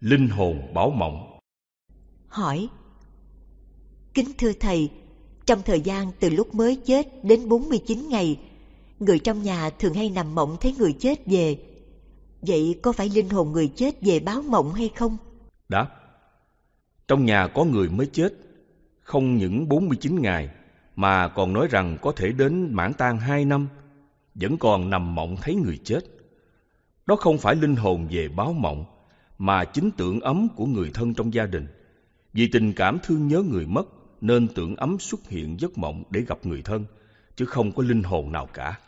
Linh hồn báo mộng. Hỏi: Kính thưa Thầy, trong thời gian từ lúc mới chết đến 49 ngày, người trong nhà thường hay nằm mộng thấy người chết về. Vậy có phải linh hồn người chết về báo mộng hay không? Đáp: Trong nhà có người mới chết, không những 49 ngày, mà còn nói rằng có thể đến mãn tang 2 năm, vẫn còn nằm mộng thấy người chết. Đó không phải linh hồn về báo mộng, mà chính tưởng ấm của người thân trong gia đình. Vì tình cảm thương nhớ người mất, nên tưởng ấm xuất hiện giấc mộng để gặp người thân, chứ không có linh hồn nào cả.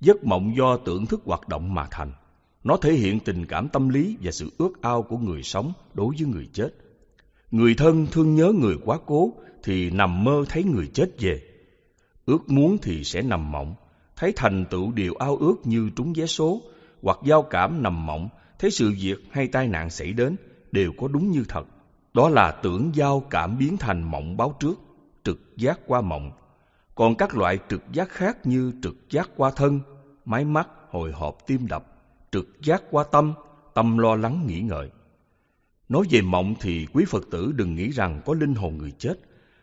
Giấc mộng do tưởng thức hoạt động mà thành. Nó thể hiện tình cảm tâm lý và sự ước ao của người sống đối với người chết. Người thân thương nhớ người quá cố thì nằm mơ thấy người chết về. Ước muốn thì sẽ nằm mộng, thấy thành tựu điều ao ước như trúng vé số, hoặc giao cảm nằm mộng, thấy sự việc hay tai nạn xảy đến đều có đúng như thật. Đó là tưởng giao cảm biến thành mộng báo trước, trực giác qua mộng. Còn các loại trực giác khác như trực giác qua thân, máy mắt, hồi hộp tim đập, trực giác qua tâm, tâm lo lắng nghĩ ngợi. Nói về mộng thì quý Phật tử đừng nghĩ rằng có linh hồn người chết,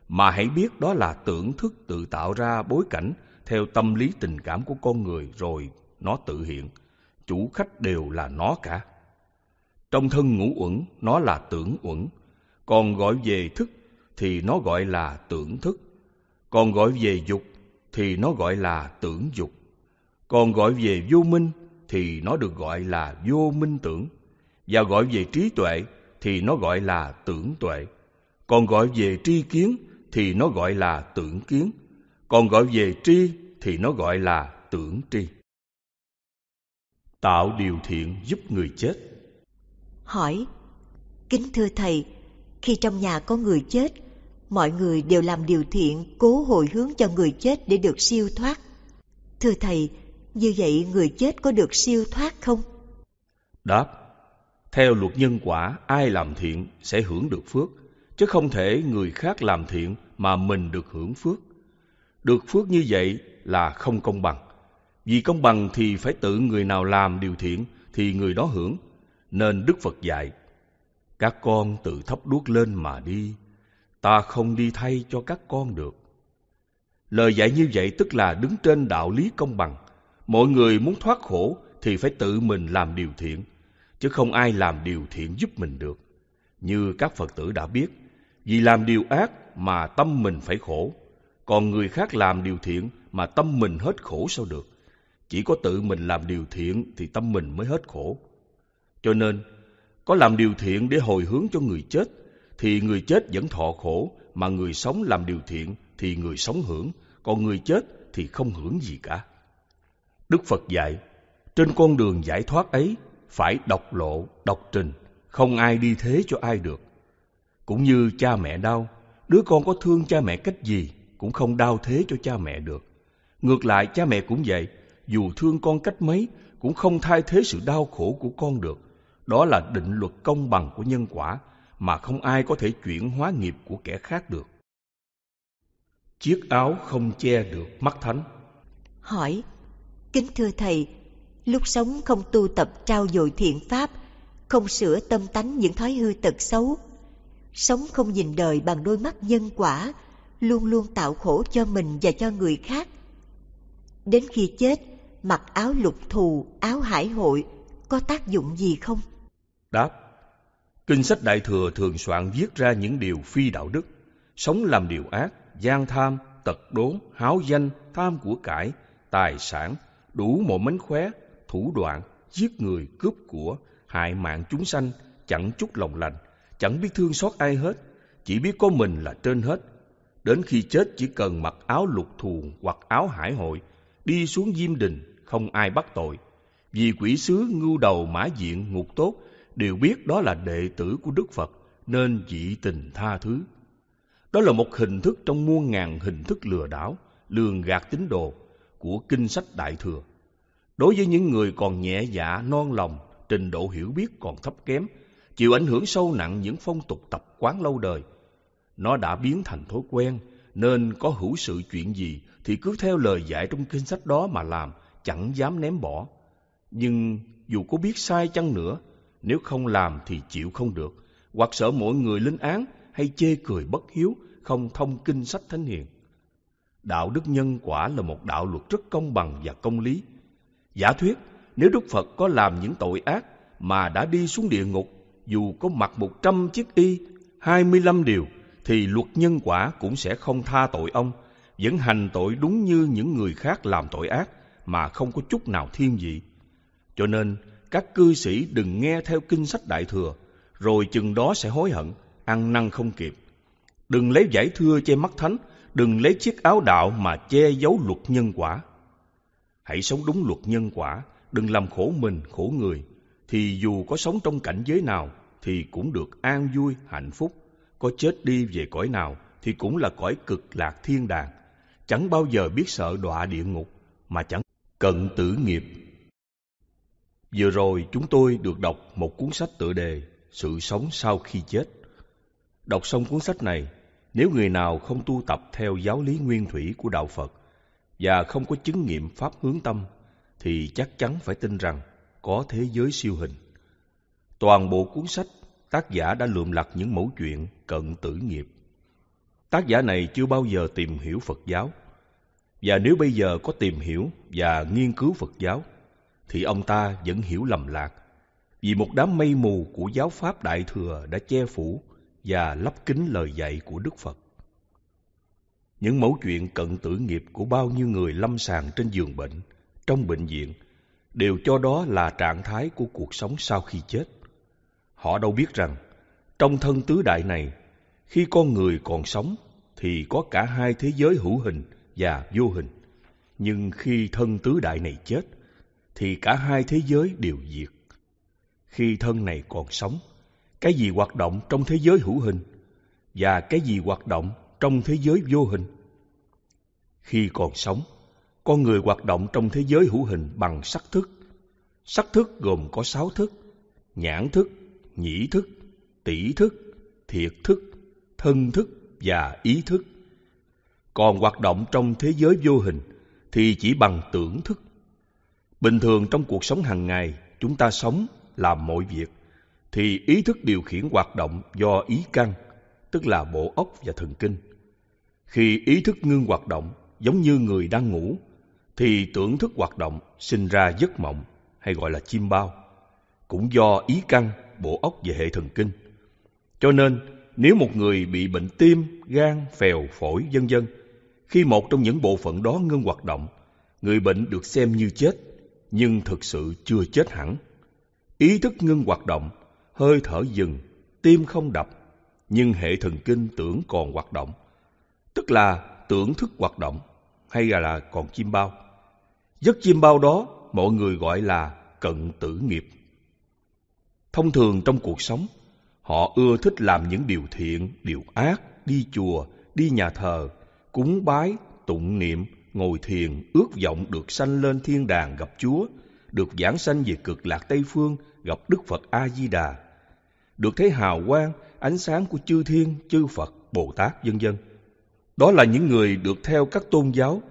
mà hãy biết đó là tưởng thức tự tạo ra bối cảnh theo tâm lý tình cảm của con người rồi nó tự hiện. Chủ khách đều là nó cả. Trong thân ngũ uẩn, nó là tưởng uẩn. Còn gọi về thức thì nó gọi là tưởng thức. Còn gọi về dục thì nó gọi là tưởng dục. Còn gọi về vô minh thì nó được gọi là vô minh tưởng. Và gọi về trí tuệ thì nó gọi là tưởng tuệ. Còn gọi về tri kiến thì nó gọi là tưởng kiến. Còn gọi về tri thì nó gọi là tưởng tri. Tạo điều thiện giúp người chết. Hỏi: Kính thưa Thầy, khi trong nhà có người chết, mọi người đều làm điều thiện cố hồi hướng cho người chết để được siêu thoát. Thưa Thầy, như vậy người chết có được siêu thoát không? Đáp: Theo luật nhân quả, ai làm thiện sẽ hưởng được phước, chứ không thể người khác làm thiện mà mình được hưởng phước. Được phước như vậy là không công bằng. Vì công bằng thì phải tự người nào làm điều thiện thì người đó hưởng. Nên Đức Phật dạy: Các con tự thắp đuốc lên mà đi, ta không đi thay cho các con được. Lời dạy như vậy tức là đứng trên đạo lý công bằng. Mọi người muốn thoát khổ thì phải tự mình làm điều thiện, chứ không ai làm điều thiện giúp mình được. Như các Phật tử đã biết, vì làm điều ác mà tâm mình phải khổ, còn người khác làm điều thiện mà tâm mình hết khổ sao được. Chỉ có tự mình làm điều thiện thì tâm mình mới hết khổ. Cho nên, có làm điều thiện để hồi hướng cho người chết, thì người chết vẫn thọ khổ, mà người sống làm điều thiện thì người sống hưởng, còn người chết thì không hưởng gì cả. Đức Phật dạy, trên con đường giải thoát ấy, phải độc lộ, độc trình, không ai đi thế cho ai được. Cũng như cha mẹ đau, đứa con có thương cha mẹ cách gì cũng không đau thế cho cha mẹ được. Ngược lại, cha mẹ cũng vậy, dù thương con cách mấy, cũng không thay thế sự đau khổ của con được. Đó là định luật công bằng của nhân quả, mà không ai có thể chuyển hóa nghiệp của kẻ khác được. Chiếc áo không che được mắt thánh. Hỏi: Kính thưa Thầy, lúc sống không tu tập trau dồi thiện pháp, không sửa tâm tánh những thói hư tật xấu, sống không nhìn đời bằng đôi mắt nhân quả, luôn luôn tạo khổ cho mình và cho người khác. Đến khi chết, mặc áo lục thù, áo hải hội, có tác dụng gì không? Đáp: Kinh sách Đại Thừa thường soạn viết ra những điều phi đạo đức, sống làm điều ác, gian tham, tật đố, háo danh, tham của cải, tài sản, đủ mọi mánh khóe, thủ đoạn, giết người, cướp của, hại mạng chúng sanh, chẳng chút lòng lành, chẳng biết thương xót ai hết, chỉ biết có mình là trên hết. Đến khi chết chỉ cần mặc áo lục thù hoặc áo hải hội, đi xuống Diêm Đình, không ai bắt tội. Vì quỷ sứ, ngưu đầu, mã diện, ngục tốt đều biết đó là đệ tử của Đức Phật, nên dị tình tha thứ. Đó là một hình thức trong muôn ngàn hình thức lừa đảo, lường gạt tín đồ của kinh sách Đại Thừa. Đối với những người còn nhẹ dạ, non lòng, trình độ hiểu biết còn thấp kém, chịu ảnh hưởng sâu nặng những phong tục tập quán lâu đời, nó đã biến thành thói quen, nên có hữu sự chuyện gì thì cứ theo lời dạy trong kinh sách đó mà làm, chẳng dám ném bỏ. Nhưng dù có biết sai chăng nữa, nếu không làm thì chịu không được, hoặc sợ mọi người lên án hay chê cười bất hiếu, không thông kinh sách thánh hiền. Đạo đức nhân quả là một đạo luật rất công bằng và công lý. Giả thuyết, nếu Đức Phật có làm những tội ác mà đã đi xuống địa ngục, dù có mặc 100 chiếc y, 25 điều, thì luật nhân quả cũng sẽ không tha tội ông, vẫn hành tội đúng như những người khác làm tội ác mà không có chút nào thiên vị. Cho nên, các cư sĩ đừng nghe theo kinh sách Đại Thừa, rồi chừng đó sẽ hối hận, ăn năn không kịp. Đừng lấy giải thưa che mắt thánh, đừng lấy chiếc áo đạo mà che giấu luật nhân quả. Hãy sống đúng luật nhân quả, đừng làm khổ mình, khổ người, thì dù có sống trong cảnh giới nào thì cũng được an vui, hạnh phúc. Có chết đi về cõi nào thì cũng là cõi cực lạc thiên đàng, chẳng bao giờ biết sợ đọa địa ngục mà chẳng cận tử nghiệp. Vừa rồi chúng tôi được đọc một cuốn sách tựa đề Sự sống sau khi chết. Đọc xong cuốn sách này, nếu người nào không tu tập theo giáo lý nguyên thủy của Đạo Phật và không có chứng nghiệm Pháp hướng tâm, thì chắc chắn phải tin rằng có thế giới siêu hình. Toàn bộ cuốn sách, tác giả đã lượm lặt những mẩu chuyện cận tử nghiệp. Tác giả này chưa bao giờ tìm hiểu Phật giáo, và nếu bây giờ có tìm hiểu và nghiên cứu Phật giáo, thì ông ta vẫn hiểu lầm lạc, vì một đám mây mù của giáo Pháp Đại Thừa đã che phủ và lấp kín lời dạy của Đức Phật. Những mẩu chuyện cận tử nghiệp của bao nhiêu người lâm sàng trên giường bệnh, trong bệnh viện, đều cho đó là trạng thái của cuộc sống sau khi chết. Họ đâu biết rằng, trong thân tứ đại này, khi con người còn sống thì có cả hai thế giới hữu hình và vô hình. Nhưng khi thân tứ đại này chết, thì cả hai thế giới đều diệt. Khi thân này còn sống, cái gì hoạt động trong thế giới hữu hình và cái gì hoạt động trong thế giới vô hình? Khi còn sống, con người hoạt động trong thế giới hữu hình bằng sắc thức. Sắc thức gồm có 6 thức: nhãn thức, nhĩ thức, tỷ thức, thiệt thức, thân thức và ý thức. Còn hoạt động trong thế giới vô hình thì chỉ bằng tưởng thức. Bình thường trong cuộc sống hàng ngày, chúng ta sống, làm mọi việc, thì ý thức điều khiển hoạt động do ý căn, tức là bộ óc và thần kinh. Khi ý thức ngưng hoạt động, giống như người đang ngủ, thì tưởng thức hoạt động, sinh ra giấc mộng, hay gọi là chiêm bao, cũng do ý căn, bộ óc và hệ thần kinh. Cho nên, nếu một người bị bệnh tim, gan, phèo, phổi, vân vân, khi một trong những bộ phận đó ngưng hoạt động, người bệnh được xem như chết, nhưng thực sự chưa chết hẳn. Ý thức ngưng hoạt động, hơi thở dừng, tim không đập, nhưng hệ thần kinh tưởng còn hoạt động, tức là tưởng thức hoạt động, hay là còn chiêm bao. Giấc chiêm bao đó mọi người gọi là cận tử nghiệp. Thông thường trong cuộc sống, họ ưa thích làm những điều thiện, điều ác, đi chùa, đi nhà thờ, cúng bái, tụng niệm, ngồi thiền, ước vọng được sanh lên thiên đàng gặp Chúa, được vãng sanh về cực lạc Tây Phương, gặp Đức Phật A-di-đà, được thấy hào quang, ánh sáng của chư thiên, chư Phật, Bồ Tát, vân vân. Đó là những người được theo các tôn giáo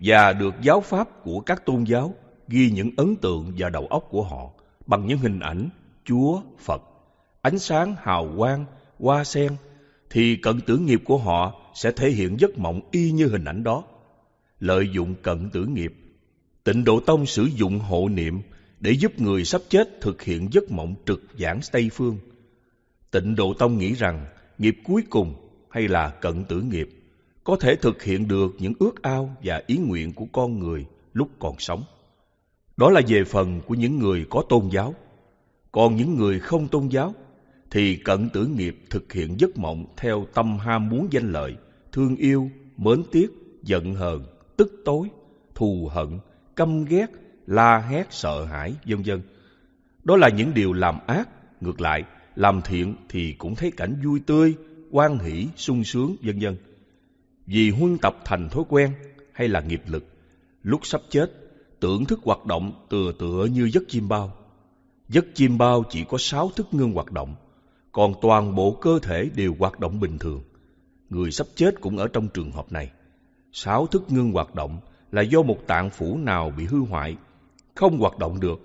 và được giáo pháp của các tôn giáo ghi những ấn tượng vào đầu óc của họ bằng những hình ảnh Chúa, Phật, ánh sáng, hào quang, hoa sen, thì cận tử nghiệp của họ sẽ thể hiện giấc mộng y như hình ảnh đó. Lợi dụng cận tử nghiệp, Tịnh Độ Tông sử dụng hộ niệm để giúp người sắp chết thực hiện giấc mộng trực giảng Tây Phương. Tịnh Độ Tông nghĩ rằng nghiệp cuối cùng, hay là cận tử nghiệp, có thể thực hiện được những ước ao và ý nguyện của con người lúc còn sống. Đó là về phần của những người có tôn giáo. Còn những người không tôn giáo thì cận tử nghiệp thực hiện giấc mộng theo tâm ham muốn danh lợi, thương yêu, mến tiếc, giận hờn, tức tối, thù hận, căm ghét, la hét, sợ hãi, vân vân. Đó là những điều làm ác. Ngược lại, làm thiện thì cũng thấy cảnh vui tươi, hoan hỷ, sung sướng, vân vân. Vì huân tập thành thói quen hay là nghiệp lực, lúc sắp chết, tưởng thức hoạt động tựa như giấc chiêm bao. Giấc chiêm bao chỉ có 6 thức ngưng hoạt động, còn toàn bộ cơ thể đều hoạt động bình thường. Người sắp chết cũng ở trong trường hợp này. 6 thức ngưng hoạt động là do một tạng phủ nào bị hư hoại, không hoạt động được,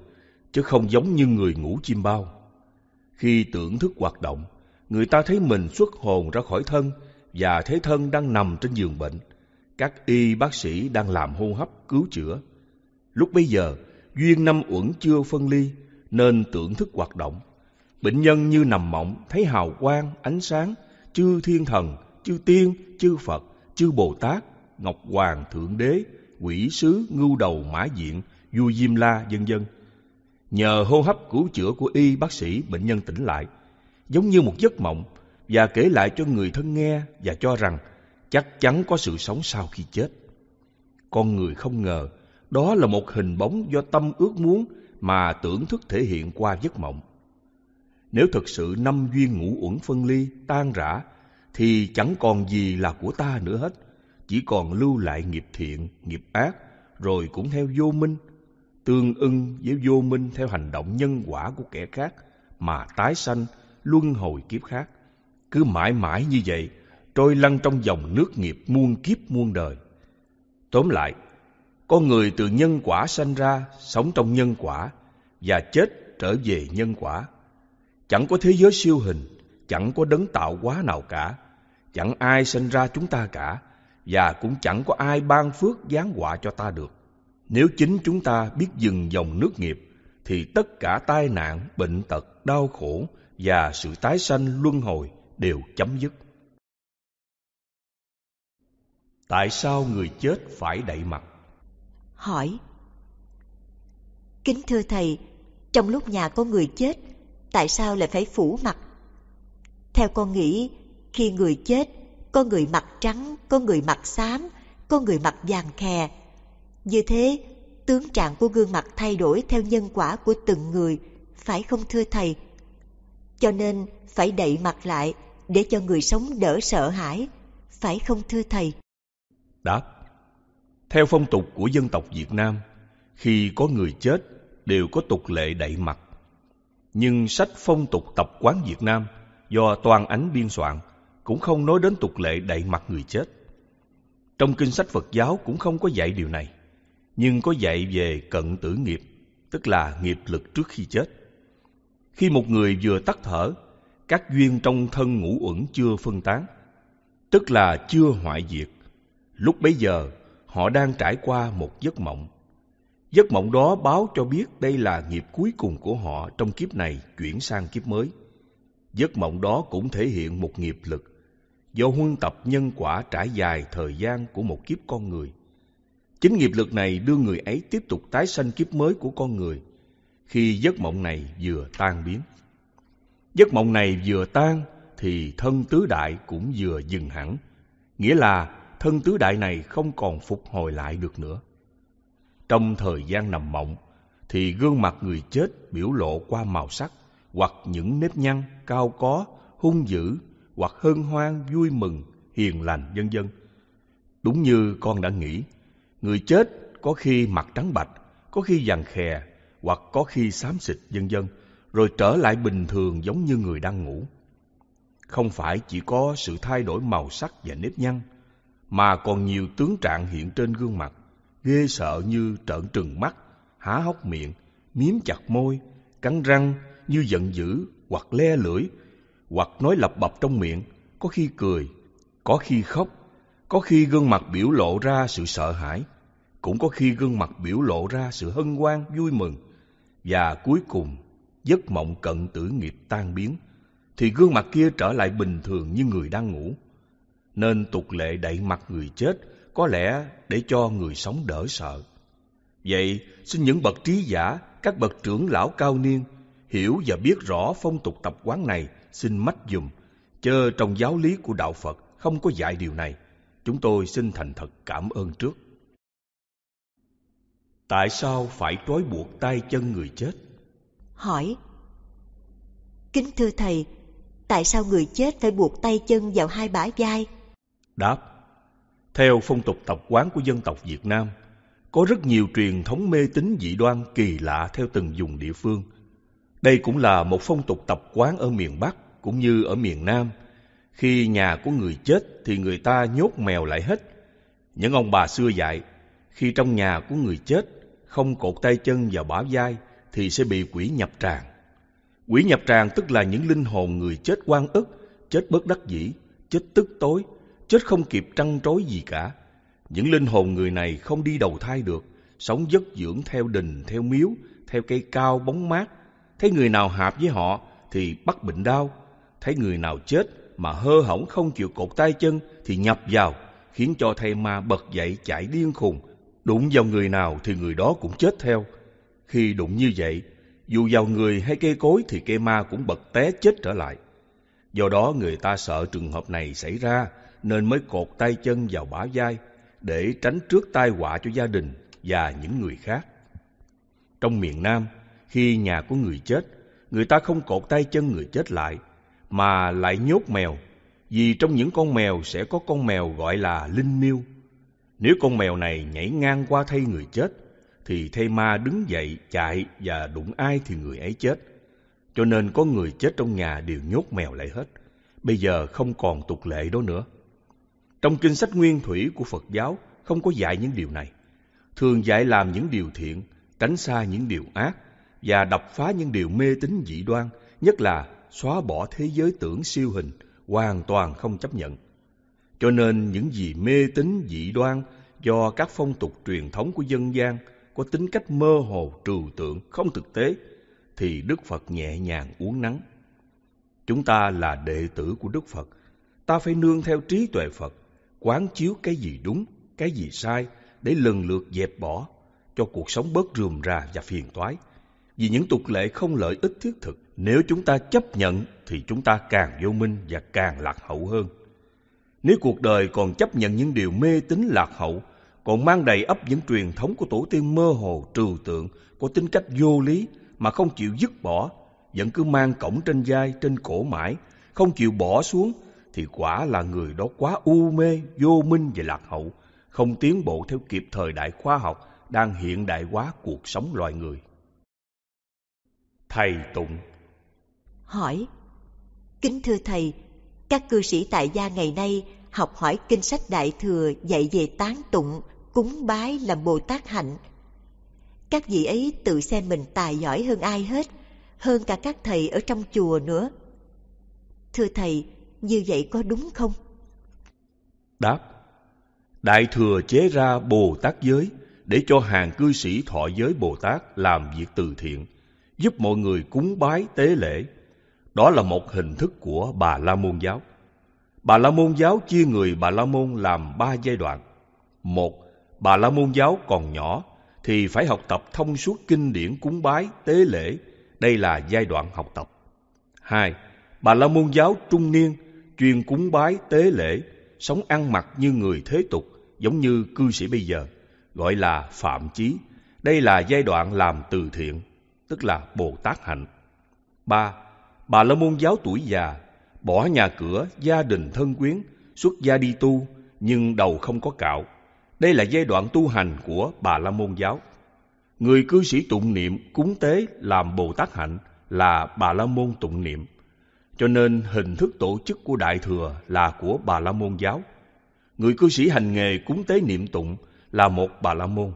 chứ không giống như người ngủ chiêm bao. Khi tưởng thức hoạt động, người ta thấy mình xuất hồn ra khỏi thân và thấy thân đang nằm trên giường bệnh. Các y bác sĩ đang làm hô hấp cứu chữa. Lúc bấy giờ, duyên năm uẩn chưa phân ly nên tưởng thức hoạt động. Bệnh nhân như nằm mộng thấy hào quang, ánh sáng, chư thiên thần, chư tiên, chư Phật, chư Bồ Tát, Ngọc Hoàng, Thượng Đế, Quỷ Sứ, Ngưu Đầu, Mã Diện, Vua Diêm La, vân vân. Nhờ hô hấp cứu chữa của y bác sĩ, bệnh nhân tỉnh lại, giống như một giấc mộng, và kể lại cho người thân nghe và cho rằng chắc chắn có sự sống sau khi chết. Con người không ngờ đó là một hình bóng do tâm ước muốn mà tưởng thức thể hiện qua giấc mộng. Nếu thật sự năm duyên ngũ uẩn phân ly tan rã thì chẳng còn gì là của ta nữa hết, chỉ còn lưu lại nghiệp thiện, nghiệp ác, rồi cũng theo vô minh, tương ưng với vô minh theo hành động nhân quả của kẻ khác mà tái sanh luân hồi kiếp khác. Cứ mãi mãi như vậy, trôi lăn trong dòng nước nghiệp muôn kiếp muôn đời. Tóm lại, con người từ nhân quả sanh ra, sống trong nhân quả và chết trở về nhân quả. Chẳng có thế giới siêu hình, chẳng có đấng tạo hóa nào cả, chẳng ai sanh ra chúng ta cả, và cũng chẳng có ai ban phước giáng họa cho ta được. Nếu chính chúng ta biết dừng dòng nước nghiệp thì tất cả tai nạn, bệnh tật, đau khổ và sự tái sanh luân hồi đều chấm dứt. Tại sao người chết phải đậy mặt? Hỏi: Kính thưa Thầy, trong lúc nhà có người chết, tại sao lại phải phủ mặt? Theo con nghĩ, khi người chết, có người mặt trắng, có người mặt xám, có người mặt vàng khè. Như thế, tướng trạng của gương mặt thay đổi theo nhân quả của từng người, phải không thưa Thầy? Cho nên phải đậy mặt lại để cho người sống đỡ sợ hãi, phải không thưa Thầy? Đáp: Theo phong tục của dân tộc Việt Nam, khi có người chết đều có tục lệ đậy mặt. Nhưng sách phong tục tập quán Việt Nam do Toàn Ánh biên soạn cũng không nói đến tục lệ đậy mặt người chết. Trong kinh sách Phật giáo cũng không có dạy điều này, nhưng có dạy về cận tử nghiệp, tức là nghiệp lực trước khi chết. Khi một người vừa tắt thở, các duyên trong thân ngũ uẩn chưa phân tán, tức là chưa hoại diệt. Lúc bấy giờ, họ đang trải qua một giấc mộng. Giấc mộng đó báo cho biết đây là nghiệp cuối cùng của họ trong kiếp này chuyển sang kiếp mới. Giấc mộng đó cũng thể hiện một nghiệp lực do huân tập nhân quả trải dài thời gian của một kiếp con người. Chính nghiệp lực này đưa người ấy tiếp tục tái sanh kiếp mới của con người khi giấc mộng này vừa tan biến. Giấc mộng này vừa tan thì thân tứ đại cũng vừa dừng hẳn, nghĩa là thân tứ đại này không còn phục hồi lại được nữa. Trong thời gian nằm mộng thì gương mặt người chết biểu lộ qua màu sắc hoặc những nếp nhăn cao có, hung dữ hoặc hân hoan, vui mừng, hiền lành, vân vân. Đúng như con đã nghĩ, người chết có khi mặt trắng bạch, có khi vàng khè hoặc có khi xám xịt, vân vân, rồi trở lại bình thường giống như người đang ngủ. Không phải chỉ có sự thay đổi màu sắc và nếp nhăn, mà còn nhiều tướng trạng hiện trên gương mặt ghê sợ như trợn trừng mắt, há hốc miệng, miếm chặt môi, cắn răng như giận dữ hoặc le lưỡi, hoặc nói lặp bập trong miệng, có khi cười, có khi khóc, có khi gương mặt biểu lộ ra sự sợ hãi, cũng có khi gương mặt biểu lộ ra sự hân hoan, vui mừng. Và cuối cùng, giấc mộng cận tử nghiệp tan biến thì gương mặt kia trở lại bình thường như người đang ngủ. Nên tục lệ đậy mặt người chết có lẽ để cho người sống đỡ sợ. Vậy xin những bậc trí giả, các bậc trưởng lão cao niên hiểu và biết rõ phong tục tập quán này xin mách dùm, chớ trong giáo lý của đạo Phật không có dạy điều này. Chúng tôi xin thành thật cảm ơn trước. Tại sao phải trói buộc tay chân người chết? Hỏi: Kính thưa Thầy, tại sao người chết phải buộc tay chân vào hai bả vai? Đáp: Theo phong tục tập quán của dân tộc Việt Nam, có rất nhiều truyền thống mê tín dị đoan kỳ lạ theo từng vùng địa phương. Đây cũng là một phong tục tập quán ở miền Bắc cũng như ở miền Nam. Khi nhà của người chết thì người ta nhốt mèo lại hết. Những ông bà xưa dạy, khi trong nhà của người chết không cột tay chân vào bả vai thì sẽ bị quỷ nhập tràng. Quỷ nhập tràng tức là những linh hồn người chết oan ức, chết bất đắc dĩ, chết tức tối, chết không kịp trăn trối gì cả. Những linh hồn người này không đi đầu thai được, sống vất dưỡng theo đình, theo miếu, theo cây cao bóng mát. Thấy người nào hạp với họ thì bắt bệnh đau. Thấy người nào chết mà hơ hỏng không chịu cột tay chân thì nhập vào, khiến cho thầy ma bật dậy chạy điên khùng. Đụng vào người nào thì người đó cũng chết theo. Khi đụng như vậy, dù vào người hay cây cối thì cây ma cũng bật té chết trở lại. Do đó người ta sợ trường hợp này xảy ra nên mới cột tay chân vào bả vai để tránh trước tai họa cho gia đình và những người khác. Trong miền Nam, khi nhà của người chết, người ta không cột tay chân người chết lại mà lại nhốt mèo, vì trong những con mèo sẽ có con mèo gọi là linh miêu. Nếu con mèo này nhảy ngang qua thây người chết thì thây ma đứng dậy chạy và đụng ai thì người ấy chết. Cho nên có người chết trong nhà đều nhốt mèo lại hết. Bây giờ không còn tục lệ đó nữa. Trong kinh sách nguyên thủy của Phật giáo không có dạy những điều này. Thường dạy làm những điều thiện, tránh xa những điều ác và đập phá những điều mê tín dị đoan, nhất là xóa bỏ thế giới tưởng siêu hình, hoàn toàn không chấp nhận. Cho nên những gì mê tín dị đoan do các phong tục truyền thống của dân gian có tính cách mơ hồ, trừu tượng, không thực tế thì Đức Phật nhẹ nhàng uốn nắn. Chúng ta là đệ tử của Đức Phật, ta phải nương theo trí tuệ Phật, quán chiếu cái gì đúng, cái gì sai để lần lượt dẹp bỏ, cho cuộc sống bớt rườm rà và phiền toái. Vì những tục lệ không lợi ích thiết thực, nếu chúng ta chấp nhận thì chúng ta càng vô minh và càng lạc hậu hơn. Nếu cuộc đời còn chấp nhận những điều mê tín lạc hậu, còn mang đầy ắp những truyền thống của tổ tiên mơ hồ, trừu tượng, có tính cách vô lý mà không chịu dứt bỏ, vẫn cứ mang cõng trên vai, trên cổ mãi, không chịu bỏ xuống, thì quả là người đó quá u mê, vô minh và lạc hậu, không tiến bộ theo kịp thời đại khoa học đang hiện đại hóa cuộc sống loài người. Thầy tụng. Hỏi: Kính thưa Thầy, các cư sĩ tại gia ngày nay học hỏi kinh sách Đại Thừa dạy về tán tụng, cúng bái làm Bồ Tát hạnh. Các vị ấy tự xem mình tài giỏi hơn ai hết, hơn cả các thầy ở trong chùa nữa. Thưa Thầy, như vậy có đúng không? Đáp: Đại Thừa chế ra Bồ Tát giới để cho hàng cư sĩ thọ giới Bồ Tát, làm việc từ thiện, giúp mọi người cúng bái tế lễ. Đó là một hình thức của Bà La Môn giáo. Bà La Môn giáo chia người Bà La Môn làm 3 giai đoạn. 1. Bà La Môn giáo còn nhỏ thì phải học tập thông suốt kinh điển cúng bái, tế lễ. Đây là giai đoạn học tập. 2. Bà La Môn giáo trung niên, chuyên cúng bái, tế lễ, sống ăn mặc như người thế tục, giống như cư sĩ bây giờ, gọi là phạm chí. Đây là giai đoạn làm từ thiện, tức là Bồ Tát hạnh. 3. Bà La Môn giáo tuổi già, bỏ nhà cửa, gia đình thân quyến, xuất gia đi tu, nhưng đầu không có cạo. Đây là giai đoạn tu hành của Bà La Môn giáo. Người cư sĩ tụng niệm, cúng tế, làm Bồ Tát hạnh là Bà La Môn tụng niệm. Cho nên hình thức tổ chức của Đại Thừa là của Bà La Môn giáo. Người cư sĩ hành nghề cúng tế niệm tụng là một Bà La Môn.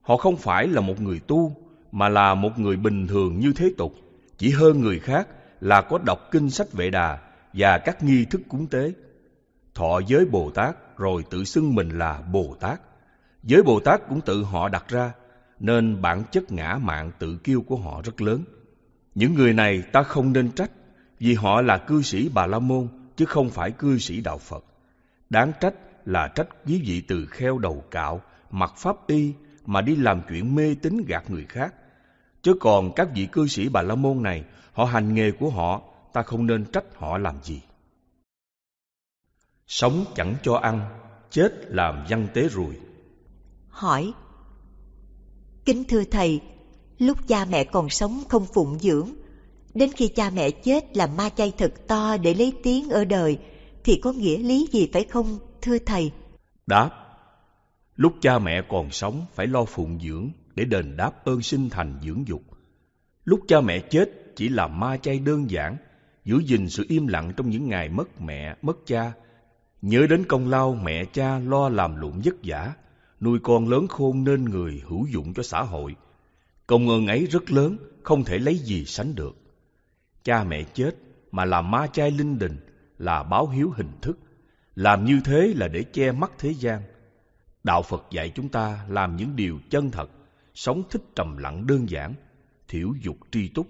Họ không phải là một người tu, mà là một người bình thường như thế tục, chỉ hơn người khác là có đọc kinh sách Vệ Đà và các nghi thức cúng tế, thọ giới Bồ Tát, rồi tự xưng mình là Bồ Tát. Giới Bồ Tát cũng tự họ đặt ra, nên bản chất ngã mạn tự kiêu của họ rất lớn. Những người này ta không nên trách, vì họ là cư sĩ Bà La Môn chứ không phải cư sĩ đạo Phật. Đáng trách là trách quý vị từ kheo đầu cạo, mặc pháp y mà đi làm chuyện mê tín gạt người khác. Chứ còn các vị cư sĩ Bà La Môn này, họ hành nghề của họ, ta không nên trách họ làm gì. Sống chẳng cho ăn, chết làm văn tế ruồi. Hỏi: Kính thưa Thầy, lúc cha mẹ còn sống không phụng dưỡng, đến khi cha mẹ chết làm ma chay thật to để lấy tiếng ở đời, thì có nghĩa lý gì phải không, thưa Thầy? Đáp: Lúc cha mẹ còn sống phải lo phụng dưỡng để đền đáp ơn sinh thành dưỡng dục. Lúc cha mẹ chết chỉ là ma chay đơn giản, giữ gìn sự im lặng trong những ngày mất mẹ, mất cha, nhớ đến công lao mẹ cha lo làm lụng vất vả, nuôi con lớn khôn nên người hữu dụng cho xã hội. Công ơn ấy rất lớn, không thể lấy gì sánh được. Cha mẹ chết mà làm ma chay linh đình là báo hiếu hình thức. Làm như thế là để che mắt thế gian. Đạo Phật dạy chúng ta làm những điều chân thật, sống thích trầm lặng đơn giản, thiểu dục tri túc.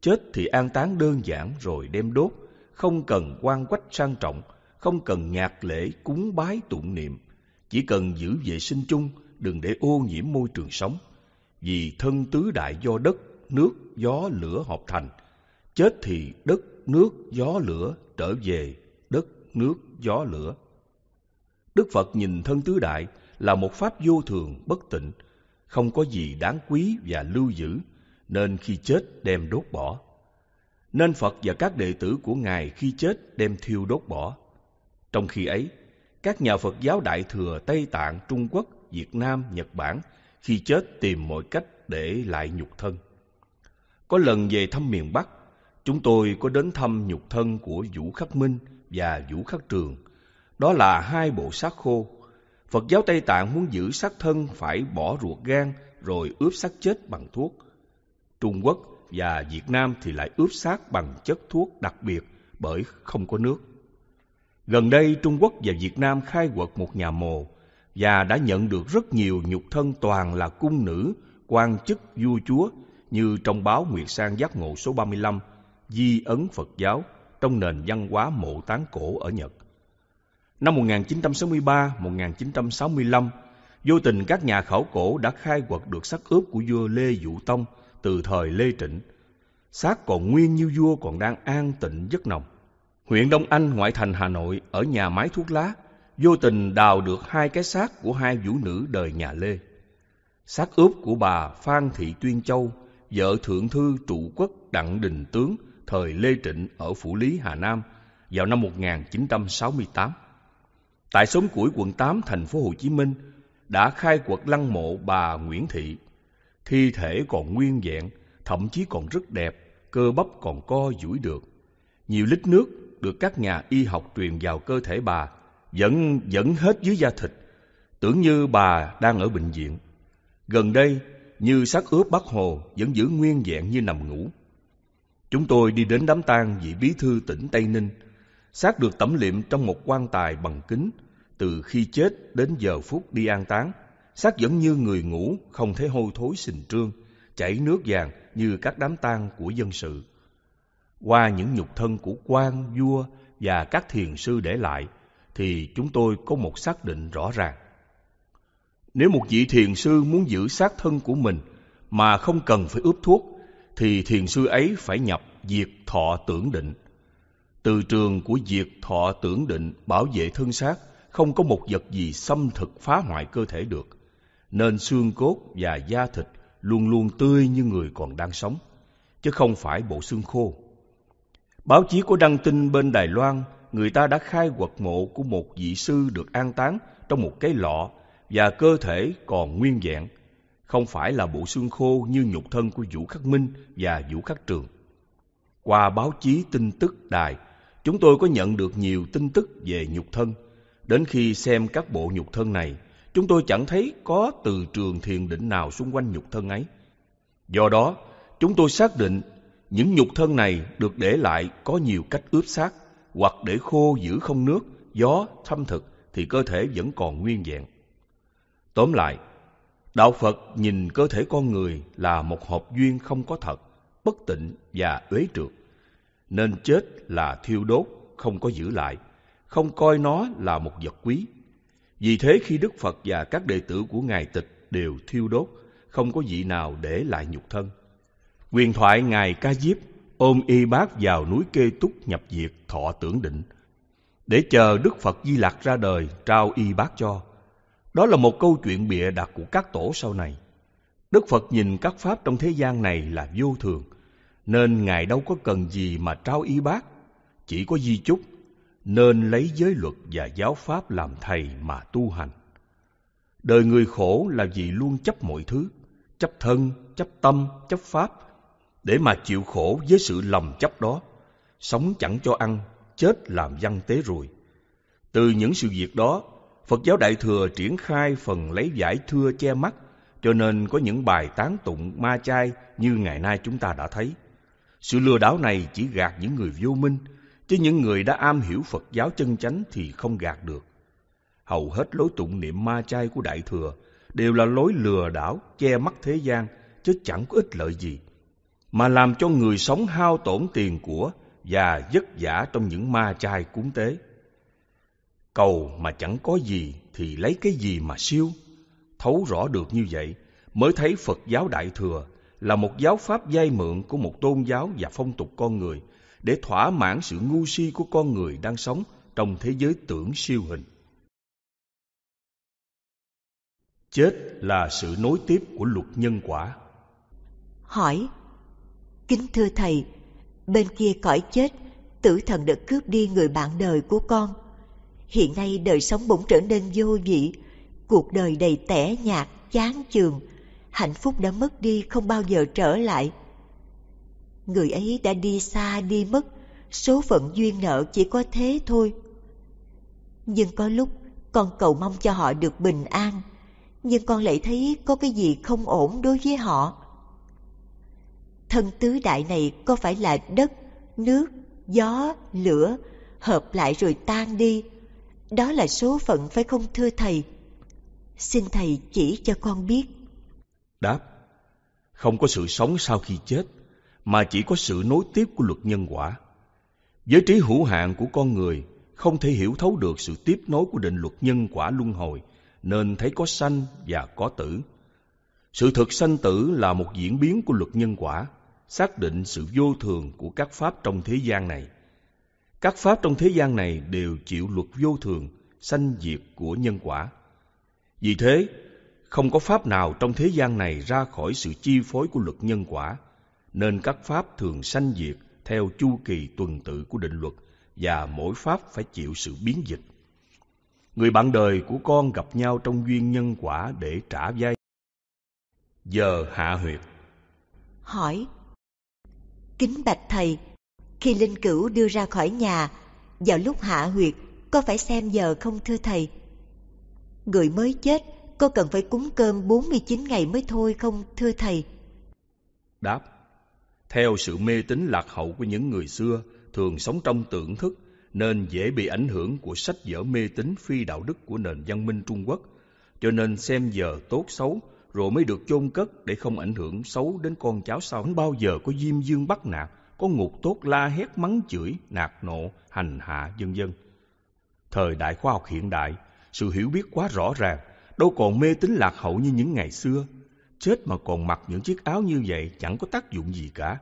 Chết thì an táng đơn giản rồi đem đốt, không cần quan quách sang trọng, không cần nhạc lễ, cúng bái tụng niệm. Chỉ cần giữ vệ sinh chung, đừng để ô nhiễm môi trường sống. Vì thân tứ đại do đất, nước, gió, lửa hợp thành. Chết thì đất, nước, gió, lửa trở về đất, nước, gió, lửa. Đức Phật nhìn thân tứ đại là một pháp vô thường, bất tịnh, không có gì đáng quý và lưu giữ, nên khi chết đem đốt bỏ. Nên Phật và các đệ tử của Ngài khi chết đem thiêu đốt bỏ. Trong khi ấy, các nhà Phật giáo Đại Thừa Tây Tạng, Trung Quốc, Việt Nam, Nhật Bản khi chết tìm mọi cách để lại nhục thân. Có lần về thăm miền Bắc, chúng tôi có đến thăm nhục thân của Vũ Khắc Minh và Vũ Khắc Trường. Đó là hai bộ xác khô. Phật giáo Tây Tạng muốn giữ xác thân phải bỏ ruột gan rồi ướp xác chết bằng thuốc. Trung Quốc và Việt Nam thì lại ướp xác bằng chất thuốc đặc biệt bởi không có nước. Gần đây Trung Quốc và Việt Nam khai quật một nhà mồ và đã nhận được rất nhiều nhục thân toàn là cung nữ, quan chức, vua chúa như trong báo Nguyệt Sang Giác Ngộ số 35, Di ấn Phật giáo trong nền văn hóa mộ táng cổ ở Nhật. Năm 1963-1965, vô tình các nhà khảo cổ đã khai quật được xác ướp của vua Lê Vũ Tông từ thời Lê Trịnh. Xác còn nguyên như vua còn đang an tịnh giấc nồng. Huyện Đông Anh, ngoại thành Hà Nội, ở nhà máy thuốc lá, vô tình đào được hai cái xác của hai vũ nữ đời nhà Lê. Xác ướp của bà Phan Thị Tuyên Châu, vợ Thượng thư Trụ Quốc Đặng Đình Tướng thời Lê Trịnh ở Phủ Lý, Hà Nam vào năm 1968. Tại xóm Củi, quận 8, thành phố Hồ Chí Minh đã khai quật lăng mộ bà Nguyễn Thị. Thi thể còn nguyên vẹn, thậm chí còn rất đẹp, cơ bắp còn co duỗi được. Nhiều lít nước được các nhà y học truyền vào cơ thể bà, vẫn hết dưới da thịt, tưởng như bà đang ở bệnh viện. Gần đây, như xác ướp Bác Hồ vẫn giữ nguyên vẹn như nằm ngủ. Chúng tôi đi đến đám tang vị bí thư tỉnh Tây Ninh. Xác được tẩm liệm trong một quan tài bằng kính. Từ khi chết đến giờ phút đi an táng, xác vẫn như người ngủ, không thấy hôi thối sình trương, chảy nước vàng như các đám tang của dân sự. Qua những nhục thân của quan, vua và các thiền sư để lại, thì chúng tôi có một xác định rõ ràng. Nếu một vị thiền sư muốn giữ xác thân của mình mà không cần phải ướp thuốc, thì thiền sư ấy phải nhập diệt thọ tưởng định. Từ trường của diệt thọ tưởng định bảo vệ thân xác, không có một vật gì xâm thực phá hoại cơ thể được, nên xương cốt và da thịt luôn luôn tươi như người còn đang sống, chứ không phải bộ xương khô. Báo chí có đăng tin bên Đài Loan, người ta đã khai quật mộ của một vị sư được an táng trong một cái lọ và cơ thể còn nguyên vẹn, không phải là bộ xương khô như nhục thân của Vũ Khắc Minh và Vũ Khắc Trường. Qua báo chí tin tức đài, chúng tôi có nhận được nhiều tin tức về nhục thân. Đến khi xem các bộ nhục thân này, chúng tôi chẳng thấy có từ trường thiền định nào xung quanh nhục thân ấy. Do đó, chúng tôi xác định những nhục thân này được để lại có nhiều cách ướp xác, hoặc để khô giữ không nước, gió, thâm thực thì cơ thể vẫn còn nguyên vẹn. Tóm lại, Đạo Phật nhìn cơ thể con người là một hộp duyên không có thật, bất tịnh và uế trượt, nên chết là thiêu đốt, không có giữ lại, không coi nó là một vật quý. Vì thế khi Đức Phật và các đệ tử của Ngài tịch đều thiêu đốt, không có vị nào để lại nhục thân. Huyền thoại Ngài Ca Diếp ôm Y Bác vào núi Kê Túc nhập diệt thọ tưởng định, để chờ Đức Phật Di Lặc ra đời trao Y Bác cho. Đó là một câu chuyện bịa đặt của các tổ sau này. Đức Phật nhìn các pháp trong thế gian này là vô thường, nên Ngài đâu có cần gì mà trao Y Bác, chỉ có Di Chúc, nên lấy giới luật và giáo pháp làm thầy mà tu hành. Đời người khổ là vì luôn chấp mọi thứ, chấp thân, chấp tâm, chấp pháp, để mà chịu khổ với sự lòng chấp đó. Sống chẳng cho ăn, chết làm văn tế ruồi. Từ những sự việc đó, Phật giáo Đại Thừa triển khai phần lấy vải thưa che mắt, cho nên có những bài tán tụng ma chay như ngày nay chúng ta đã thấy. Sự lừa đảo này chỉ gạt những người vô minh, chứ những người đã am hiểu Phật giáo chân chánh thì không gạt được. Hầu hết lối tụng niệm ma chay của Đại Thừa đều là lối lừa đảo, che mắt thế gian, chứ chẳng có ích lợi gì, mà làm cho người sống hao tổn tiền của và vất vả trong những ma chay cúng tế. Cầu mà chẳng có gì thì lấy cái gì mà siêu? Thấu rõ được như vậy mới thấy Phật giáo Đại Thừa là một giáo pháp vay mượn của một tôn giáo và phong tục con người để thỏa mãn sự ngu si của con người đang sống trong thế giới tưởng siêu hình. Chết là sự nối tiếp của luật nhân quả. Hỏi: Kính thưa Thầy, bên kia cõi chết, tử thần đã cướp đi người bạn đời của con. Hiện nay đời sống bỗng trở nên vô vị, cuộc đời đầy tẻ nhạt, chán chường, hạnh phúc đã mất đi không bao giờ trở lại. Người ấy đã đi xa đi mất, số phận duyên nợ chỉ có thế thôi. Nhưng có lúc con cầu mong cho họ được bình an, nhưng con lại thấy có cái gì không ổn đối với họ. Thân tứ đại này có phải là đất, nước, gió, lửa, hợp lại rồi tan đi? Đó là số phận phải không thưa Thầy? Xin Thầy chỉ cho con biết. Đáp: Không có sự sống sau khi chết, mà chỉ có sự nối tiếp của luật nhân quả. Với trí hữu hạn của con người, không thể hiểu thấu được sự tiếp nối của định luật nhân quả luân hồi, nên thấy có sanh và có tử. Sự thực sanh tử là một diễn biến của luật nhân quả, xác định sự vô thường của các pháp trong thế gian này. Các pháp trong thế gian này đều chịu luật vô thường, sanh diệt của nhân quả. Vì thế, không có pháp nào trong thế gian này ra khỏi sự chi phối của luật nhân quả, nên các pháp thường sanh diệt theo chu kỳ tuần tự của định luật, và mỗi pháp phải chịu sự biến dịch. Người bạn đời của con gặp nhau trong duyên nhân quả để trả vay. Giờ hạ huyệt. Hỏi: Kính bạch Thầy, khi linh cữu đưa ra khỏi nhà, vào lúc hạ huyệt có phải xem giờ không thưa Thầy? Người mới chết có cần phải cúng cơm 49 ngày mới thôi không thưa Thầy? Đáp: Theo sự mê tín lạc hậu của những người xưa thường sống trong tưởng thức, nên dễ bị ảnh hưởng của sách vở mê tín phi đạo đức của nền văn minh Trung Quốc, cho nên xem giờ tốt xấu rồi mới được chôn cất để không ảnh hưởng xấu đến con cháu sau. Không bao giờ có diêm dương bắt nạt, có ngục tốt la hét mắng chửi, nạt nộ, hành hạ vân vân. Thời đại khoa học hiện đại, sự hiểu biết quá rõ ràng, đâu còn mê tín lạc hậu như những ngày xưa. Chết mà còn mặc những chiếc áo như vậy chẳng có tác dụng gì cả,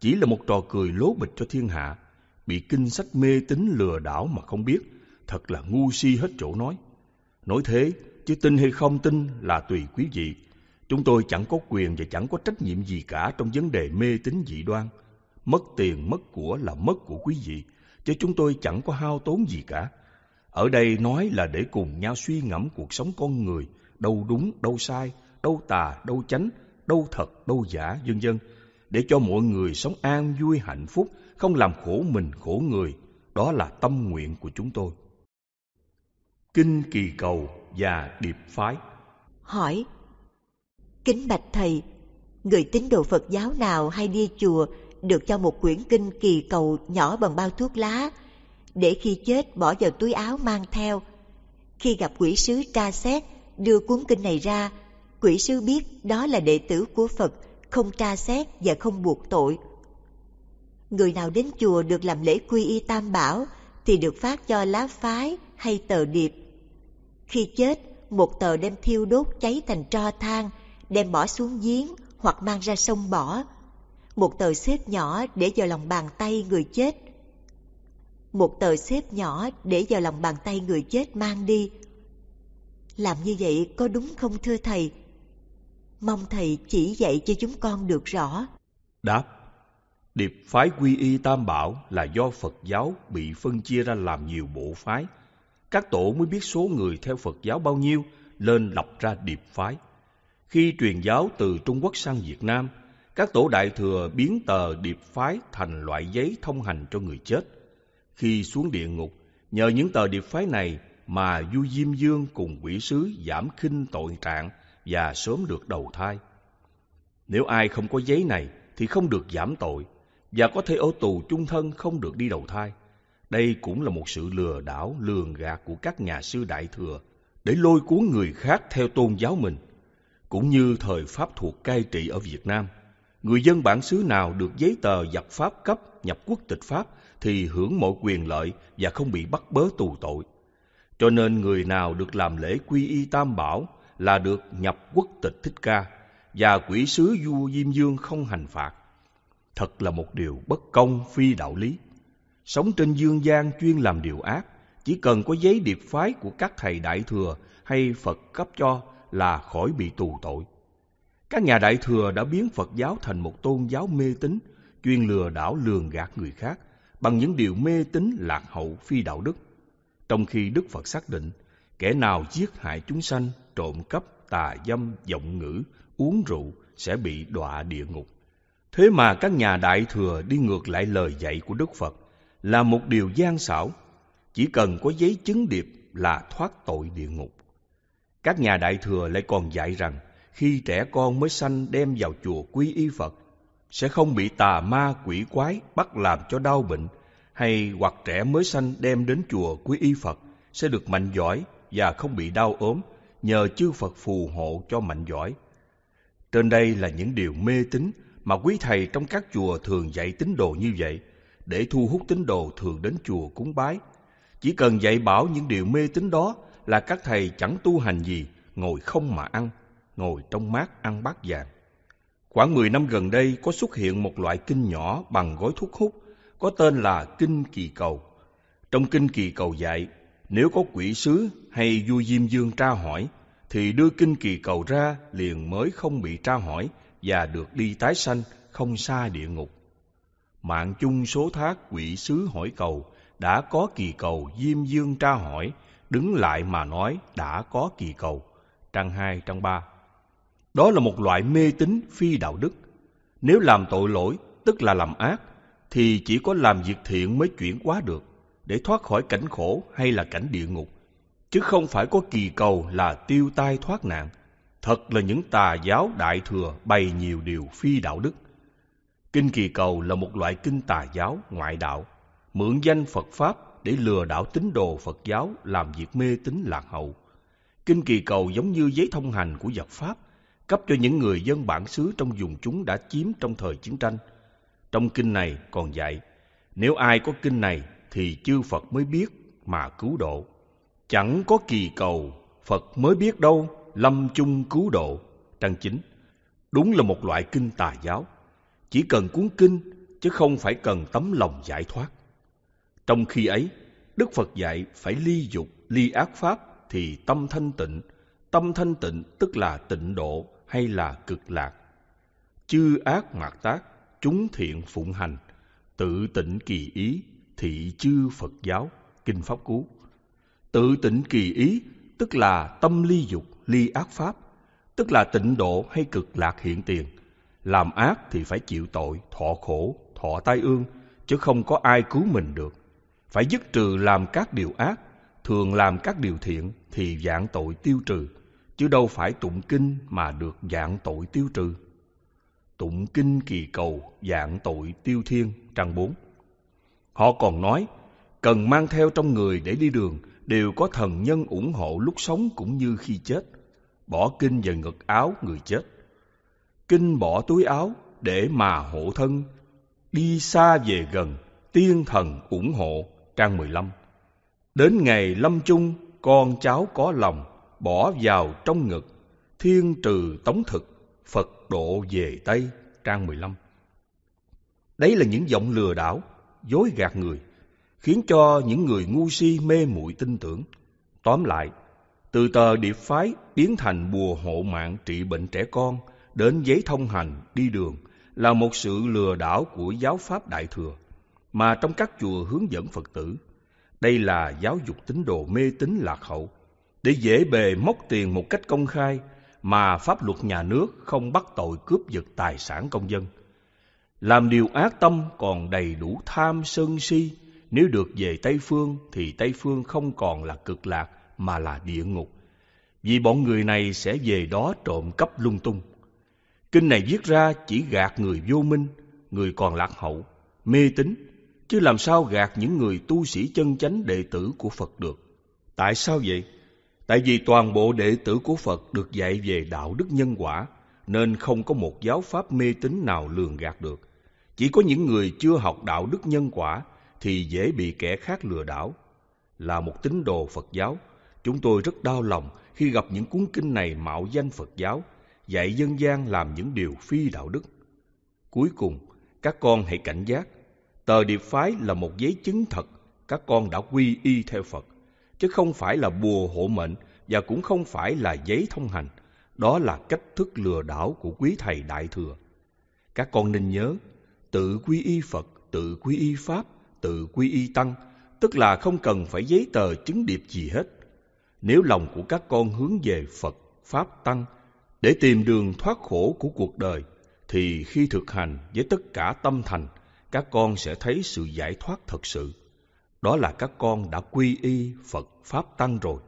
chỉ là một trò cười lố bịch cho thiên hạ. Bị kinh sách mê tín lừa đảo mà không biết, thật là ngu si hết chỗ nói. Nói thế, chứ tin hay không tin là tùy quý vị. Chúng tôi chẳng có quyền và chẳng có trách nhiệm gì cả trong vấn đề mê tín dị đoan. Mất tiền, mất của là mất của quý vị, chứ chúng tôi chẳng có hao tốn gì cả. Ở đây nói là để cùng nhau suy ngẫm cuộc sống con người, đâu đúng, đâu sai, đâu tà, đâu chánh, đâu thật, đâu giả, vân vân, để cho mọi người sống an vui hạnh phúc, không làm khổ mình khổ người. Đó là tâm nguyện của chúng tôi. Kinh Kỳ Cầu và Điệp Phái. Hỏi: Kính bạch Thầy, người tín đồ Phật giáo nào hay đi chùa được cho một quyển Kinh Kỳ Cầu nhỏ bằng bao thuốc lá, để khi chết bỏ vào túi áo mang theo. Khi gặp quỷ sứ tra xét, đưa cuốn kinh này ra, quỷ sứ biết đó là đệ tử của Phật, không tra xét và không buộc tội. Người nào đến chùa được làm lễ quy y Tam Bảo thì được phát cho lá phái hay tờ điệp. Khi chết, một tờ đem thiêu đốt cháy thành tro than, đem bỏ xuống giếng hoặc mang ra sông bỏ. Một tờ xếp nhỏ để vào lòng bàn tay người chết. Một tờ xếp nhỏ để vào lòng bàn tay người chết mang đi. Làm như vậy có đúng không thưa Thầy? Mong Thầy chỉ dạy cho chúng con được rõ. Đáp: Điệp phái quy y Tam Bảo là do Phật giáo bị phân chia ra làm nhiều bộ phái. Các tổ mới biết số người theo Phật giáo bao nhiêu, nên lập ra điệp phái. Khi truyền giáo từ Trung Quốc sang Việt Nam, các tổ Đại Thừa biến tờ điệp phái thành loại giấy thông hành cho người chết. Khi xuống địa ngục, nhờ những tờ điệp phái này mà vua Diêm Vương cùng quỷ sứ giảm khinh tội trạng và sớm được đầu thai. Nếu ai không có giấy này thì không được giảm tội, và có thể ở tù chung thân không được đi đầu thai. Đây cũng là một sự lừa đảo, lường gạt của các nhà sư Đại Thừa để lôi cuốn người khác theo tôn giáo mình. Cũng như thời Pháp thuộc cai trị ở Việt Nam, người dân bản xứ nào được giấy tờ nhập Pháp cấp, nhập quốc tịch Pháp thì hưởng mọi quyền lợi và không bị bắt bớ tù tội. Cho nên người nào được làm lễ quy y Tam Bảo là được nhập quốc tịch Thích Ca, và quỷ sứ vua Diêm Vương không hành phạt. Thật là một điều bất công phi đạo lý. Sống trên dương gian chuyên làm điều ác, chỉ cần có giấy điệp phái của các thầy Đại Thừa hay Phật cấp cho là khỏi bị tù tội. Các nhà Đại Thừa đã biến Phật giáo thành một tôn giáo mê tín, chuyên lừa đảo lường gạt người khác bằng những điều mê tín lạc hậu phi đạo đức. Trong khi Đức Phật xác định, kẻ nào giết hại chúng sanh, trộm cắp, tà dâm, vọng ngữ, uống rượu sẽ bị đọa địa ngục. Thế mà các nhà Đại Thừa đi ngược lại lời dạy của Đức Phật là một điều gian xảo. Chỉ cần có giấy chứng điệp là thoát tội địa ngục. Các nhà Đại Thừa lại còn dạy rằng khi trẻ con mới sanh đem vào chùa quy y Phật sẽ không bị tà ma quỷ quái bắt làm cho đau bệnh, hay hoặc trẻ mới sanh đem đến chùa quy y Phật sẽ được mạnh giỏi và không bị đau ốm nhờ chư Phật phù hộ cho mạnh giỏi. Trên đây là những điều mê tín mà quý thầy trong các chùa thường dạy tín đồ như vậy để thu hút tín đồ thường đến chùa cúng bái. Chỉ cần dạy bảo những điều mê tín đó là các thầy chẳng tu hành gì, ngồi không mà ăn, ngồi trong mát ăn bát vàng. Khoảng 10 năm gần đây có xuất hiện một loại kinh nhỏ bằng gói thuốc hút có tên là Kinh Kỳ Cầu. Trong Kinh Kỳ Cầu dạy, nếu có quỷ sứ hay vua Diêm Vương tra hỏi thì đưa Kinh Kỳ Cầu ra liền mới không bị tra hỏi và được đi tái sanh không xa địa ngục. Mạng chung số thác quỷ sứ hỏi cầu, đã có kỳ cầu. Diêm Vương tra hỏi, đứng lại mà nói, đã có kỳ cầu. Trang 2, trang 3. Đó là một loại mê tín phi đạo đức. Nếu làm tội lỗi, tức là làm ác, thì chỉ có làm việc thiện mới chuyển hóa được, để thoát khỏi cảnh khổ hay là cảnh địa ngục, chứ không phải có kỳ cầu là tiêu tai thoát nạn. Thật là những tà giáo Đại Thừa bày nhiều điều phi đạo đức. Kinh Kỳ Cầu là một loại kinh tà giáo ngoại đạo, mượn danh Phật Pháp để lừa đảo tín đồ Phật giáo làm việc mê tín lạc hậu. Kinh Kỳ Cầu giống như giấy thông hành của giặc Pháp, cấp cho những người dân bản xứ trong vùng chúng đã chiếm trong thời chiến tranh. Trong kinh này còn dạy, nếu ai có kinh này thì chư Phật mới biết mà cứu độ. Chẳng có kỳ cầu, Phật mới biết đâu, lâm chung cứu độ. Trang 9. Đúng là một loại kinh tà giáo. Chỉ cần cuốn kinh, chứ không phải cần tấm lòng giải thoát. Trong khi ấy, Đức Phật dạy phải ly dục, ly ác pháp thì tâm thanh tịnh. Tâm thanh tịnh tức là tịnh độ hay là cực lạc. Chư ác mạt tác, chúng thiện phụng hành, tự tịnh kỳ ý, thị chư Phật giáo. Kinh Pháp Cú. Tự tịnh kỳ ý tức là tâm ly dục, ly ác pháp, tức là tịnh độ hay cực lạc hiện tiền. Làm ác thì phải chịu tội, thọ khổ, thọ tai ương, chứ không có ai cứu mình được. Phải dứt trừ làm các điều ác, thường làm các điều thiện thì vạn tội tiêu trừ, chứ đâu phải tụng kinh mà được vạn tội tiêu trừ. Tụng kinh kỳ cầu, vạn tội tiêu thiên. Trang 4. Họ còn nói, cần mang theo trong người để đi đường, đều có thần nhân ủng hộ lúc sống cũng như khi chết. Bỏ kinh vào ngực áo người chết. Kinh bỏ túi áo để mà hộ thân, đi xa về gần, tiên thần ủng hộ. Trang 15. Đến ngày lâm chung, con cháu có lòng, bỏ vào trong ngực, thiên trừ tống thực, Phật độ về Tây. Trang 15. Đấy là những giọng lừa đảo, dối gạt người, khiến cho những người ngu si mê muội tin tưởng. Tóm lại, từ tờ điệp phái biến thành bùa hộ mạng trị bệnh trẻ con, đến giấy thông hành đi đường là một sự lừa đảo của giáo pháp Đại Thừa mà trong các chùa hướng dẫn Phật tử. Đây là giáo dục tín đồ mê tín lạc hậu để dễ bề móc tiền một cách công khai mà pháp luật nhà nước không bắt tội cướp giật tài sản công dân. Làm điều ác tâm còn đầy đủ tham sân si, nếu được về Tây Phương thì Tây Phương không còn là cực lạc mà là địa ngục, vì bọn người này sẽ về đó trộm cắp lung tung. Kinh này viết ra chỉ gạt người vô minh, người còn lạc hậu, mê tín, chứ làm sao gạt những người tu sĩ chân chánh đệ tử của Phật được. Tại sao vậy? Tại vì toàn bộ đệ tử của Phật được dạy về đạo đức nhân quả, nên không có một giáo pháp mê tín nào lường gạt được. Chỉ có những người chưa học đạo đức nhân quả thì dễ bị kẻ khác lừa đảo. Là một tín đồ Phật giáo, chúng tôi rất đau lòng khi gặp những cuốn kinh này mạo danh Phật giáo, dạy dân gian làm những điều phi đạo đức. Cuối cùng, các con hãy cảnh giác. Tờ điệp phái là một giấy chứng thật các con đã quy y theo Phật, chứ không phải là bùa hộ mệnh và cũng không phải là giấy thông hành. Đó là cách thức lừa đảo của quý thầy Đại Thừa. Các con nên nhớ, tự quy y Phật, tự quy y Pháp, tự quy y Tăng, tức là không cần phải giấy tờ chứng điệp gì hết. Nếu lòng của các con hướng về Phật, Pháp, Tăng để tìm đường thoát khổ của cuộc đời, thì khi thực hành với tất cả tâm thành, các con sẽ thấy sự giải thoát thật sự. Đó là các con đã quy y Phật, Pháp, Tăng rồi.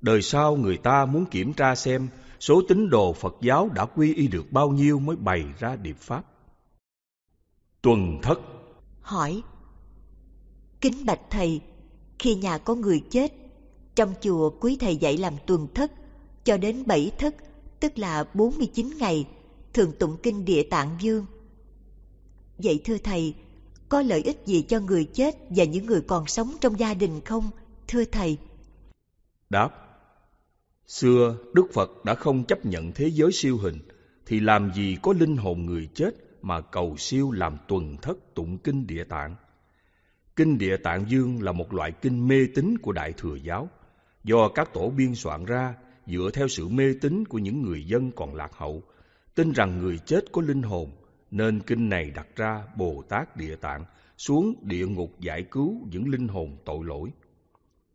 Đời sau người ta muốn kiểm tra xem số tín đồ Phật giáo đã quy y được bao nhiêu mới bày ra điệp pháp. Tuần Thất hỏi: Kính bạch thầy, khi nhà có người chết, trong chùa quý thầy dạy làm tuần thất cho đến 7 thất, tức là 49 ngày, thường tụng kinh Địa Tạng Vương. Vậy thưa thầy, có lợi ích gì cho người chết và những người còn sống trong gia đình không, thưa thầy? Đáp: Xưa Đức Phật đã không chấp nhận thế giới siêu hình, thì làm gì có linh hồn người chết mà cầu siêu làm tuần thất tụng kinh Địa Tạng. Kinh Địa Tạng Vương là một loại kinh mê tín của Đại Thừa giáo, do các tổ biên soạn ra dựa theo sự mê tín của những người dân còn lạc hậu, tin rằng người chết có linh hồn, nên kinh này đặt ra Bồ Tát Địa Tạng xuống địa ngục giải cứu những linh hồn tội lỗi.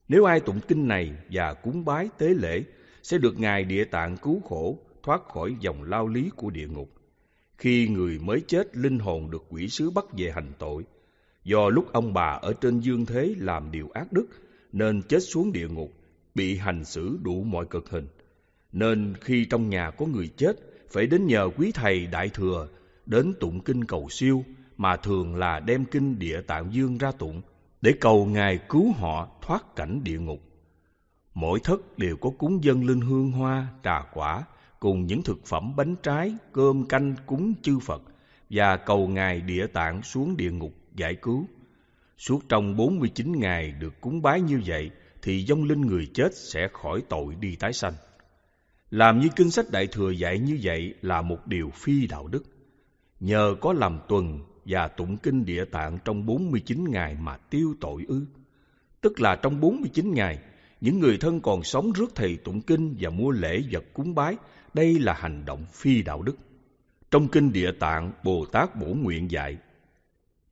Nếu ai tụng kinh này và cúng bái tế lễ, sẽ được Ngài Địa Tạng cứu khổ, thoát khỏi vòng lao lý của địa ngục. Khi người mới chết, linh hồn được quỷ sứ bắt về hành tội. Do lúc ông bà ở trên dương thế làm điều ác đức, nên chết xuống địa ngục, bị hành xử đủ mọi cực hình. Nên khi trong nhà có người chết, phải đến nhờ quý thầy Đại Thừa đến tụng kinh cầu siêu, mà thường là đem kinh Địa Tạng Vương ra tụng, để cầu Ngài cứu họ thoát cảnh địa ngục. Mỗi thất đều có cúng dâng lên hương hoa, trà quả, cùng những thực phẩm bánh trái, cơm canh cúng chư Phật, và cầu Ngài Địa Tạng xuống địa ngục giải cứu. Suốt trong 49 ngày được cúng bái như vậy, thì vong linh người chết sẽ khỏi tội đi tái sanh. Làm như kinh sách Đại Thừa dạy như vậy là một điều phi đạo đức. Nhờ có làm tuần và tụng kinh Địa Tạng trong 49 ngày mà tiêu tội ư? Tức là trong 49 ngày, những người thân còn sống rước thầy tụng kinh và mua lễ vật cúng bái, đây là hành động phi đạo đức. Trong kinh Địa Tạng, Bồ Tát Bổ Nguyện dạy: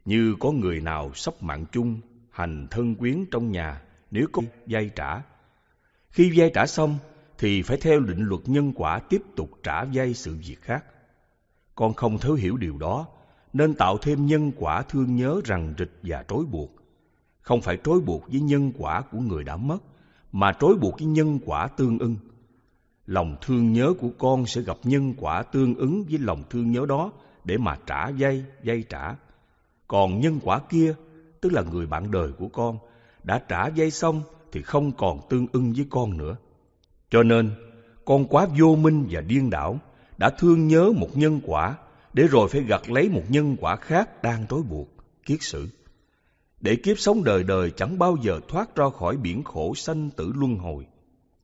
Như có người nào sắp mạng chung, hành thân quyến trong nhà, nếu có vay trả. Khi vay trả xong, thì phải theo định luật nhân quả tiếp tục trả vay sự việc khác. Con không thấu hiểu điều đó, nên tạo thêm nhân quả thương nhớ rằng rịch và trói buộc. Không phải trói buộc với nhân quả của người đã mất, mà trói buộc với nhân quả tương ưng. Lòng thương nhớ của con sẽ gặp nhân quả tương ứng với lòng thương nhớ đó để mà trả vay, vay trả. Còn nhân quả kia, tức là người bạn đời của con, đã trả vay xong thì không còn tương ưng với con nữa. Cho nên, con quá vô minh và điên đảo, đã thương nhớ một nhân quả, để rồi phải gặt lấy một nhân quả khác đang trói buộc, kiết sử. Để kiếp sống đời đời chẳng bao giờ thoát ra khỏi biển khổ sanh tử luân hồi.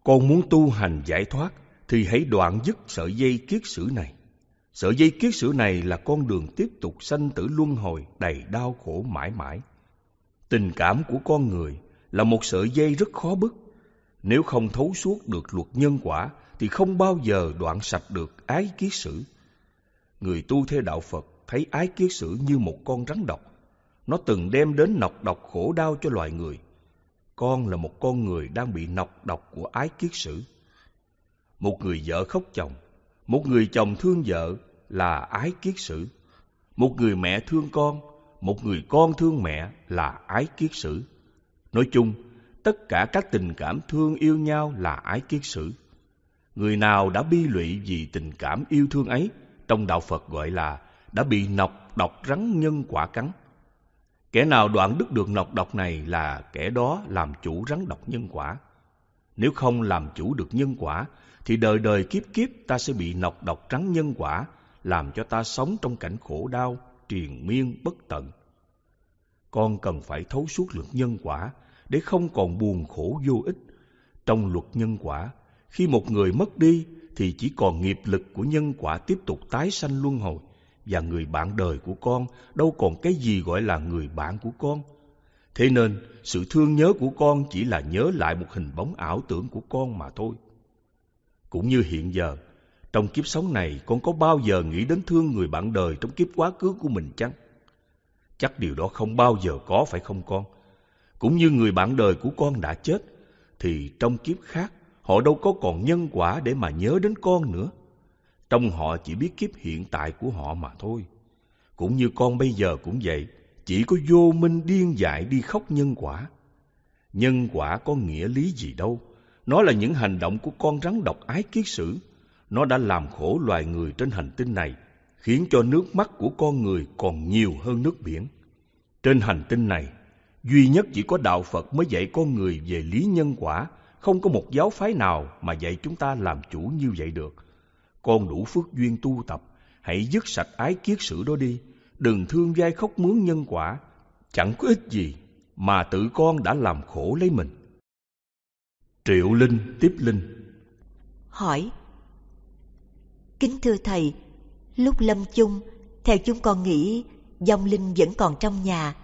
Con muốn tu hành giải thoát, thì hãy đoạn dứt sợi dây kiết sử này. Sợi dây kiết sử này là con đường tiếp tục sanh tử luân hồi đầy đau khổ mãi mãi. Tình cảm của con người là một sợi dây rất khó bứt. Nếu không thấu suốt được luật nhân quả, thì không bao giờ đoạn sạch được ái kiết sử. Người tu theo đạo Phật thấy ái kiết sử như một con rắn độc. Nó từng đem đến nọc độc khổ đau cho loài người. Con là một con người đang bị nọc độc của ái kiết sử. Một người vợ khóc chồng, một người chồng thương vợ là ái kiết sử. Một người mẹ thương con, một người con thương mẹ là ái kiết sử. Nói chung, tất cả các tình cảm thương yêu nhau là ái kiết sử. Người nào đã bi lụy vì tình cảm yêu thương ấy, trong đạo Phật gọi là đã bị nọc độc rắn nhân quả cắn. Kẻ nào đoạn đứt đường nọc độc này là kẻ đó làm chủ rắn độc nhân quả. Nếu không làm chủ được nhân quả, thì đời đời kiếp kiếp ta sẽ bị nọc độc rắn nhân quả, làm cho ta sống trong cảnh khổ đau, triền miên bất tận. Con cần phải thấu suốt luật nhân quả để không còn buồn khổ vô ích. Trong luật nhân quả, khi một người mất đi thì chỉ còn nghiệp lực của nhân quả tiếp tục tái sanh luân hồi, và người bạn đời của con đâu còn cái gì gọi là người bạn của con. Thế nên, sự thương nhớ của con chỉ là nhớ lại một hình bóng ảo tưởng của con mà thôi. Cũng như hiện giờ, trong kiếp sống này con có bao giờ nghĩ đến thương người bạn đời trong kiếp quá khứ của mình chăng? Chắc điều đó không bao giờ có, phải không con? Cũng như người bạn đời của con đã chết, thì trong kiếp khác họ đâu có còn nhân quả để mà nhớ đến con nữa. Trong họ chỉ biết kiếp hiện tại của họ mà thôi. Cũng như con bây giờ cũng vậy, chỉ có vô minh điên dại đi khóc nhân quả. Nhân quả có nghĩa lý gì đâu. Nó là những hành động của con rắn độc ái kiết sử. Nó đã làm khổ loài người trên hành tinh này, khiến cho nước mắt của con người còn nhiều hơn nước biển. Trên hành tinh này, duy nhất chỉ có đạo Phật mới dạy con người về lý nhân quả. Không có một giáo phái nào mà dạy chúng ta làm chủ như vậy được. Con đủ phước duyên tu tập, hãy dứt sạch ái kiết sử đó đi. Đừng thương vai khóc mướn nhân quả, chẳng có ích gì mà tự con đã làm khổ lấy mình. Triệu Linh tiếp Linh hỏi: Kính thưa Thầy, lúc lâm chung, theo chúng con nghĩ vong linh vẫn còn trong nhà.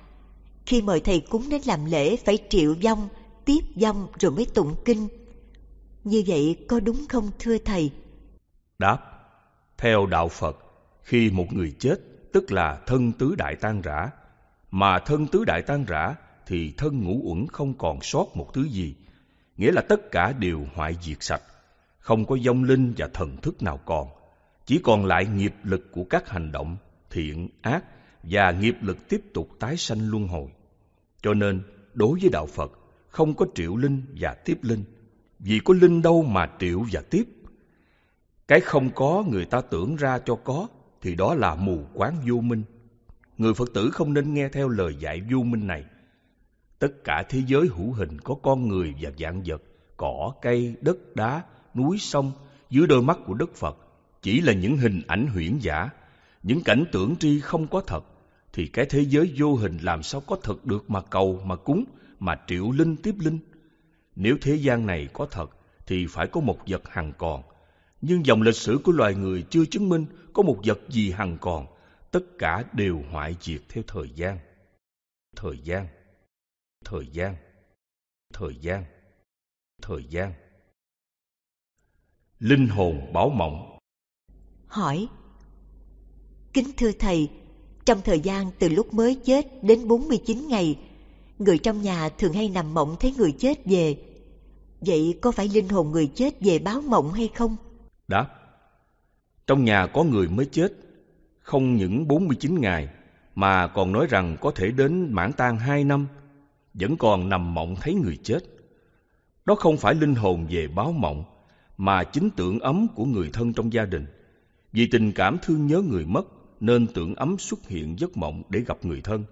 Khi mời Thầy cúng đến làm lễ phải triệu vong, tiếp vong rồi mới tụng kinh. Như vậy có đúng không thưa Thầy? Đáp: Theo đạo Phật, khi một người chết, tức là thân tứ đại tan rã. Mà thân tứ đại tan rã thì thân ngũ uẩn không còn sót một thứ gì, nghĩa là tất cả đều hoại diệt sạch. Không có vong linh và thần thức nào còn, chỉ còn lại nghiệp lực của các hành động thiện, ác và nghiệp lực tiếp tục tái sanh luân hồi. Cho nên, đối với đạo Phật, không có triệu linh và tiếp linh, vì có linh đâu mà triệu và tiếp. Cái không có người ta tưởng ra cho có, thì đó là mù quáng vô minh. Người Phật tử không nên nghe theo lời dạy vô minh này. Tất cả thế giới hữu hình có con người và vạn vật, cỏ, cây, đất, đá, núi, sông, dưới đôi mắt của Đức Phật chỉ là những hình ảnh huyễn giả, những cảnh tưởng tri không có thật, thì cái thế giới vô hình làm sao có thật được mà cầu, mà cúng, mà triệu linh tiếp linh. Nếu thế gian này có thật thì phải có một vật hằng còn, nhưng dòng lịch sử của loài người chưa chứng minh có một vật gì hằng còn, tất cả đều hoại diệt theo thời gian. Linh hồn báo mộng hỏi: Kính thưa Thầy, trong thời gian từ lúc mới chết đến 49 ngày, người trong nhà thường hay nằm mộng thấy người chết về. Vậy có phải linh hồn người chết về báo mộng hay không? Đáp: Trong nhà có người mới chết, không những 49 ngày, mà còn nói rằng có thể đến mãn tang 2 năm, vẫn còn nằm mộng thấy người chết. Đó không phải linh hồn về báo mộng, mà chính tưởng ấm của người thân trong gia đình. Vì tình cảm thương nhớ người mất, nên tưởng ấm xuất hiện giấc mộng để gặp người thân,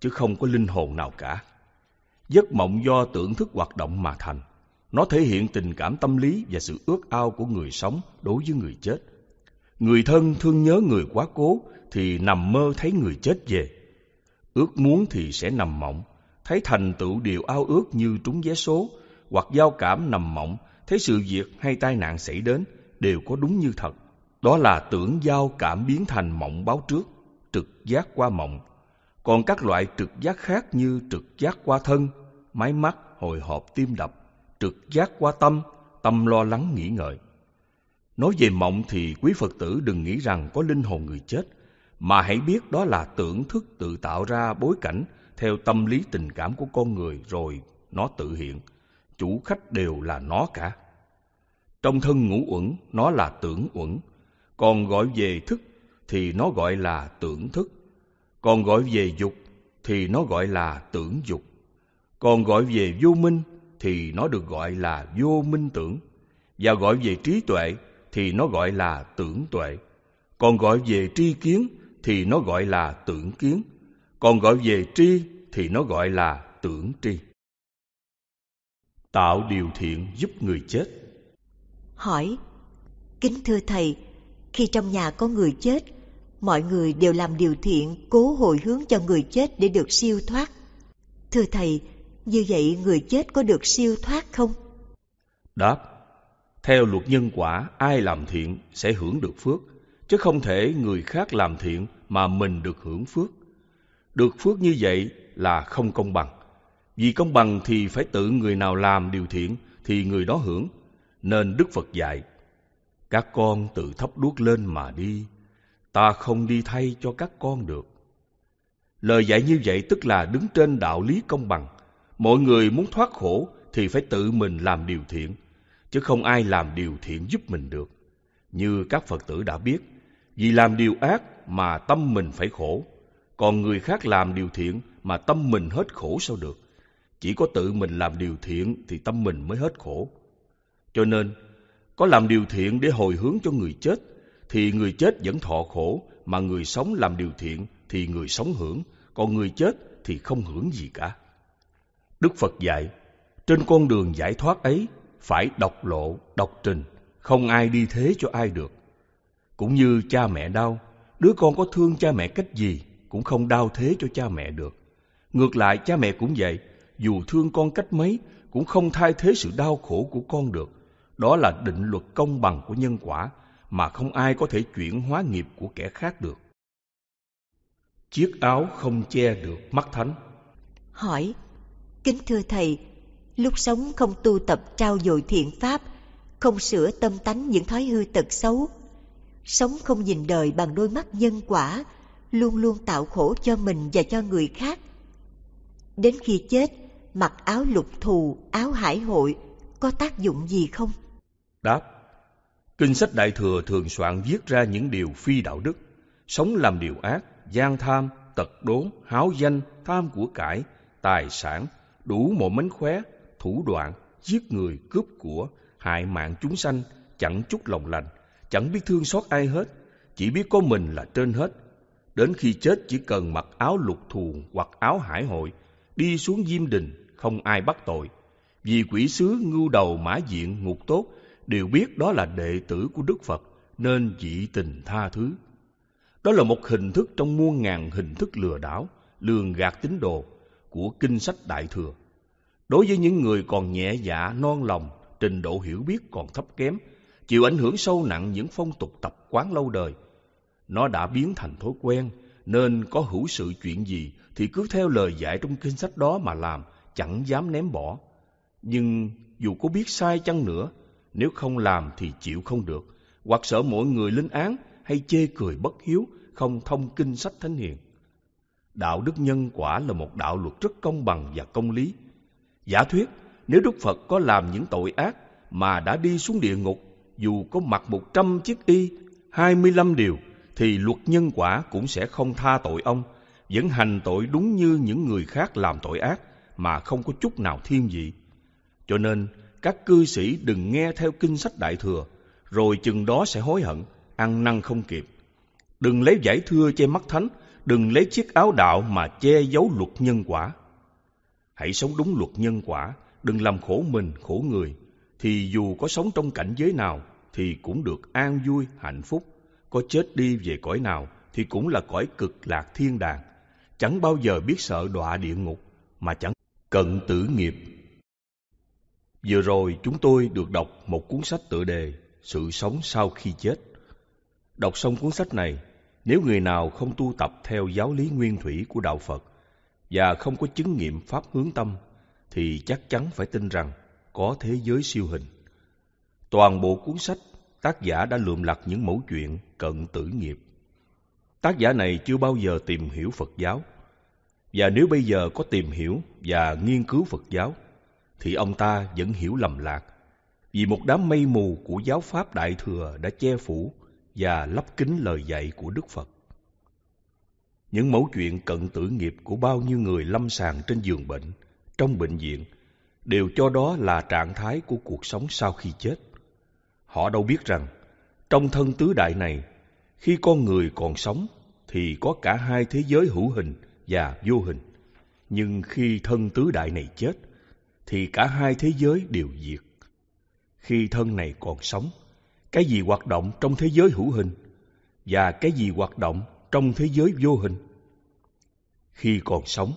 chứ không có linh hồn nào cả. Giấc mộng do tưởng thức hoạt động mà thành. Nó thể hiện tình cảm tâm lý và sự ước ao của người sống đối với người chết. Người thân thương nhớ người quá cố thì nằm mơ thấy người chết về. Ước muốn thì sẽ nằm mộng, thấy thành tựu điều ao ước như trúng vé số, hoặc giao cảm nằm mộng, thấy sự việc hay tai nạn xảy đến đều có đúng như thật. Đó là tưởng giao cảm biến thành mộng báo trước, trực giác qua mộng. Còn các loại trực giác khác như trực giác qua thân, máy mắt, hồi hộp tim đập, trực giác qua tâm, tâm lo lắng nghĩ ngợi. Nói về mộng thì quý Phật tử đừng nghĩ rằng có linh hồn người chết, mà hãy biết đó là tưởng thức tự tạo ra bối cảnh theo tâm lý tình cảm của con người rồi nó tự hiện. Chủ khách đều là nó cả. Trong thân ngũ uẩn, nó là tưởng uẩn. Còn gọi về thức thì nó gọi là tưởng thức. Còn gọi về dục thì nó gọi là tưởng dục. Còn gọi về vô minh thì nó được gọi là vô minh tưởng. Và gọi về trí tuệ thì nó gọi là tưởng tuệ. Còn gọi về tri kiến thì nó gọi là tưởng kiến. Còn gọi về tri thì nó gọi là tưởng tri. Tạo điều thiện giúp người chết. Hỏi: Kính thưa Thầy, khi trong nhà có người chết, mọi người đều làm điều thiện cố hồi hướng cho người chết để được siêu thoát. Thưa Thầy, như vậy người chết có được siêu thoát không? Đáp: Theo luật nhân quả, ai làm thiện sẽ hưởng được phước, chứ không thể người khác làm thiện mà mình được hưởng phước. Được phước như vậy là không công bằng. Vì công bằng thì phải tự người nào làm điều thiện thì người đó hưởng. Nên Đức Phật dạy: Các con tự thắp đuốc lên mà đi, ta không đi thay cho các con được. Lời dạy như vậy tức là đứng trên đạo lý công bằng. Mọi người muốn thoát khổ thì phải tự mình làm điều thiện, chứ không ai làm điều thiện giúp mình được. Như các Phật tử đã biết, vì làm điều ác mà tâm mình phải khổ, còn người khác làm điều thiện mà tâm mình hết khổ sao được. Chỉ có tự mình làm điều thiện thì tâm mình mới hết khổ. Cho nên, có làm điều thiện để hồi hướng cho người chết, thì người chết vẫn thọ khổ, mà người sống làm điều thiện thì người sống hưởng, còn người chết thì không hưởng gì cả. Đức Phật dạy, trên con đường giải thoát ấy, phải độc lộ, độc trình, không ai đi thế cho ai được. Cũng như cha mẹ đau, đứa con có thương cha mẹ cách gì cũng không đau thế cho cha mẹ được. Ngược lại, cha mẹ cũng vậy, dù thương con cách mấy cũng không thay thế sự đau khổ của con được. Đó là định luật công bằng của nhân quả, mà không ai có thể chuyển hóa nghiệp của kẻ khác được. Chiếc áo không che được mắt thánh. Hỏi: Kính thưa Thầy, lúc sống không tu tập trau dồi thiện pháp, không sửa tâm tánh những thói hư tật xấu, sống không nhìn đời bằng đôi mắt nhân quả, luôn luôn tạo khổ cho mình và cho người khác. Đến khi chết, mặc áo lục thù, áo hải hội, có tác dụng gì không? Đáp: Kinh sách Đại Thừa thường soạn viết ra những điều phi đạo đức, sống làm điều ác, gian tham, tật đố, háo danh, tham của cải, tài sản, đủ mọi mánh khóe, thủ đoạn, giết người, cướp của, hại mạng chúng sanh, chẳng chút lòng lành, chẳng biết thương xót ai hết, chỉ biết có mình là trên hết. Đến khi chết chỉ cần mặc áo lục thù hoặc áo hải hội, đi xuống Diêm Đình, không ai bắt tội. Vì quỷ sứ, ngưu đầu, mã diện, ngục tốt đều biết đó là đệ tử của Đức Phật, nên dị tình tha thứ. Đó là một hình thức trong muôn ngàn hình thức lừa đảo, lường gạt tín đồ của kinh sách Đại Thừa. Đối với những người còn nhẹ dạ, non lòng, trình độ hiểu biết còn thấp kém, chịu ảnh hưởng sâu nặng những phong tục tập quán lâu đời, nó đã biến thành thói quen, nên có hữu sự chuyện gì thì cứ theo lời dạy trong kinh sách đó mà làm, chẳng dám ném bỏ. Nhưng dù có biết sai chăng nữa, nếu không làm thì chịu không được, hoặc sợ mọi người lên án hay chê cười bất hiếu, không thông kinh sách thánh hiền. Đạo đức nhân quả là một đạo luật rất công bằng và công lý. Giả thuyết, nếu Đức Phật có làm những tội ác mà đã đi xuống địa ngục, dù có mặc 100 chiếc y, 25 điều, thì luật nhân quả cũng sẽ không tha tội ông, vẫn hành tội đúng như những người khác làm tội ác mà không có chút nào thiên vị. Cho nên, các cư sĩ đừng nghe theo kinh sách Đại Thừa, rồi chừng đó sẽ hối hận, ăn năn không kịp. Đừng lấy giải thưa che mắt thánh, đừng lấy chiếc áo đạo mà che giấu luật nhân quả. Hãy sống đúng luật nhân quả, đừng làm khổ mình, khổ người, thì dù có sống trong cảnh giới nào thì cũng được an vui, hạnh phúc. Có chết đi về cõi nào thì cũng là cõi cực lạc thiên đàng, chẳng bao giờ biết sợ đọa địa ngục mà chẳng cận tử nghiệp. Vừa rồi chúng tôi được đọc một cuốn sách tựa đề Sự sống sau khi chết. Đọc xong cuốn sách này, nếu người nào không tu tập theo giáo lý nguyên thủy của Đạo Phật và không có chứng nghiệm pháp hướng tâm thì chắc chắn phải tin rằng có thế giới siêu hình. Toàn bộ cuốn sách, tác giả đã lượm lặt những mẩu chuyện cận tử nghiệp. Tác giả này chưa bao giờ tìm hiểu Phật giáo, và nếu bây giờ có tìm hiểu và nghiên cứu Phật giáo thì ông ta vẫn hiểu lầm lạc, vì một đám mây mù của giáo pháp Đại Thừa đã che phủ và lấp kín lời dạy của Đức Phật. Những mẩu chuyện cận tử nghiệp của bao nhiêu người lâm sàng trên giường bệnh, trong bệnh viện, đều cho đó là trạng thái của cuộc sống sau khi chết. Họ đâu biết rằng, trong thân tứ đại này, khi con người còn sống thì có cả hai thế giới hữu hình và vô hình. nhưng khi thân tứ đại này chết, thì cả hai thế giới đều diệt. Khi thân này còn sống, cái gì hoạt động trong thế giới hữu hình và cái gì hoạt động trong thế giới vô hình? Khi còn sống,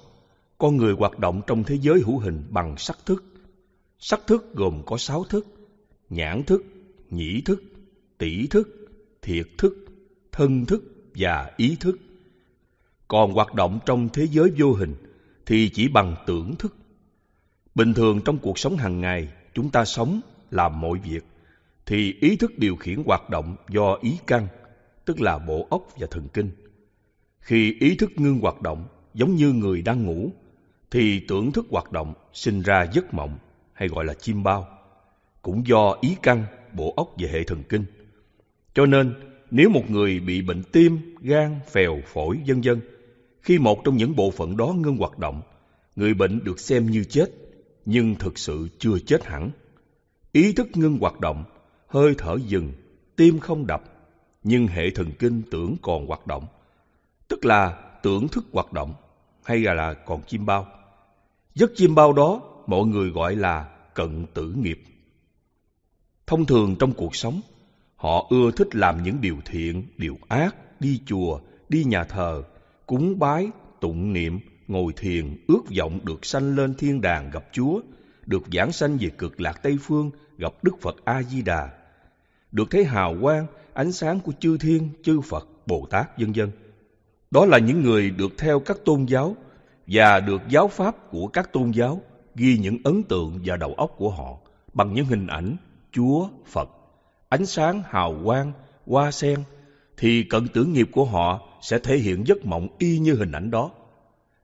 con người hoạt động trong thế giới hữu hình bằng sắc thức. Sắc thức gồm có 6 thức: nhãn thức, nhĩ thức, tỷ thức, thiệt thức, thân thức và ý thức. Còn hoạt động trong thế giới vô hình thì chỉ bằng tưởng thức. Bình thường trong cuộc sống hàng ngày, chúng ta sống, làm mọi việc, thì ý thức điều khiển hoạt động do ý căn, tức là bộ óc và thần kinh. Khi ý thức ngưng hoạt động, giống như người đang ngủ, thì tưởng thức hoạt động sinh ra giấc mộng, hay gọi là chiêm bao, cũng do ý căn, bộ óc và hệ thần kinh. Cho nên, nếu một người bị bệnh tim, gan, phèo, phổi, vân vân, khi một trong những bộ phận đó ngưng hoạt động, người bệnh được xem như chết, nhưng thực sự chưa chết hẳn. Ý thức ngưng hoạt động, hơi thở dừng, tim không đập, nhưng hệ thần kinh tưởng còn hoạt động, tức là tưởng thức hoạt động, hay là còn chiêm bao. Giấc chiêm bao đó mọi người gọi là cận tử nghiệp. Thông thường trong cuộc sống, họ ưa thích làm những điều thiện, điều ác, đi chùa, đi nhà thờ, cúng bái, tụng niệm, ngồi thiền, ước vọng được sanh lên thiên đàng gặp Chúa, được vãng sanh về cực lạc Tây Phương, gặp Đức Phật A-di-đà, được thấy hào quang, ánh sáng của chư thiên, chư Phật, Bồ Tát, vân vân. Đó là những người được theo các tôn giáo và được giáo pháp của các tôn giáo ghi những ấn tượng vào đầu óc của họ bằng những hình ảnh Chúa, Phật, ánh sáng, hào quang, hoa sen, thì cận tử nghiệp của họ sẽ thể hiện giấc mộng y như hình ảnh đó.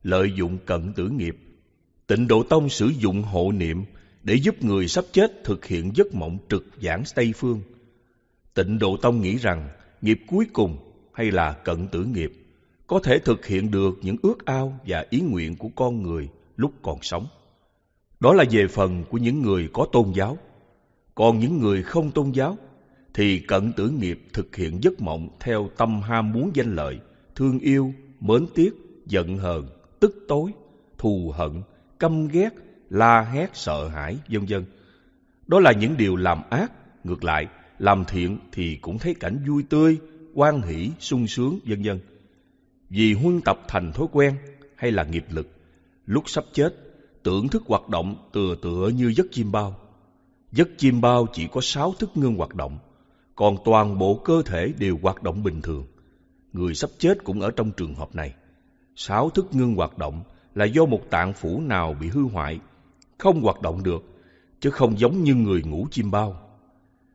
Lợi dụng cận tử nghiệp, Tịnh Độ Tông sử dụng hộ niệm để giúp người sắp chết thực hiện giấc mộng trực giảng Tây Phương. Tịnh Độ Tông nghĩ rằng nghiệp cuối cùng, hay là cận tử nghiệp, có thể thực hiện được những ước ao và ý nguyện của con người lúc còn sống. Đó là về phần của những người có tôn giáo. Còn những người không tôn giáo thì cận tử nghiệp thực hiện giấc mộng theo tâm ham muốn danh lợi, thương yêu, mến tiếc, giận hờn, tức tối, thù hận, căm ghét, la hét, sợ hãi, vân vân. Đó là những điều làm ác. Ngược lại, làm thiện thì cũng thấy cảnh vui tươi, hoan hỷ, sung sướng, vân vân. Vì huân tập thành thói quen, hay là nghiệp lực, lúc sắp chết, tưởng thức hoạt động tựa như giấc chiêm bao. Giấc chiêm bao chỉ có 6 thức ngưng hoạt động, còn toàn bộ cơ thể đều hoạt động bình thường. Người sắp chết cũng ở trong trường hợp này. 6 thức ngưng hoạt động là do một tạng phủ nào bị hư hoại, không hoạt động được, chứ không giống như người ngủ chiêm bao.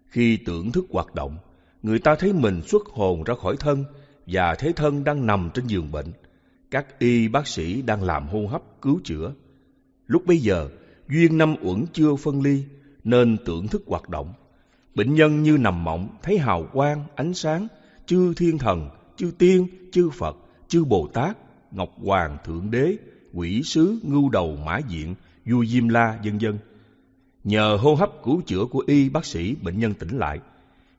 Khi tưởng thức hoạt động, người ta thấy mình xuất hồn ra khỏi thân và thấy thân đang nằm trên giường bệnh. Các y bác sĩ đang làm hô hấp cứu chữa. Lúc bấy giờ, duyên năm uẩn chưa phân ly, nên tưởng thức hoạt động. Bệnh nhân như nằm mộng, thấy hào quang, ánh sáng, chư thiên thần, chư tiên, chư Phật, chư Bồ Tát, Ngọc Hoàng, Thượng Đế, Quỷ Sứ, Ngưu Đầu, Mã Diện, Vua Diêm La, vân vân. Nhờ hô hấp cứu chữa của y bác sĩ, bệnh nhân tỉnh lại,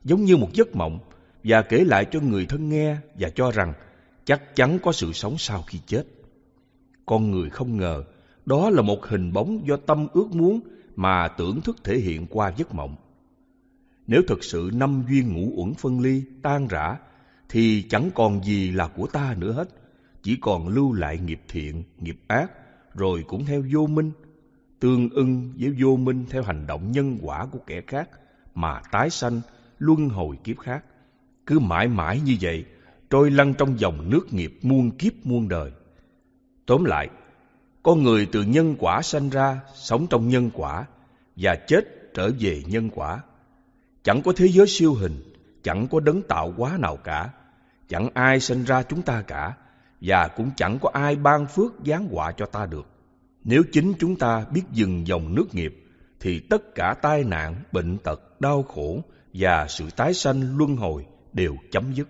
giống như một giấc mộng, và kể lại cho người thân nghe và cho rằng chắc chắn có sự sống sau khi chết. Con người không ngờ, đó là một hình bóng do tâm ước muốn mà tưởng thức thể hiện qua giấc mộng. Nếu thực sự 5 duyên ngũ uẩn phân ly, tan rã, thì chẳng còn gì là của ta nữa hết, chỉ còn lưu lại nghiệp thiện, nghiệp ác, rồi cũng theo vô minh, tương ưng với vô minh theo hành động nhân quả của kẻ khác mà tái sanh, luân hồi kiếp khác. Cứ mãi mãi như vậy, trôi lăn trong dòng nước nghiệp muôn kiếp muôn đời. Tóm lại, con người từ nhân quả sanh ra, sống trong nhân quả, và chết trở về nhân quả. Chẳng có thế giới siêu hình, chẳng có đấng tạo hóa nào cả, chẳng ai sanh ra chúng ta cả, và cũng chẳng có ai ban phước giáng họa cho ta được. Nếu chính chúng ta biết dừng dòng nước nghiệp, thì tất cả tai nạn, bệnh tật, đau khổ và sự tái sanh luân hồi đều chấm dứt.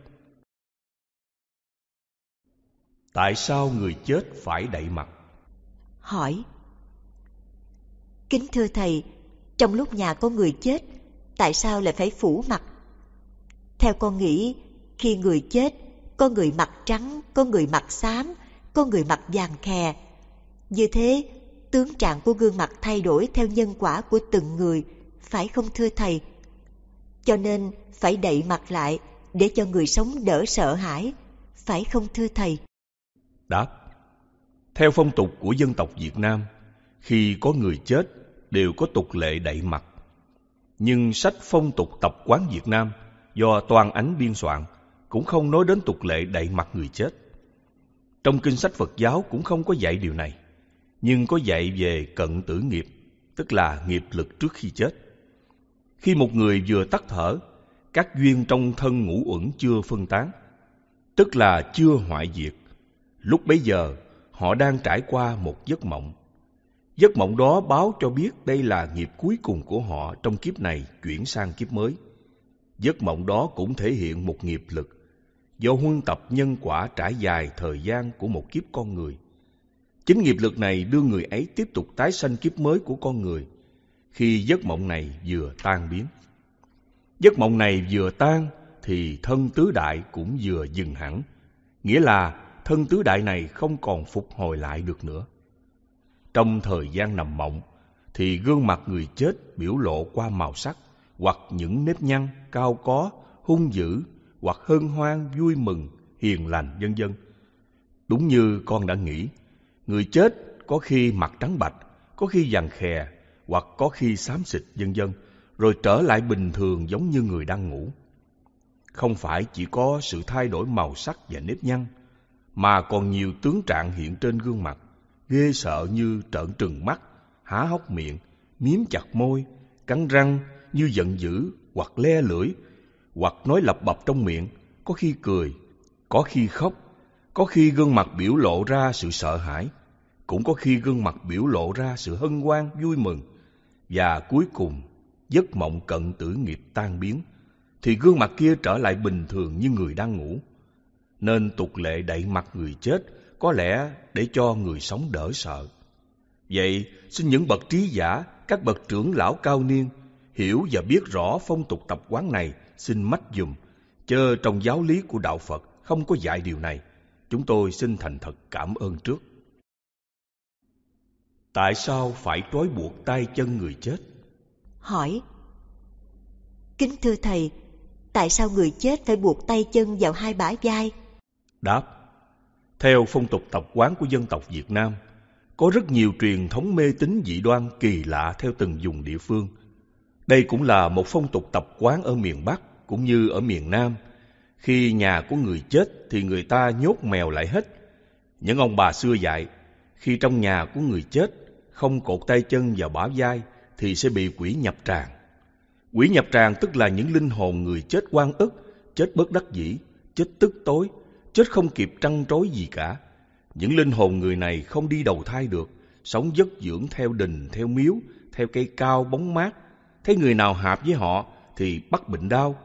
Tại sao người chết phải đậy mặt? Hỏi: Kính thưa Thầy, trong lúc nhà có người chết, tại sao lại phải phủ mặt? Theo con nghĩ, khi người chết, có người mặt trắng, có người mặt xám, có người mặt vàng khè. Như thế, tướng trạng của gương mặt thay đổi theo nhân quả của từng người, phải không thưa thầy? Cho nên phải đậy mặt lại để cho người sống đỡ sợ hãi, phải không thưa thầy? Đáp: theo phong tục của dân tộc Việt Nam, khi có người chết đều có tục lệ đậy mặt. Nhưng sách phong tục tập quán Việt Nam do Toàn Ánh biên soạn cũng không nói đến tục lệ đậy mặt người chết. Trong kinh sách Phật giáo cũng không có dạy điều này, nhưng có dạy về cận tử nghiệp, tức là nghiệp lực trước khi chết. Khi một người vừa tắt thở, các duyên trong thân ngũ uẩn chưa phân tán, tức là chưa hoại diệt. Lúc bấy giờ, họ đang trải qua một giấc mộng. Giấc mộng đó báo cho biết đây là nghiệp cuối cùng của họ trong kiếp này chuyển sang kiếp mới. Giấc mộng đó cũng thể hiện một nghiệp lực do huân tập nhân quả trải dài thời gian của một kiếp con người. Chính nghiệp lực này đưa người ấy tiếp tục tái sanh kiếp mới của con người khi giấc mộng này vừa tan biến. Giấc mộng này vừa tan thì thân tứ đại cũng vừa dừng hẳn, nghĩa là thân tứ đại này không còn phục hồi lại được nữa. Trong thời gian nằm mộng thì gương mặt người chết biểu lộ qua màu sắc hoặc những nếp nhăn, cao có, hung dữ hoặc hân hoan, vui mừng, hiền lành, vân vân. Đúng như con đã nghĩ, người chết có khi mặt trắng bạch, có khi vàng khè hoặc có khi xám xịt, vân vân, rồi trở lại bình thường giống như người đang ngủ. Không phải chỉ có sự thay đổi màu sắc và nếp nhăn, mà còn nhiều tướng trạng hiện trên gương mặt ghê sợ như trợn trừng mắt, há hốc miệng, miếm chặt môi, cắn răng như giận dữ hoặc le lưỡi, hoặc nói lặp bập trong miệng, có khi cười, có khi khóc, có khi gương mặt biểu lộ ra sự sợ hãi, cũng có khi gương mặt biểu lộ ra sự hân hoan, vui mừng. Và cuối cùng, giấc mộng cận tử nghiệp tan biến, thì gương mặt kia trở lại bình thường như người đang ngủ. Nên tục lệ đậy mặt người chết có lẽ để cho người sống đỡ sợ. Vậy, xin những bậc trí giả, các bậc trưởng lão cao niên, hiểu và biết rõ phong tục tập quán này, xin mách dùm, chớ trong giáo lý của Đạo Phật không có dạy điều này. Chúng tôi xin thành thật cảm ơn trước. Tại sao phải trói buộc tay chân người chết? Hỏi: kính thưa thầy, tại sao người chết phải buộc tay chân vào hai bả vai? Đáp: theo phong tục tập quán của dân tộc Việt Nam, có rất nhiều truyền thống mê tín dị đoan kỳ lạ theo từng vùng địa phương. Đây cũng là một phong tục tập quán ở miền Bắc cũng như ở miền Nam. Khi nhà của người chết thì người ta nhốt mèo lại hết. Những ông bà xưa dạy, khi trong nhà của người chết không cột tay chân vào bả vai thì sẽ bị quỷ nhập tràng. Quỷ nhập tràng tức là những linh hồn người chết oan ức, chết bất đắc dĩ, chết tức tối, chết không kịp trăn trối gì cả. Những linh hồn người này không đi đầu thai được, sống vất dưỡng theo đình, theo miếu, theo cây cao bóng mát. Thấy người nào hạp với họ thì bắt bệnh đau.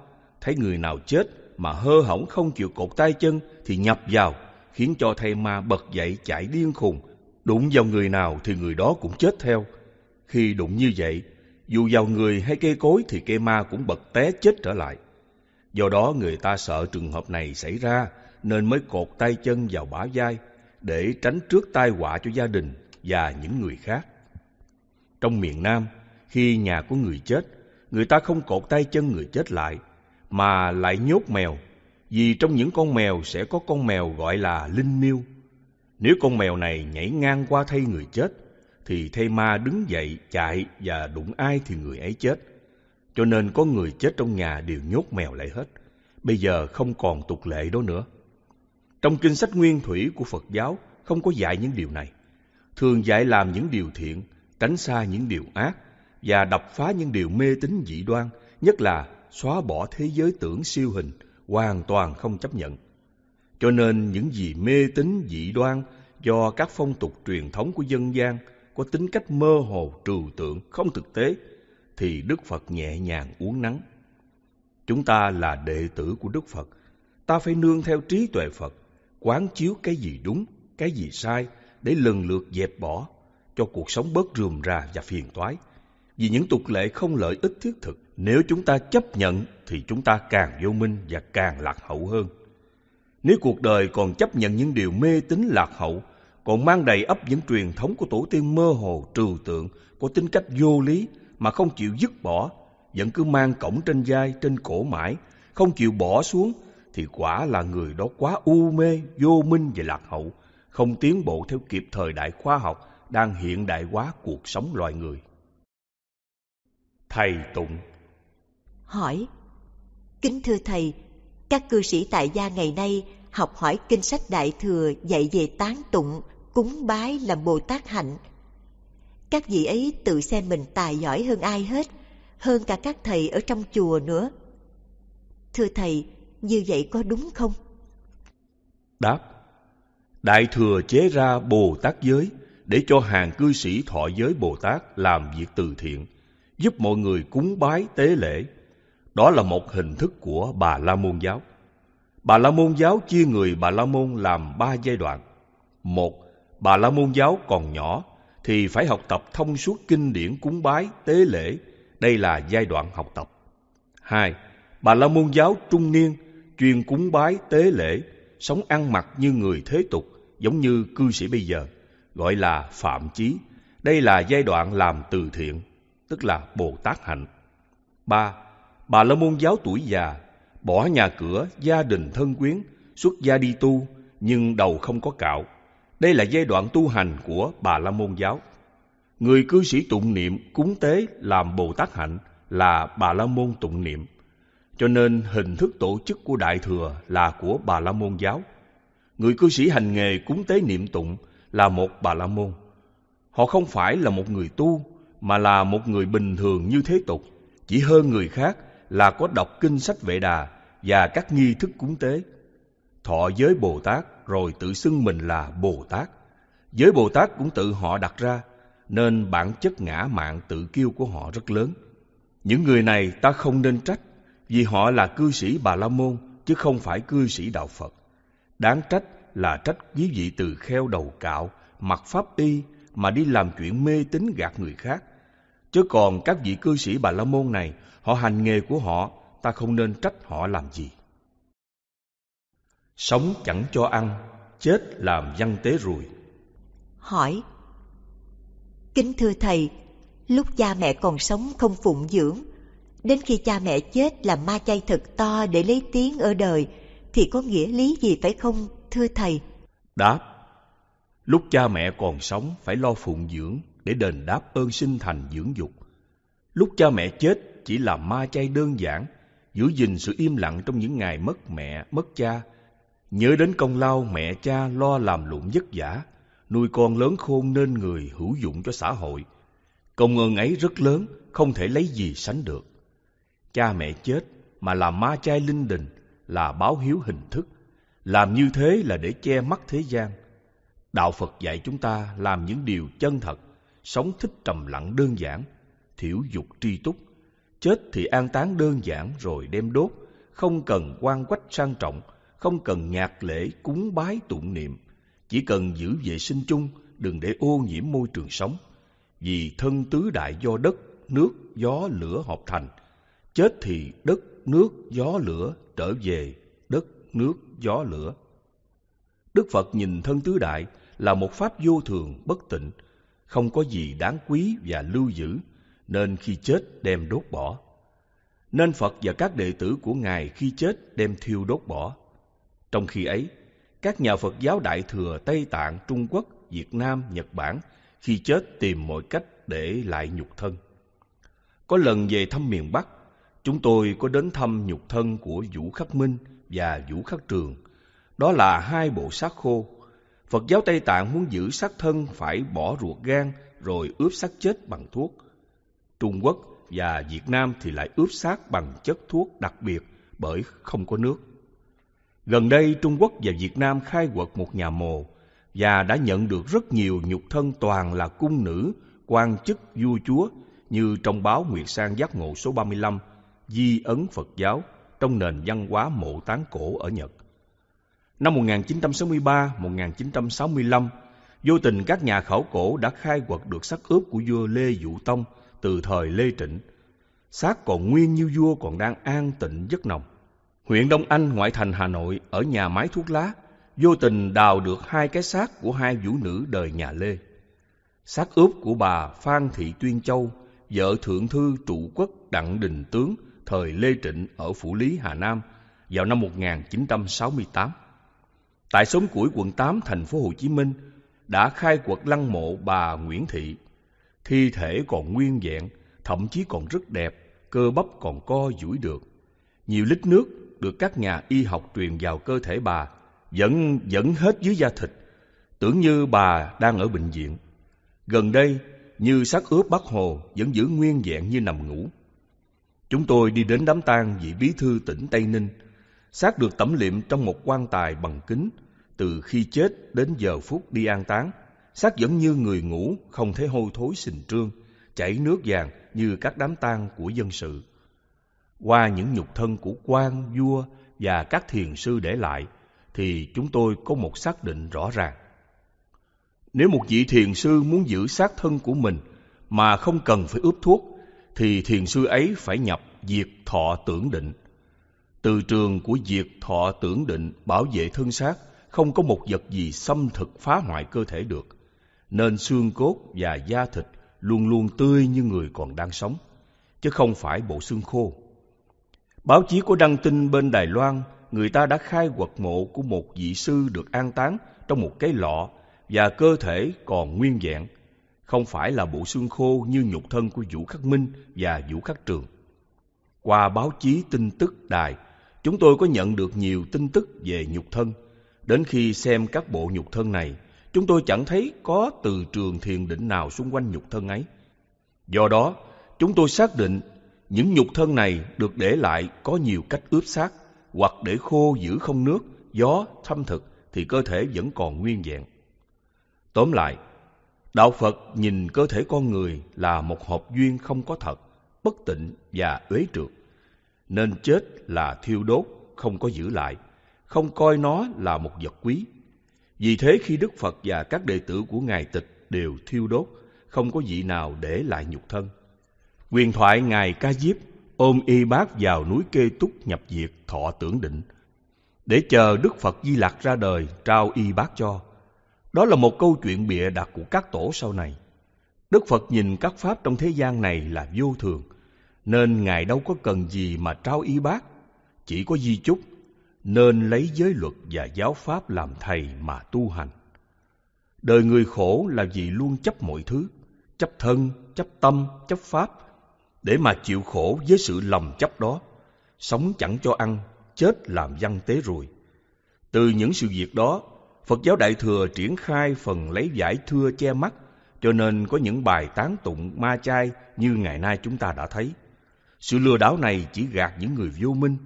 Thấy người nào chết mà hơ hỏng không chịu cột tay chân thì nhập vào, khiến cho thầy ma bật dậy chạy điên khùng. Đụng vào người nào thì người đó cũng chết theo. Khi đụng như vậy, dù vào người hay cây cối thì cây ma cũng bật té chết trở lại. Do đó người ta sợ trường hợp này xảy ra nên mới cột tay chân vào bả vai, để tránh trước tai họa cho gia đình và những người khác. Trong miền Nam, khi nhà của người chết, người ta không cột tay chân người chết lại, mà lại nhốt mèo, vì trong những con mèo sẽ có con mèo gọi là linh miêu. Nếu con mèo này nhảy ngang qua thây người chết, thì thây ma đứng dậy, chạy và đụng ai thì người ấy chết. Cho nên có người chết trong nhà đều nhốt mèo lại hết. Bây giờ không còn tục lệ đó nữa. Trong kinh sách nguyên thủy của Phật giáo không có dạy những điều này. Thường dạy làm những điều thiện, tránh xa những điều ác, và đập phá những điều mê tín dị đoan, nhất là xóa bỏ thế giới tưởng siêu hình, hoàn toàn không chấp nhận. Cho nên những gì mê tín dị đoan do các phong tục truyền thống của dân gian có tính cách mơ hồ, trừu tượng, không thực tế, thì Đức Phật nhẹ nhàng uốn nắn. Chúng ta là đệ tử của Đức Phật, ta phải nương theo trí tuệ Phật, quán chiếu cái gì đúng, cái gì sai, để lần lượt dẹp bỏ, cho cuộc sống bớt rườm rà và phiền toái. Vì những tục lệ không lợi ích thiết thực, nếu chúng ta chấp nhận thì chúng ta càng vô minh và càng lạc hậu hơn. Nếu cuộc đời còn chấp nhận những điều mê tín lạc hậu, còn mang đầy ắp những truyền thống của tổ tiên mơ hồ trừu tượng, có tính cách vô lý mà không chịu dứt bỏ, vẫn cứ mang cổng trên vai, trên cổ mãi, không chịu bỏ xuống, thì quả là người đó quá u mê, vô minh và lạc hậu, không tiến bộ theo kịp thời đại khoa học đang hiện đại hóa cuộc sống loài người. Thầy Tụng hỏi: Kính thưa Thầy, các cư sĩ tại gia ngày nay học hỏi kinh sách Đại Thừa dạy về tán tụng, cúng bái làm Bồ Tát hạnh. Các vị ấy tự xem mình tài giỏi hơn ai hết, hơn cả các thầy ở trong chùa nữa. Thưa Thầy, như vậy có đúng không? Đáp: Đại Thừa chế ra Bồ Tát giới để cho hàng cư sĩ thọ giới Bồ Tát làm việc từ thiện, giúp mọi người cúng bái tế lễ. Đó là một hình thức của Bà La Môn giáo. Bà La Môn giáo chia người Bà La Môn làm 3 giai đoạn. 1. Bà La Môn giáo còn nhỏ thì phải học tập thông suốt kinh điển cúng bái, tế lễ. Đây là giai đoạn học tập. 2. Bà La Môn giáo trung niên chuyên cúng bái, tế lễ, sống ăn mặc như người thế tục, giống như cư sĩ bây giờ, gọi là phạm chí. Đây là giai đoạn làm từ thiện, tức là Bồ Tát hạnh. 3. Bà La Môn giáo tuổi già, bỏ nhà cửa, gia đình thân quyến, xuất gia đi tu, nhưng đầu không có cạo. Đây là giai đoạn tu hành của Bà La Môn giáo. Người cư sĩ tụng niệm, cúng tế, làm Bồ Tát hạnh là Bà La Môn tụng niệm. Cho nên hình thức tổ chức của Đại Thừa là của Bà La Môn giáo. Người cư sĩ hành nghề cúng tế niệm tụng là một Bà La Môn. Họ không phải là một người tu, mà là một người bình thường như thế tục, chỉ hơn người khác là có đọc kinh sách Vệ Đà và các nghi thức cúng tế, thọ giới Bồ Tát, rồi tự xưng mình là Bồ Tát. Giới Bồ Tát cũng tự họ đặt ra, nên bản chất ngã mạn tự kiêu của họ rất lớn. Những người này ta không nên trách, vì họ là cư sĩ Bà La Môn chứ không phải cư sĩ đạo Phật. Đáng trách là trách quý vị từ kheo đầu cạo, mặc pháp y mà đi làm chuyện mê tín gạt người khác. Chứ còn các vị cư sĩ Bà La Môn này, họ hành nghề của họ, ta không nên trách họ làm gì. Sống chẳng cho ăn, chết làm văn tế ruồi. Hỏi: Kính thưa Thầy, lúc cha mẹ còn sống không phụng dưỡng, đến khi cha mẹ chết làm ma chay thật to để lấy tiếng ở đời, thì có nghĩa lý gì phải không, thưa Thầy? Đáp: Lúc cha mẹ còn sống phải lo phụng dưỡng để đền đáp ơn sinh thành dưỡng dục. Lúc cha mẹ chết chỉ là ma chay đơn giản, giữ gìn sự im lặng trong những ngày mất mẹ, mất cha, nhớ đến công lao mẹ cha lo làm lụng vất vả, nuôi con lớn khôn nên người hữu dụng cho xã hội. Công ơn ấy rất lớn, không thể lấy gì sánh được. Cha mẹ chết mà làm ma chay linh đình là báo hiếu hình thức, làm như thế là để che mắt thế gian. Đạo Phật dạy chúng ta làm những điều chân thật, sống thích trầm lặng đơn giản, thiểu dục tri túc. Chết thì an táng đơn giản rồi đem đốt, không cần quan quách sang trọng, không cần nhạc lễ, cúng bái, tụng niệm. Chỉ cần giữ vệ sinh chung, đừng để ô nhiễm môi trường sống. Vì thân tứ đại do đất, nước, gió, lửa hợp thành. Chết thì đất, nước, gió, lửa trở về đất, nước, gió, lửa. Đức Phật nhìn thân tứ đại là một pháp vô thường, bất tịnh, không có gì đáng quý và lưu giữ, nên khi chết đem đốt bỏ. Nên Phật và các đệ tử của Ngài khi chết đem thiêu đốt bỏ. Trong khi ấy, các nhà Phật giáo Đại Thừa Tây Tạng, Trung Quốc, Việt Nam, Nhật Bản khi chết tìm mọi cách để lại nhục thân. Có lần về thăm miền Bắc, chúng tôi có đến thăm nhục thân của Vũ Khắc Minh và Vũ Khắc Trường. Đó là 2 bộ xác khô. Phật giáo Tây Tạng muốn giữ xác thân phải bỏ ruột gan rồi ướp xác chết bằng thuốc. Trung Quốc và Việt Nam thì lại ướp xác bằng chất thuốc đặc biệt bởi không có nước. Gần đây Trung Quốc và Việt Nam khai quật một nhà mồ và đã nhận được rất nhiều nhục thân toàn là cung nữ, quan chức, vua chúa như trong báo Nguyệt Sang Giác Ngộ số 35 Di Ấn Phật Giáo trong nền văn hóa mộ táng cổ ở Nhật. Năm 1963-1965, vô tình các nhà khảo cổ đã khai quật được xác ướp của vua Lê Vũ Tông từ thời Lê Trịnh. Xác còn nguyên như vua còn đang an tịnh giấc nồng. Huyện Đông Anh ngoại thành Hà Nội, ở nhà máy thuốc lá, vô tình đào được hai cái xác của hai vũ nữ đời nhà Lê. Xác ướp của bà Phan Thị Tuyên Châu, vợ Thượng thư Trụ Quốc Đặng Đình Tướng thời Lê Trịnh ở Phủ Lý, Hà Nam vào năm 1968. Tại xóm Củi, quận 8, thành phố Hồ Chí Minh, đã khai quật lăng mộ bà Nguyễn Thị. Thi thể còn nguyên vẹn, thậm chí còn rất đẹp, cơ bắp còn co duỗi được. Nhiều lít nước được các nhà y học truyền vào cơ thể bà, vẫn hết dưới da thịt, tưởng như bà đang ở bệnh viện. Gần đây, như xác ướp Bác Hồ vẫn giữ nguyên vẹn như nằm ngủ. Chúng tôi đi đến đám tang vị bí thư tỉnh Tây Ninh. Xác được tẩm liệm trong một quan tài bằng kính. Từ khi chết đến giờ phút đi an táng, xác vẫn như người ngủ, không thấy hôi thối sình trương, chảy nước vàng như các đám tang của dân sự. Qua những nhục thân của quan, vua và các thiền sư để lại, thì chúng tôi có một xác định rõ ràng. Nếu một vị thiền sư muốn giữ xác thân của mình mà không cần phải ướp thuốc, thì thiền sư ấy phải nhập diệt thọ tưởng định. Từ trường của diệt thọ tưởng định bảo vệ thân xác, không có một vật gì xâm thực phá hoại cơ thể được, nên xương cốt và da thịt luôn luôn tươi như người còn đang sống, chứ không phải bộ xương khô. Báo chí có đăng tin bên Đài Loan, người ta đã khai quật mộ của một vị sư được an táng trong một cái lọ và cơ thể còn nguyên vẹn, không phải là bộ xương khô như nhục thân của Vũ Khắc Minh và Vũ Khắc Trường. Qua báo chí tin tức đài, chúng tôi có nhận được nhiều tin tức về nhục thân. Đến khi xem các bộ nhục thân này, chúng tôi chẳng thấy có từ trường thiền định nào xung quanh nhục thân ấy. Do đó, chúng tôi xác định những nhục thân này được để lại có nhiều cách ướp xác, hoặc để khô giữ không nước, gió thâm thực thì cơ thể vẫn còn nguyên vẹn. Tóm lại, đạo Phật nhìn cơ thể con người là một hợp duyên không có thật, bất tịnh và uế trượt, nên chết là thiêu đốt, không có giữ lại, không coi nó là một vật quý. Vì thế khi Đức Phật và các đệ tử của Ngài Tịch đều thiêu đốt, không có vị nào để lại nhục thân. Huyền thoại Ngài Ca Diếp ôm y bác vào núi Kê Túc nhập diệt thọ tưởng định, để chờ Đức Phật Di Lặc ra đời trao y bác cho. Đó là một câu chuyện bịa đặt của các tổ sau này. Đức Phật nhìn các pháp trong thế gian này là vô thường, nên Ngài đâu có cần gì mà trao y bác, chỉ có di chúc, nên lấy giới luật và giáo pháp làm thầy mà tu hành. Đời người khổ là vì luôn chấp mọi thứ, chấp thân, chấp tâm, chấp pháp, để mà chịu khổ với sự lầm chấp đó. Sống chẳng cho ăn, chết làm văn tế ruồi. Từ những sự việc đó, Phật giáo Đại Thừa triển khai phần lấy vải thưa che mắt, cho nên có những bài tán tụng ma chay như ngày nay chúng ta đã thấy. Sự lừa đảo này chỉ gạt những người vô minh,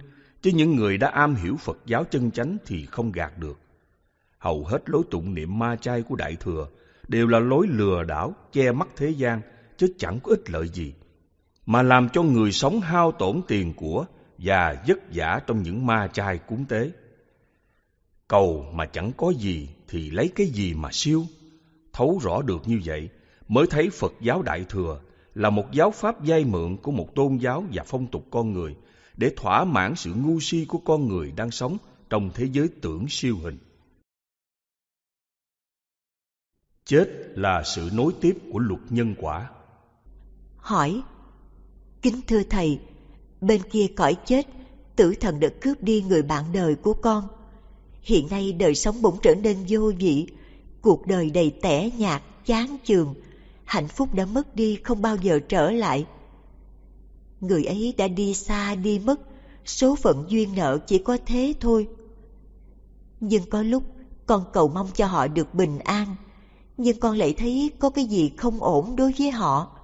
chứ những người đã am hiểu Phật giáo chân chánh thì không gạt được. Hầu hết lối tụng niệm ma chay của Đại Thừa đều là lối lừa đảo, che mắt thế gian, chứ chẳng có ích lợi gì, mà làm cho người sống hao tổn tiền của và vất vả trong những ma chay cúng tế. Cầu mà chẳng có gì thì lấy cái gì mà siêu? Thấu rõ được như vậy mới thấy Phật giáo Đại Thừa là một giáo pháp vay mượn của một tôn giáo và phong tục con người, để thỏa mãn sự ngu si của con người đang sống trong thế giới tưởng siêu hình. Chết là sự nối tiếp của luật nhân quả. Hỏi: Kính thưa Thầy, bên kia cõi chết, tử thần đã cướp đi người bạn đời của con. Hiện nay đời sống bỗng trở nên vô vị, cuộc đời đầy tẻ nhạt, chán chường, hạnh phúc đã mất đi không bao giờ trở lại. Người ấy đã đi xa đi mất, số phận duyên nợ chỉ có thế thôi. Nhưng có lúc con cầu mong cho họ được bình an, nhưng con lại thấy có cái gì không ổn đối với họ.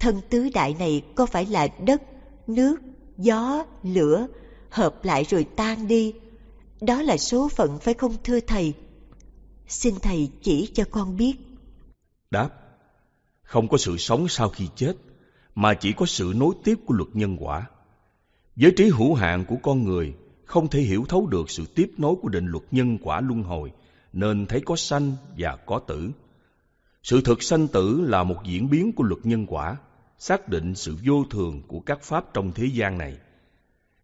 Thân tứ đại này có phải là đất, nước, gió, lửa, hợp lại rồi tan đi? Đó là số phận phải không thưa Thầy? Xin Thầy chỉ cho con biết. Đáp: Không có sự sống sau khi chết, mà chỉ có sự nối tiếp của luật nhân quả. Với trí hữu hạn của con người, không thể hiểu thấu được sự tiếp nối của định luật nhân quả luân hồi, nên thấy có sanh và có tử. Sự thực sanh tử là một diễn biến của luật nhân quả, xác định sự vô thường của các pháp trong thế gian này.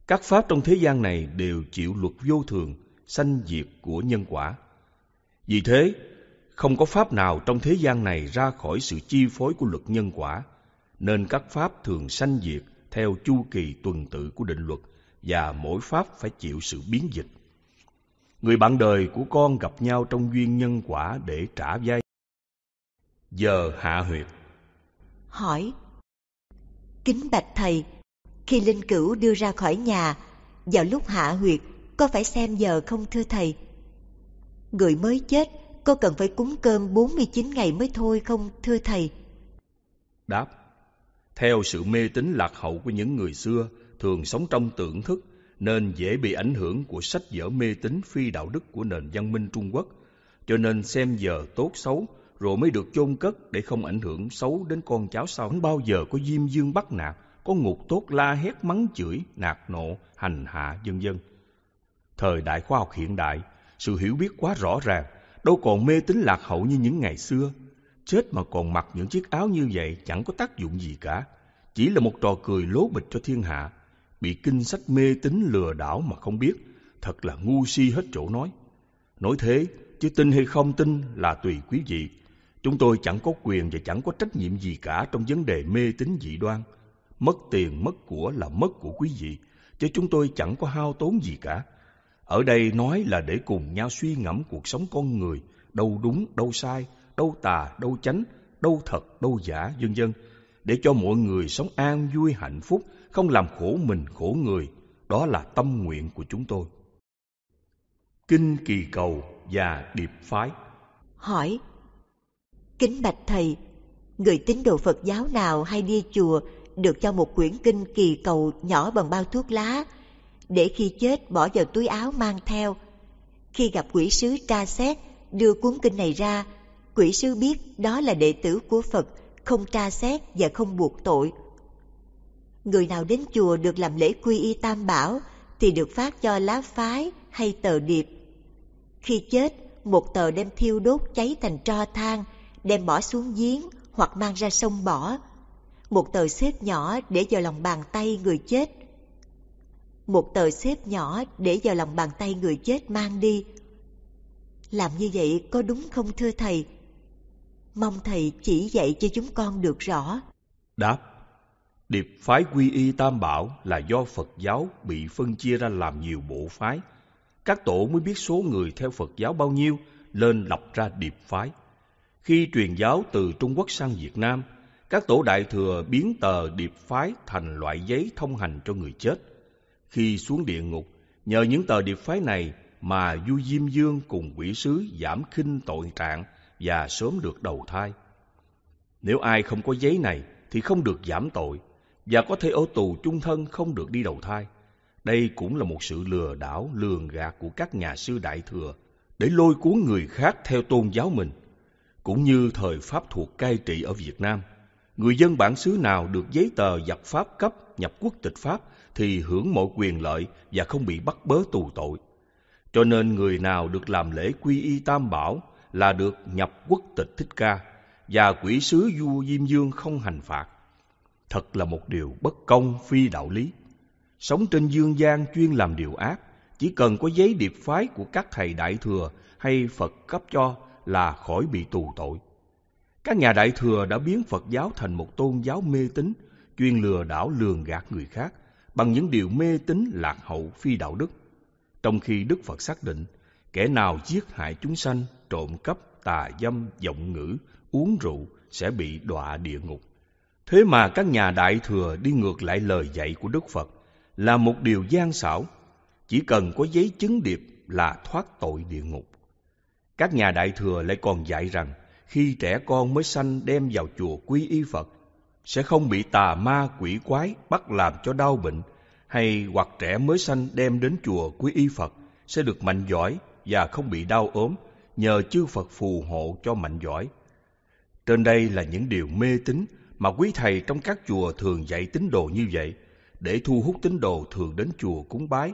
Các pháp trong thế gian này đều chịu luật vô thường, sanh diệt của nhân quả. Vì thế, không có pháp nào trong thế gian này ra khỏi sự chi phối của luật nhân quả, nên các pháp thường sanh diệt theo chu kỳ tuần tự của định luật và mỗi pháp phải chịu sự biến dịch. Người bạn đời của con gặp nhau trong duyên nhân quả để trả vay. Giờ hạ huyệt. Hỏi: Kính bạch Thầy, khi linh cữu đưa ra khỏi nhà, vào lúc hạ huyệt có phải xem giờ không thưa Thầy? Người mới chết có cần phải cúng cơm 49 ngày mới thôi không thưa Thầy? Đáp: Theo sự mê tín lạc hậu của những người xưa thường sống trong tưởng thức, nên dễ bị ảnh hưởng của sách vở mê tín phi đạo đức của nền văn minh Trung Quốc, cho nên xem giờ tốt xấu rồi mới được chôn cất để không ảnh hưởng xấu đến con cháu sau. Không bao giờ có diêm dương bắt nạt, có ngục tốt la hét mắng chửi, nạt nộ, hành hạ vân vân. Thời đại khoa học hiện đại, sự hiểu biết quá rõ ràng, đâu còn mê tín lạc hậu như những ngày xưa. Chết mà còn mặc những chiếc áo như vậy chẳng có tác dụng gì cả, chỉ là một trò cười lố bịch cho thiên hạ. Bị kinh sách mê tín lừa đảo mà không biết, thật là ngu si hết chỗ nói. Nói thế, chứ tin hay không tin là tùy quý vị. Chúng tôi chẳng có quyền và chẳng có trách nhiệm gì cả trong vấn đề mê tín dị đoan. Mất tiền, mất của là mất của quý vị, chứ chúng tôi chẳng có hao tốn gì cả. Ở đây nói là để cùng nhau suy ngẫm cuộc sống con người, đâu đúng, đâu sai, đâu tà, đâu chánh, đâu thật, đâu giả, vân vân, để cho mọi người sống an vui hạnh phúc, không làm khổ mình khổ người. Đó là tâm nguyện của chúng tôi. Kinh Kỳ Cầu và Điệp Phái. Hỏi: Kính bạch Thầy, người tín đồ Phật giáo nào hay đi chùa được cho một quyển kinh Kỳ Cầu nhỏ bằng bao thuốc lá, để khi chết bỏ vào túi áo mang theo. Khi gặp quỷ sứ tra xét đưa cuốn kinh này ra, quỷ sứ biết đó là đệ tử của Phật, không tra xét và không buộc tội. Người nào đến chùa được làm lễ quy y Tam Bảo thì được phát cho lá phái hay tờ điệp. Khi chết, một tờ đem thiêu đốt cháy thành tro than, đem bỏ xuống giếng hoặc mang ra sông bỏ. Một tờ xếp nhỏ để vào lòng bàn tay người chết. Một tờ xếp nhỏ để vào lòng bàn tay người chết mang đi. Làm như vậy có đúng không thưa Thầy? Mong Thầy chỉ dạy cho chúng con được rõ. Đáp: Điệp phái quy y Tam Bảo là do Phật giáo bị phân chia ra làm nhiều bộ phái. Các tổ mới biết số người theo Phật giáo bao nhiêu, lên lập ra điệp phái. Khi truyền giáo từ Trung Quốc sang Việt Nam, các tổ đại thừa biến tờ điệp phái thành loại giấy thông hành cho người chết. Khi xuống địa ngục, nhờ những tờ điệp phái này mà vua Diêm Vương cùng quỷ sứ giảm khinh tội trạng và sớm được đầu thai. Nếu ai không có giấy này thì không được giảm tội, và có thể ở tù chung thân, không được đi đầu thai. Đây cũng là một sự lừa đảo, lường gạt của các nhà sư đại thừa để lôi cuốn người khác theo tôn giáo mình. Cũng như thời Pháp thuộc cai trị ở Việt Nam, người dân bản xứ nào được giấy tờ nhập Pháp cấp, nhập quốc tịch Pháp thì hưởng mọi quyền lợi và không bị bắt bớ tù tội. Cho nên người nào được làm lễ quy y Tam Bảo là được nhập quốc tịch Thích Ca, và quỷ sứ vua Diêm Vương không hành phạt. Thật là một điều bất công, phi đạo lý. Sống trên dương gian chuyên làm điều ác, chỉ cần có giấy điệp phái của các thầy đại thừa hay Phật cấp cho là khỏi bị tù tội. Các nhà đại thừa đã biến Phật giáo thành một tôn giáo mê tín, chuyên lừa đảo lường gạt người khác bằng những điều mê tín lạc hậu, phi đạo đức. Trong khi Đức Phật xác định, kẻ nào giết hại chúng sanh, trộm cắp, tà dâm, vọng ngữ, uống rượu sẽ bị đọa địa ngục. Thế mà các nhà đại thừa đi ngược lại lời dạy của Đức Phật là một điều gian xảo. Chỉ cần có giấy chứng điệp là thoát tội địa ngục. Các nhà đại thừa lại còn dạy rằng khi trẻ con mới sanh đem vào chùa quy y Phật sẽ không bị tà ma quỷ quái bắt làm cho đau bệnh, hay hoặc trẻ mới sanh đem đến chùa quy y Phật sẽ được mạnh giỏi và không bị đau ốm nhờ chư Phật phù hộ cho mạnh giỏi. Trên đây là những điều mê tín mà quý thầy trong các chùa thường dạy tín đồ như vậy để thu hút tín đồ thường đến chùa cúng bái.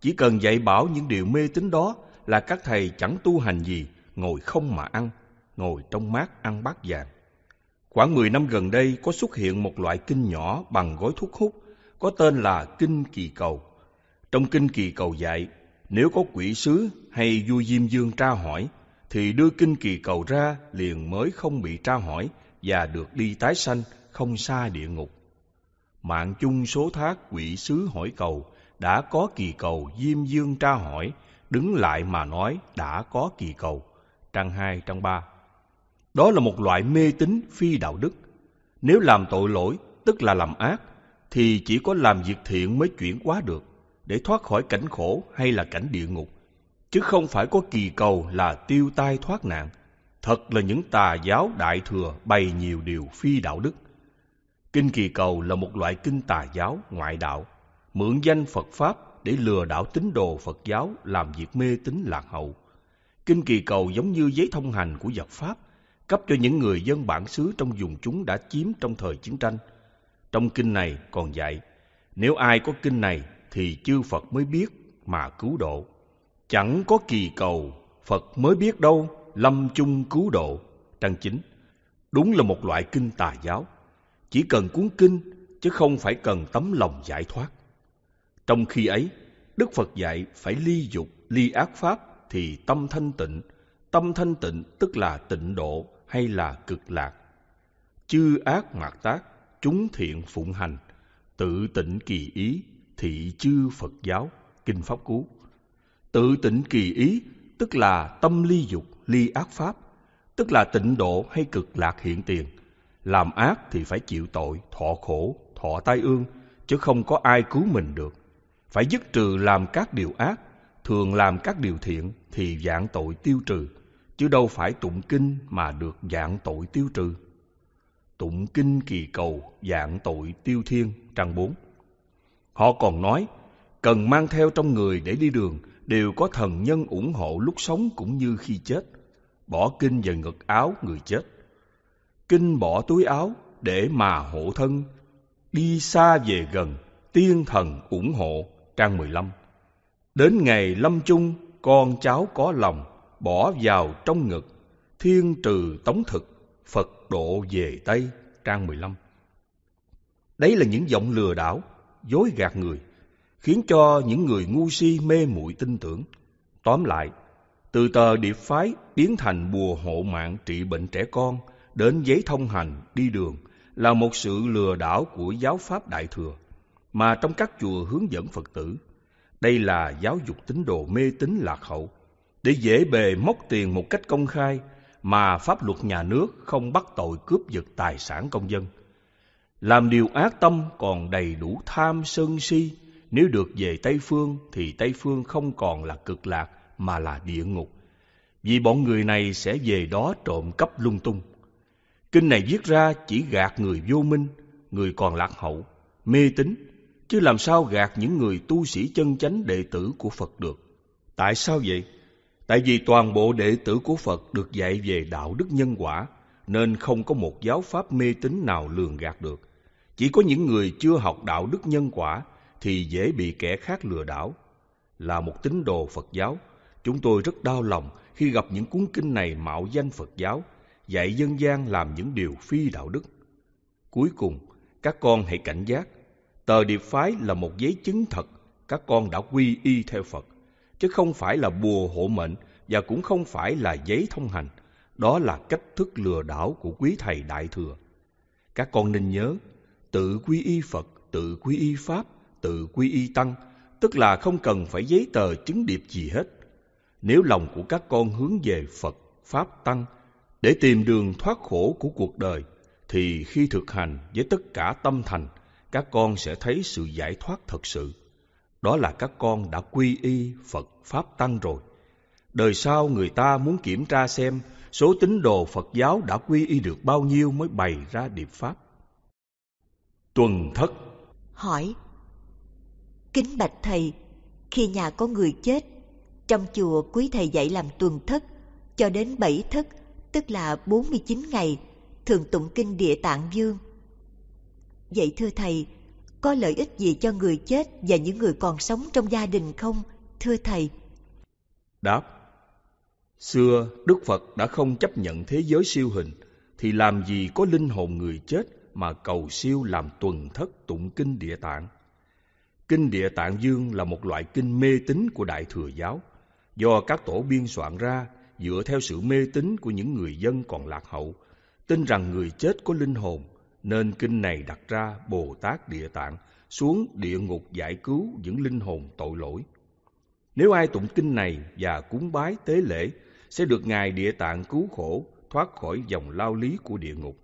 Chỉ cần dạy bảo những điều mê tín đó là các thầy chẳng tu hành gì, ngồi không mà ăn, ngồi trong mát ăn bát vàng. Khoảng 10 năm gần đây có xuất hiện một loại kinh nhỏ bằng gói thuốc hút có tên là Kinh Kỳ Cầu. Trong Kinh Kỳ Cầu dạy, Nếu có quỷ sứ hay vua Diêm Vương tra hỏi, thì đưa kinh kỳ cầu ra liền mới không bị tra hỏi và được đi tái sanh không xa địa ngục. Mạng chung số thác quỷ sứ hỏi cầu, đã có kỳ cầu Diêm Vương tra hỏi, đứng lại mà nói đã có kỳ cầu. Trang 2, trang 3. Đó là một loại mê tín phi đạo đức. Nếu làm tội lỗi, tức là làm ác, thì chỉ có làm việc thiện mới chuyển hóa được, để thoát khỏi cảnh khổ hay là cảnh địa ngục, chứ không phải có kỳ cầu là tiêu tai thoát nạn. Thật là những tà giáo đại thừa bày nhiều điều phi đạo đức. Kinh kỳ cầu là một loại kinh tà giáo ngoại đạo, mượn danh Phật Pháp để lừa đảo tín đồ Phật giáo làm việc mê tín lạc hậu. Kinh kỳ cầu giống như giấy thông hành của giặc Pháp, cấp cho những người dân bản xứ trong vùng chúng đã chiếm trong thời chiến tranh. Trong kinh này còn dạy, nếu ai có kinh này thì chư Phật mới biết mà cứu độ. Chẳng có kỳ cầu, Phật mới biết đâu, lâm chung cứu độ. Trang 9. Đúng là một loại kinh tà giáo. Chỉ cần cuốn kinh, chứ không phải cần tấm lòng giải thoát. Trong khi ấy, Đức Phật dạy phải ly dục, ly ác pháp thì tâm thanh tịnh. Tâm thanh tịnh tức là tịnh độ hay là cực lạc. Chư ác mạt tác, chúng thiện phụng hành, tự tịnh kỳ ý, thị chư Phật giáo. Kinh Pháp Cú. Tự tịnh kỳ ý tức là tâm ly dục, ly ác pháp, tức là tịnh độ hay cực lạc hiện tiền. Làm ác thì phải chịu tội, thọ khổ, thọ tai ương, chứ không có ai cứu mình được. Phải dứt trừ làm các điều ác, thường làm các điều thiện thì vạn tội tiêu trừ, chứ đâu phải tụng kinh mà được vạn tội tiêu trừ. Tụng kinh kỳ cầu vạn tội tiêu thiên. Trang 4. Họ còn nói, cần mang theo trong người để đi đường, đều có thần nhân ủng hộ lúc sống cũng như khi chết. Bỏ kinh vào ngực áo người chết. Kinh bỏ túi áo để mà hộ thân, đi xa về gần, tiên thần ủng hộ. Trang 15. Đến ngày lâm chung, con cháu có lòng, bỏ vào trong ngực, thiên trừ tống thực, Phật độ về Tây. Trang 15. Đấy là những giọng lừa đảo, dối gạt người, khiến cho những người ngu si mê muội tin tưởng. Tóm lại, từ tờ điệp phái biến thành bùa hộ mạng trị bệnh trẻ con, đến giấy thông hành đi đường là một sự lừa đảo của giáo pháp đại thừa mà trong các chùa hướng dẫn Phật tử. Đây là giáo dục tín đồ mê tín lạc hậu để dễ bề móc tiền một cách công khai, mà pháp luật nhà nước không bắt tội cướp giật tài sản công dân. Làm điều ác tâm còn đầy đủ tham sân si, nếu được về Tây Phương thì Tây Phương không còn là cực lạc mà là địa ngục, vì bọn người này sẽ về đó trộm cắp lung tung. Kinh này viết ra chỉ gạt người vô minh, người còn lạc hậu, mê tín, chứ làm sao gạt những người tu sĩ chân chánh đệ tử của Phật được. Tại sao vậy? Tại vì toàn bộ đệ tử của Phật được dạy về đạo đức nhân quả, nên không có một giáo pháp mê tín nào lường gạt được. Chỉ có những người chưa học đạo đức nhân quả thì dễ bị kẻ khác lừa đảo. Là một tín đồ Phật giáo, chúng tôi rất đau lòng khi gặp những cuốn kinh này mạo danh Phật giáo, dạy dân gian làm những điều phi đạo đức. Cuối cùng, các con hãy cảnh giác. Tờ điệp phái là một giấy chứng thật các con đã quy y theo Phật, chứ không phải là bùa hộ mệnh và cũng không phải là giấy thông hành. Đó là cách thức lừa đảo của quý thầy đại thừa. Các con nên nhớ, tự quy y Phật, tự quy y Pháp, tự quy y Tăng, tức là không cần phải giấy tờ chứng điệp gì hết. Nếu lòng của các con hướng về Phật, Pháp, Tăng để tìm đường thoát khổ của cuộc đời, thì khi thực hành với tất cả tâm thành, các con sẽ thấy sự giải thoát thật sự. Đó là các con đã quy y Phật, Pháp, Tăng rồi. Đời sau người ta muốn kiểm tra xem số tín đồ Phật giáo đã quy y được bao nhiêu mới bày ra điệp Pháp. Tuần Thất hỏi: Kính bạch thầy, khi nhà có người chết, trong chùa quý thầy dạy làm tuần thất cho đến 7 thất, tức là 49 ngày, thường tụng kinh Địa Tạng Vương. Vậy thưa thầy, có lợi ích gì cho người chết và những người còn sống trong gia đình không, thưa thầy? Đáp: Xưa, Đức Phật đã không chấp nhận thế giới siêu hình, thì làm gì có linh hồn người chết mà cầu siêu làm tuần thất tụng kinh Địa Tạng. Kinh Địa Tạng Dương là một loại kinh mê tín của Đại Thừa Giáo, do các tổ biên soạn ra dựa theo sự mê tín của những người dân còn lạc hậu, tin rằng người chết có linh hồn, nên kinh này đặt ra Bồ Tát Địa Tạng xuống địa ngục giải cứu những linh hồn tội lỗi. Nếu ai tụng kinh này và cúng bái tế lễ, sẽ được Ngài Địa Tạng cứu khổ, thoát khỏi vòng lao lý của địa ngục.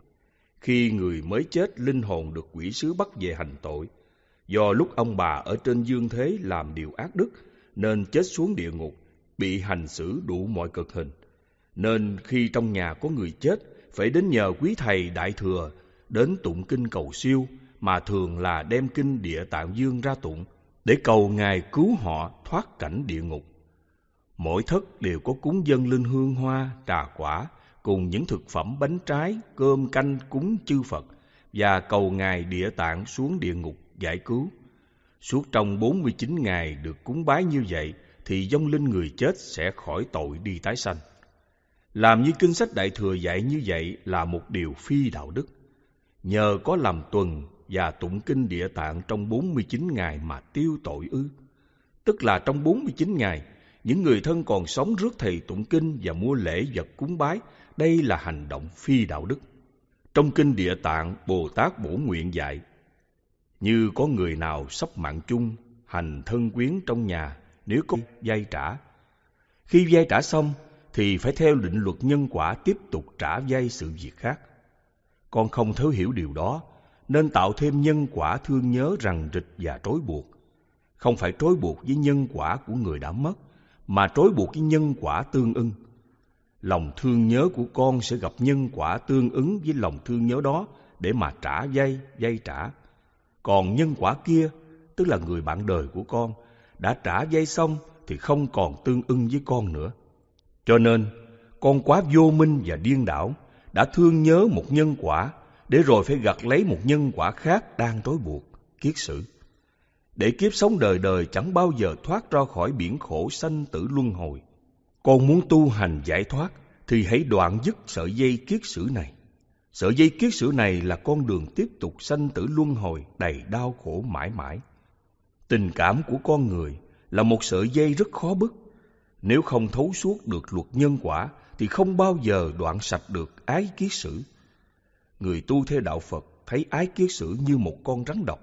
Khi người mới chết, linh hồn được quỷ sứ bắt về hành tội. Do lúc ông bà ở trên dương thế làm điều ác đức, nên chết xuống địa ngục, bị hành xử đủ mọi cực hình. Nên khi trong nhà có người chết, phải đến nhờ quý thầy Đại Thừa, đến tụng kinh cầu siêu, mà thường là đem kinh Địa Tạng Dương ra tụng, để cầu Ngài cứu họ thoát cảnh địa ngục. Mỗi thất đều có cúng dâng lên hương hoa, trà quả, cùng những thực phẩm bánh trái, cơm canh cúng chư Phật, và cầu Ngài Địa Tạng xuống địa ngục giải cứu. Suốt trong 49 ngày được cúng bái như vậy, thì vong linh người chết sẽ khỏi tội đi tái sanh. Làm như kinh sách Đại Thừa dạy như vậy là một điều phi đạo đức. Nhờ có làm tuần và tụng kinh Địa Tạng trong 49 ngày mà tiêu tội ư? Tức là trong 49 ngày, những người thân còn sống rước thầy tụng kinh và mua lễ vật cúng bái, đây là hành động phi đạo đức. Trong kinh Địa Tạng, Bồ Tát Bổ Nguyện dạy: như có người nào sắp mạng chung, hành thân quyến trong nhà, nếu có vay trả. Khi vay trả xong, thì phải theo định luật nhân quả tiếp tục trả vay sự việc khác. Con không thấu hiểu điều đó, nên tạo thêm nhân quả thương nhớ rằng rịch và trói buộc. Không phải trói buộc với nhân quả của người đã mất, mà trói buộc với nhân quả tương ưng. Lòng thương nhớ của con sẽ gặp nhân quả tương ứng với lòng thương nhớ đó để mà trả vay, vay trả. Còn nhân quả kia, tức là người bạn đời của con, đã trả vay xong thì không còn tương ưng với con nữa. Cho nên, con quá vô minh và điên đảo, đã thương nhớ một nhân quả, để rồi phải gặt lấy một nhân quả khác đang trói buộc, kiết sử. Để kiếp sống đời đời chẳng bao giờ thoát ra khỏi biển khổ sanh tử luân hồi. Con muốn tu hành giải thoát, thì hãy đoạn dứt sợi dây kiết sử này. Sợi dây kiết sử này là con đường tiếp tục sanh tử luân hồi đầy đau khổ mãi mãi. Tình cảm của con người là một sợi dây rất khó bứt. Nếu không thấu suốt được luật nhân quả, thì không bao giờ đoạn sạch được ái kiết sử. Người tu theo đạo Phật thấy ái kiết sử như một con rắn độc.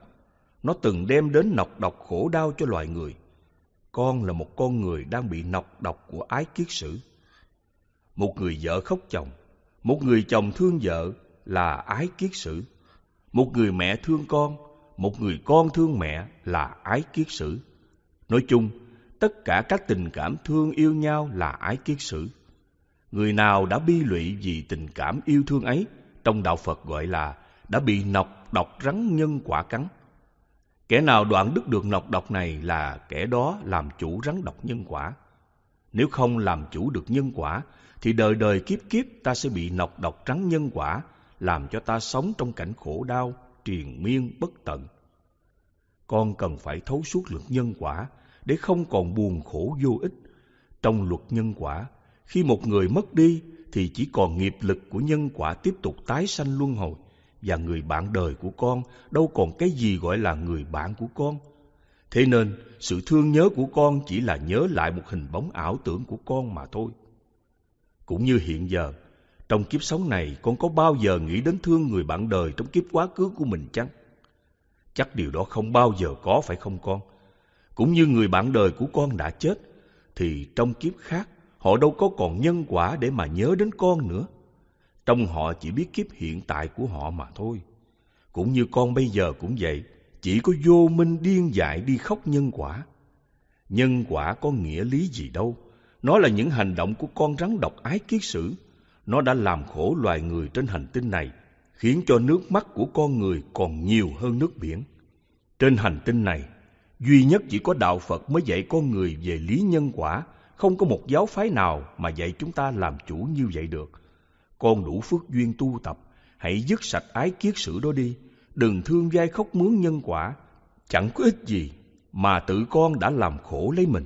Nó từng đem đến nọc độc khổ đau cho loài người. Con là một con người đang bị nọc độc của ái kiết sử. Một người vợ khóc chồng, một người chồng thương vợ là ái kiết sử. Một người mẹ thương con, một người con thương mẹ là ái kiết sử. Nói chung, tất cả các tình cảm thương yêu nhau là ái kiết sử. Người nào đã bi lụy vì tình cảm yêu thương ấy, trong đạo Phật gọi là đã bị nọc độc rắn nhân quả cắn. Kẻ nào đoạn đứt được nọc độc này là kẻ đó làm chủ rắn độc nhân quả. Nếu không làm chủ được nhân quả, thì đời đời kiếp kiếp ta sẽ bị nọc độc rắn nhân quả, làm cho ta sống trong cảnh khổ đau, triền miên bất tận. Con cần phải thấu suốt luật nhân quả, để không còn buồn khổ vô ích. Trong luật nhân quả, khi một người mất đi, thì chỉ còn nghiệp lực của nhân quả tiếp tục tái sanh luân hồi, và người bạn đời của con đâu còn cái gì gọi là người bạn của con. Thế nên, sự thương nhớ của con chỉ là nhớ lại một hình bóng ảo tưởng của con mà thôi. Cũng như hiện giờ, trong kiếp sống này, con có bao giờ nghĩ đến thương người bạn đời trong kiếp quá khứ của mình chăng? Chắc điều đó không bao giờ có, phải không con? Cũng như người bạn đời của con đã chết, thì trong kiếp khác, họ đâu có còn nhân quả để mà nhớ đến con nữa. Trong họ chỉ biết kiếp hiện tại của họ mà thôi. Cũng như con bây giờ cũng vậy, chỉ có vô minh điên dại đi khóc nhân quả. Nhân quả có nghĩa lý gì đâu. Nó là những hành động của con rắn độc ái kiết sử. Nó đã làm khổ loài người trên hành tinh này, khiến cho nước mắt của con người còn nhiều hơn nước biển. Trên hành tinh này, duy nhất chỉ có đạo Phật mới dạy con người về lý nhân quả. Không có một giáo phái nào mà dạy chúng ta làm chủ như vậy được. Con đủ phước duyên tu tập, hãy dứt sạch ái kiết sử đó đi. Đừng thương vai khóc mướn nhân quả, chẳng có ích gì mà tự con đã làm khổ lấy mình.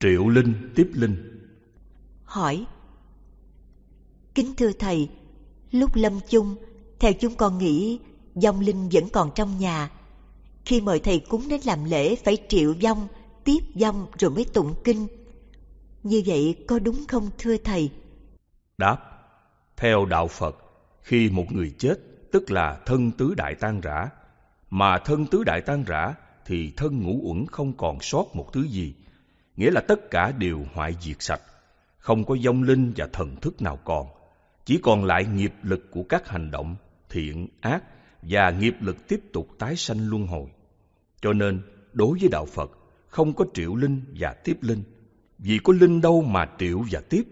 Triệu Linh tiếp Linh hỏi: Kính thưa Thầy, lúc lâm chung, theo chúng con nghĩ vong linh vẫn còn trong nhà. Khi mời thầy cúng đến làm lễ phải triệu vong, tiếp vong rồi mới tụng kinh. Như vậy có đúng không thưa thầy? Đáp: theo đạo Phật, khi một người chết, tức là thân tứ đại tan rã. Mà thân tứ đại tan rã thì thân ngũ uẩn không còn sót một thứ gì, nghĩa là tất cả đều hoại diệt sạch, không có vong linh và thần thức nào còn. Chỉ còn lại nghiệp lực của các hành động thiện, ác và nghiệp lực tiếp tục tái sanh luân hồi. Cho nên, đối với đạo Phật, không có triệu linh và tiếp linh. Vì có linh đâu mà triệu và tiếp.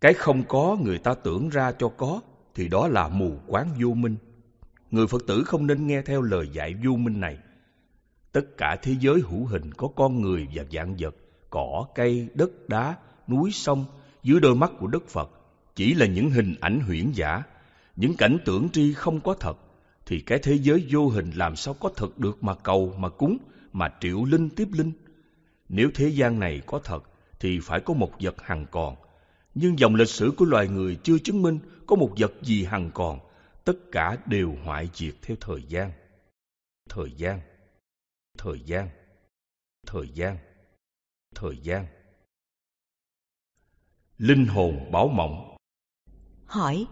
Cái không có người ta tưởng ra cho có, thì đó là mù quáng vô minh. Người Phật tử không nên nghe theo lời dạy vô minh này. Tất cả thế giới hữu hình có con người và vạn vật, cỏ, cây, đất, đá, núi, sông, dưới đôi mắt của Đức Phật, chỉ là những hình ảnh huyễn giả, những cảnh tưởng tri không có thật, thì cái thế giới vô hình làm sao có thật được mà cầu, mà cúng, mà triệu linh tiếp linh. Nếu thế gian này có thật, thì phải có một vật hằng còn. Nhưng dòng lịch sử của loài người chưa chứng minh có một vật gì hằng còn, tất cả đều hoại diệt theo thời gian. Linh hồn báo mộng. Hỏi: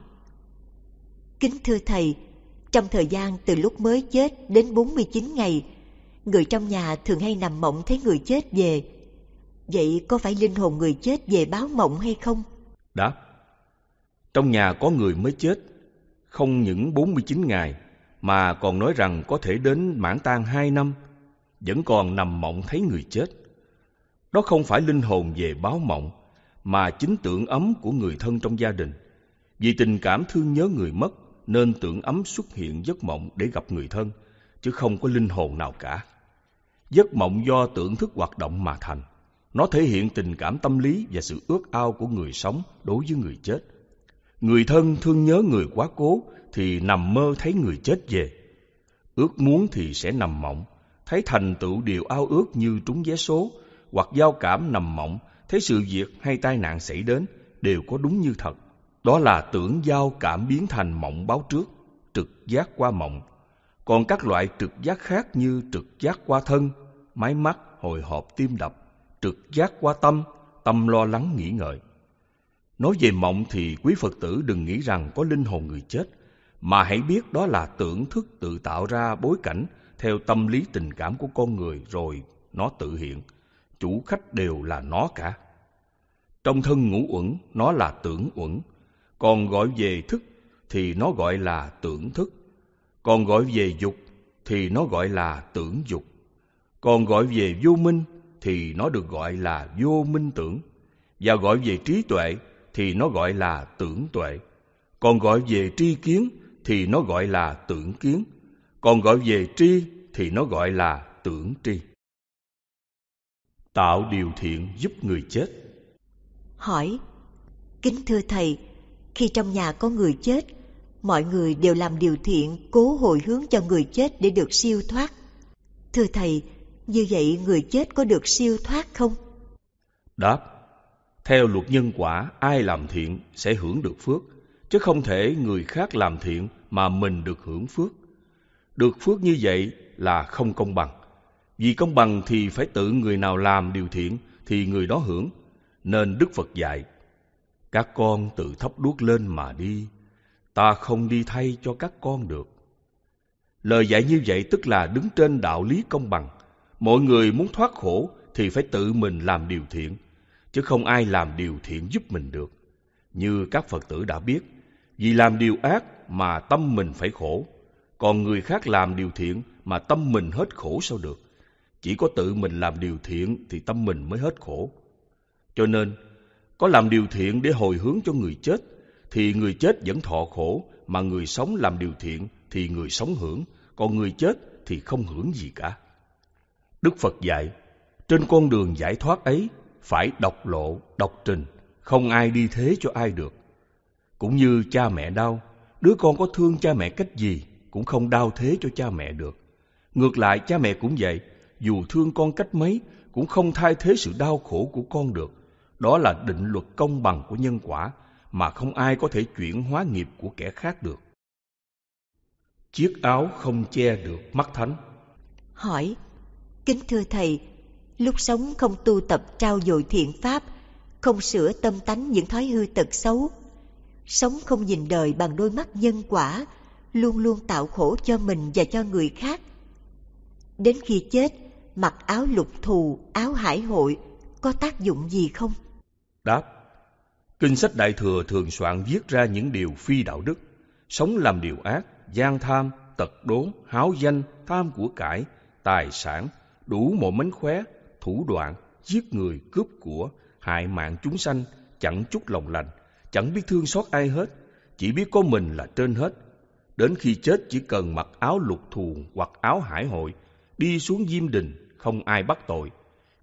kính thưa thầy, trong thời gian từ lúc mới chết đến 49 ngày, người trong nhà thường hay nằm mộng thấy người chết về. Vậy có phải linh hồn người chết về báo mộng hay không? Đáp: trong nhà có người mới chết, không những 49 ngày, mà còn nói rằng có thể đến mãn tang 2 năm, vẫn còn nằm mộng thấy người chết. Đó không phải linh hồn về báo mộng, mà chính tưởng ấm của người thân trong gia đình. Vì tình cảm thương nhớ người mất, nên tưởng ấm xuất hiện giấc mộng để gặp người thân, chứ không có linh hồn nào cả. Giấc mộng do tưởng thức hoạt động mà thành. Nó thể hiện tình cảm tâm lý và sự ước ao của người sống đối với người chết. Người thân thương nhớ người quá cố thì nằm mơ thấy người chết về. Ước muốn thì sẽ nằm mộng, thấy thành tựu điều ao ước như trúng vé số, hoặc giao cảm nằm mộng, thấy sự việc hay tai nạn xảy đến đều có đúng như thật. Đó là tưởng giao cảm biến thành mộng báo trước, trực giác qua mộng. Còn các loại trực giác khác như trực giác qua thân, máy mắt, hồi hộp tim đập, trực giác qua tâm, tâm lo lắng nghĩ ngợi. Nói về mộng thì quý Phật tử đừng nghĩ rằng có linh hồn người chết, mà hãy biết đó là tưởng thức tự tạo ra bối cảnh theo tâm lý tình cảm của con người rồi nó tự hiện. Chủ khách đều là nó cả. Trong thân ngũ uẩn, nó là tưởng uẩn. Còn gọi về thức thì nó gọi là tưởng thức. Còn gọi về dục thì nó gọi là tưởng dục. Còn gọi về vô minh thì nó được gọi là vô minh tưởng. Và gọi về trí tuệ thì nó gọi là tưởng tuệ. Còn gọi về tri kiến thì nó gọi là tưởng kiến. Còn gọi về tri thì nó gọi là tưởng tri. Tạo điều thiện giúp người chết. Hỏi: kính thưa thầy, khi trong nhà có người chết, mọi người đều làm điều thiện, cố hồi hướng cho người chết để được siêu thoát. Thưa thầy, như vậy người chết có được siêu thoát không? Đáp: theo luật nhân quả, ai làm thiện sẽ hưởng được phước, chứ không thể người khác làm thiện mà mình được hưởng phước. Được phước như vậy là không công bằng. Vì công bằng thì phải tự người nào làm điều thiện thì người đó hưởng. Nên Đức Phật dạy: các con tự thắp đuốc lên mà đi, ta không đi thay cho các con được. Lời dạy như vậy tức là đứng trên đạo lý công bằng. Mọi người muốn thoát khổ thì phải tự mình làm điều thiện, chứ không ai làm điều thiện giúp mình được. Như các Phật tử đã biết, vì làm điều ác mà tâm mình phải khổ, còn người khác làm điều thiện mà tâm mình hết khổ sao được. Chỉ có tự mình làm điều thiện thì tâm mình mới hết khổ. Cho nên, có làm điều thiện để hồi hướng cho người chết, thì người chết vẫn thọ khổ, mà người sống làm điều thiện thì người sống hưởng, còn người chết thì không hưởng gì cả. Đức Phật dạy, trên con đường giải thoát ấy, phải độc lộ, độc trình, không ai đi thế cho ai được. Cũng như cha mẹ đau, đứa con có thương cha mẹ cách gì cũng không đau thế cho cha mẹ được. Ngược lại, cha mẹ cũng vậy, dù thương con cách mấy cũng không thay thế sự đau khổ của con được. Đó là định luật công bằng của nhân quả, mà không ai có thể chuyển hóa nghiệp của kẻ khác được. Chiếc áo không che được mắt thánh. hỏi: Kính thưa Thầy, lúc sống không tu tập trau dồi thiện pháp, không sửa tâm tánh những thói hư tật xấu, sống không nhìn đời bằng đôi mắt nhân quả, luôn luôn tạo khổ cho mình và cho người khác. Đến khi chết, mặc áo lục thù, áo hải hội, có tác dụng gì không? Đáp: Kinh sách Đại Thừa thường soạn viết ra những điều phi đạo đức, sống làm điều ác, gian tham, tật đố, háo danh, tham của cải, tài sản, đủ mọi mánh khóe, thủ đoạn, giết người, cướp của, hại mạng chúng sanh, chẳng chút lòng lành, chẳng biết thương xót ai hết, chỉ biết có mình là trên hết. Đến khi chết chỉ cần mặc áo lục thù hoặc áo hải hội, đi xuống Diêm Đình, không ai bắt tội.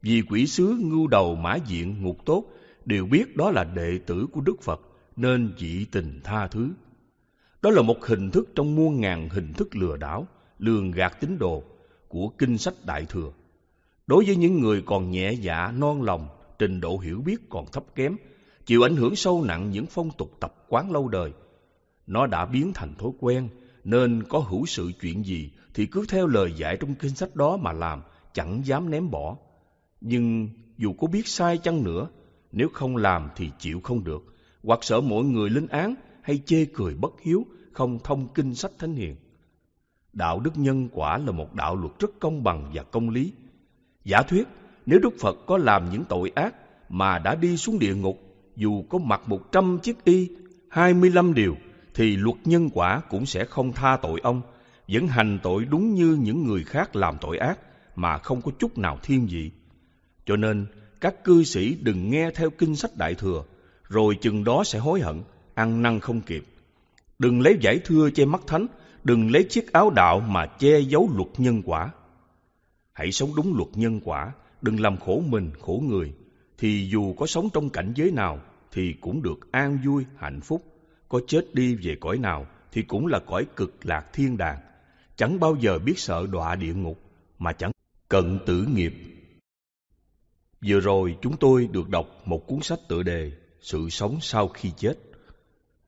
Vì quỷ sứ, ngưu đầu, mã diện, ngục tốt đều biết đó là đệ tử của Đức Phật, nên dị tình tha thứ. Đó là một hình thức trong muôn ngàn hình thức lừa đảo, lường gạt tín đồ của Kinh sách Đại Thừa. Đối với những người còn nhẹ dạ, non lòng, trình độ hiểu biết còn thấp kém, chịu ảnh hưởng sâu nặng những phong tục tập quán lâu đời, nó đã biến thành thói quen, nên có hữu sự chuyện gì thì cứ theo lời dạy trong kinh sách đó mà làm, chẳng dám ném bỏ. Nhưng dù có biết sai chăng nữa, nếu không làm thì chịu không được, hoặc sợ mọi người lên án hay chê cười bất hiếu, không thông kinh sách thánh hiền. Đạo đức nhân quả là một đạo luật rất công bằng và công lý. Giả thuyết, nếu Đức Phật có làm những tội ác mà đã đi xuống địa ngục, dù có mặc 100 chiếc y, 25 điều, thì luật nhân quả cũng sẽ không tha tội ông, vẫn hành tội đúng như những người khác làm tội ác mà không có chút nào thiên vị. Cho nên, các cư sĩ đừng nghe theo kinh sách Đại Thừa, rồi chừng đó sẽ hối hận, ăn năn không kịp. Đừng lấy giải thưa che mắt thánh, đừng lấy chiếc áo đạo mà che giấu luật nhân quả. Hãy sống đúng luật nhân quả, đừng làm khổ mình, khổ người, thì dù có sống trong cảnh giới nào thì cũng được an vui, hạnh phúc. Có chết đi về cõi nào thì cũng là cõi cực lạc thiên đàng, chẳng bao giờ biết sợ đọa địa ngục mà chẳng cận tử nghiệp. Vừa rồi chúng tôi được đọc một cuốn sách tựa đề Sự sống sau khi chết.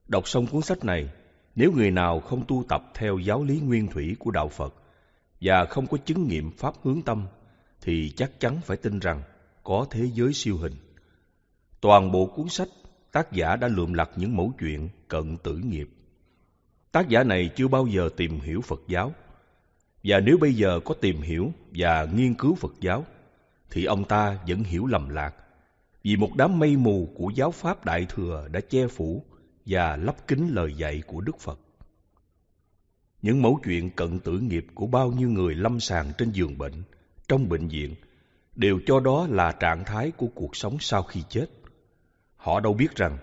Đọc xong cuốn sách này, nếu người nào không tu tập theo giáo lý nguyên thủy của Đạo Phật và không có chứng nghiệm pháp hướng tâm thì chắc chắn phải tin rằng có thế giới siêu hình. Toàn bộ cuốn sách, tác giả đã lượm lặt những mẩu chuyện cận tử nghiệp. Tác giả này chưa bao giờ tìm hiểu Phật giáo, và nếu bây giờ có tìm hiểu và nghiên cứu Phật giáo thì ông ta vẫn hiểu lầm lạc, vì một đám mây mù của giáo pháp Đại Thừa đã che phủ và lấp kín lời dạy của Đức Phật. Những mẩu chuyện cận tử nghiệp của bao nhiêu người lâm sàng trên giường bệnh, trong bệnh viện đều cho đó là trạng thái của cuộc sống sau khi chết. Họ đâu biết rằng,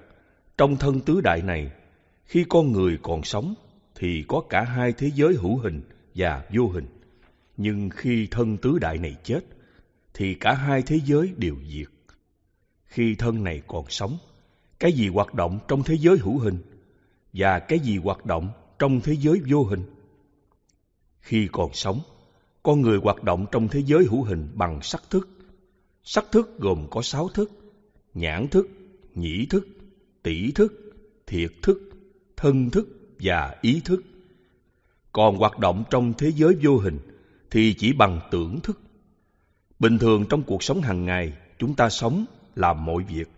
trong thân tứ đại này, khi con người còn sống thì có cả hai thế giới hữu hình và vô hình. Nhưng khi thân tứ đại này chết, thì cả hai thế giới đều diệt. Khi thân này còn sống, cái gì hoạt động trong thế giới hữu hình và cái gì hoạt động trong thế giới vô hình? Khi còn sống, con người hoạt động trong thế giới hữu hình bằng sắc thức. Sắc thức gồm có 6 thức: nhãn thức, nhĩ thức, tỷ thức, thiệt thức, thân thức và ý thức. Còn hoạt động trong thế giới vô hình thì chỉ bằng tưởng thức. Bình thường trong cuộc sống hàng ngày, chúng ta sống, làm mọi việc,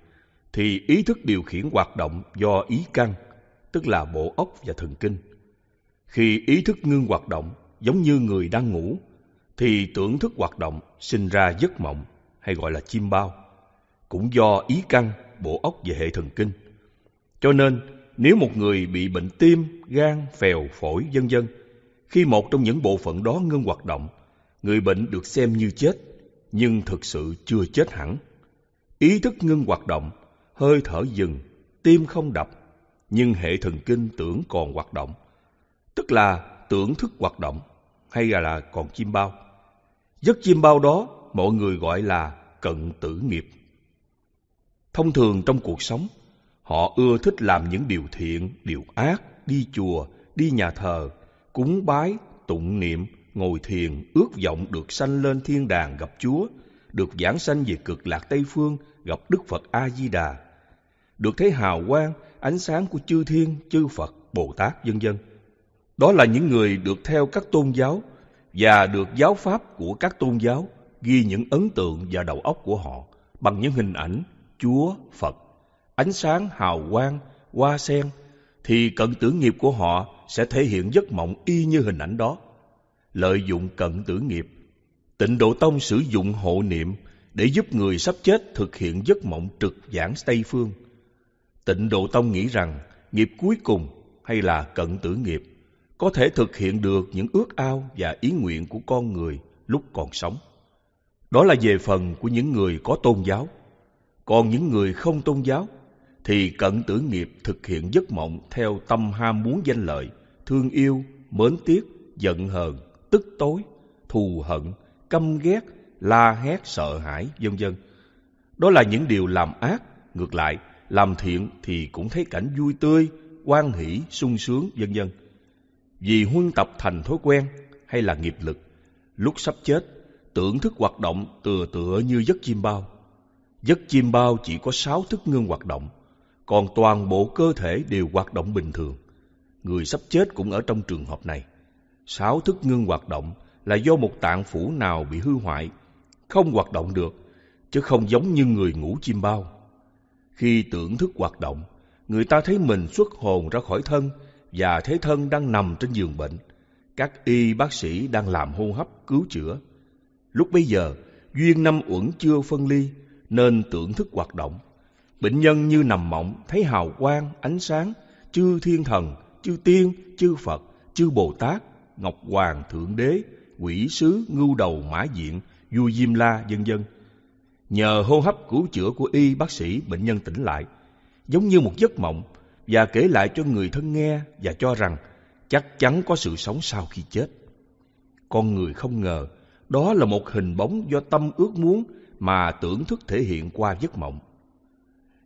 thì ý thức điều khiển hoạt động do ý căn, tức là bộ óc và thần kinh. Khi ý thức ngưng hoạt động, giống như người đang ngủ, thì tưởng thức hoạt động, sinh ra giấc mộng, hay gọi là chim bao, cũng do ý căn, bộ óc và hệ thần kinh. Cho nên, nếu một người bị bệnh tim, gan, phèo, phổi, vân vân, khi một trong những bộ phận đó ngưng hoạt động, người bệnh được xem như chết, nhưng thực sự chưa chết hẳn. Ý thức ngưng hoạt động, hơi thở dừng, tim không đập, nhưng hệ thần kinh tưởng còn hoạt động, tức là tưởng thức hoạt động, hay là còn chim bao. Giấc chim bao đó mọi người gọi là cận tử nghiệp. Thông thường trong cuộc sống, họ ưa thích làm những điều thiện, điều ác, đi chùa, đi nhà thờ, cúng bái, tụng niệm, ngồi thiền, ước vọng được sanh lên thiên đàng gặp Chúa, được vãng sanh về cực lạc Tây Phương gặp Đức Phật A-di-đà, được thấy hào quang, ánh sáng của chư thiên, chư Phật, Bồ Tát, vân vân. Đó là những người được theo các tôn giáo và được giáo pháp của các tôn giáo ghi những ấn tượng vào đầu óc của họ bằng những hình ảnh Chúa, Phật, ánh sáng hào quang, hoa sen, thì cận tử nghiệp của họ sẽ thể hiện giấc mộng y như hình ảnh đó. Lợi dụng cận tử nghiệp, Tịnh Độ Tông sử dụng hộ niệm để giúp người sắp chết thực hiện giấc mộng trực giảng Tây Phương. Tịnh Độ Tông nghĩ rằng nghiệp cuối cùng hay là cận tử nghiệp có thể thực hiện được những ước ao và ý nguyện của con người lúc còn sống. Đó là về phần của những người có tôn giáo. Còn những người không tôn giáo thì cận tử nghiệp thực hiện giấc mộng theo tâm ham muốn danh lợi, thương yêu, mến tiếc, giận hờn, tức tối, thù hận, căm ghét, la hét, sợ hãi, vân vân. Đó là những điều làm ác. Ngược lại, làm thiện thì cũng thấy cảnh vui tươi, hoan hỷ, sung sướng, vân vân. Vì huân tập thành thói quen hay là nghiệp lực, lúc sắp chết, tưởng thức hoạt động tựa như giấc chiêm bao. Giấc chiêm bao chỉ có 6 thức ngưng hoạt động, còn toàn bộ cơ thể đều hoạt động bình thường. Người sắp chết cũng ở trong trường hợp này. 6 thức ngưng hoạt động là do một tạng phủ nào bị hư hoại, không hoạt động được, chứ không giống như người ngủ chiêm bao. Khi tưởng thức hoạt động, người ta thấy mình xuất hồn ra khỏi thân và thấy thân đang nằm trên giường bệnh. Các y bác sĩ đang làm hô hấp cứu chữa. Lúc bấy giờ, duyên năm uẩn chưa phân ly nên tưởng thức hoạt động. Bệnh nhân như nằm mộng thấy hào quang, ánh sáng, chư thiên thần, chư tiên, chư Phật, chư Bồ Tát, Ngọc Hoàng, Thượng Đế, Quỷ Sứ, Ngưu Đầu, Mã Diện, Vua Diêm La, vân vân. Nhờ hô hấp cứu chữa của y bác sĩ, bệnh nhân tỉnh lại, giống như một giấc mộng, và kể lại cho người thân nghe và cho rằng chắc chắn có sự sống sau khi chết. Con người không ngờ, đó là một hình bóng do tâm ước muốn mà tưởng thức thể hiện qua giấc mộng.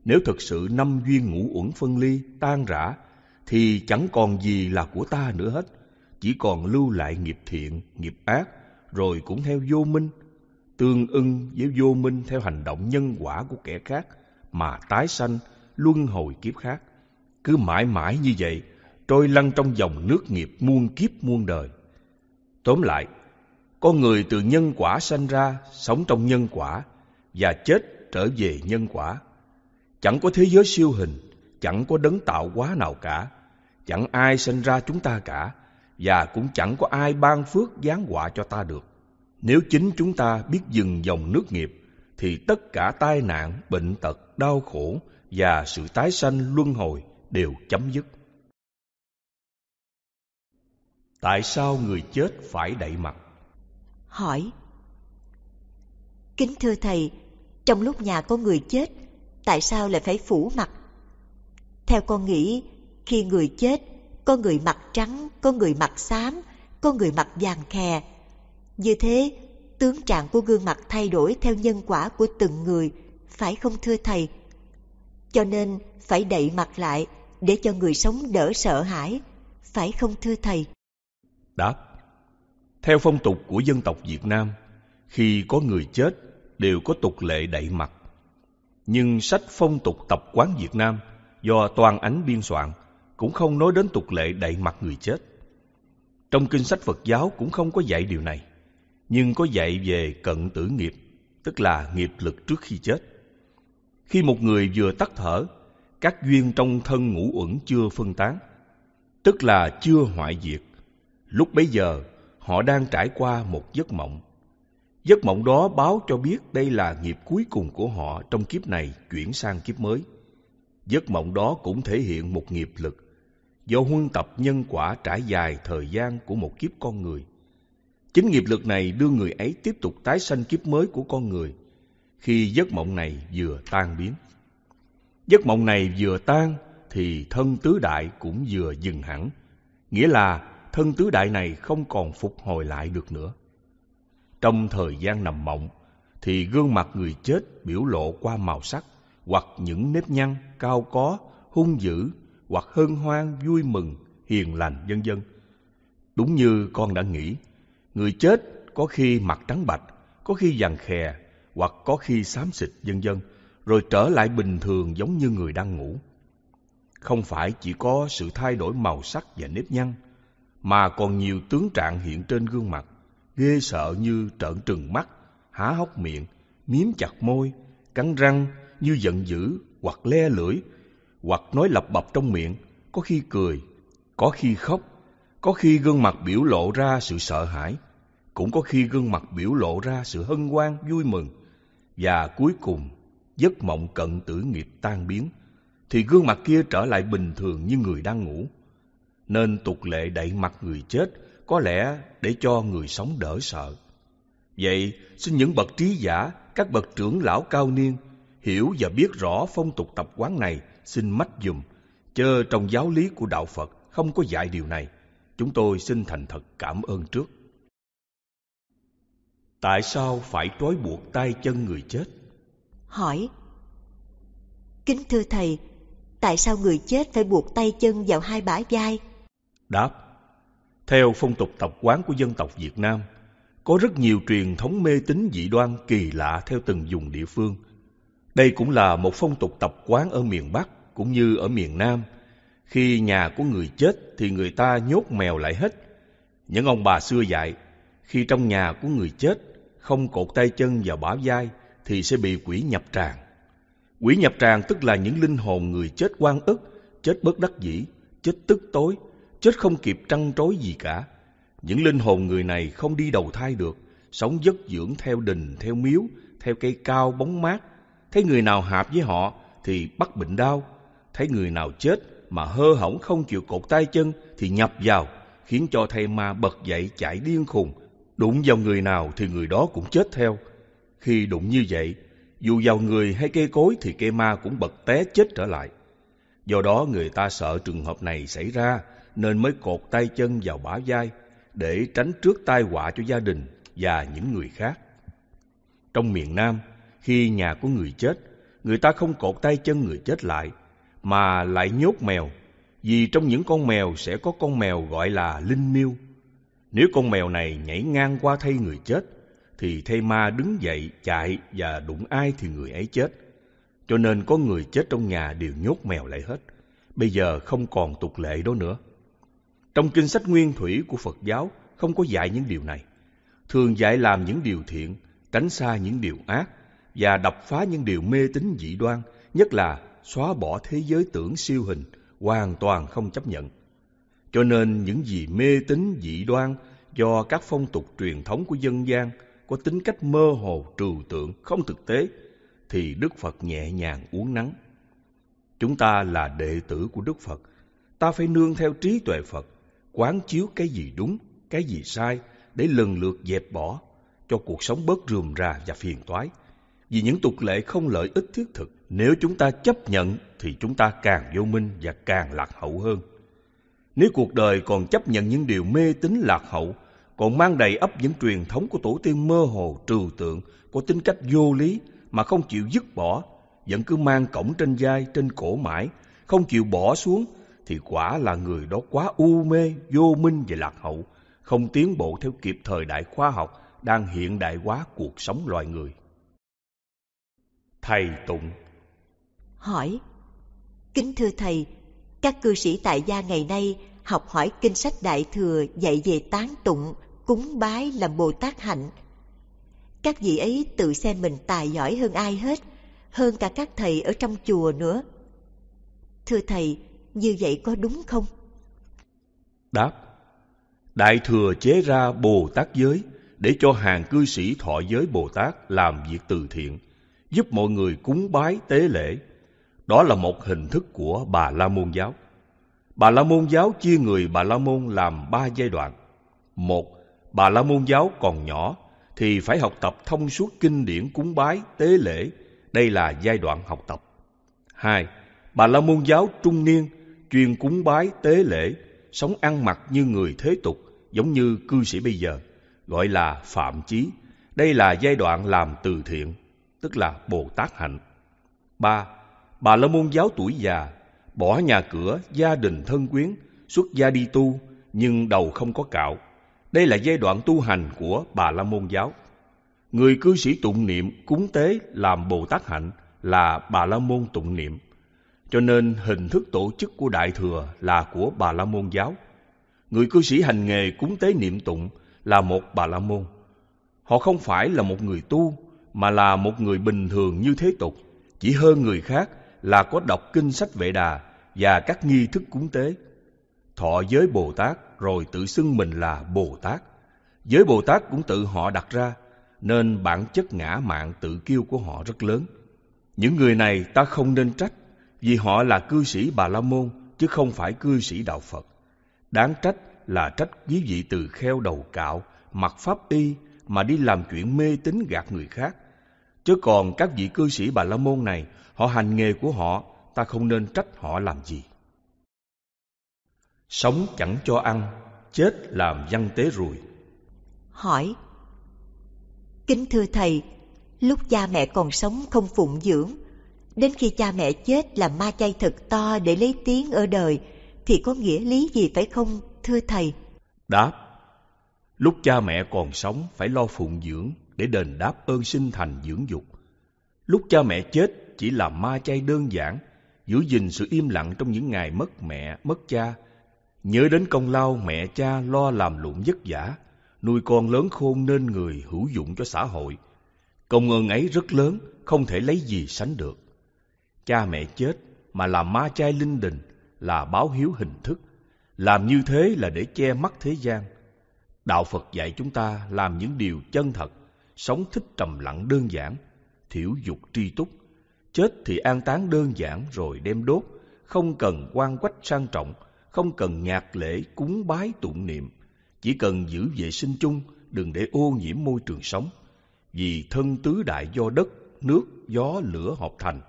Nếu thực sự 5 duyên ngũ uẩn phân ly, tan rã, thì chẳng còn gì là của ta nữa hết, chỉ còn lưu lại nghiệp thiện, nghiệp ác, rồi cũng theo vô minh, tương ưng với vô minh theo hành động nhân quả của kẻ khác mà tái sanh, luân hồi kiếp khác. Cứ mãi mãi như vậy, trôi lăn trong dòng nước nghiệp muôn kiếp muôn đời. Tóm lại, con người từ nhân quả sanh ra, sống trong nhân quả và chết trở về nhân quả. Chẳng có thế giới siêu hình, chẳng có đấng tạo hóa nào cả, chẳng ai sanh ra chúng ta cả, và cũng chẳng có ai ban phước giáng họa cho ta được. Nếu chính chúng ta biết dừng dòng nước nghiệp, thì tất cả tai nạn, bệnh tật, đau khổ và sự tái sanh luân hồi đều chấm dứt. Tại sao người chết phải đậy mặt? Hỏi: Kính thưa Thầy, trong lúc nhà có người chết, tại sao lại phải phủ mặt? Theo con nghĩ, khi người chết, có người mặt trắng, có người mặt xám, có người mặt vàng khè. Như thế, tướng trạng của gương mặt thay đổi theo nhân quả của từng người, phải không thưa Thầy? Cho nên phải đậy mặt lại để cho người sống đỡ sợ hãi, phải không thưa Thầy? Đáp: Theo phong tục của dân tộc Việt Nam, khi có người chết đều có tục lệ đậy mặt. Nhưng sách phong tục tập quán Việt Nam do Toàn Ánh biên soạn cũng không nói đến tục lệ đậy mặt người chết. Trong kinh sách Phật giáo cũng không có dạy điều này, nhưng có dạy về cận tử nghiệp, tức là nghiệp lực trước khi chết. Khi một người vừa tắt thở, các duyên trong thân ngũ uẩn chưa phân tán, tức là chưa hoại diệt. Lúc bấy giờ, họ đang trải qua một giấc mộng. Giấc mộng đó báo cho biết đây là nghiệp cuối cùng của họ trong kiếp này chuyển sang kiếp mới. Giấc mộng đó cũng thể hiện một nghiệp lực, do huân tập nhân quả trải dài thời gian của một kiếp con người. Chính nghiệp lực này đưa người ấy tiếp tục tái sanh kiếp mới của con người, khi giấc mộng này vừa tan biến. Giấc mộng này vừa tan thì thân tứ đại cũng vừa dừng hẳn, nghĩa là thân tứ đại này không còn phục hồi lại được nữa. Trong thời gian nằm mộng thì gương mặt người chết biểu lộ qua màu sắc, hoặc những nếp nhăn, cao có, hung dữ, hoặc hân hoan, vui mừng, hiền lành, vân vân. Đúng như con đã nghĩ, người chết có khi mặt trắng bạch, có khi vàng khè, hoặc có khi xám xịt, vân vân, rồi trở lại bình thường giống như người đang ngủ. Không phải chỉ có sự thay đổi màu sắc và nếp nhăn, mà còn nhiều tướng trạng hiện trên gương mặt, ghê sợ như trợn trừng mắt, há hốc miệng, miếm chặt môi, cắn răng như giận dữ hoặc le lưỡi, hoặc nói lập bập trong miệng, có khi cười, có khi khóc, có khi gương mặt biểu lộ ra sự sợ hãi, cũng có khi gương mặt biểu lộ ra sự hân hoan vui mừng. Và cuối cùng, giấc mộng cận tử nghiệp tan biến, thì gương mặt kia trở lại bình thường như người đang ngủ. Nên tục lệ đậy mặt người chết, có lẽ để cho người sống đỡ sợ. Vậy, xin những bậc trí giả, các bậc trưởng lão cao niên, hiểu và biết rõ phong tục tập quán này, xin mách dùm, chớ trong giáo lý của Đạo Phật không có dạy điều này. Chúng tôi xin thành thật cảm ơn trước. Tại sao phải trói buộc tay chân người chết? Hỏi: Kính thưa Thầy, tại sao người chết phải buộc tay chân vào hai bả vai? Đáp: Theo phong tục tập quán của dân tộc Việt Nam, có rất nhiều truyền thống mê tín dị đoan kỳ lạ theo từng vùng địa phương. Đây cũng là một phong tục tập quán ở miền Bắc cũng như ở miền Nam. Khi nhà của người chết thì người ta nhốt mèo lại hết. Những ông bà xưa dạy, khi trong nhà của người chết không cột tay chân vào bả vai thì sẽ bị quỷ nhập tràng. Quỷ nhập tràng tức là những linh hồn người chết oan ức, chết bất đắc dĩ, chết tức tối, chết không kịp trăn trối gì cả. Những linh hồn người này không đi đầu thai được, sống vất dưỡng theo đình, theo miếu, theo cây cao bóng mát. Thấy người nào hạp với họ thì bắt bệnh đau. Thấy người nào chết mà hơ hỏng không chịu cột tay chân thì nhập vào, khiến cho thầy ma bật dậy chạy điên khùng. Đụng vào người nào thì người đó cũng chết theo. Khi đụng như vậy, dù vào người hay cây cối thì cây ma cũng bật té chết trở lại. Do đó người ta sợ trường hợp này xảy ra nên mới cột tay chân vào bả vai, để tránh trước tai họa cho gia đình và những người khác. Trong miền Nam, khi nhà của người chết, người ta không cột tay chân người chết lại, mà lại nhốt mèo, vì trong những con mèo sẽ có con mèo gọi là linh miêu. Nếu con mèo này nhảy ngang qua thây người chết, thì thây ma đứng dậy, chạy và đụng ai thì người ấy chết. Cho nên có người chết trong nhà đều nhốt mèo lại hết. Bây giờ không còn tục lệ đó nữa. Trong kinh sách nguyên thủy của Phật giáo không có dạy những điều này. Thường dạy làm những điều thiện, tránh xa những điều ác, và đập phá những điều mê tín dị đoan, nhất là xóa bỏ thế giới tưởng siêu hình, hoàn toàn không chấp nhận. Cho nên những gì mê tín dị đoan do các phong tục truyền thống của dân gian có tính cách mơ hồ, trừu tượng, không thực tế, thì Đức Phật nhẹ nhàng uốn nắn. Chúng ta là đệ tử của Đức Phật, ta phải nương theo trí tuệ Phật, quán chiếu cái gì đúng, cái gì sai, để lần lượt dẹp bỏ, cho cuộc sống bớt rườm rà và phiền toái. Vì những tục lệ không lợi ích thiết thực, nếu chúng ta chấp nhận thì chúng ta càng vô minh và càng lạc hậu hơn. Nếu cuộc đời còn chấp nhận những điều mê tín lạc hậu, còn mang đầy ắp những truyền thống của tổ tiên mơ hồ, trừu tượng, có tính cách vô lý mà không chịu dứt bỏ, vẫn cứ mang cổng trên vai, trên cổ mãi, không chịu bỏ xuống, thì quả là người đó quá u mê, vô minh và lạc hậu, không tiến bộ theo kịp thời đại khoa học đang hiện đại hóa cuộc sống loài người. Thầy tụng. Hỏi: Kính thưa Thầy, các cư sĩ tại gia ngày nay học hỏi kinh sách Đại Thừa dạy về tán tụng, cúng bái làm Bồ Tát hạnh. Các vị ấy tự xem mình tài giỏi hơn ai hết, hơn cả các thầy ở trong chùa nữa. Thưa Thầy, như vậy có đúng không? Đáp: Đại Thừa chế ra Bồ Tát giới để cho hàng cư sĩ thọ giới Bồ Tát làm việc từ thiện, giúp mọi người cúng bái tế lễ. Đó là một hình thức của Bà La Môn giáo. Bà La Môn giáo chia người Bà La Môn làm 3 giai đoạn. 1. Bà La Môn giáo còn nhỏ thì phải học tập thông suốt kinh điển cúng bái, tế lễ. Đây là giai đoạn học tập. 2. Bà La Môn giáo trung niên chuyên cúng bái, tế lễ, sống ăn mặc như người thế tục, giống như cư sĩ bây giờ, gọi là phạm chí. Đây là giai đoạn làm từ thiện, tức là Bồ Tát hạnh. 3. Bà La Môn giáo tuổi già, bỏ nhà cửa, gia đình thân quyến, xuất gia đi tu, nhưng đầu không có cạo. Đây là giai đoạn tu hành của Bà La Môn giáo. Người cư sĩ tụng niệm, cúng tế, làm Bồ Tát hạnh là Bà La Môn tụng niệm. Cho nên hình thức tổ chức của Đại Thừa là của Bà La Môn giáo. Người cư sĩ hành nghề cúng tế niệm tụng là một Bà La Môn. Họ không phải là một người tu, mà là một người bình thường như thế tục, chỉ hơn người khác là có đọc kinh sách Vệ Đà và các nghi thức cúng tế. Thọ giới Bồ Tát rồi tự xưng mình là Bồ Tát. Giới Bồ Tát cũng tự họ đặt ra, nên bản chất ngã mạn tự kiêu của họ rất lớn. Những người này ta không nên trách, vì họ là cư sĩ Bà La Môn chứ không phải cư sĩ đạo Phật. Đáng trách là trách quý vị từ kheo đầu cạo, mặc pháp y mà đi làm chuyện mê tín gạt người khác. Chứ còn các vị cư sĩ Bà La Môn này, họ hành nghề của họ, ta không nên trách họ làm gì. Sống chẳng cho ăn, chết làm văn tế ruồi. Hỏi: Kính thưa Thầy, lúc cha mẹ còn sống không phụng dưỡng, đến khi cha mẹ chết làm ma chay thật to để lấy tiếng ở đời, thì có nghĩa lý gì phải không, thưa Thầy? Đáp: Lúc cha mẹ còn sống phải lo phụng dưỡng để đền đáp ơn sinh thành dưỡng dục. Lúc cha mẹ chết chỉ là ma chay đơn giản, giữ gìn sự im lặng trong những ngày mất mẹ, mất cha, nhớ đến công lao mẹ cha lo làm lụng vất vả, nuôi con lớn khôn nên người hữu dụng cho xã hội. Công ơn ấy rất lớn, không thể lấy gì sánh được. Cha mẹ chết mà làm ma chay linh đình là báo hiếu hình thức, làm như thế là để che mắt thế gian. Đạo Phật dạy chúng ta làm những điều chân thật, sống thích trầm lặng đơn giản, thiểu dục tri túc. Chết thì an táng đơn giản rồi đem đốt, không cần quan quách sang trọng, không cần nhạc lễ, cúng bái tụng niệm. Chỉ cần giữ vệ sinh chung, đừng để ô nhiễm môi trường sống. Vì thân tứ đại do đất, nước, gió, lửa hợp thành.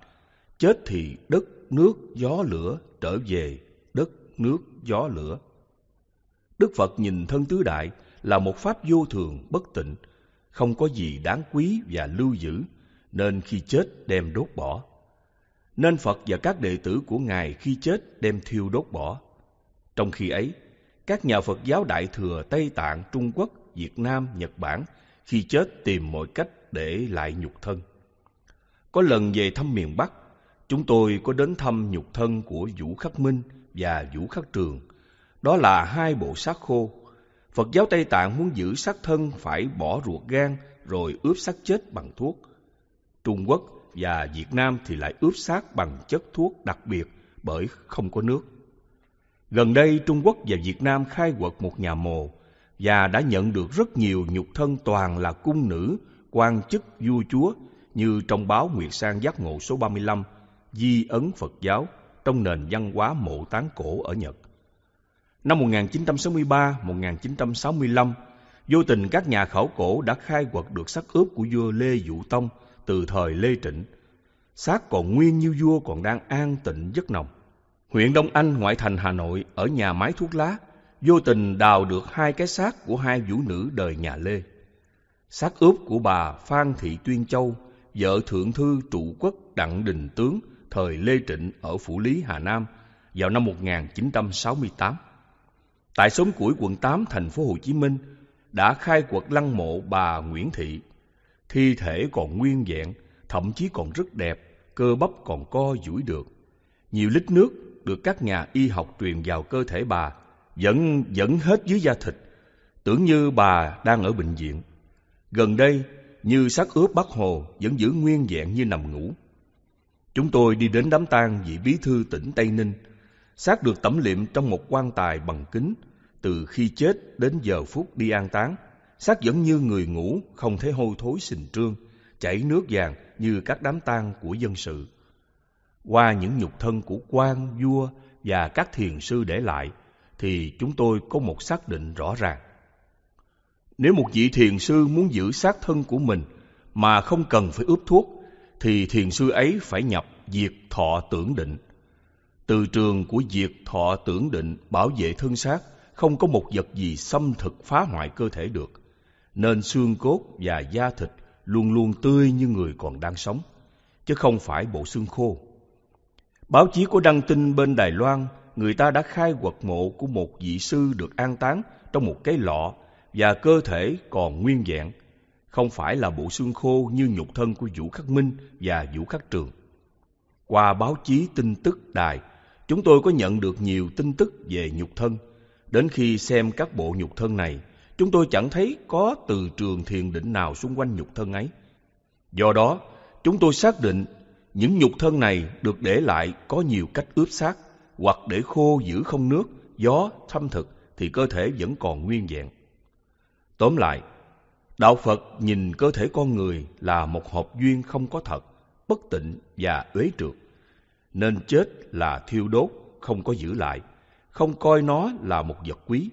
Chết thì đất, nước, gió, lửa trở về đất, nước, gió, lửa. Đức Phật nhìn thân tứ đại là một pháp vô thường, bất tịnh, không có gì đáng quý và lưu giữ, nên khi chết đem đốt bỏ. Nên Phật và các đệ tử của Ngài khi chết đem thiêu đốt bỏ. Trong khi ấy, các nhà Phật giáo Đại Thừa Tây Tạng, Trung Quốc, Việt Nam, Nhật Bản khi chết tìm mọi cách để lại nhục thân. Có lần về thăm miền Bắc, chúng tôi có đến thăm nhục thân của Vũ Khắc Minh và Vũ Khắc Trường. Đó là hai bộ xác khô. Phật giáo Tây Tạng muốn giữ xác thân phải bỏ ruột gan rồi ướp xác chết bằng thuốc. Trung Quốc và Việt Nam thì lại ướp xác bằng chất thuốc đặc biệt bởi không có nước. Gần đây Trung Quốc và Việt Nam khai quật một nhà mồ và đã nhận được rất nhiều nhục thân toàn là cung nữ, quan chức, vua chúa như trong báo Nguyệt Sang Giác Ngộ số 35, Di ấn Phật giáo trong nền văn hóa mộ táng cổ ở Nhật. Năm 1963-1965, vô tình các nhà khảo cổ đã khai quật được xác ướp của vua Lê Vũ Tông từ thời Lê Trịnh. Xác còn nguyên như vua còn đang an tịnh giấc nồng. Huyện Đông Anh, ngoại thành Hà Nội, ở nhà máy thuốc lá, vô tình đào được hai cái xác của hai vũ nữ đời nhà Lê. Xác ướp của bà Phan Thị Tuyên Châu, vợ Thượng thư Trụ Quốc Đặng Đình Tướng thời Lê Trịnh ở Phủ Lý, Hà Nam vào năm 1968. Tại xóm Củi, quận 8, thành phố Hồ Chí Minh đã khai quật lăng mộ bà Nguyễn Thị. Thi thể còn nguyên vẹn, thậm chí còn rất đẹp, cơ bắp còn co duỗi được. Nhiều lít nước được các nhà y học truyền vào cơ thể bà, vẫn hết dưới da thịt, tưởng như bà đang ở bệnh viện. Gần đây, như xác ướp Bác Hồ vẫn giữ nguyên vẹn như nằm ngủ. Chúng tôi đi đến đám tang vị bí thư tỉnh Tây Ninh, xác được tẩm liệm trong một quan tài bằng kính, từ khi chết đến giờ phút đi an táng, xác vẫn như người ngủ, không thấy hôi thối sình trương, chảy nước vàng như các đám tang của dân sự. Qua những nhục thân của quan, vua và các thiền sư để lại, thì chúng tôi có một xác định rõ ràng. Nếu một vị thiền sư muốn giữ xác thân của mình mà không cần phải ướp thuốc, thì thiền sư ấy phải nhập diệt thọ tưởng định. Từ trường của diệt thọ tưởng định bảo vệ thân xác, không có một vật gì xâm thực phá hoại cơ thể được, nên xương cốt và da thịt luôn luôn tươi như người còn đang sống, chứ không phải bộ xương khô. Báo chí có đăng tin bên Đài Loan, người ta đã khai quật mộ của một vị sư được an táng trong một cái lọ và cơ thể còn nguyên vẹn, không phải là bộ xương khô như nhục thân của Vũ Khắc Minh và Vũ Khắc Trường. Qua báo chí tin tức đài, chúng tôi có nhận được nhiều tin tức về nhục thân. Đến khi xem các bộ nhục thân này, chúng tôi chẳng thấy có từ trường thiền định nào xung quanh nhục thân ấy. Do đó, chúng tôi xác định những nhục thân này được để lại có nhiều cách ướp xác hoặc để khô giữ không nước, gió, thâm thực thì cơ thể vẫn còn nguyên vẹn. Tóm lại, Đạo Phật nhìn cơ thể con người là một hợp duyên không có thật, bất tịnh và uế trượt, nên chết là thiêu đốt, không có giữ lại, không coi nó là một vật quý.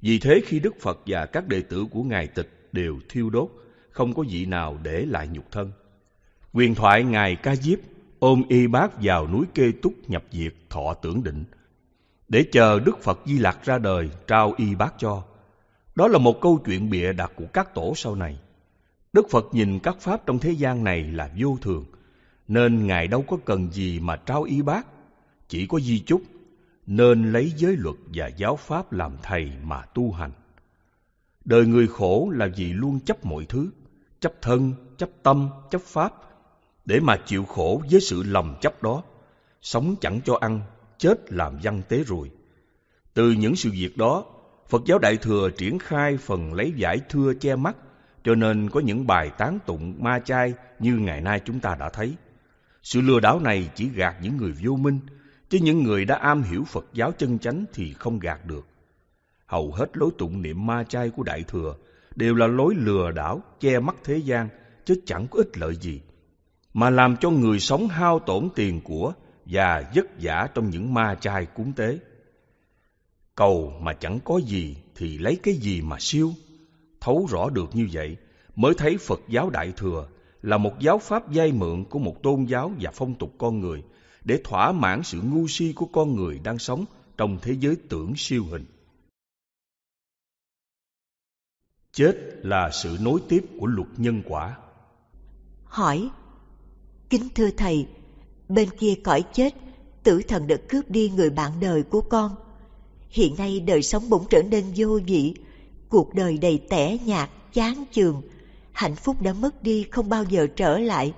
Vì thế khi Đức Phật và các đệ tử của Ngài tịch đều thiêu đốt, không có vị nào để lại nhục thân. Huyền thoại Ngài Ca Diếp ôm Y Bát vào núi Kê Túc nhập diệt thọ tưởng định, để chờ Đức Phật Di Lặc ra đời trao Y Bát cho. Đó là một câu chuyện bịa đặt của các tổ sau này. Đức Phật nhìn các pháp trong thế gian này là vô thường, nên Ngài đâu có cần gì mà trao Y Bát, chỉ có Di Chúc, nên lấy giới luật và giáo pháp làm thầy mà tu hành. Đời người khổ là vì luôn chấp mọi thứ, chấp thân, chấp tâm, chấp pháp, để mà chịu khổ với sự lòng chấp đó, sống chẳng cho ăn, chết làm văn tế ruồi. Từ những sự việc đó, Phật giáo Đại Thừa triển khai phần lấy vải thưa che mắt, cho nên có những bài tán tụng ma chay như ngày nay chúng ta đã thấy. Sự lừa đảo này chỉ gạt những người vô minh, chứ những người đã am hiểu Phật giáo chân chánh thì không gạt được. Hầu hết lối tụng niệm ma chay của Đại Thừa đều là lối lừa đảo, che mắt thế gian, chứ chẳng có ích lợi gì, mà làm cho người sống hao tổn tiền của và vất vả trong những ma chay cúng tế. Cầu mà chẳng có gì thì lấy cái gì mà siêu? Thấu rõ được như vậy mới thấy Phật giáo Đại Thừa là một giáo pháp vay mượn của một tôn giáo và phong tục con người để thỏa mãn sự ngu si của con người đang sống trong thế giới tưởng siêu hình. Chết là sự nối tiếp của luật nhân quả. Hỏi: Kính thưa Thầy, bên kia cõi chết, tử thần đã cướp đi người bạn đời của con. Hiện nay đời sống bỗng trở nên vô vị, cuộc đời đầy tẻ nhạt, chán chường, hạnh phúc đã mất đi không bao giờ trở lại.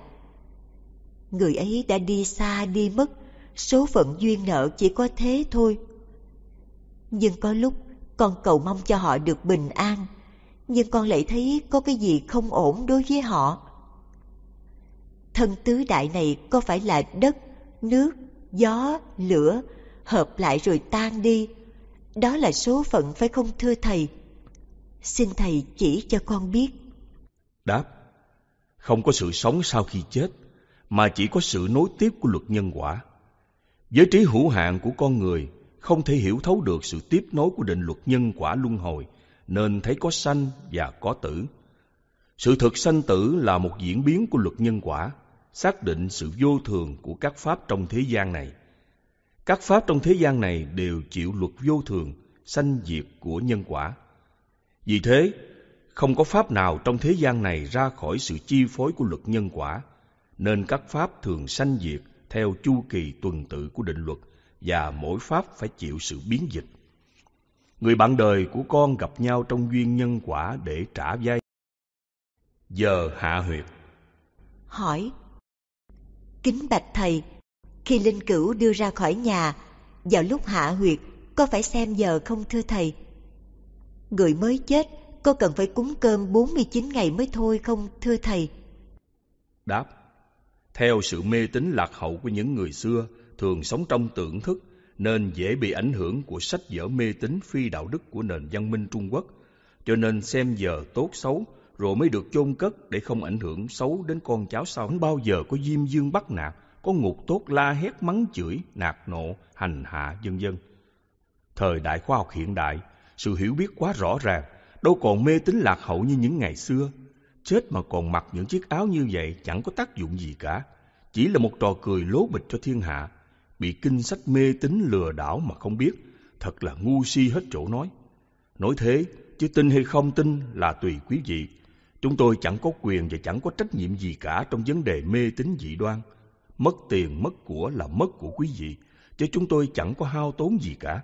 Người ấy đã đi xa đi mất, số phận duyên nợ chỉ có thế thôi. Nhưng có lúc con cầu mong cho họ được bình an, nhưng con lại thấy có cái gì không ổn đối với họ. Thân tứ đại này có phải là đất, nước, gió, lửa, hợp lại rồi tan đi? Đó là số phận phải không thưa Thầy? Xin Thầy chỉ cho con biết. Đáp: Không có sự sống sau khi chết, mà chỉ có sự nối tiếp của luật nhân quả. Với trí hữu hạn của con người, không thể hiểu thấu được sự tiếp nối của định luật nhân quả luân hồi, nên thấy có sanh và có tử. Sự thực sanh tử là một diễn biến của luật nhân quả, xác định sự vô thường của các pháp trong thế gian này. Các pháp trong thế gian này đều chịu luật vô thường, sanh diệt của nhân quả. Vì thế, không có pháp nào trong thế gian này ra khỏi sự chi phối của luật nhân quả, nên các pháp thường sanh diệt theo chu kỳ tuần tự của định luật, và mỗi pháp phải chịu sự biến dịch. Người bạn đời của con gặp nhau trong duyên nhân quả để trả vay. Giờ hạ huyệt. Hỏi: Kính bạch Thầy, khi linh cữu đưa ra khỏi nhà, vào lúc hạ huyệt có phải xem giờ không thưa Thầy? Người mới chết có cần phải cúng cơm 49 ngày mới thôi không thưa Thầy? Đáp: Theo sự mê tín lạc hậu của những người xưa, thường sống trong tưởng thức, nên dễ bị ảnh hưởng của sách vở mê tín phi đạo đức của nền văn minh Trung Quốc, cho nên xem giờ tốt xấu rồi mới được chôn cất để không ảnh hưởng xấu đến con cháu sau. Không bao giờ có diêm dương bắt nạt, có ngục tốt la hét mắng chửi, nạt nộ, hành hạ vân vân. Thời đại khoa học hiện đại, sự hiểu biết quá rõ ràng, đâu còn mê tín lạc hậu như những ngày xưa. Chết mà còn mặc những chiếc áo như vậy chẳng có tác dụng gì cả, chỉ là một trò cười lố bịch cho thiên hạ. Bị kinh sách mê tín lừa đảo mà không biết, thật là ngu si hết chỗ nói. Nói thế, chứ tin hay không tin là tùy quý vị. Chúng tôi chẳng có quyền và chẳng có trách nhiệm gì cả trong vấn đề mê tín dị đoan. Mất tiền, mất của là mất của quý vị, chứ chúng tôi chẳng có hao tốn gì cả.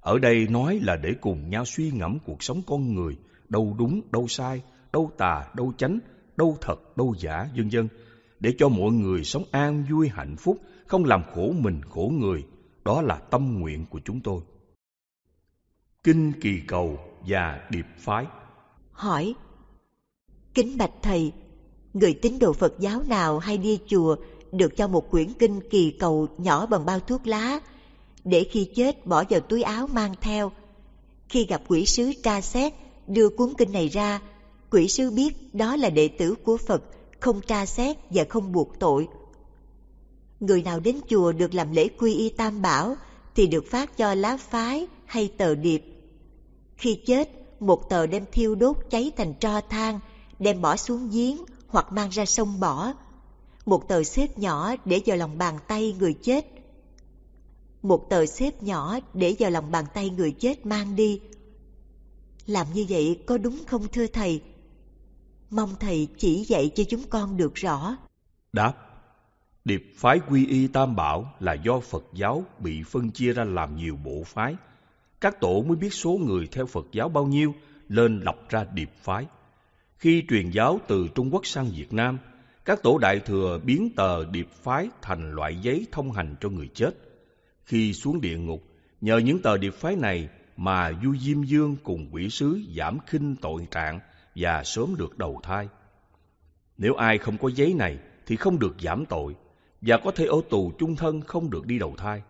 Ở đây nói là để cùng nhau suy ngẫm cuộc sống con người, đâu đúng, đâu sai, đâu tà, đâu chánh, đâu thật, đâu giả, vân vân, để cho mọi người sống an vui hạnh phúc, không làm khổ mình khổ người. Đó là tâm nguyện của chúng tôi. Kinh Kỳ Cầu và Điệp Phái. Hỏi: Kính bạch Thầy, người tín đồ Phật giáo nào hay đi chùa được cho một quyển Kinh Kỳ Cầu nhỏ bằng bao thuốc lá, để khi chết bỏ vào túi áo mang theo. Khi gặp quỷ sứ tra xét, đưa cuốn kinh này ra, quỷ sứ biết đó là đệ tử của Phật, không tra xét và không buộc tội. Người nào đến chùa được làm lễ quy y Tam Bảo thì được phát cho lá phái hay tờ điệp. Khi chết, một tờ đem thiêu đốt cháy thành tro than, đem bỏ xuống giếng hoặc mang ra sông bỏ. Một tờ xếp nhỏ để vào lòng bàn tay người chết. Một tờ xếp nhỏ để vào lòng bàn tay người chết mang đi. Làm như vậy có đúng không thưa Thầy? Mong Thầy chỉ dạy cho chúng con được rõ. Đáp: Điệp phái quy y Tam Bảo là do Phật giáo bị phân chia ra làm nhiều bộ phái. Các tổ mới biết số người theo Phật giáo bao nhiêu nên lập ra điệp phái. Khi truyền giáo từ Trung Quốc sang Việt Nam, các tổ Đại Thừa biến tờ điệp phái thành loại giấy thông hành cho người chết. Khi xuống địa ngục, nhờ những tờ điệp phái này mà Du Diêm Vương cùng quỷ sứ giảm khinh tội trạng và sớm được đầu thai. Nếu ai không có giấy này thì không được giảm tội, và có thể ở tù chung thân không được đi đầu thai.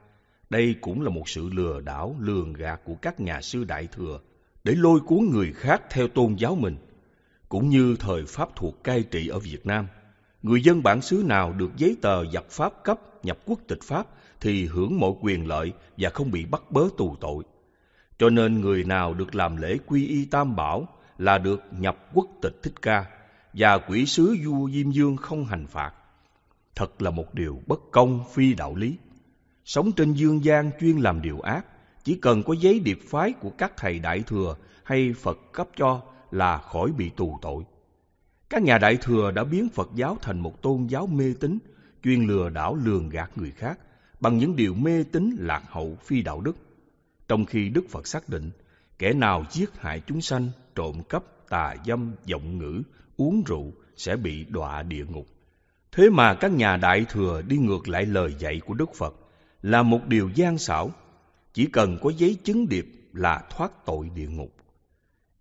Đây cũng là một sự lừa đảo, lường gạt của các nhà sư Đại Thừa để lôi cuốn người khác theo tôn giáo mình. Cũng như thời Pháp thuộc cai trị ở Việt Nam, người dân bản xứ nào được giấy tờ giặc Pháp cấp nhập quốc tịch Pháp thì hưởng mọi quyền lợi và không bị bắt bớ tù tội. Cho nên người nào được làm lễ quy y Tam Bảo là được nhập quốc tịch Thích Ca, và quỷ sứ Du Diêm Vương không hành phạt. Thật là một điều bất công, phi đạo lý. Sống trên dương gian chuyên làm điều ác, chỉ cần có giấy điệp phái của các thầy Đại Thừa hay Phật cấp cho là khỏi bị tù tội. Các nhà Đại Thừa đã biến Phật giáo thành một tôn giáo mê tín, chuyên lừa đảo lường gạt người khác bằng những điều mê tín lạc hậu, phi đạo đức. Trong khi Đức Phật xác định, kẻ nào giết hại chúng sanh, trộm cắp, tà dâm, vọng ngữ, uống rượu sẽ bị đọa địa ngục. Thế mà các nhà Đại Thừa đi ngược lại lời dạy của Đức Phật là một điều gian xảo. Chỉ cần có giấy chứng điệp là thoát tội địa ngục.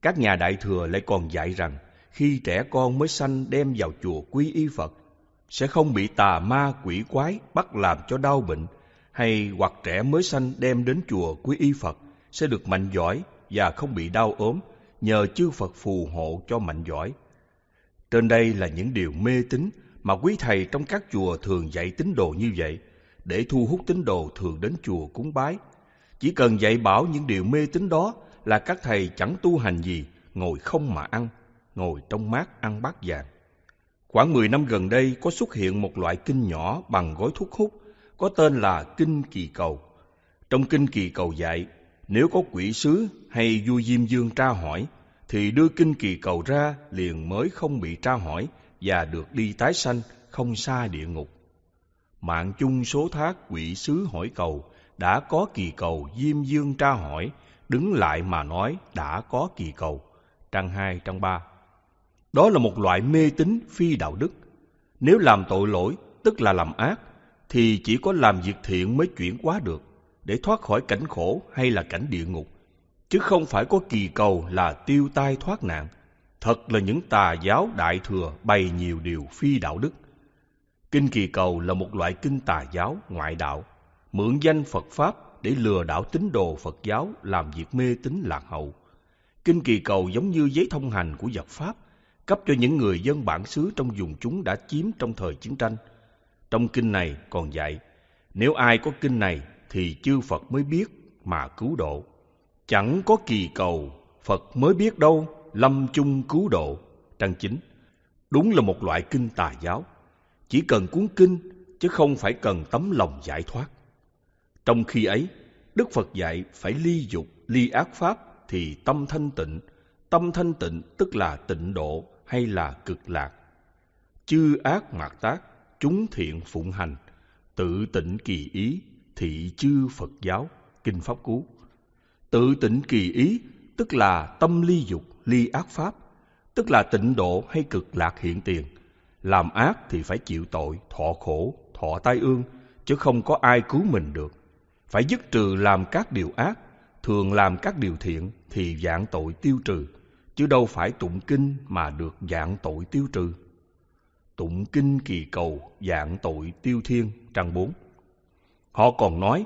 Các nhà Đại Thừa lại còn dạy rằng khi trẻ con mới sanh đem vào chùa quy y Phật sẽ không bị tà ma quỷ quái bắt làm cho đau bệnh, hay hoặc trẻ mới sanh đem đến chùa quy y Phật sẽ được mạnh giỏi và không bị đau ốm nhờ chư Phật phù hộ cho mạnh giỏi. Trên đây là những điều mê tín mà quý thầy trong các chùa thường dạy tín đồ như vậy để thu hút tín đồ thường đến chùa cúng bái. Chỉ cần dạy bảo những điều mê tín đó là các thầy chẳng tu hành gì, ngồi không mà ăn, ngồi trong mát ăn bát vàng. Khoảng 10 năm gần đây có xuất hiện một loại kinh nhỏ bằng gói thuốc hút có tên là Kinh Kỳ Cầu. Trong Kinh Kỳ Cầu dạy, nếu có quỷ sứ hay Du Diêm Vương tra hỏi thì đưa Kinh Kỳ Cầu ra liền mới không bị tra hỏi và được đi tái sanh không xa địa ngục. Mạng chung số thác quỷ sứ hỏi cầu, đã có kỳ cầu. Diêm Vương tra hỏi, đứng lại mà nói, đã có kỳ cầu. Trang 2, trang 3. Đó là một loại mê tín phi đạo đức. Nếu làm tội lỗi, tức là làm ác, thì chỉ có làm việc thiện mới chuyển hóa được, để thoát khỏi cảnh khổ hay là cảnh địa ngục, chứ không phải có kỳ cầu là tiêu tai thoát nạn. Thật là những tà giáo Đại Thừa bày nhiều điều phi đạo đức. Kinh Kỳ Cầu là một loại kinh tà giáo ngoại đạo, mượn danh Phật Pháp để lừa đảo tín đồ Phật giáo làm việc mê tín lạc hậu. Kinh Kỳ Cầu giống như giấy thông hành của giặc Pháp, cấp cho những người dân bản xứ trong vùng chúng đã chiếm trong thời chiến tranh. Trong kinh này còn dạy, nếu ai có kinh này thì chư Phật mới biết mà cứu độ. Chẳng có kỳ cầu, Phật mới biết đâu, lâm chung cứu độ. Trang 9. Đúng là một loại kinh tà giáo. Chỉ cần cuốn kinh, chứ không phải cần tấm lòng giải thoát. Trong khi ấy, Đức Phật dạy phải ly dục, ly ác pháp thì tâm thanh tịnh. Tâm thanh tịnh tức là tịnh độ hay là cực lạc. Chư ác mạt tác, chúng thiện phụng hành. Tự tịnh kỳ ý, thị chư Phật giáo. Kinh Pháp Cú. Tự tịnh kỳ ý tức là tâm ly dục, ly ác pháp, tức là tịnh độ hay cực lạc hiện tiền. Làm ác thì phải chịu tội, thọ khổ, thọ tai ương, chứ không có ai cứu mình được. Phải dứt trừ làm các điều ác, thường làm các điều thiện thì vạn tội tiêu trừ, chứ đâu phải tụng kinh mà được vạn tội tiêu trừ. Tụng kinh kỳ cầu vạn tội tiêu thiên, trang 4. Họ còn nói,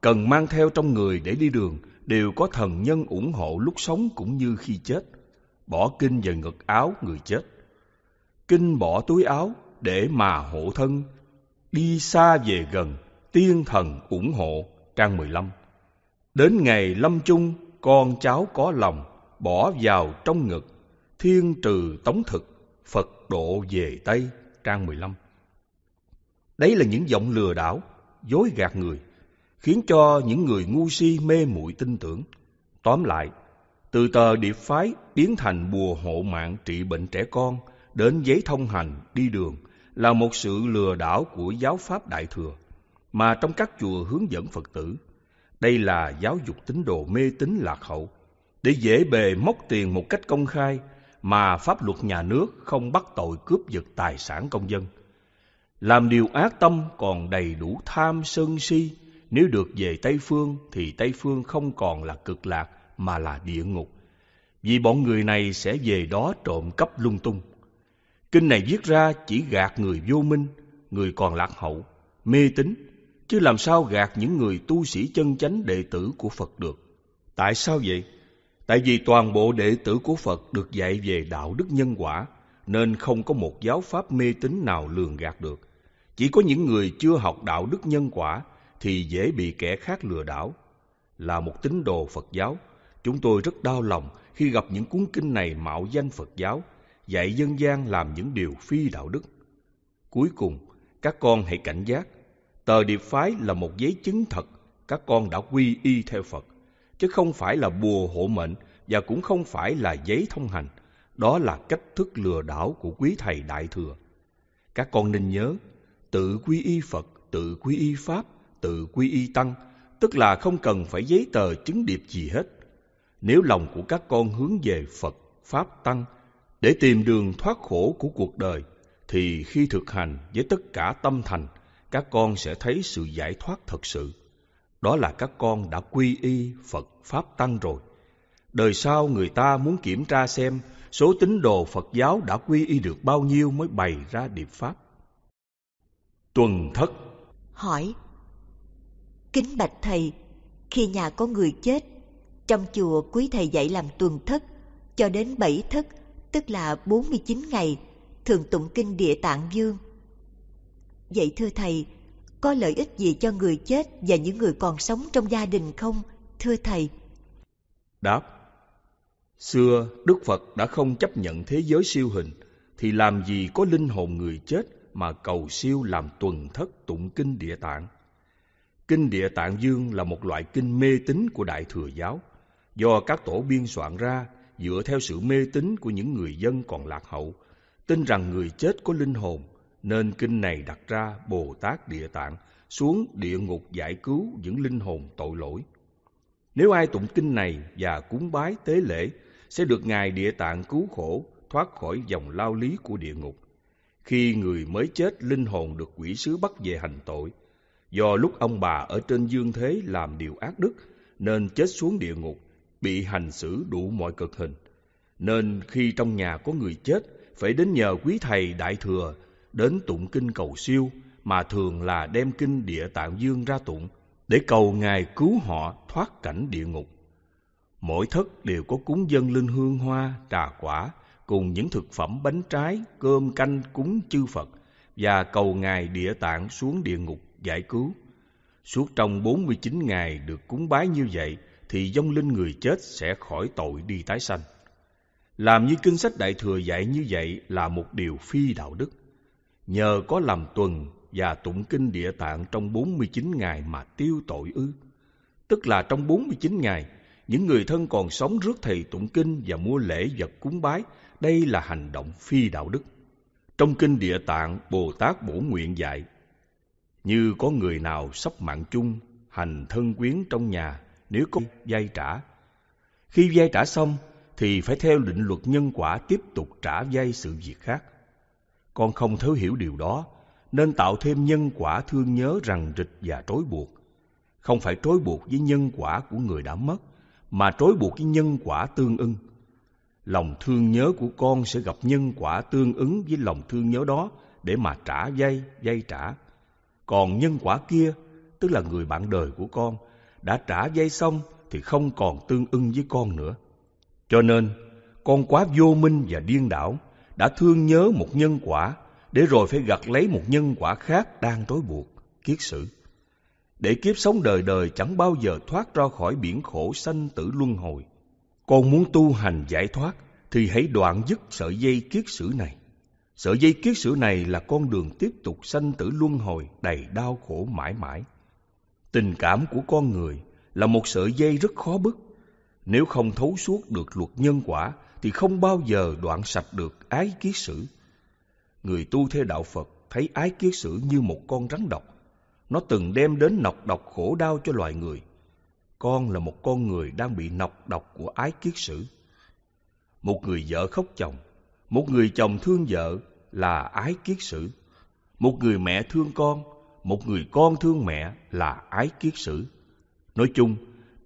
cần mang theo trong người để đi đường, đều có thần nhân ủng hộ lúc sống cũng như khi chết. Bỏ kinh vào ngực áo người chết. Kinh bỏ túi áo để mà hộ thân, đi xa về gần, tiên thần ủng hộ, trang 15. Đến ngày lâm chung, con cháu có lòng, bỏ vào trong ngực, thiên trừ tống thực, Phật độ về Tây, trang 15. Đấy là những giọng lừa đảo, dối gạt người, khiến cho những người ngu si mê muội tin tưởng. Tóm lại, từ tờ điệp phái biến thành bùa hộ mạng trị bệnh trẻ con đến giấy thông hành đi đường là một sự lừa đảo của giáo pháp Đại Thừa mà trong các chùa hướng dẫn Phật tử. Đây là giáo dục tín đồ mê tín lạc hậu để dễ bề móc tiền một cách công khai mà pháp luật nhà nước không bắt tội cướp giật tài sản công dân. Làm điều ác tâm còn đầy đủ tham sân si, nếu được về Tây Phương thì Tây Phương không còn là cực lạc mà là địa ngục, vì bọn người này sẽ về đó trộm cắp lung tung. Kinh này viết ra chỉ gạt người vô minh, người còn lạc hậu, mê tín, chứ làm sao gạt những người tu sĩ chân chánh đệ tử của Phật được. Tại sao vậy? Tại vì toàn bộ đệ tử của Phật được dạy về đạo đức nhân quả, nên không có một giáo pháp mê tín nào lường gạt được. Chỉ có những người chưa học đạo đức nhân quả thì dễ bị kẻ khác lừa đảo. Là một tín đồ Phật giáo, chúng tôi rất đau lòng khi gặp những cuốn kinh này mạo danh Phật giáo, dạy dân gian làm những điều phi đạo đức. Cuối cùng, các con hãy cảnh giác. Tờ điệp phái là một giấy chứng thật các con đã quy y theo Phật, chứ không phải là bùa hộ mệnh và cũng không phải là giấy thông hành. Đó là cách thức lừa đảo của quý thầy Đại Thừa. Các con nên nhớ, tự quy y Phật, tự quy y Pháp, tự quy y Tăng, tức là không cần phải giấy tờ chứng điệp gì hết. Nếu lòng của các con hướng về Phật, Pháp, Tăng để tìm đường thoát khổ của cuộc đời, thì khi thực hành với tất cả tâm thành, các con sẽ thấy sự giải thoát thật sự. Đó là các con đã quy y Phật, Pháp, Tăng rồi. Đời sau người ta muốn kiểm tra xem số tín đồ Phật giáo đã quy y được bao nhiêu mới bày ra điệp pháp. Tuần Thất hỏi: Kính bạch thầy, khi nhà có người chết, trong chùa quý thầy dạy làm tuần thất cho đến 7 thất, tức là 49 ngày, thường tụng kinh Địa Tạng Vương. Vậy thưa thầy, có lợi ích gì cho người chết và những người còn sống trong gia đình không, thưa thầy? Đáp: Xưa Đức Phật đã không chấp nhận thế giới siêu hình, thì làm gì có linh hồn người chết mà cầu siêu làm tuần thất tụng kinh Địa Tạng. Kinh Địa Tạng Vương là một loại kinh mê tín của Đại Thừa giáo, do các tổ biên soạn ra dựa theo sự mê tín của những người dân còn lạc hậu, tin rằng người chết có linh hồn, nên kinh này đặt ra Bồ Tát Địa Tạng xuống địa ngục giải cứu những linh hồn tội lỗi. Nếu ai tụng kinh này và cúng bái tế lễ, sẽ được Ngài Địa Tạng cứu khổ, thoát khỏi vòng lao lý của địa ngục. Khi người mới chết, linh hồn được quỷ sứ bắt về hành tội. Do lúc ông bà ở trên dương thế làm điều ác đức, nên chết xuống địa ngục, bị hành xử đủ mọi cực hình. Nên khi trong nhà có người chết, phải đến nhờ quý thầy Đại Thừa đến tụng kinh cầu siêu, mà thường là đem kinh Địa Tạng Vương ra tụng, để cầu Ngài cứu họ thoát cảnh địa ngục. Mỗi thất đều có cúng dâng lên hương hoa, trà quả, cùng những thực phẩm bánh trái, cơm canh cúng chư Phật, và cầu Ngài Địa Tạng xuống địa ngục giải cứu. Suốt trong 49 ngày được cúng bái như vậy, thì vong linh người chết sẽ khỏi tội đi tái sanh. Làm như kinh sách Đại Thừa dạy như vậy là một điều phi đạo đức. Nhờ có làm tuần và tụng kinh Địa Tạng trong 49 ngày mà tiêu tội ư? Tức là trong 49 ngày, những người thân còn sống rước thầy tụng kinh và mua lễ vật cúng bái, đây là hành động phi đạo đức. Trong kinh Địa Tạng, Bồ Tát Bổ Nguyện dạy: Như có người nào sắp mạng chung, hành thân quyến trong nhà, nếu có vay trả. Khi vay trả xong, thì phải theo định luật nhân quả tiếp tục trả vay sự việc khác. Con không thấu hiểu điều đó, nên tạo thêm nhân quả thương nhớ rằng rịch và trói buộc. Không phải trói buộc với nhân quả của người đã mất, mà trói buộc cái nhân quả tương ưng. Lòng thương nhớ của con sẽ gặp nhân quả tương ứng với lòng thương nhớ đó để mà trả vay, vay trả. Còn nhân quả kia, tức là người bạn đời của con, đã trả vay xong thì không còn tương ưng với con nữa. Cho nên, con quá vô minh và điên đảo, đã thương nhớ một nhân quả, để rồi phải gặt lấy một nhân quả khác đang trói buộc, kiết sử. Để kiếp sống đời đời chẳng bao giờ thoát ra khỏi biển khổ sanh tử luân hồi. Con muốn tu hành giải thoát, thì hãy đoạn dứt sợi dây kiết sử này. Sợi dây kiết sử này là con đường tiếp tục sanh tử luân hồi đầy đau khổ mãi mãi. Tình cảm của con người là một sợi dây rất khó bứt. Nếu không thấu suốt được luật nhân quả, thì không bao giờ đoạn sạch được ái kiết sử. Người tu theo đạo Phật thấy ái kiết sử như một con rắn độc. Nó từng đem đến nọc độc khổ đau cho loài người. Con là một con người đang bị nọc độc của ái kiết sử. Một người vợ khóc chồng, một người chồng thương vợ là ái kiết sử. Một người mẹ thương con, một người con thương mẹ là ái kiết sử. Nói chung,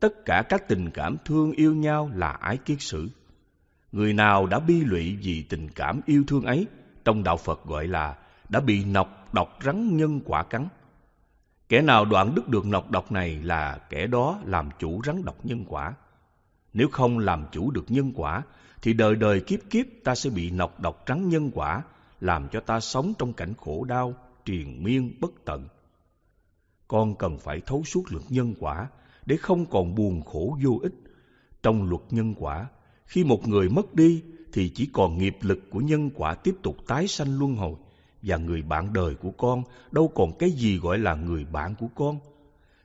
tất cả các tình cảm thương yêu nhau là ái kiết sử. Người nào đã bi lụy vì tình cảm yêu thương ấy, trong đạo Phật gọi là đã bị nọc độc rắn nhân quả cắn. Kẻ nào đoạn đứt được nọc độc này là kẻ đó làm chủ rắn độc nhân quả. Nếu không làm chủ được nhân quả, thì đời đời kiếp kiếp ta sẽ bị nọc độc rắn nhân quả, làm cho ta sống trong cảnh khổ đau, triền miên bất tận. Con cần phải thấu suốt luật nhân quả, để không còn buồn khổ vô ích. Trong luật nhân quả, khi một người mất đi, thì chỉ còn nghiệp lực của nhân quả tiếp tục tái sanh luân hồi. Và người bạn đời của con đâu còn cái gì gọi là người bạn của con.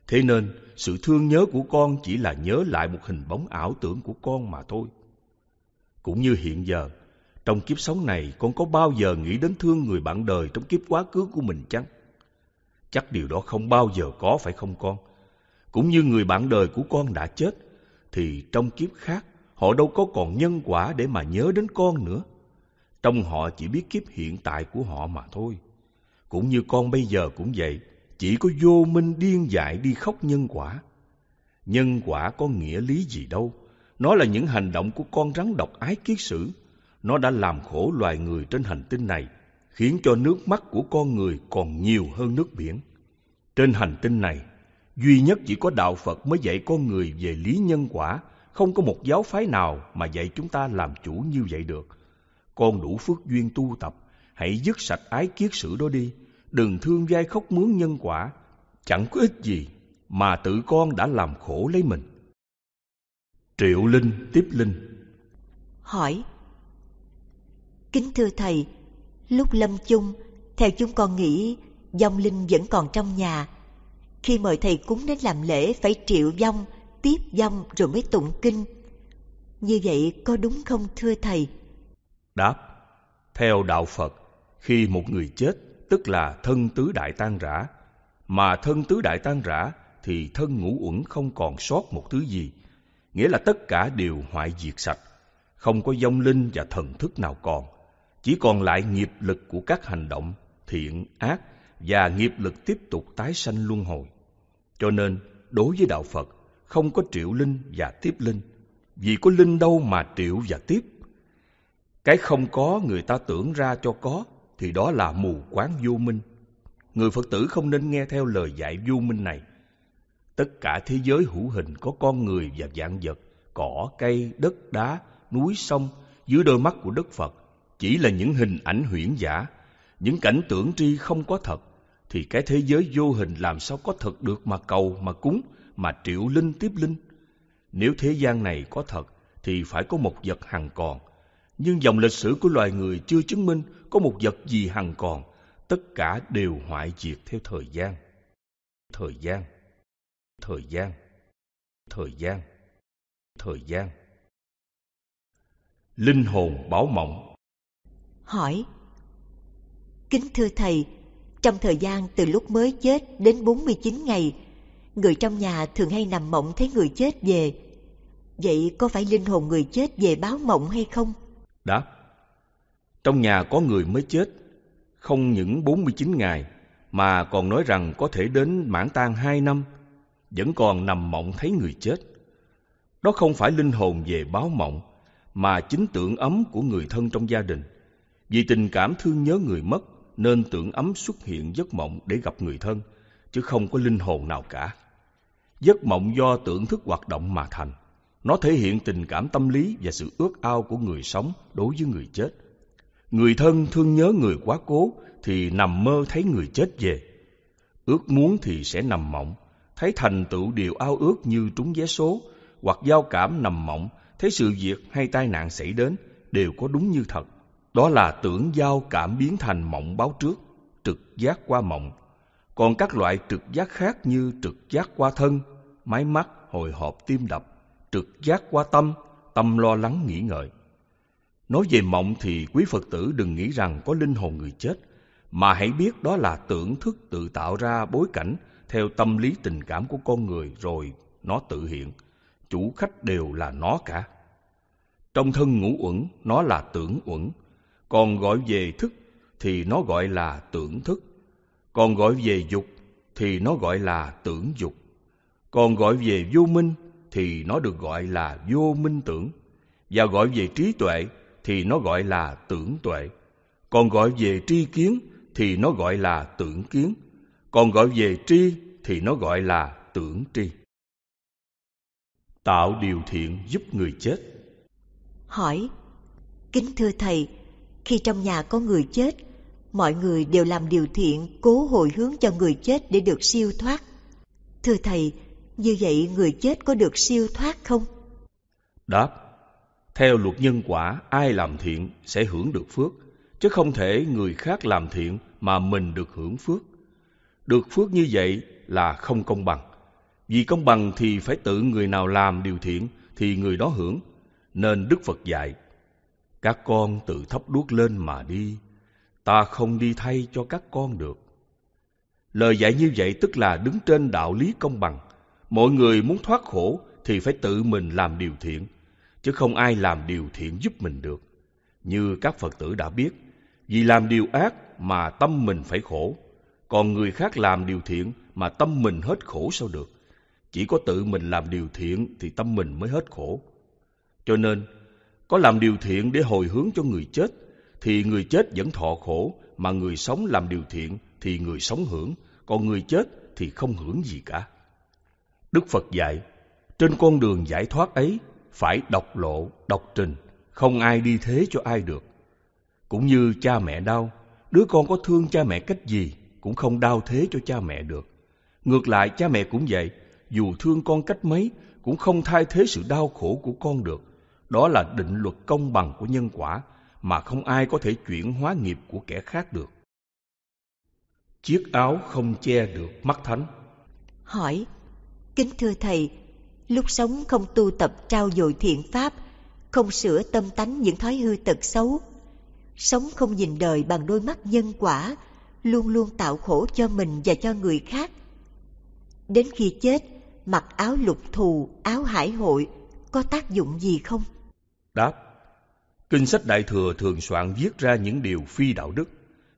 Thế nên, sự thương nhớ của con chỉ là nhớ lại một hình bóng ảo tưởng của con mà thôi. Cũng như hiện giờ, trong kiếp sống này con có bao giờ nghĩ đến thương người bạn đời trong kiếp quá khứ của mình chăng? Chắc điều đó không bao giờ có, phải không con? Cũng như người bạn đời của con đã chết, thì trong kiếp khác họ đâu có còn nhân quả để mà nhớ đến con nữa. Trong họ chỉ biết kiếp hiện tại của họ mà thôi. Cũng như con bây giờ cũng vậy, chỉ có vô minh điên dại đi khóc nhân quả. Nhân quả có nghĩa lý gì đâu. Nó là những hành động của con rắn độc ái kiết sử. Nó đã làm khổ loài người trên hành tinh này, khiến cho nước mắt của con người còn nhiều hơn nước biển. Trên hành tinh này, duy nhất chỉ có đạo Phật mới dạy con người về lý nhân quả. Không có một giáo phái nào mà dạy chúng ta làm chủ như vậy được. Con đủ phước duyên tu tập, hãy dứt sạch ái kiết sử đó đi. Đừng thương giai khóc mướn nhân quả, chẳng có ích gì mà tự con đã làm khổ lấy mình. Triệu Linh tiếp Linh hỏi: Kính thưa Thầy, lúc lâm chung, theo chúng con nghĩ vong linh vẫn còn trong nhà. Khi mời Thầy cúng đến làm lễ phải triệu vong, tiếp vong rồi mới tụng kinh. Như vậy có đúng không thưa Thầy? Đáp: Theo đạo Phật, khi một người chết, tức là thân tứ đại tan rã. Mà thân tứ đại tan rã thì thân ngũ uẩn không còn sót một thứ gì, nghĩa là tất cả đều hoại diệt sạch. Không có vong linh và thần thức nào còn, chỉ còn lại nghiệp lực của các hành động thiện, ác và nghiệp lực tiếp tục tái sanh luân hồi. Cho nên, đối với đạo Phật, không có triệu linh và tiếp linh, vì có linh đâu mà triệu và tiếp. Cái không có người ta tưởng ra cho có, thì đó là mù quáng vô minh. Người Phật tử không nên nghe theo lời dạy vô minh này. Tất cả thế giới hữu hình có con người và vạn vật, cỏ, cây, đất, đá, núi, sông, dưới đôi mắt của Đức Phật, chỉ là những hình ảnh huyễn giả, những cảnh tưởng tri không có thật, thì cái thế giới vô hình làm sao có thật được mà cầu, mà cúng, mà triệu linh tiếp linh. Nếu thế gian này có thật, thì phải có một vật hằng còn. Nhưng dòng lịch sử của loài người chưa chứng minh có một vật gì hằng còn, tất cả đều hoại diệt theo thời gian. Linh hồn báo mộng hỏi: Kính thưa Thầy, trong thời gian từ lúc mới chết đến 49 ngày, người trong nhà thường hay nằm mộng thấy người chết về. Vậy có phải linh hồn người chết về báo mộng hay không? Đáp: Trong nhà có người mới chết, không những 49 ngày, mà còn nói rằng có thể đến mãn tang 2 năm, vẫn còn nằm mộng thấy người chết. Đó không phải linh hồn về báo mộng, mà chính tưởng ấm của người thân trong gia đình. Vì tình cảm thương nhớ người mất nên tưởng ấm xuất hiện giấc mộng để gặp người thân, chứ không có linh hồn nào cả. Giấc mộng do tưởng thức hoạt động mà thành. Nó thể hiện tình cảm tâm lý và sự ước ao của người sống đối với người chết. Người thân thương nhớ người quá cố thì nằm mơ thấy người chết về. Ước muốn thì sẽ nằm mộng, thấy thành tựu điều ao ước như trúng vé số, hoặc giao cảm nằm mộng, thấy sự việc hay tai nạn xảy đến đều có đúng như thật. Đó là tưởng giao cảm biến thành mộng báo trước, trực giác qua mộng. Còn các loại trực giác khác như trực giác qua thân, máy mắt, hồi hộp tim đập, trực giác qua tâm, tâm lo lắng nghĩ ngợi. Nói về mộng thì quý Phật tử đừng nghĩ rằng có linh hồn người chết, mà hãy biết đó là tưởng thức tự tạo ra bối cảnh theo tâm lý tình cảm của con người rồi nó tự hiện. Chủ khách đều là nó cả. Trong thân ngũ uẩn, nó là tưởng uẩn. Còn gọi về thức thì nó gọi là tưởng thức. Còn gọi về dục thì nó gọi là tưởng dục. Còn gọi về vô minh thì nó được gọi là vô minh tưởng. Và gọi về trí tuệ thì nó gọi là tưởng tuệ. Còn gọi về tri kiến thì nó gọi là tưởng kiến. Còn gọi về tri thì nó gọi là tưởng tri. Tạo điều thiện giúp người chết. Hỏi: Kính thưa Thầy, khi trong nhà có người chết, mọi người đều làm điều thiện cố hồi hướng cho người chết để được siêu thoát. Thưa Thầy, như vậy người chết có được siêu thoát không? Đáp: Theo luật nhân quả, ai làm thiện sẽ hưởng được phước, chứ không thể người khác làm thiện mà mình được hưởng phước. Được phước như vậy là không công bằng. Vì công bằng thì phải tự người nào làm điều thiện thì người đó hưởng. Nên Đức Phật dạy: Các con tự thắp đuốc lên mà đi, ta không đi thay cho các con được. Lời dạy như vậy tức là đứng trên đạo lý công bằng. Mọi người muốn thoát khổ thì phải tự mình làm điều thiện, chứ không ai làm điều thiện giúp mình được. Như các Phật tử đã biết, vì làm điều ác mà tâm mình phải khổ, còn người khác làm điều thiện mà tâm mình hết khổ sao được. Chỉ có tự mình làm điều thiện thì tâm mình mới hết khổ. Cho nên, có làm điều thiện để hồi hướng cho người chết, thì người chết vẫn thọ khổ, mà người sống làm điều thiện thì người sống hưởng, còn người chết thì không hưởng gì cả. Đức Phật dạy, trên con đường giải thoát ấy, phải độc lộ, độc trình, không ai đi thế cho ai được. Cũng như cha mẹ đau, đứa con có thương cha mẹ cách gì cũng không đau thế cho cha mẹ được. Ngược lại, cha mẹ cũng vậy, dù thương con cách mấy, cũng không thay thế sự đau khổ của con được. Đó là định luật công bằng của nhân quả, mà không ai có thể chuyển hóa nghiệp của kẻ khác được. Chiếc áo không che được mắt thánh. Hỏi: Kính thưa Thầy, lúc sống không tu tập trau dồi thiện pháp, không sửa tâm tánh những thói hư tật xấu, sống không nhìn đời bằng đôi mắt nhân quả, luôn luôn tạo khổ cho mình và cho người khác. Đến khi chết, mặc áo lục thù, áo hải hội, có tác dụng gì không? Đáp: Kinh sách Đại Thừa thường soạn viết ra những điều phi đạo đức,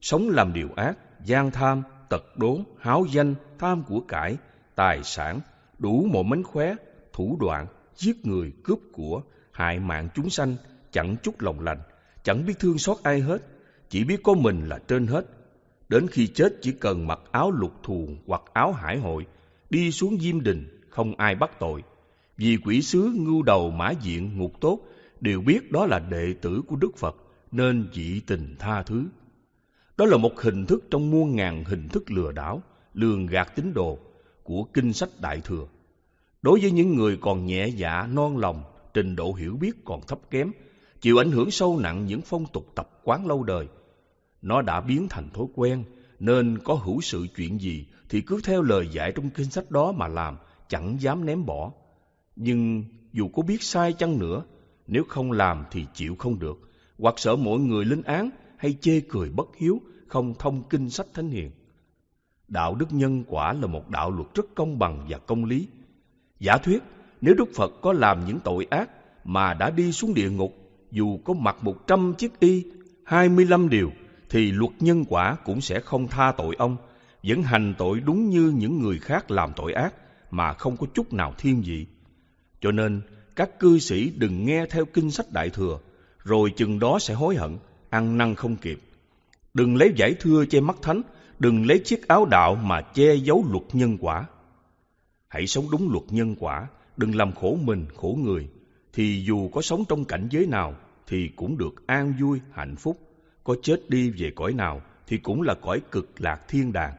sống làm điều ác, gian tham, tật đố, háo danh, tham của cải, tài sản, đủ mọi mánh khóe, thủ đoạn, giết người, cướp của, hại mạng chúng sanh, chẳng chút lòng lành, chẳng biết thương xót ai hết, chỉ biết có mình là trên hết. Đến khi chết chỉ cần mặc áo lục thù hoặc áo hải hội, đi xuống Diêm Đình, không ai bắt tội. Vì quỷ sứ, ngưu đầu, mã diện, ngục tốt đều biết đó là đệ tử của Đức Phật, nên dị tình tha thứ. Đó là một hình thức trong muôn ngàn hình thức lừa đảo, lường gạt tín đồ của kinh sách Đại Thừa. Đối với những người còn nhẹ dạ, non lòng, trình độ hiểu biết còn thấp kém, chịu ảnh hưởng sâu nặng những phong tục tập quán lâu đời, nó đã biến thành thói quen, nên có hữu sự chuyện gì thì cứ theo lời dạy trong kinh sách đó mà làm, chẳng dám ném bỏ. Nhưng dù có biết sai chăng nữa, nếu không làm thì chịu không được, hoặc sợ mọi người lên án hay chê cười bất hiếu, không thông kinh sách thánh hiền. Đạo đức nhân quả là một đạo luật rất công bằng và công lý. Giả thuyết, nếu Đức Phật có làm những tội ác mà đã đi xuống địa ngục, dù có mặc 100 chiếc y, 25 điều, thì luật nhân quả cũng sẽ không tha tội ông, vẫn hành tội đúng như những người khác làm tội ác mà không có chút nào thiên vị. Cho nên, các cư sĩ đừng nghe theo kinh sách Đại Thừa, rồi chừng đó sẽ hối hận, ăn năn không kịp. Đừng lấy giải thưa che mắt thánh, đừng lấy chiếc áo đạo mà che giấu luật nhân quả. Hãy sống đúng luật nhân quả, đừng làm khổ mình, khổ người, thì dù có sống trong cảnh giới nào thì cũng được an vui, hạnh phúc, có chết đi về cõi nào thì cũng là cõi cực lạc thiên đàng,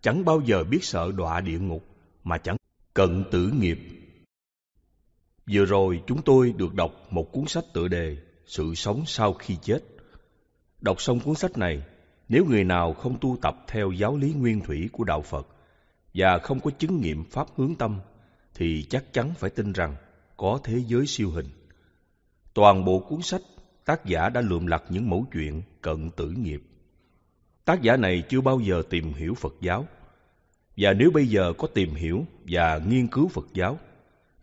chẳng bao giờ biết sợ đọa địa ngục mà chẳng cận tử nghiệp. Vừa rồi chúng tôi được đọc một cuốn sách tựa đề Sự sống sau khi chết. Đọc xong cuốn sách này, nếu người nào không tu tập theo giáo lý nguyên thủy của Đạo Phật và không có chứng nghiệm Pháp hướng tâm thì chắc chắn phải tin rằng có thế giới siêu hình. Toàn bộ cuốn sách, tác giả đã lượm lặt những mẩu chuyện cận tử nghiệp. Tác giả này chưa bao giờ tìm hiểu Phật giáo, và nếu bây giờ có tìm hiểu và nghiên cứu Phật giáo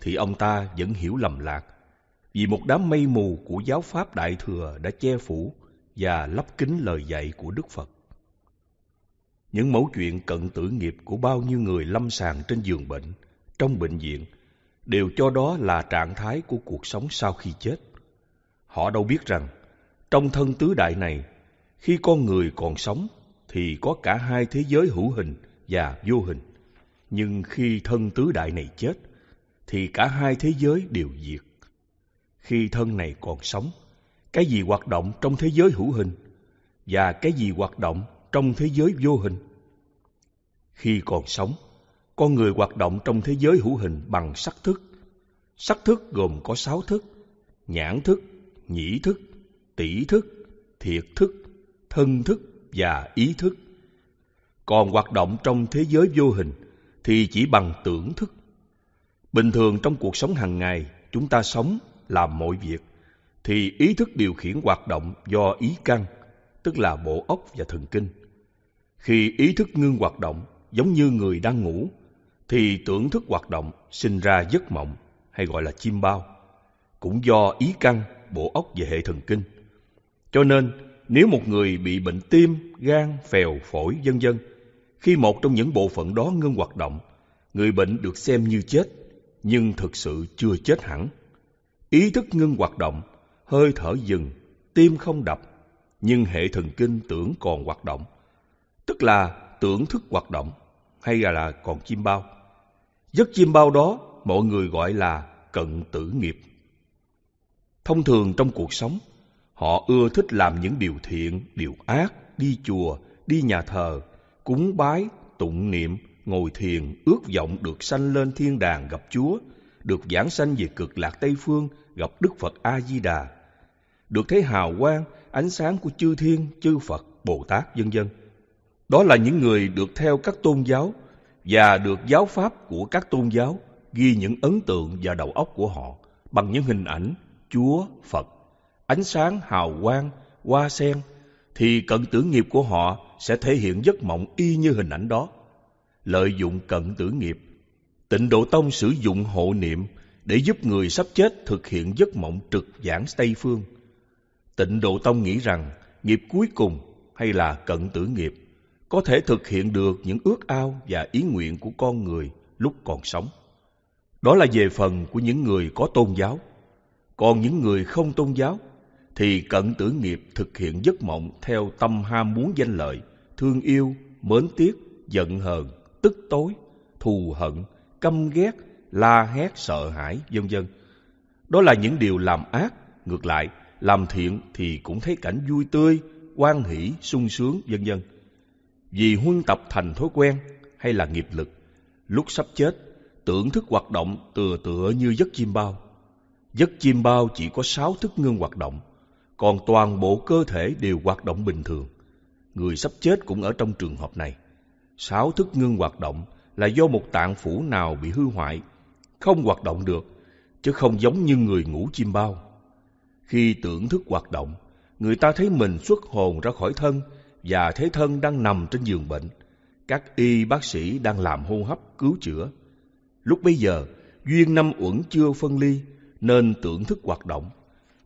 thì ông ta vẫn hiểu lầm lạc, vì một đám mây mù của giáo pháp Đại Thừa đã che phủ và lấp kín lời dạy của Đức Phật. Những mẩu chuyện cận tử nghiệp của bao nhiêu người lâm sàng trên giường bệnh, trong bệnh viện, đều cho đó là trạng thái của cuộc sống sau khi chết. Họ đâu biết rằng, trong thân tứ đại này, khi con người còn sống thì có cả hai thế giới hữu hình và vô hình. Nhưng khi thân tứ đại này chết, thì cả hai thế giới đều diệt. Khi thân này còn sống, cái gì hoạt động trong thế giới hữu hình và cái gì hoạt động trong thế giới vô hình? Khi còn sống, con người hoạt động trong thế giới hữu hình bằng sắc thức. Sắc thức gồm có 6 thức: nhãn thức, nhĩ thức, tỷ thức, thiệt thức, thân thức và ý thức. Còn hoạt động trong thế giới vô hình thì chỉ bằng tưởng thức. Bình thường trong cuộc sống hàng ngày, chúng ta sống, làm mọi việc, thì ý thức điều khiển hoạt động do ý căn, tức là bộ óc và thần kinh. Khi ý thức ngưng hoạt động, giống như người đang ngủ, thì tưởng thức hoạt động sinh ra giấc mộng, hay gọi là chiêm bao, cũng do ý căn, bộ óc và hệ thần kinh. Cho nên, nếu một người bị bệnh tim, gan, phèo, phổi, vân vân, khi một trong những bộ phận đó ngưng hoạt động, người bệnh được xem như chết, nhưng thực sự chưa chết hẳn. Ý thức ngưng hoạt động, hơi thở dừng, tim không đập, nhưng hệ thần kinh tưởng còn hoạt động, tức là tưởng thức hoạt động, hay là còn chiêm bao. Giấc chiêm bao đó mọi người gọi là cận tử nghiệp. Thông thường trong cuộc sống, họ ưa thích làm những điều thiện, điều ác, đi chùa, đi nhà thờ, cúng bái, tụng niệm, ngồi thiền, ước vọng được sanh lên thiên đàng gặp Chúa, được vãng sanh về cực lạc Tây Phương gặp Đức Phật A-di-đà, được thấy hào quang, ánh sáng của chư thiên, chư Phật, Bồ Tát, vân vân. Đó là những người được theo các tôn giáo và được giáo pháp của các tôn giáo ghi những ấn tượng vào đầu óc của họ bằng những hình ảnh Chúa, Phật, ánh sáng, hào quang, hoa sen, thì cận tử nghiệp của họ sẽ thể hiện giấc mộng y như hình ảnh đó. Lợi dụng cận tử nghiệp, Tịnh Độ Tông sử dụng hộ niệm để giúp người sắp chết thực hiện giấc mộng trực giảng Tây Phương. Tịnh Độ Tông nghĩ rằng nghiệp cuối cùng, hay là cận tử nghiệp, có thể thực hiện được những ước ao và ý nguyện của con người lúc còn sống. Đó là về phần của những người có tôn giáo. Còn những người không tôn giáo thì cận tử nghiệp thực hiện giấc mộng theo tâm ham muốn danh lợi, thương yêu, mến tiếc, giận hờn, tức tối, thù hận, căm ghét, la hét, sợ hãi, vân vân. Đó là những điều làm ác. Ngược lại, làm thiện thì cũng thấy cảnh vui tươi, hoan hỷ, sung sướng, vân vân. Vì huân tập thành thói quen hay là nghiệp lực, lúc sắp chết, tưởng thức hoạt động tựa như giấc chiêm bao. Giấc chiêm bao chỉ có 6 thức ngưng hoạt động, còn toàn bộ cơ thể đều hoạt động bình thường. Người sắp chết cũng ở trong trường hợp này. 6 thức ngưng hoạt động là do một tạng phủ nào bị hư hoại, không hoạt động được, chứ không giống như người ngủ chiêm bao. Khi tưởng thức hoạt động, người ta thấy mình xuất hồn ra khỏi thân và thấy thân đang nằm trên giường bệnh. Các y bác sĩ đang làm hô hấp cứu chữa. Lúc bấy giờ, duyên năm uẩn chưa phân ly, nên tưởng thức hoạt động.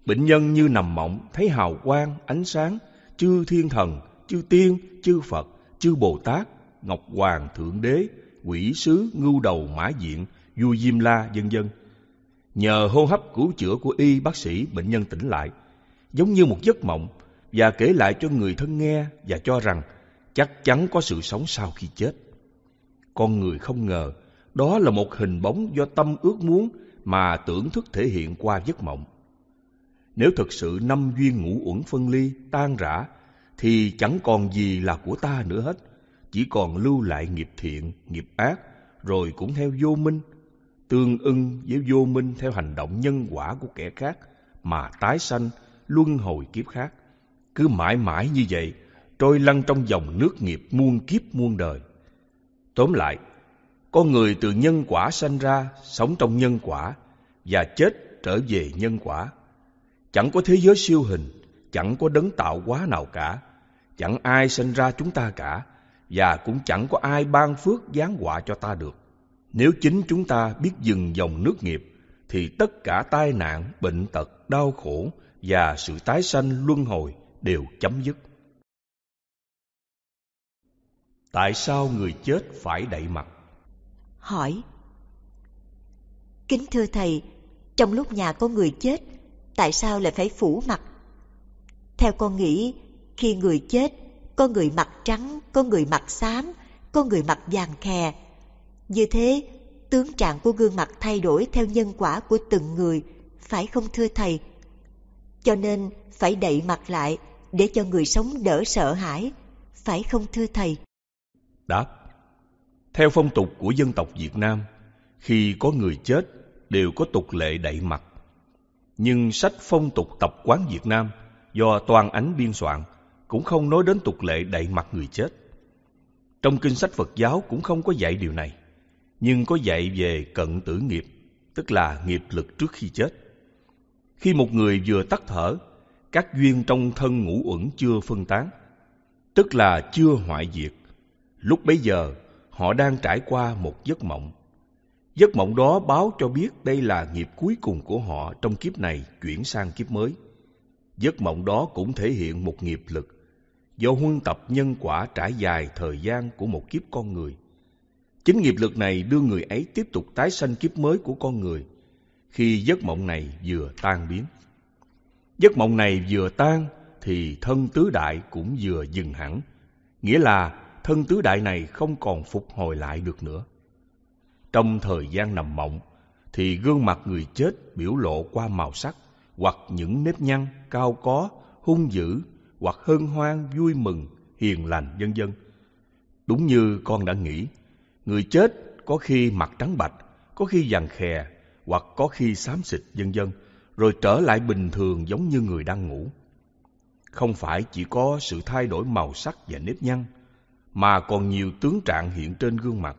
Bệnh nhân như nằm mộng, thấy hào quang, ánh sáng, chư thiên thần, chư tiên, chư Phật, chư Bồ Tát, Ngọc Hoàng, Thượng Đế, Quỷ Sứ, Ngưu Đầu, Mã Diện, Vua Diêm La, vân vân. Nhờ hô hấp cứu chữa của y, bác sĩ, bệnh nhân tỉnh lại, giống như một giấc mộng, và kể lại cho người thân nghe và cho rằng chắc chắn có sự sống sau khi chết. Con người không ngờ đó là một hình bóng do tâm ước muốn mà tưởng thức thể hiện qua giấc mộng. Nếu thật sự năm duyên ngũ uẩn phân ly, tan rã, thì chẳng còn gì là của ta nữa hết, chỉ còn lưu lại nghiệp thiện, nghiệp ác, rồi cũng theo vô minh, tương ưng với vô minh theo hành động nhân quả của kẻ khác mà tái sanh, luân hồi kiếp khác. Cứ mãi mãi như vậy, trôi lăn trong dòng nước nghiệp muôn kiếp muôn đời. Tóm lại, con người từ nhân quả sanh ra, sống trong nhân quả, và chết trở về nhân quả. Chẳng có thế giới siêu hình, chẳng có đấng tạo hóa nào cả, chẳng ai sanh ra chúng ta cả, và cũng chẳng có ai ban phước giáng họa cho ta được. Nếu chính chúng ta biết dừng dòng nước nghiệp, thì tất cả tai nạn, bệnh tật, đau khổ và sự tái sanh luân hồi đều chấm dứt. Tại sao người chết phải đậy mặt? Hỏi: Kính thưa Thầy, trong lúc nhà có người chết, tại sao lại phải phủ mặt? Theo con nghĩ, khi người chết, có người mặt trắng, có người mặt xám, có người mặt vàng khè. Như thế, tướng trạng của gương mặt thay đổi theo nhân quả của từng người, phải không thưa Thầy? Cho nên phải đậy mặt lại để cho người sống đỡ sợ hãi, phải không thưa Thầy? Đáp: Theo phong tục của dân tộc Việt Nam, khi có người chết đều có tục lệ đậy mặt. Nhưng sách phong tục tập quán Việt Nam do Toàn Ánh biên soạn cũng không nói đến tục lệ đậy mặt người chết. Trong kinh sách Phật giáo cũng không có dạy điều này, nhưng có dạy về cận tử nghiệp, tức là nghiệp lực trước khi chết. Khi một người vừa tắt thở, các duyên trong thân ngũ uẩn chưa phân tán, tức là chưa hoại diệt. Lúc bấy giờ, họ đang trải qua một giấc mộng. Giấc mộng đó báo cho biết đây là nghiệp cuối cùng của họ trong kiếp này chuyển sang kiếp mới. Giấc mộng đó cũng thể hiện một nghiệp lực, do huân tập nhân quả trải dài thời gian của một kiếp con người. Chính nghiệp lực này đưa người ấy tiếp tục tái sanh kiếp mới của con người, khi giấc mộng này vừa tan biến. Giấc mộng này vừa tan thì thân tứ đại cũng vừa dừng hẳn, nghĩa là thân tứ đại này không còn phục hồi lại được nữa. Trong thời gian nằm mộng thì gương mặt người chết biểu lộ qua màu sắc, hoặc những nếp nhăn, cao có, hung dữ, hoặc hân hoan, vui mừng, hiền lành, vân vân. Đúng như con đã nghĩ, người chết có khi mặt trắng bạch, có khi vàng khè, hoặc có khi xám xịt, vân vân, rồi trở lại bình thường giống như người đang ngủ. Không phải chỉ có sự thay đổi màu sắc và nếp nhăn, mà còn nhiều tướng trạng hiện trên gương mặt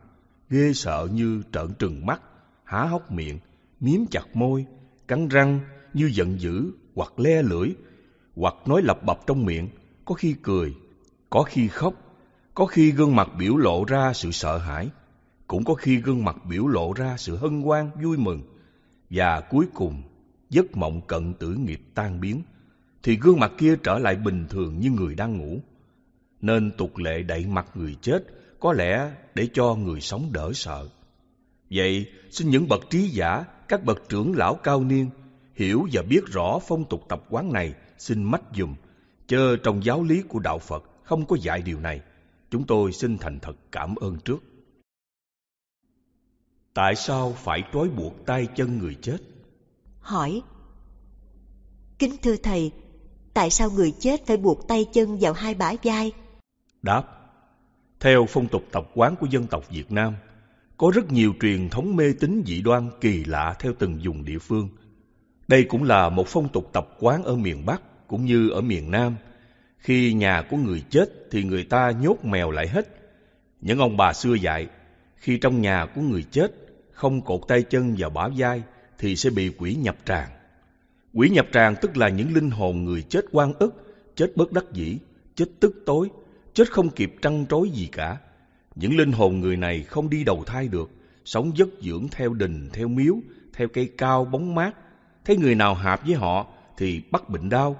ghê sợ như trợn trừng mắt, há hốc miệng, miếm chặt môi, cắn răng như giận dữ, hoặc le lưỡi, hoặc nói lặp bập trong miệng, có khi cười, có khi khóc, có khi gương mặt biểu lộ ra sự sợ hãi, cũng có khi gương mặt biểu lộ ra sự hân hoan, vui mừng. Và cuối cùng, giấc mộng cận tử nghiệp tan biến, thì gương mặt kia trở lại bình thường như người đang ngủ. Nên tục lệ đậy mặt người chết có lẽ để cho người sống đỡ sợ. Vậy, xin những bậc trí giả, các bậc trưởng lão cao niên, hiểu và biết rõ phong tục tập quán này, xin mách dùm, chớ trong giáo lý của Đạo Phật không có dạy điều này. Chúng tôi xin thành thật cảm ơn trước. Tại sao phải trói buộc tay chân người chết? Hỏi: Kính thưa Thầy, tại sao người chết phải buộc tay chân vào hai bả vai? Đáp: Theo phong tục tập quán của dân tộc Việt Nam, có rất nhiều truyền thống mê tín dị đoan kỳ lạ theo từng vùng địa phương. Đây cũng là một phong tục tập quán ở miền Bắc cũng như ở miền Nam. Khi nhà của người chết thì người ta nhốt mèo lại hết. Những ông bà xưa dạy, khi trong nhà của người chết không cột tay chân vào bả vai thì sẽ bị quỷ nhập tràng. Quỷ nhập tràng tức là những linh hồn người chết oan ức, chết bất đắc dĩ, chết tức tối, chết không kịp trăn trối gì cả. Những linh hồn người này không đi đầu thai được, sống vất dưỡng theo đình, theo miếu, theo cây cao bóng mát. Thấy người nào hạp với họ thì bắt bệnh đau.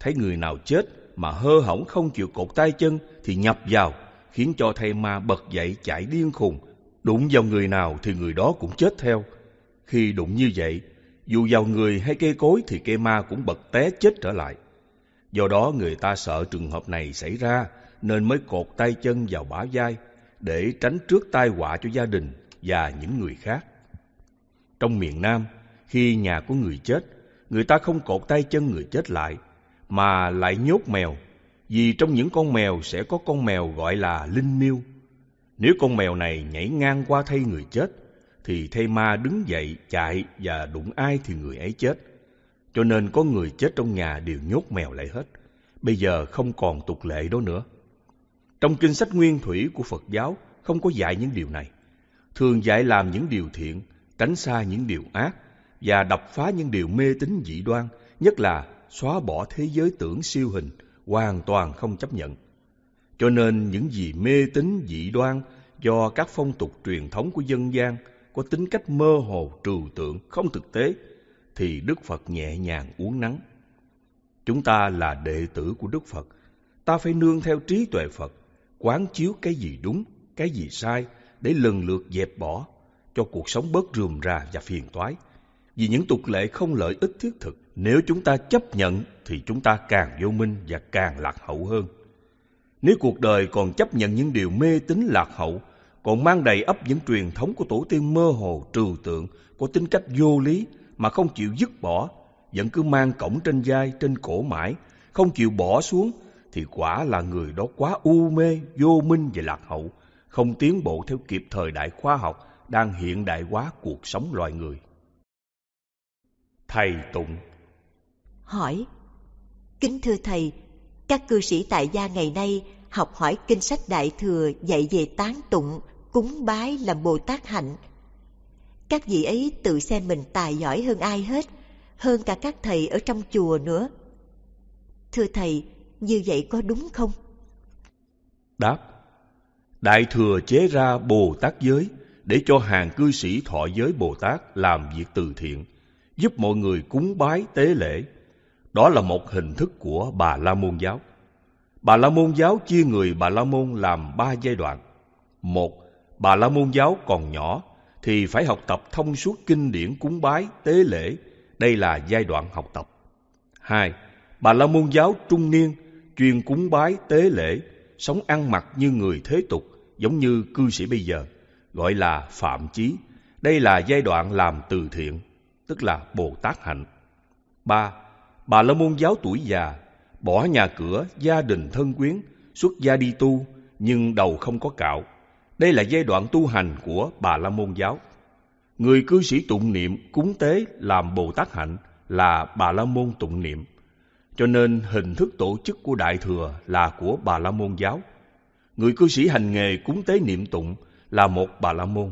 Thấy người nào chết mà hơ hỏng không chịu cột tay chân thì nhập vào, khiến cho thầy ma bật dậy chạy điên khùng. Đụng vào người nào thì người đó cũng chết theo. Khi đụng như vậy, dù vào người hay cây cối thì cây ma cũng bật té chết trở lại. Do đó người ta sợ trường hợp này xảy ra nên mới cột tay chân vào bả vai để tránh trước tai họa cho gia đình và những người khác. Trong miền Nam, khi nhà của người chết, người ta không cột tay chân người chết lại mà lại nhốt mèo, vì trong những con mèo sẽ có con mèo gọi là linh miêu. Nếu con mèo này nhảy ngang qua thây người chết thì thây ma đứng dậy chạy và đụng ai thì người ấy chết. Cho nên có người chết trong nhà đều nhốt mèo lại hết. Bây giờ không còn tục lệ đó nữa. Trong kinh sách nguyên thủy của Phật giáo không có dạy những điều này. Thường dạy làm những điều thiện, tránh xa những điều ác và đập phá những điều mê tín dị đoan, nhất là xóa bỏ thế giới tưởng siêu hình, hoàn toàn không chấp nhận. Cho nên những gì mê tín dị đoan do các phong tục truyền thống của dân gian có tính cách mơ hồ, trừu tượng, không thực tế thì Đức Phật nhẹ nhàng uốn nắn. Chúng ta là đệ tử của Đức Phật, ta phải nương theo trí tuệ Phật, quán chiếu cái gì đúng, cái gì sai để lần lượt dẹp bỏ, cho cuộc sống bớt rườm rà và phiền toái. Vì những tục lệ không lợi ích thiết thực, nếu chúng ta chấp nhận thì chúng ta càng vô minh và càng lạc hậu hơn. Nếu cuộc đời còn chấp nhận những điều mê tín lạc hậu, còn mang đầy ắp những truyền thống của tổ tiên mơ hồ, trừu tượng, có tính cách vô lý mà không chịu dứt bỏ, vẫn cứ mang cõng trên vai, trên cổ mãi, không chịu bỏ xuống, thì quả là người đó quá u mê, vô minh và lạc hậu, không tiến bộ theo kịp thời đại khoa học đang hiện đại hóa cuộc sống loài người. Thầy Tụng hỏi: Kính thưa Thầy, các cư sĩ tại gia ngày nay học hỏi kinh sách Đại Thừa dạy về tán tụng, cúng bái làm Bồ Tát hạnh. Các vị ấy tự xem mình tài giỏi hơn ai hết, hơn cả các thầy ở trong chùa nữa. Thưa Thầy, như vậy có đúng không? Đáp: Đại Thừa chế ra Bồ Tát giới để cho hàng cư sĩ thọ giới Bồ Tát làm việc từ thiện, giúp mọi người cúng bái tế lễ. Đó là một hình thức của Bà La Môn giáo. Bà La Môn giáo chia người Bà La Môn làm 3 giai đoạn. 1. Bà La Môn giáo còn nhỏ thì phải học tập thông suốt kinh điển cúng bái, tế lễ. Đây là giai đoạn học tập. 2. Bà La Môn giáo trung niên, chuyên cúng bái, tế lễ, sống ăn mặc như người thế tục, giống như cư sĩ bây giờ, gọi là phạm chí. Đây là giai đoạn làm từ thiện, tức là Bồ Tát hạnh. 3. Bà La Môn giáo tuổi già, bỏ nhà cửa, gia đình thân quyến, xuất gia đi tu, nhưng đầu không có cạo. Đây là giai đoạn tu hành của Bà La Môn giáo. Người cư sĩ tụng niệm, cúng tế, làm Bồ Tát hạnh là Bà La Môn tụng niệm. Cho nên hình thức tổ chức của Đại Thừa là của Bà La Môn giáo. Người cư sĩ hành nghề cúng tế niệm tụng là một Bà La Môn.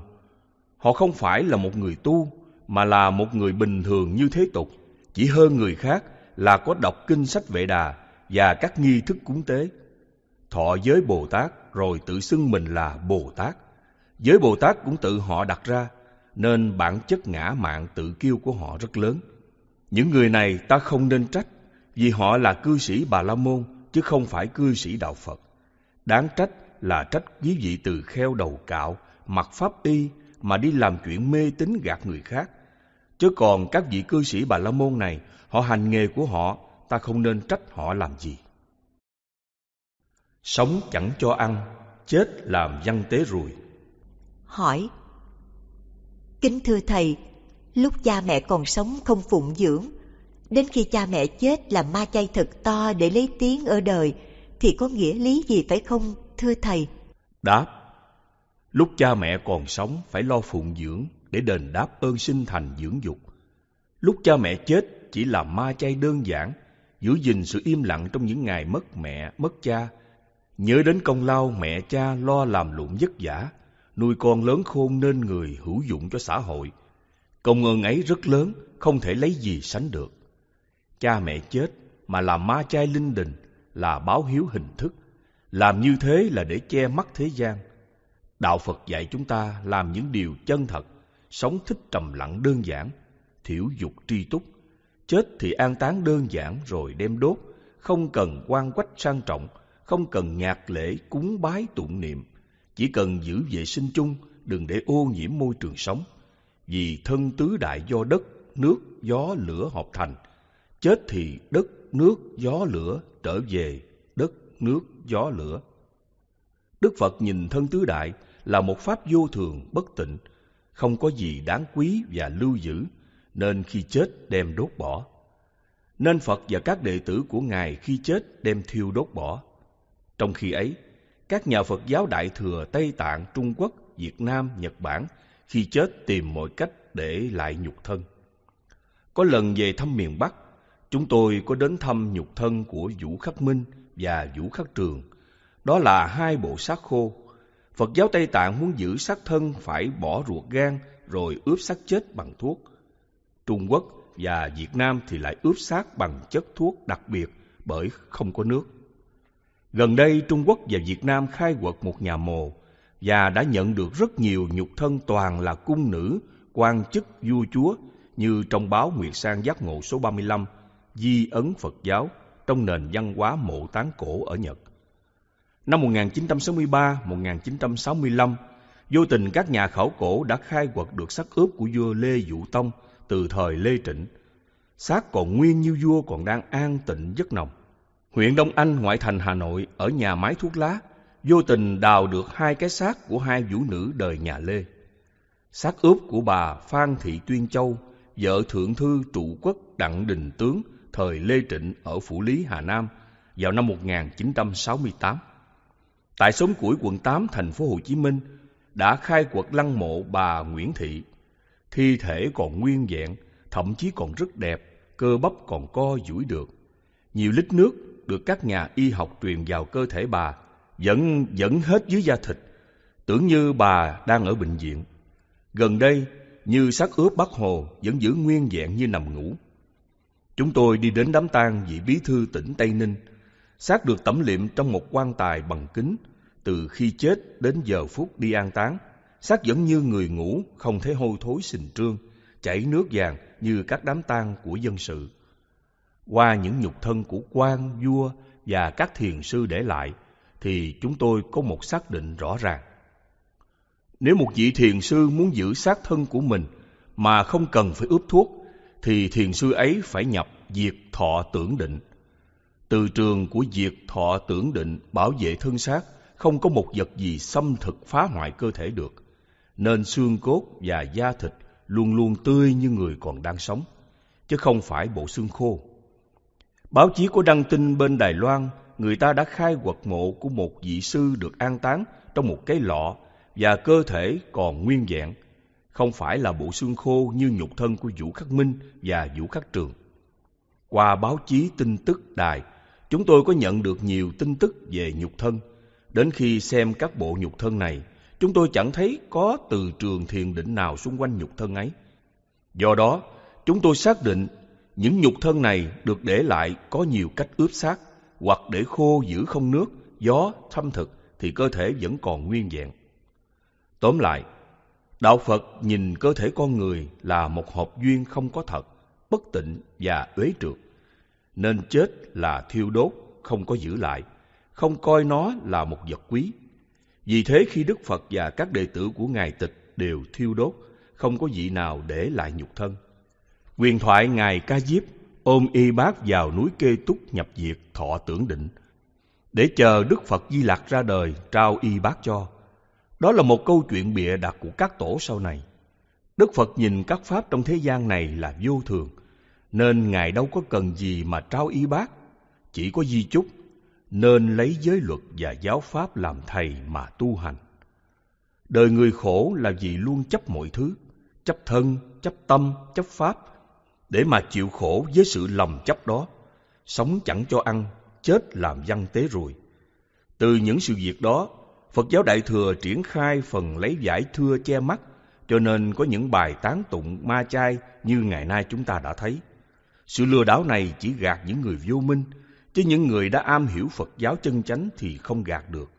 Họ không phải là một người tu, mà là một người bình thường như thế tục, chỉ hơn người khác là có đọc kinh sách Vệ Đà và các nghi thức cúng tế, thọ giới Bồ Tát rồi tự xưng mình là Bồ Tát. Giới Bồ Tát cũng tự họ đặt ra, nên bản chất ngã mạn tự kiêu của họ rất lớn. Những người này ta không nên trách, vì họ là cư sĩ Bà La Môn chứ không phải cư sĩ đạo Phật. Đáng trách là trách quý vị từ kheo đầu cạo, mặc pháp y mà đi làm chuyện mê tín gạt người khác. Chứ còn các vị cư sĩ Bà La Môn này, họ hành nghề của họ, ta không nên trách họ làm gì. Sống chẳng cho ăn, chết làm văn tế ruồi. Hỏi: Kính thưa Thầy, lúc cha mẹ còn sống không phụng dưỡng, đến khi cha mẹ chết làm ma chay thật to để lấy tiếng ở đời, thì có nghĩa lý gì phải không, thưa Thầy? Đáp: Lúc cha mẹ còn sống phải lo phụng dưỡng để đền đáp ơn sinh thành dưỡng dục. Lúc cha mẹ chết chỉ là ma chay đơn giản, giữ gìn sự im lặng trong những ngày mất mẹ, mất cha, nhớ đến công lao mẹ cha lo làm lụng vất vả, nuôi con lớn khôn nên người hữu dụng cho xã hội. Công ơn ấy rất lớn, không thể lấy gì sánh được. Cha mẹ chết mà làm ma chay linh đình là báo hiếu hình thức, làm như thế là để che mắt thế gian. Đạo Phật dạy chúng ta làm những điều chân thật, sống thích trầm lặng đơn giản, thiểu dục tri túc. Chết thì an táng đơn giản rồi đem đốt, không cần quan quách sang trọng, không cần nhạc lễ, cúng bái, tụng niệm. Chỉ cần giữ vệ sinh chung, đừng để ô nhiễm môi trường sống. Vì thân tứ đại do đất, nước, gió, lửa hợp thành. Chết thì đất, nước, gió, lửa trở về đất, nước, gió, lửa. Đức Phật nhìn thân tứ đại là một pháp vô thường, bất tịnh, không có gì đáng quý và lưu giữ, nên khi chết đem đốt bỏ. Nên Phật và các đệ tử của Ngài khi chết đem thiêu đốt bỏ. Trong khi ấy, các nhà Phật giáo Đại Thừa Tây Tạng, Trung Quốc, Việt Nam, Nhật Bản khi chết tìm mọi cách để lại nhục thân. Có lần về thăm miền Bắc, chúng tôi có đến thăm nhục thân của Vũ Khắc Minh và Vũ Khắc Trường. Đó là hai bộ xác khô. Phật giáo Tây Tạng muốn giữ xác thân phải bỏ ruột gan rồi ướp xác chết bằng thuốc. Trung Quốc và Việt Nam thì lại ướp xác bằng chất thuốc đặc biệt bởi không có nước. Gần đây Trung Quốc và Việt Nam khai quật một nhà mồ và đã nhận được rất nhiều nhục thân toàn là cung nữ, quan chức vua chúa như trong báo Nguyệt Sang Giác Ngộ số 35, Di Ấn Phật Giáo trong nền văn hóa mộ táng cổ ở Nhật. Năm 1963-1965, vô tình các nhà khảo cổ đã khai quật được xác ướp của vua Lê Vũ Tông từ thời Lê Trịnh. Xác còn nguyên như vua còn đang an tịnh giấc nồng. Huyện Đông Anh, ngoại thành Hà Nội, ở nhà máy thuốc lá, vô tình đào được hai cái xác của hai vũ nữ đời nhà Lê. Xác ướp của bà Phan Thị Tuyên Châu, vợ Thượng thư Trụ Quốc Đặng Đình Tướng thời Lê Trịnh ở Phủ Lý, Hà Nam vào năm 1968. Tại xóm Củi, quận 8, thành phố Hồ Chí Minh đã khai quật lăng mộ bà Nguyễn Thị. Thi thể còn nguyên vẹn, thậm chí còn rất đẹp, cơ bắp còn co duỗi được. Nhiều lít nước được các nhà y học truyền vào cơ thể bà, vẫn hết dưới da thịt, tưởng như bà đang ở bệnh viện. Gần đây, như xác ướp Bác Hồ vẫn giữ nguyên vẹn như nằm ngủ. Chúng tôi đi đến đám tang vị bí thư tỉnh Tây Ninh. Xác được tẩm liệm trong một quan tài bằng kính. Từ khi chết đến giờ phút đi an táng, xác vẫn như người ngủ, không thấy hôi thối sình trương, chảy nước vàng như các đám tang của dân sự. Qua những nhục thân của quan, vua và các thiền sư để lại, thì chúng tôi có một xác định rõ ràng. Nếu một vị thiền sư muốn giữ xác thân của mình mà không cần phải ướp thuốc, thì thiền sư ấy phải nhập diệt thọ tưởng định. Từ trường của diệt thọ tưởng định bảo vệ thân xác, không có một vật gì xâm thực phá hoại cơ thể được, nên xương cốt và da thịt luôn luôn tươi như người còn đang sống, chứ không phải bộ xương khô. Báo chí có đăng tin bên Đài Loan, người ta đã khai quật mộ của một vị sư được an táng trong một cái lọ và cơ thể còn nguyên vẹn, không phải là bộ xương khô như nhục thân của Vũ Khắc Minh và Vũ Khắc Trường. Qua báo chí tin tức đài, chúng tôi có nhận được nhiều tin tức về nhục thân. Đến khi xem các bộ nhục thân này, chúng tôi chẳng thấy có từ trường thiền định nào xung quanh nhục thân ấy. Do đó, chúng tôi xác định những nhục thân này được để lại có nhiều cách ướp xác, hoặc để khô giữ không nước, gió, thâm thực thì cơ thể vẫn còn nguyên vẹn. Tóm lại, đạo Phật nhìn cơ thể con người là một hợp duyên không có thật, bất tịnh và uế trượt, nên chết là thiêu đốt, không có giữ lại, không coi nó là một vật quý. Vì thế khi Đức Phật và các đệ tử của Ngài tịch đều thiêu đốt, không có vị nào để lại nhục thân. Huyền thoại Ngài Ca Diếp ôm Y Bác vào núi Kê Túc nhập diệt thọ tưởng định, để chờ Đức Phật Di Lặc ra đời trao Y Bác cho. Đó là một câu chuyện bịa đặt của các tổ sau này. Đức Phật nhìn các pháp trong thế gian này là vô thường, nên Ngài đâu có cần gì mà trao Y Bác, chỉ có di chúc, nên lấy giới luật và giáo pháp làm thầy mà tu hành. Đời người khổ là vì luôn chấp mọi thứ, chấp thân, chấp tâm, chấp pháp, để mà chịu khổ với sự lòng chấp đó. Sống chẳng cho ăn, chết làm văn tế ruồi. Từ những sự việc đó, Phật giáo Đại Thừa triển khai phần lấy vải thưa che mắt, cho nên có những bài tán tụng ma chay như ngày nay chúng ta đã thấy. Sự lừa đảo này chỉ gạt những người vô minh, chứ những người đã am hiểu Phật giáo chân chánh thì không gạt được.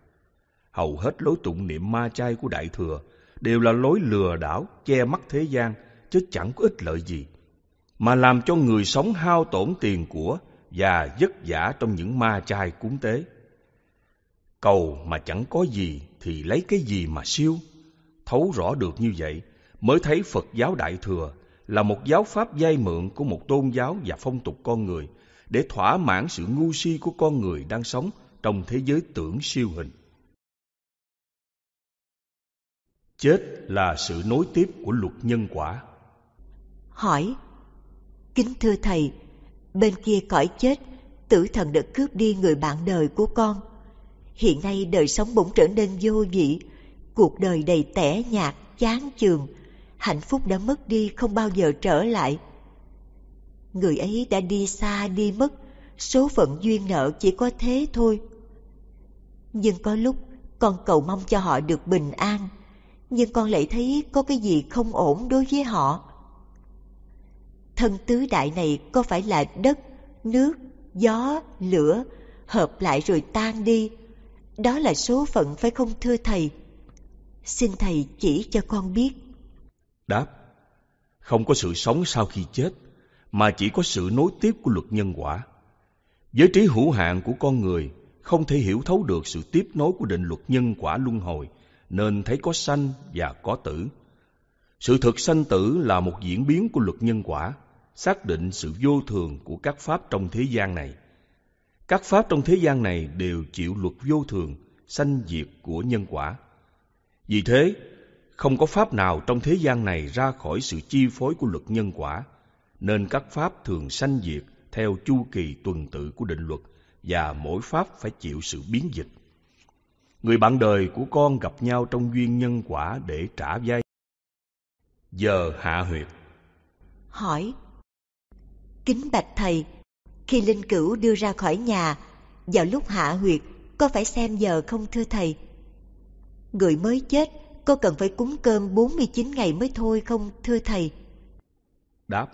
Hầu hết lối tụng niệm ma chay của Đại Thừa đều là lối lừa đảo, che mắt thế gian, chứ chẳng có ích lợi gì, mà làm cho người sống hao tổn tiền của và vất vả trong những ma chay cúng tế. Cầu mà chẳng có gì thì lấy cái gì mà siêu? Thấu rõ được như vậy mới thấy Phật giáo Đại Thừa là một giáo pháp vay mượn của một tôn giáo và phong tục con người để thỏa mãn sự ngu si của con người đang sống trong thế giới tưởng siêu hình. Chết là sự nối tiếp của luật nhân quả. Hỏi: Kính thưa Thầy, bên kia cõi chết, tử thần đã cướp đi người bạn đời của con. Hiện nay đời sống bỗng trở nên vô vị, cuộc đời đầy tẻ nhạt, chán chường, hạnh phúc đã mất đi không bao giờ trở lại. Người ấy đã đi xa đi mất, số phận duyên nợ chỉ có thế thôi. Nhưng có lúc con cầu mong cho họ được bình an, nhưng con lại thấy có cái gì không ổn đối với họ. Thân tứ đại này có phải là đất, nước, gió, lửa, hợp lại rồi tan đi? Đó là số phận phải không thưa Thầy? Xin Thầy chỉ cho con biết. Đáp: Không có sự sống sau khi chết, mà chỉ có sự nối tiếp của luật nhân quả. Với trí hữu hạn của con người, không thể hiểu thấu được sự tiếp nối của định luật nhân quả luân hồi, nên thấy có sanh và có tử. Sự thực sanh tử là một diễn biến của luật nhân quả, xác định sự vô thường của các pháp trong thế gian này. Các pháp trong thế gian này đều chịu luật vô thường, sanh diệt của nhân quả. Vì thế, không có pháp nào trong thế gian này ra khỏi sự chi phối của luật nhân quả, nên các pháp thường sanh diệt theo chu kỳ tuần tự của định luật, và mỗi pháp phải chịu sự biến dịch. Người bạn đời của con gặp nhau trong duyên nhân quả để trả vay. Giờ hạ huyệt. Hỏi: Kính bạch Thầy, khi linh cữu đưa ra khỏi nhà, vào lúc hạ huyệt có phải xem giờ không thưa Thầy? Người mới chết có cần phải cúng cơm 49 ngày mới thôi không thưa Thầy? Đáp: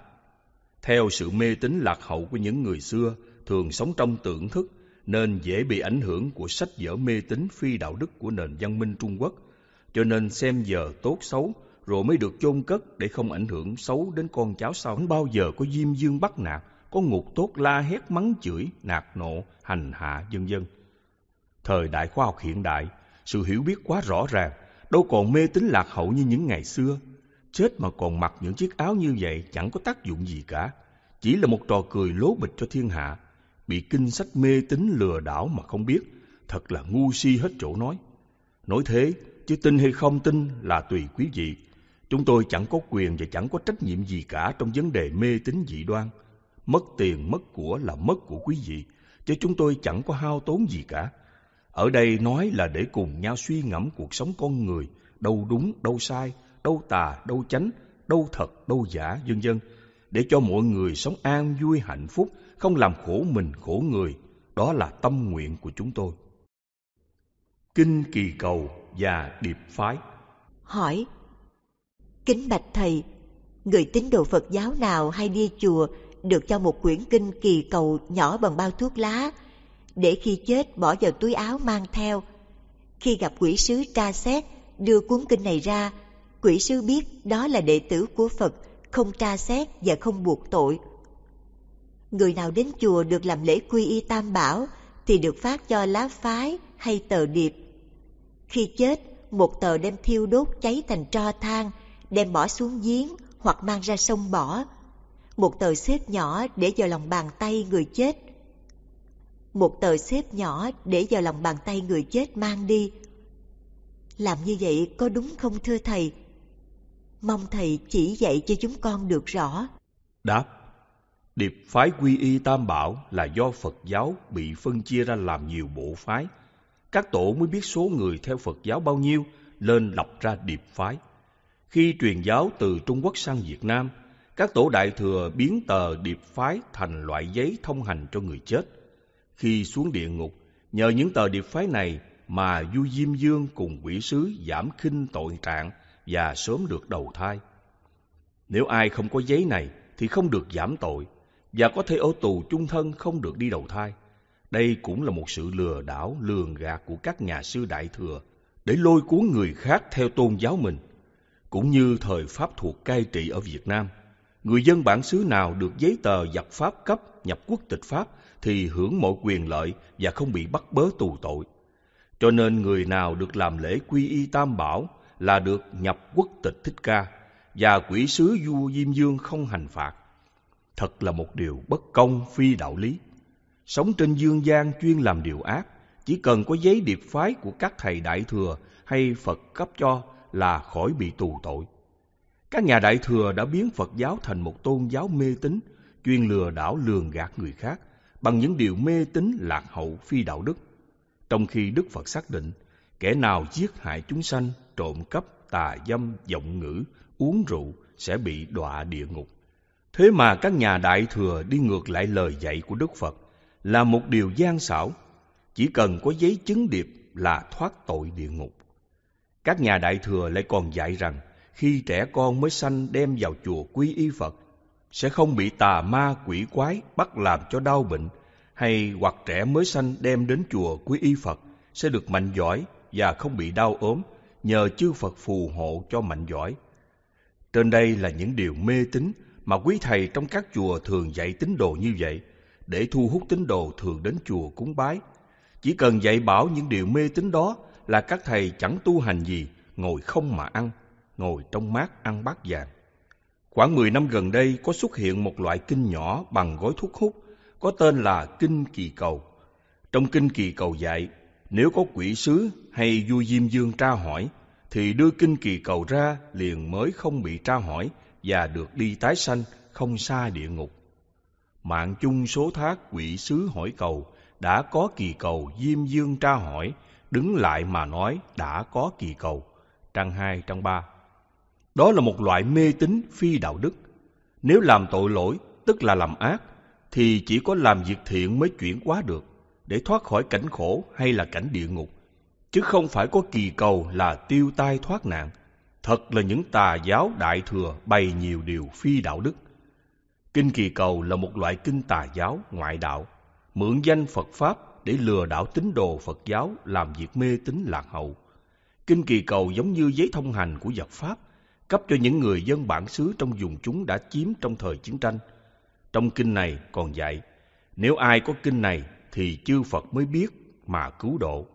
Theo sự mê tín lạc hậu của những người xưa thường sống trong tưởng thức, nên dễ bị ảnh hưởng của sách vở mê tín phi đạo đức của nền văn minh Trung Quốc, cho nên xem giờ tốt xấu rồi mới được chôn cất để không ảnh hưởng xấu đến con cháu sau. Không bao giờ có diêm dương bắt nạt, có ngục tốt la hét mắng chửi, nạt nộ, hành hạ vân vân. Thời đại khoa học hiện đại, sự hiểu biết quá rõ ràng, đâu còn mê tín lạc hậu như những ngày xưa. Chết mà còn mặc những chiếc áo như vậy chẳng có tác dụng gì cả, chỉ là một trò cười lố bịch cho thiên hạ. Bị kinh sách mê tín lừa đảo mà không biết, thật là ngu si hết chỗ nói. Nói thế, chứ tin hay không tin là tùy quý vị. Chúng tôi chẳng có quyền và chẳng có trách nhiệm gì cả trong vấn đề mê tín dị đoan. Mất tiền, mất của là mất của quý vị, chứ chúng tôi chẳng có hao tốn gì cả. Ở đây nói là để cùng nhau suy ngẫm cuộc sống con người, đâu đúng, đâu sai, đâu tà, đâu chánh, đâu thật, đâu giả, vân vân, để cho mọi người sống an vui hạnh phúc, không làm khổ mình khổ người. Đó là tâm nguyện của chúng tôi. Kinh Kỳ Cầu và Điệp Phái. Hỏi: Kính bạch Thầy, người tín đồ Phật giáo nào hay đi chùa được cho một quyển Kinh Kỳ Cầu nhỏ bằng bao thuốc lá, để khi chết bỏ vào túi áo mang theo. Khi gặp quỷ sứ tra xét, đưa cuốn kinh này ra, quỷ sứ biết đó là đệ tử của Phật, không tra xét và không buộc tội. Người nào đến chùa được làm lễ quy y Tam Bảo thì được phát cho lá phái hay tờ điệp. Khi chết, một tờ đem thiêu đốt cháy thành tro than, đem bỏ xuống giếng hoặc mang ra sông bỏ. Một tờ xếp nhỏ để vào lòng bàn tay người chết. Một tờ xếp nhỏ để vào lòng bàn tay người chết mang đi. Làm như vậy có đúng không thưa Thầy? Mong Thầy chỉ dạy cho chúng con được rõ. Đáp: Điệp phái quy y Tam Bảo là do Phật giáo bị phân chia ra làm nhiều bộ phái. Các tổ mới biết số người theo Phật giáo bao nhiêu, nên lập ra điệp phái. Khi truyền giáo từ Trung Quốc sang Việt Nam, các tổ Đại Thừa biến tờ điệp phái thành loại giấy thông hành cho người chết. Khi xuống địa ngục, nhờ những tờ điệp phái này mà vua Diêm Vương cùng quỷ sứ giảm khinh tội trạng và sớm được đầu thai. Nếu ai không có giấy này thì không được giảm tội, và có thể ở tù chung thân, không được đi đầu thai. Đây cũng là một sự lừa đảo, lường gạt của các nhà sư Đại Thừa để lôi cuốn người khác theo tôn giáo mình. Cũng như thời Pháp thuộc cai trị ở Việt Nam, người dân bản xứ nào được giấy tờ nhập Pháp cấp, nhập quốc tịch Pháp thì hưởng mọi quyền lợi và không bị bắt bớ tù tội. Cho nên người nào được làm lễ quy y Tam Bảo là được nhập quốc tịch Thích Ca, và quỷ sứ vua Diêm Vương không hành phạt. Thật là một điều bất công phi đạo lý. Sống trên dương gian chuyên làm điều ác, chỉ cần có giấy điệp phái của các thầy Đại Thừa hay Phật cấp cho là khỏi bị tù tội. Các nhà Đại Thừa đã biến Phật giáo thành một tôn giáo mê tín, chuyên lừa đảo lường gạt người khác bằng những điều mê tín lạc hậu phi đạo đức. Trong khi Đức Phật xác định, kẻ nào giết hại chúng sanh, trộm cắp, tà dâm, vọng ngữ, uống rượu sẽ bị đọa địa ngục. Thế mà các nhà Đại Thừa đi ngược lại lời dạy của Đức Phật là một điều gian xảo, chỉ cần có giấy chứng điệp là thoát tội địa ngục. Các nhà Đại Thừa lại còn dạy rằng khi trẻ con mới sanh đem vào chùa quy y Phật sẽ không bị tà ma quỷ quái bắt làm cho đau bệnh, hay hoặc trẻ mới sanh đem đến chùa quy y Phật sẽ được mạnh giỏi và không bị đau ốm nhờ chư Phật phù hộ cho mạnh giỏi. Trên đây là những điều mê tín mà quý thầy trong các chùa thường dạy tín đồ như vậy để thu hút tín đồ thường đến chùa cúng bái. Chỉ cần dạy bảo những điều mê tín đó là các thầy chẳng tu hành gì, ngồi không mà ăn, ngồi trong mát ăn bát vàng. Khoảng 10 năm gần đây có xuất hiện một loại kinh nhỏ bằng gói thuốc hút có tên là Kinh Kỳ Cầu. Trong Kinh Kỳ Cầu dạy, nếu có quỷ sứ hay vua Diêm Vương tra hỏi thì đưa Kinh Kỳ Cầu ra liền mới không bị tra hỏi và được đi tái sanh không xa địa ngục. Mạng chung số thác quỷ sứ hỏi cầu, đã có kỳ cầu. Diêm Vương tra hỏi, đứng lại mà nói, đã có kỳ cầu. Trang 2, trang 3. Đó là một loại mê tín phi đạo đức. Nếu làm tội lỗi, tức là làm ác, thì chỉ có làm việc thiện mới chuyển hóa được, để thoát khỏi cảnh khổ hay là cảnh địa ngục, chứ không phải có kỳ cầu là tiêu tai thoát nạn. Thật là những tà giáo Đại Thừa bày nhiều điều phi đạo đức. Kinh Kỳ Cầu là một loại kinh tà giáo ngoại đạo, mượn danh Phật Pháp để lừa đảo tín đồ Phật giáo làm việc mê tín lạc hậu. Kinh Kỳ Cầu giống như giấy thông hành của giặc Pháp, cấp cho những người dân bản xứ trong vùng chúng đã chiếm trong thời chiến tranh. Trong kinh này còn dạy, nếu ai có kinh này thì chư Phật mới biết mà cứu độ.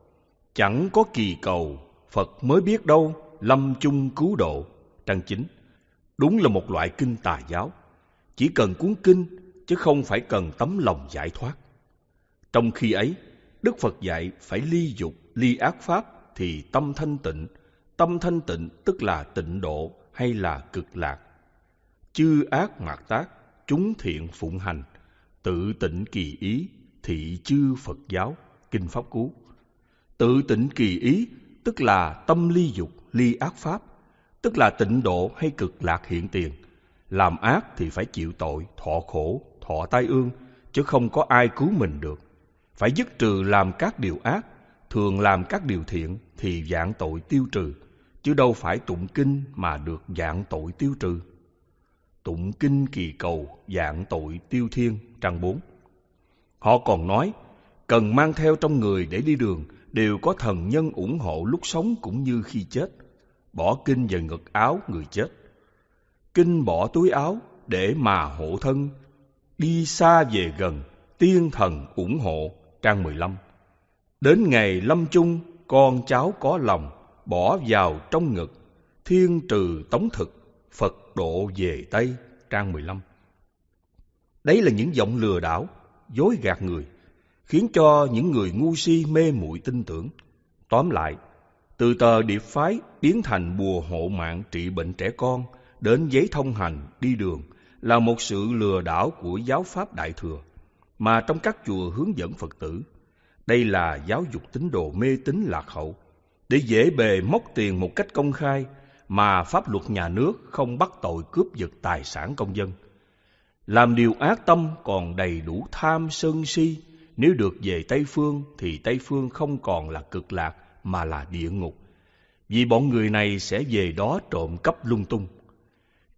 Chẳng có kỳ cầu, Phật mới biết đâu, lâm chung cứu độ. Trang 9. Đúng là một loại kinh tà giáo. Chỉ cần cuốn kinh, chứ không phải cần tấm lòng giải thoát. Trong khi ấy, Đức Phật dạy phải ly dục, ly ác pháp thì tâm thanh tịnh. Tâm thanh tịnh tức là tịnh độ hay là cực lạc. Chư ác mạt tác, chúng thiện phụng hành, tự tịnh kỳ ý, thị chư Phật giáo. Kinh Pháp Cú. Tự tịnh kỳ ý tức là tâm ly dục, ly ác pháp, tức là tịnh độ hay cực lạc hiện tiền. Làm ác thì phải chịu tội, thọ khổ, thọ tai ương, chứ không có ai cứu mình được. Phải dứt trừ làm các điều ác, thường làm các điều thiện thì vạn tội tiêu trừ, chứ đâu phải tụng kinh mà được vạn tội tiêu trừ. Tụng kinh kỳ cầu, vạn tội tiêu thiên. Trang 4. Họ còn nói, cần mang theo trong người để đi đường, đều có thần nhân ủng hộ lúc sống cũng như khi chết. Bỏ kinh vào ngực áo người chết. Kinh bỏ túi áo để mà hộ thân, đi xa về gần, tiên thần ủng hộ. Trang 15. Đến ngày lâm chung, con cháu có lòng, bỏ vào trong ngực, thiên trừ tống thực, Phật độ về Tây. Trang 15. Đấy là những giọng lừa đảo, dối gạt người, khiến cho những người ngu si mê muội tin tưởng. Tóm lại, từ tờ điệp phái biến thành bùa hộ mạng trị bệnh trẻ con, đến giấy thông hành đi đường là một sự lừa đảo của giáo pháp Đại Thừa mà trong các chùa hướng dẫn Phật tử. Đây là giáo dục tín đồ mê tín lạc hậu để dễ bề móc tiền một cách công khai mà pháp luật nhà nước không bắt tội cướp giật tài sản công dân. Làm điều ác tâm còn đầy đủ tham sân si, nếu được về Tây Phương thì Tây Phương không còn là cực lạc mà là địa ngục, vì bọn người này sẽ về đó trộm cắp lung tung.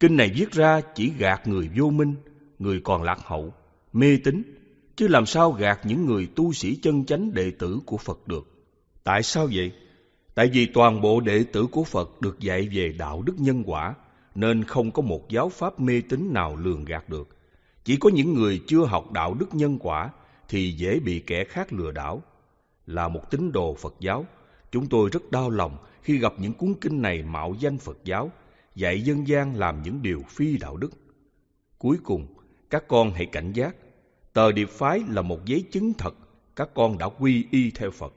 Kinh này viết ra chỉ gạt người vô minh, người còn lạc hậu, mê tín, chứ làm sao gạt những người tu sĩ chân chánh đệ tử của Phật được. Tại sao vậy? Tại vì toàn bộ đệ tử của Phật được dạy về đạo đức nhân quả, nên không có một giáo pháp mê tín nào lường gạt được. Chỉ có những người chưa học đạo đức nhân quả thì dễ bị kẻ khác lừa đảo. Là một tín đồ Phật giáo, chúng tôi rất đau lòng khi gặp những cuốn kinh này mạo danh Phật giáo dạy dân gian làm những điều phi đạo đức. Cuối cùng, các con hãy cảnh giác. Tờ điệp phái là một giấy chứng thật các con đã quy y theo Phật,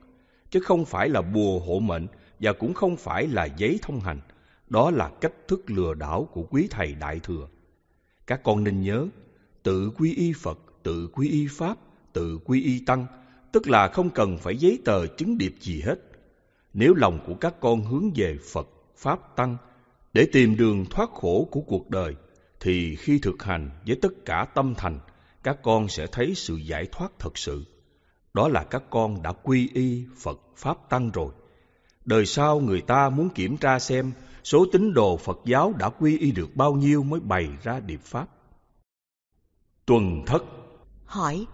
chứ không phải là bùa hộ mệnh và cũng không phải là giấy thông hành. Đó là cách thức lừa đảo của quý thầy Đại Thừa. Các con nên nhớ, tự quy y Phật, tự quy y Pháp, tự quy y Tăng, tức là không cần phải giấy tờ chứng điệp gì hết. Nếu lòng của các con hướng về Phật, Pháp, Tăng để tìm đường thoát khổ của cuộc đời, thì khi thực hành với tất cả tâm thành, các con sẽ thấy sự giải thoát thật sự. Đó là các con đã quy y Phật, Pháp, Tăng rồi. Đời sau người ta muốn kiểm tra xem số tín đồ Phật giáo đã quy y được bao nhiêu mới bày ra điệp Pháp. Tuần Thất hỏi: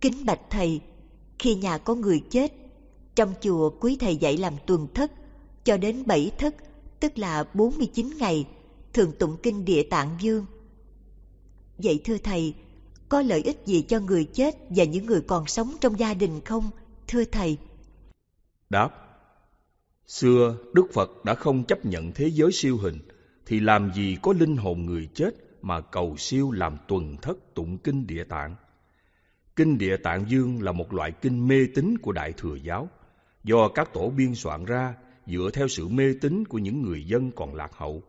Kính bạch thầy, khi nhà có người chết, trong chùa quý thầy dạy làm tuần thất cho đến 7 thất, tức là 49 ngày, thường tụng kinh Địa Tạng Vương. Vậy thưa thầy, có lợi ích gì cho người chết và những người còn sống trong gia đình không, thưa thầy? Đáp: Xưa Đức Phật đã không chấp nhận thế giới siêu hình, thì làm gì có linh hồn người chết mà cầu siêu làm tuần thất tụng kinh Địa Tạng. Kinh Địa Tạng Vương là một loại kinh mê tín của Đại Thừa giáo, do các tổ biên soạn ra dựa theo sự mê tín của những người dân còn lạc hậu,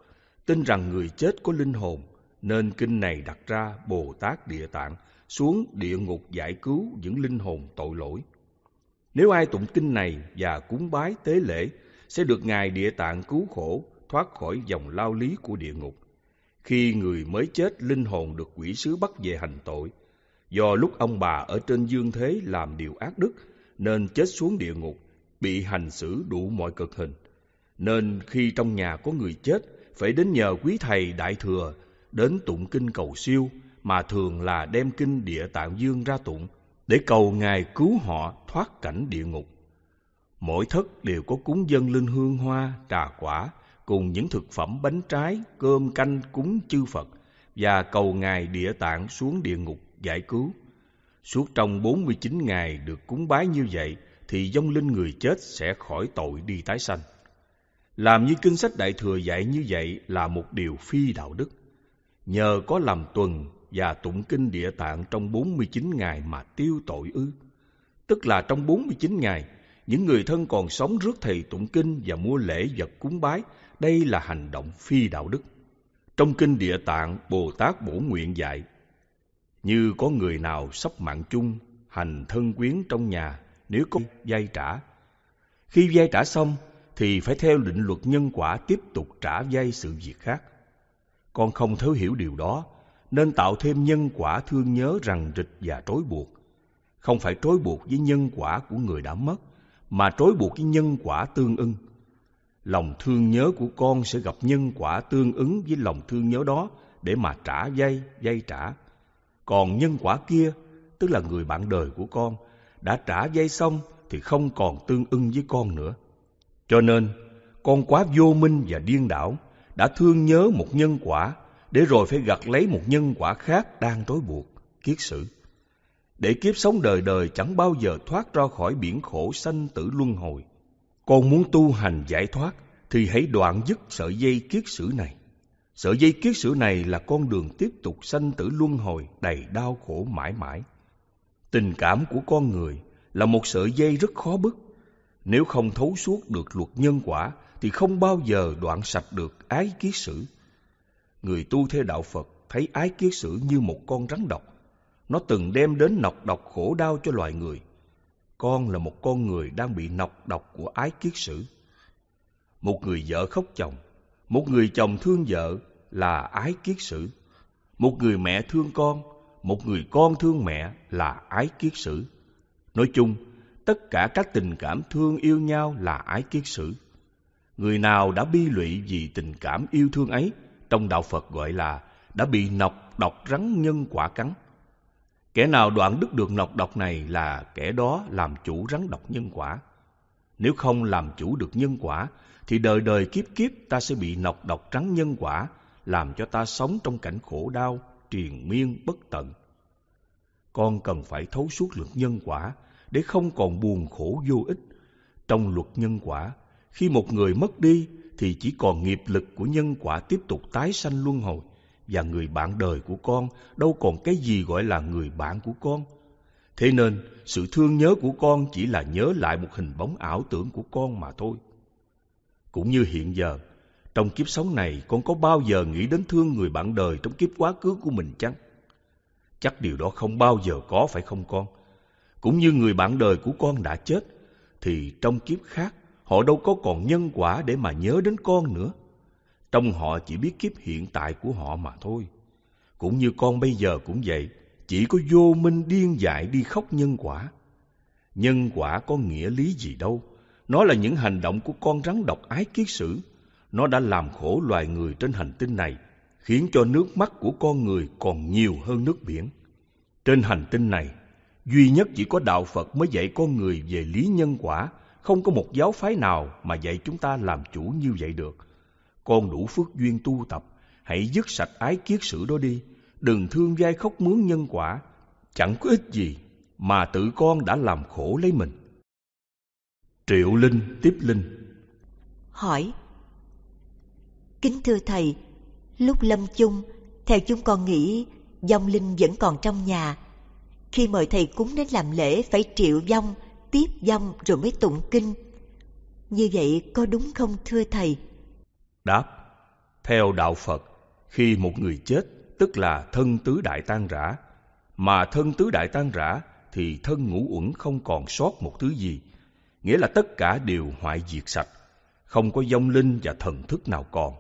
tin rằng người chết có linh hồn, nên kinh này đặt ra Bồ Tát Địa Tạng xuống địa ngục giải cứu những linh hồn tội lỗi. Nếu ai tụng kinh này và cúng bái tế lễ, sẽ được Ngài Địa Tạng cứu khổ, thoát khỏi vòng lao lý của địa ngục. Khi người mới chết, linh hồn được quỷ sứ bắt về hành tội. Do lúc ông bà ở trên dương thế làm điều ác đức, nên chết xuống địa ngục, bị hành xử đủ mọi cực hình. Nên khi trong nhà có người chết, phải đến nhờ quý thầy Đại Thừa đến tụng kinh cầu siêu, mà thường là đem kinh Địa Tạng Vương ra tụng, để cầu Ngài cứu họ thoát cảnh địa ngục. Mỗi thất đều có cúng dâng lên hương hoa, trà quả, cùng những thực phẩm bánh trái, cơm canh cúng chư Phật, và cầu Ngài Địa Tạng xuống địa ngục giải cứu. Suốt trong 49 ngày được cúng bái như vậy, thì vong linh người chết sẽ khỏi tội đi tái sanh. Làm như kinh sách Đại Thừa dạy như vậy là một điều phi đạo đức. Nhờ có làm tuần và tụng kinh Địa Tạng trong 49 ngày mà tiêu tội ư? Tức là trong 49 ngày, những người thân còn sống rước thầy tụng kinh và mua lễ vật cúng bái, đây là hành động phi đạo đức. Trong kinh Địa Tạng, Bồ Tát Bổ Nguyện dạy: Như có người nào sắp mạng chung, hành thân quyến trong nhà, nếu có vay trả. Khi vay trả xong, thì phải theo định luật nhân quả tiếp tục trả vay sự việc khác. Con không thấu hiểu điều đó, nên tạo thêm nhân quả thương nhớ rằng rịch và trói buộc. Không phải trói buộc với nhân quả của người đã mất, mà trói buộc với nhân quả tương ưng. Lòng thương nhớ của con sẽ gặp nhân quả tương ứng với lòng thương nhớ đó để mà trả vay, vay trả. Còn nhân quả kia, tức là người bạn đời của con, đã trả vay xong thì không còn tương ưng với con nữa. Cho nên, con quá vô minh và điên đảo, đã thương nhớ một nhân quả, để rồi phải gặt lấy một nhân quả khác đang trói buộc, kiết sử. Để kiếp sống đời đời chẳng bao giờ thoát ra khỏi biển khổ sanh tử luân hồi. Con muốn tu hành giải thoát, thì hãy đoạn dứt sợi dây kiết sử này. Sợi dây kiết sử này là con đường tiếp tục sanh tử luân hồi đầy đau khổ mãi mãi. Tình cảm của con người là một sợi dây rất khó bứt. Nếu không thấu suốt được luật nhân quả, thì không bao giờ đoạn sạch được ái kiết sử. Người tu theo đạo Phật thấy ái kiết sử như một con rắn độc. Nó từng đem đến nọc độc khổ đau cho loài người. Con là một con người đang bị nọc độc của ái kiết sử. Một người vợ khóc chồng, một người chồng thương vợ là ái kiết sử. Một người mẹ thương con, một người con thương mẹ là ái kiết sử. Nói chung, tất cả các tình cảm thương yêu nhau là ái kiết sử. Người nào đã bi lụy vì tình cảm yêu thương ấy, trong đạo Phật gọi là đã bị nọc độc rắn nhân quả cắn. Kẻ nào đoạn đứt được nọc độc này là kẻ đó làm chủ rắn độc nhân quả. Nếu không làm chủ được nhân quả, thì đời đời kiếp kiếp ta sẽ bị nọc độc rắn nhân quả, làm cho ta sống trong cảnh khổ đau, triền miên bất tận. Con cần phải thấu suốt luật nhân quả, để không còn buồn khổ vô ích. Trong luật nhân quả, Khi một người mất đi thì chỉ còn nghiệp lực của nhân quả tiếp tục tái sanh luân hồi, và người bạn đời của con đâu còn cái gì gọi là người bạn của con. Thế nên, sự thương nhớ của con chỉ là nhớ lại một hình bóng ảo tưởng của con mà thôi. Cũng như hiện giờ, trong kiếp sống này con có bao giờ nghĩ đến thương người bạn đời trong kiếp quá khứ của mình chăng? Chắc điều đó không bao giờ có, phải không con? Cũng như người bạn đời của con đã chết, thì trong kiếp khác họ đâu có còn nhân quả để mà nhớ đến con nữa. Trong họ chỉ biết kiếp hiện tại của họ mà thôi. Cũng như con bây giờ cũng vậy, chỉ có vô minh điên dại đi khóc nhân quả. Nhân quả có nghĩa lý gì đâu. Nó là những hành động của con rắn độc ái kiết sử. Nó đã làm khổ loài người trên hành tinh này, khiến cho nước mắt của con người còn nhiều hơn nước biển. Trên hành tinh này, duy nhất chỉ có đạo Phật mới dạy con người về lý nhân quả. Không có một giáo phái nào mà dạy chúng ta làm chủ như vậy được. Con đủ phước duyên tu tập, hãy dứt sạch ái kiết sử đó đi. Đừng thương vai khóc mướn nhân quả, chẳng có ích gì mà tự con đã làm khổ lấy mình. Triệu Linh tiếp Linh hỏi: Kính thưa Thầy, lúc lâm chung, theo chúng con nghĩ vong linh vẫn còn trong nhà. Khi mời Thầy cúng đến làm lễ phải triệu vong, tiếp vong rồi mới tụng kinh. Như vậy có đúng không thưa Thầy? Đáp: Theo đạo Phật, khi một người chết, tức là thân tứ đại tan rã. Mà thân tứ đại tan rã thì thân ngũ uẩn không còn sót một thứ gì, nghĩa là tất cả đều hoại diệt sạch. Không có vong linh và thần thức nào còn,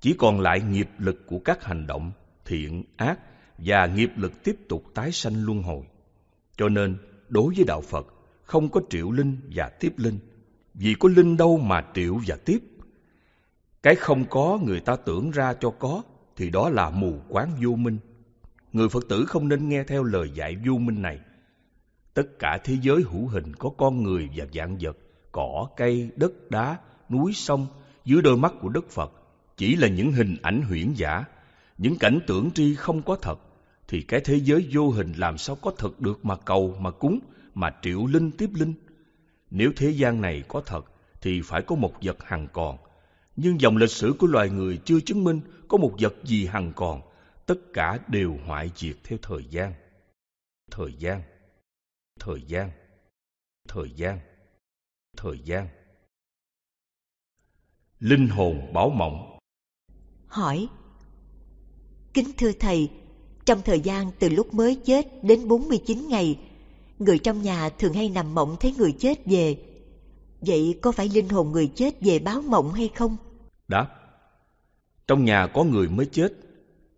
chỉ còn lại nghiệp lực của các hành động thiện, ác và nghiệp lực tiếp tục tái sanh luân hồi. Cho nên, đối với đạo Phật, không có triệu linh và tiếp linh, vì có linh đâu mà triệu và tiếp. Cái không có người ta tưởng ra cho có, thì đó là mù quáng vô minh. Người Phật tử không nên nghe theo lời dạy vô minh này. Tất cả thế giới hữu hình có con người và vạn vật, cỏ, cây, đất, đá, núi, sông, dưới đôi mắt của Đức Phật chỉ là những hình ảnh huyễn giả, những cảnh tưởng tri không có thật, thì cái thế giới vô hình làm sao có thật được mà cầu, mà cúng, mà triệu linh tiếp linh. Nếu thế gian này có thật thì phải có một vật hằng còn. Nhưng dòng lịch sử của loài người chưa chứng minh có một vật gì hằng còn, tất cả đều hoại diệt theo thời gian. Linh hồn báo mộng hỏi: Kính thưa Thầy, trong thời gian từ lúc mới chết đến 49 ngày, người trong nhà thường hay nằm mộng thấy người chết về. Vậy có phải linh hồn người chết về báo mộng hay không? Đáp: Trong nhà có người mới chết,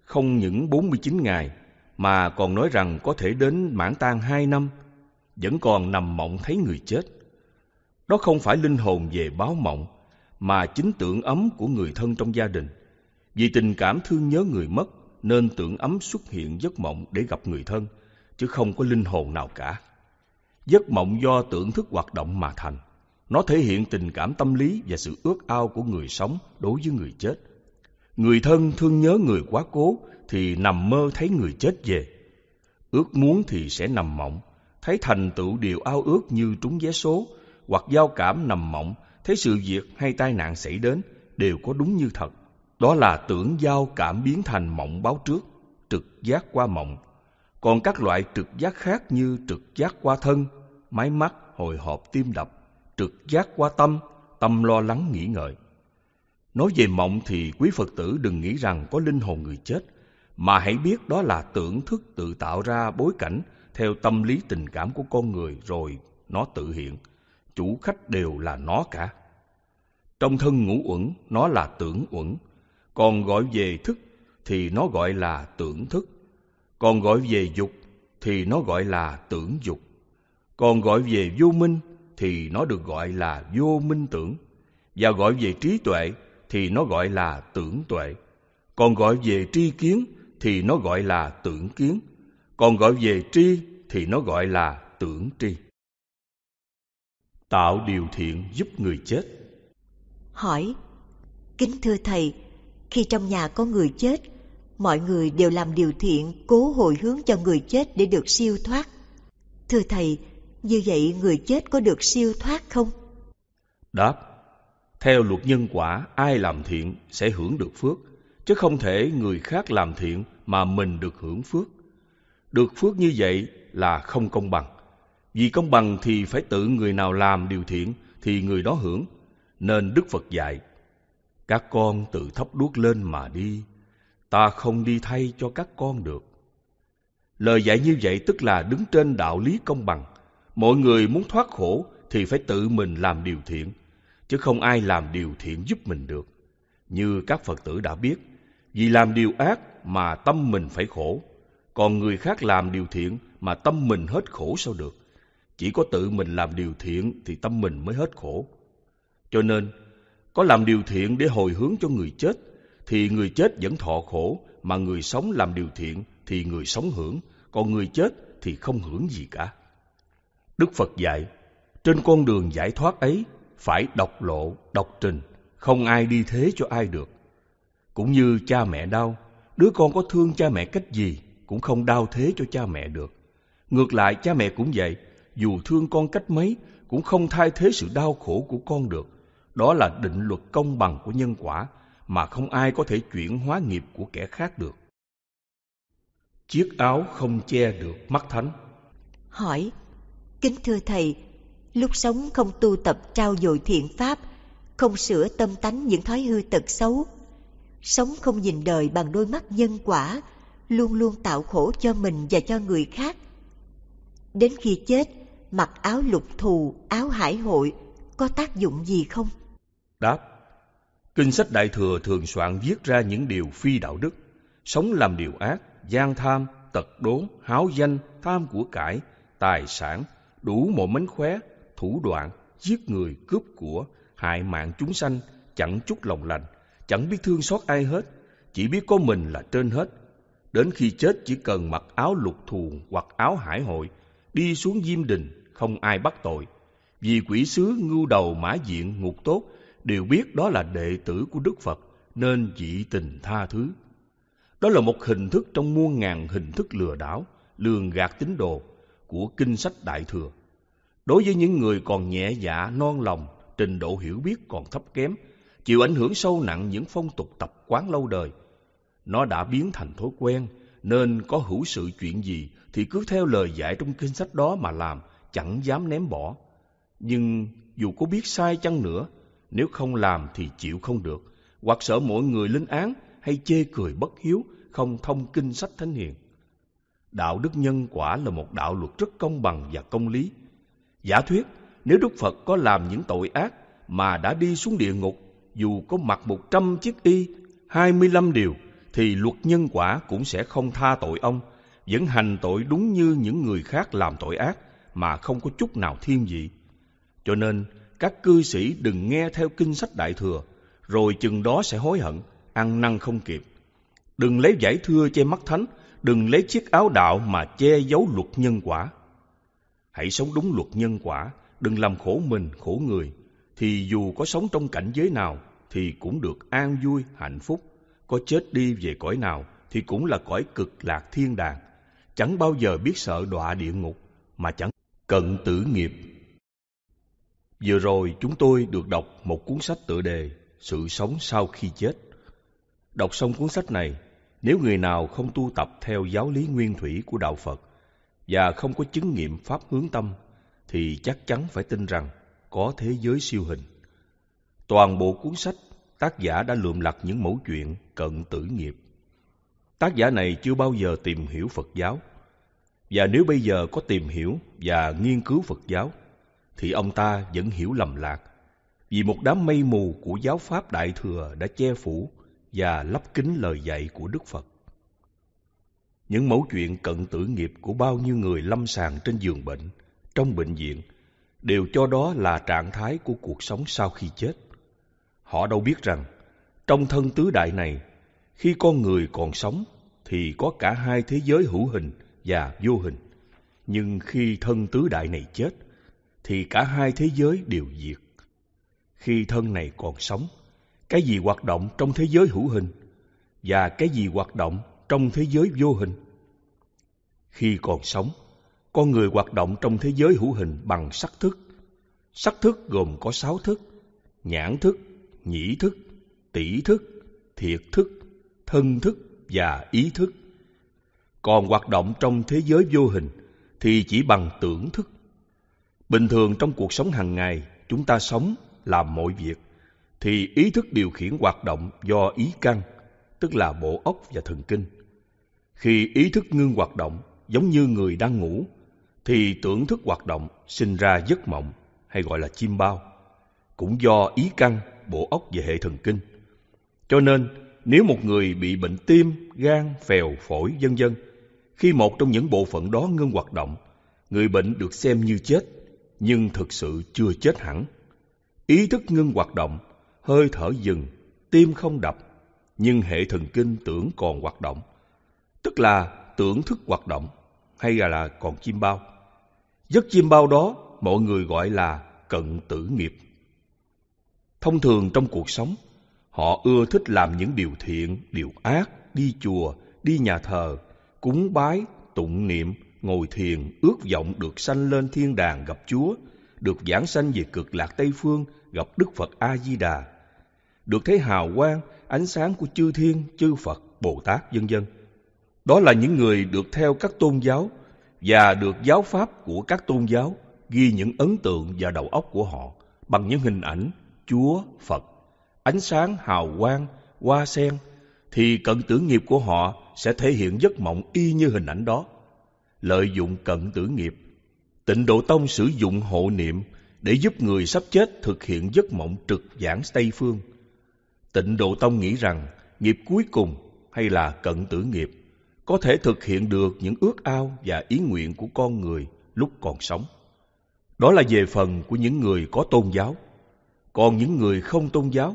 không những 49 ngày, mà còn nói rằng có thể đến mãn tang 2 năm, vẫn còn nằm mộng thấy người chết. Đó không phải linh hồn về báo mộng, mà chính tưởng ấm của người thân trong gia đình. Vì tình cảm thương nhớ người mất, nên tưởng ấm xuất hiện giấc mộng để gặp người thân, chứ không có linh hồn nào cả. Giấc mộng do tưởng thức hoạt động mà thành. Nó thể hiện tình cảm tâm lý và sự ước ao của người sống đối với người chết. Người thân thương nhớ người quá cố thì nằm mơ thấy người chết về. Ước muốn thì sẽ nằm mộng, thấy thành tựu điều ao ước như trúng vé số, hoặc giao cảm nằm mộng, thấy sự việc hay tai nạn xảy đến đều có đúng như thật. Đó là tưởng giao cảm biến thành mộng báo trước, trực giác qua mộng. Còn các loại trực giác khác như trực giác qua thân, máy mắt, hồi hộp tim đập, trực giác qua tâm, tâm lo lắng nghĩ ngợi. Nói về mộng thì quý Phật tử đừng nghĩ rằng có linh hồn người chết, mà hãy biết đó là tưởng thức tự tạo ra bối cảnh theo tâm lý tình cảm của con người rồi nó tự hiện. Chủ khách đều là nó cả. Trong thân ngũ uẩn, nó là tưởng uẩn. Còn gọi về thức thì nó gọi là tưởng thức. Còn gọi về dục thì nó gọi là tưởng dục. Còn gọi về vô minh thì nó được gọi là vô minh tưởng. Và gọi về trí tuệ thì nó gọi là tưởng tuệ. Còn gọi về tri kiến thì nó gọi là tưởng kiến. Còn gọi về tri thì nó gọi là tưởng tri. Tạo điều thiện giúp người chết hỏi: Kính thưa Thầy, khi trong nhà có người chết, mọi người đều làm điều thiện, cố hồi hướng cho người chết để được siêu thoát. Thưa Thầy, như vậy người chết có được siêu thoát không? Đáp: Theo luật nhân quả, ai làm thiện sẽ hưởng được phước, chứ không thể người khác làm thiện mà mình được hưởng phước. Được phước như vậy là không công bằng. Vì công bằng thì phải tự người nào làm điều thiện thì người đó hưởng. Nên Đức Phật dạy, các con tự thắp đuốc lên mà đi, ta không đi thay cho các con được. Lời dạy như vậy tức là đứng trên đạo lý công bằng. Mọi người muốn thoát khổ thì phải tự mình làm điều thiện, chứ không ai làm điều thiện giúp mình được. Như các Phật tử đã biết, vì làm điều ác mà tâm mình phải khổ, còn người khác làm điều thiện mà tâm mình hết khổ sao được? Chỉ có tự mình làm điều thiện thì tâm mình mới hết khổ. Cho nên, có làm điều thiện để hồi hướng cho người chết, thì người chết vẫn thọ khổ, mà người sống làm điều thiện thì người sống hưởng, còn người chết thì không hưởng gì cả. Đức Phật dạy, trên con đường giải thoát ấy, phải độc lộ, độc trình, không ai đi thế cho ai được. Cũng như cha mẹ đau, đứa con có thương cha mẹ cách gì cũng không đau thế cho cha mẹ được. Ngược lại, cha mẹ cũng vậy, dù thương con cách mấy cũng không thay thế sự đau khổ của con được. Đó là định luật công bằng của nhân quả, mà không ai có thể chuyển hóa nghiệp của kẻ khác được. Chiếc áo không che được mắt thánh. Hỏi, kính thưa Thầy, lúc sống không tu tập trau dồi thiện pháp, không sửa tâm tánh những thói hư tật xấu, sống không nhìn đời bằng đôi mắt nhân quả, luôn luôn tạo khổ cho mình và cho người khác. Đến khi chết, mặc áo lục thù, áo hải hội, có tác dụng gì không? Đáp, Kinh sách Đại Thừa thường soạn viết ra những điều phi đạo đức, sống làm điều ác, gian tham, tật đố, háo danh, tham của cải, tài sản, đủ mọi mánh khóe, thủ đoạn, giết người, cướp của, hại mạng chúng sanh, chẳng chút lòng lành, chẳng biết thương xót ai hết, chỉ biết có mình là trên hết. Đến khi chết chỉ cần mặc áo lục thù hoặc áo hải hội, đi xuống Diêm Đình, không ai bắt tội. Vì quỷ sứ, ngưu đầu, mã diện, ngục tốt đều biết đó là đệ tử của Đức Phật, nên dị tình tha thứ. Đó là một hình thức trong muôn ngàn hình thức lừa đảo, lường gạt tín đồ của Kinh sách Đại Thừa. Đối với những người còn nhẹ dạ, non lòng, trình độ hiểu biết còn thấp kém, chịu ảnh hưởng sâu nặng những phong tục tập quán lâu đời, nó đã biến thành thói quen, nên có hữu sự chuyện gì thì cứ theo lời dạy trong kinh sách đó mà làm, chẳng dám ném bỏ. Nhưng dù có biết sai chăng nữa, nếu không làm thì chịu không được, hoặc sợ mọi người lên án hay chê cười bất hiếu, không thông kinh sách thánh hiền. Đạo đức nhân quả là một đạo luật rất công bằng và công lý. Giả thuyết, nếu Đức Phật có làm những tội ác mà đã đi xuống địa ngục, dù có mặc 100 chiếc y, 25 điều, thì luật nhân quả cũng sẽ không tha tội ông, vẫn hành tội đúng như những người khác làm tội ác mà không có chút nào thiên vị. Cho nên, các cư sĩ đừng nghe theo kinh sách Đại Thừa, rồi chừng đó sẽ hối hận, ăn năn không kịp. Đừng lấy giải thưa che mắt thánh, đừng lấy chiếc áo đạo mà che giấu luật nhân quả. Hãy sống đúng luật nhân quả, đừng làm khổ mình, khổ người, thì dù có sống trong cảnh giới nào thì cũng được an vui, hạnh phúc. Có chết đi về cõi nào thì cũng là cõi cực lạc thiên đàng, chẳng bao giờ biết sợ đọa địa ngục mà chẳng cận tử nghiệp. Vừa rồi chúng tôi được đọc một cuốn sách tựa đề Sự sống sau khi chết. Đọc xong cuốn sách này, nếu người nào không tu tập theo giáo lý nguyên thủy của Đạo Phật và không có chứng nghiệm pháp hướng tâm thì chắc chắn phải tin rằng có thế giới siêu hình. Toàn bộ cuốn sách, tác giả đã lượm lặt những mẩu chuyện cận tử nghiệp. Tác giả này chưa bao giờ tìm hiểu Phật giáo, và nếu bây giờ có tìm hiểu và nghiên cứu Phật giáo thì ông ta vẫn hiểu lầm lạc, vì một đám mây mù của giáo pháp Đại Thừa đã che phủ và lấp kín lời dạy của Đức Phật. Những mẩu chuyện cận tử nghiệp của bao nhiêu người lâm sàng trên giường bệnh, trong bệnh viện đều cho đó là trạng thái của cuộc sống sau khi chết. Họ đâu biết rằng, trong thân tứ đại này, khi con người còn sống thì có cả hai thế giới hữu hình và vô hình. Nhưng khi thân tứ đại này chết, thì cả hai thế giới đều diệt. Khi thân này còn sống, cái gì hoạt động trong thế giới hữu hình và cái gì hoạt động trong thế giới vô hình? Khi còn sống, con người hoạt động trong thế giới hữu hình bằng sắc thức. Sắc thức gồm có 6 thức: nhãn thức, nhĩ thức, tỷ thức, thiệt thức, thân thức và ý thức. Còn hoạt động trong thế giới vô hình thì chỉ bằng tưởng thức. Bình thường trong cuộc sống hàng ngày, chúng ta sống, làm mọi việc, thì ý thức điều khiển hoạt động do ý căn, tức là bộ óc và thần kinh. Khi ý thức ngưng hoạt động, giống như người đang ngủ, thì tưởng thức hoạt động sinh ra giấc mộng, hay gọi là chiêm bao, cũng do ý căn, bộ óc và hệ thần kinh. Cho nên, nếu một người bị bệnh tim, gan, phèo, phổi, vân vân, khi một trong những bộ phận đó ngưng hoạt động, người bệnh được xem như chết, nhưng thực sự chưa chết hẳn. Ý thức ngưng hoạt động, hơi thở dừng, tim không đập, nhưng hệ thần kinh tưởng còn hoạt động, tức là tưởng thức hoạt động, hay là còn chiêm bao. Giấc chiêm bao đó mọi người gọi là cận tử nghiệp. Thông thường trong cuộc sống, họ ưa thích làm những điều thiện, điều ác, đi chùa, đi nhà thờ, cúng bái, tụng niệm, ngồi thiền, ước vọng được sanh lên thiên đàng gặp Chúa, được vãng sanh về cực lạc Tây Phương gặp Đức Phật A-di-đà, được thấy hào quang, ánh sáng của chư thiên, chư Phật, Bồ Tát, vân vân. Đó là những người được theo các tôn giáo và được giáo pháp của các tôn giáo ghi những ấn tượng vào đầu óc của họ bằng những hình ảnh Chúa, Phật, ánh sáng, hào quang, hoa sen, thì cận tử nghiệp của họ sẽ thể hiện giấc mộng y như hình ảnh đó. Lợi dụng cận tử nghiệp, Tịnh Độ Tông sử dụng hộ niệm để giúp người sắp chết thực hiện giấc mộng trực giảng Tây Phương. Tịnh Độ Tông nghĩ rằng nghiệp cuối cùng, hay là cận tử nghiệp, có thể thực hiện được những ước ao và ý nguyện của con người lúc còn sống. Đó là về phần của những người có tôn giáo. Còn những người không tôn giáo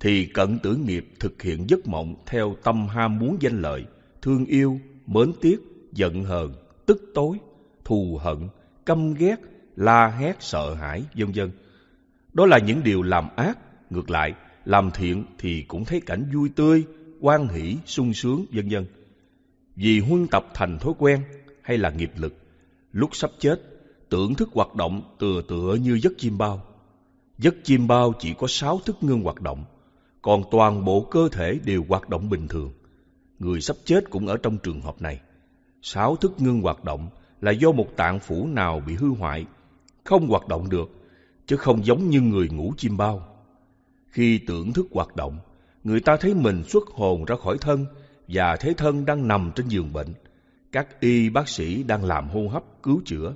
thì cận tử nghiệp thực hiện giấc mộng theo tâm ham muốn danh lợi, thương yêu, mến tiếc, giận hờn, tức tối, thù hận, căm ghét, la hét, sợ hãi, vân vân. Đó là những điều làm ác. Ngược lại, làm thiện thì cũng thấy cảnh vui tươi, hoan hỷ, sung sướng, vân vân. Vì huân tập thành thói quen hay là nghiệp lực, lúc sắp chết, tưởng thức hoạt động tựa như giấc chiêm bao. Giấc chiêm bao chỉ có 6 thức ngưng hoạt động, còn toàn bộ cơ thể đều hoạt động bình thường. Người sắp chết cũng ở trong trường hợp này. 6 thức ngưng hoạt động là do một tạng phủ nào bị hư hoại, không hoạt động được, chứ không giống như người ngủ chiêm bao. Khi tưởng thức hoạt động, người ta thấy mình xuất hồn ra khỏi thân và thấy thân đang nằm trên giường bệnh. Các y bác sĩ đang làm hô hấp cứu chữa.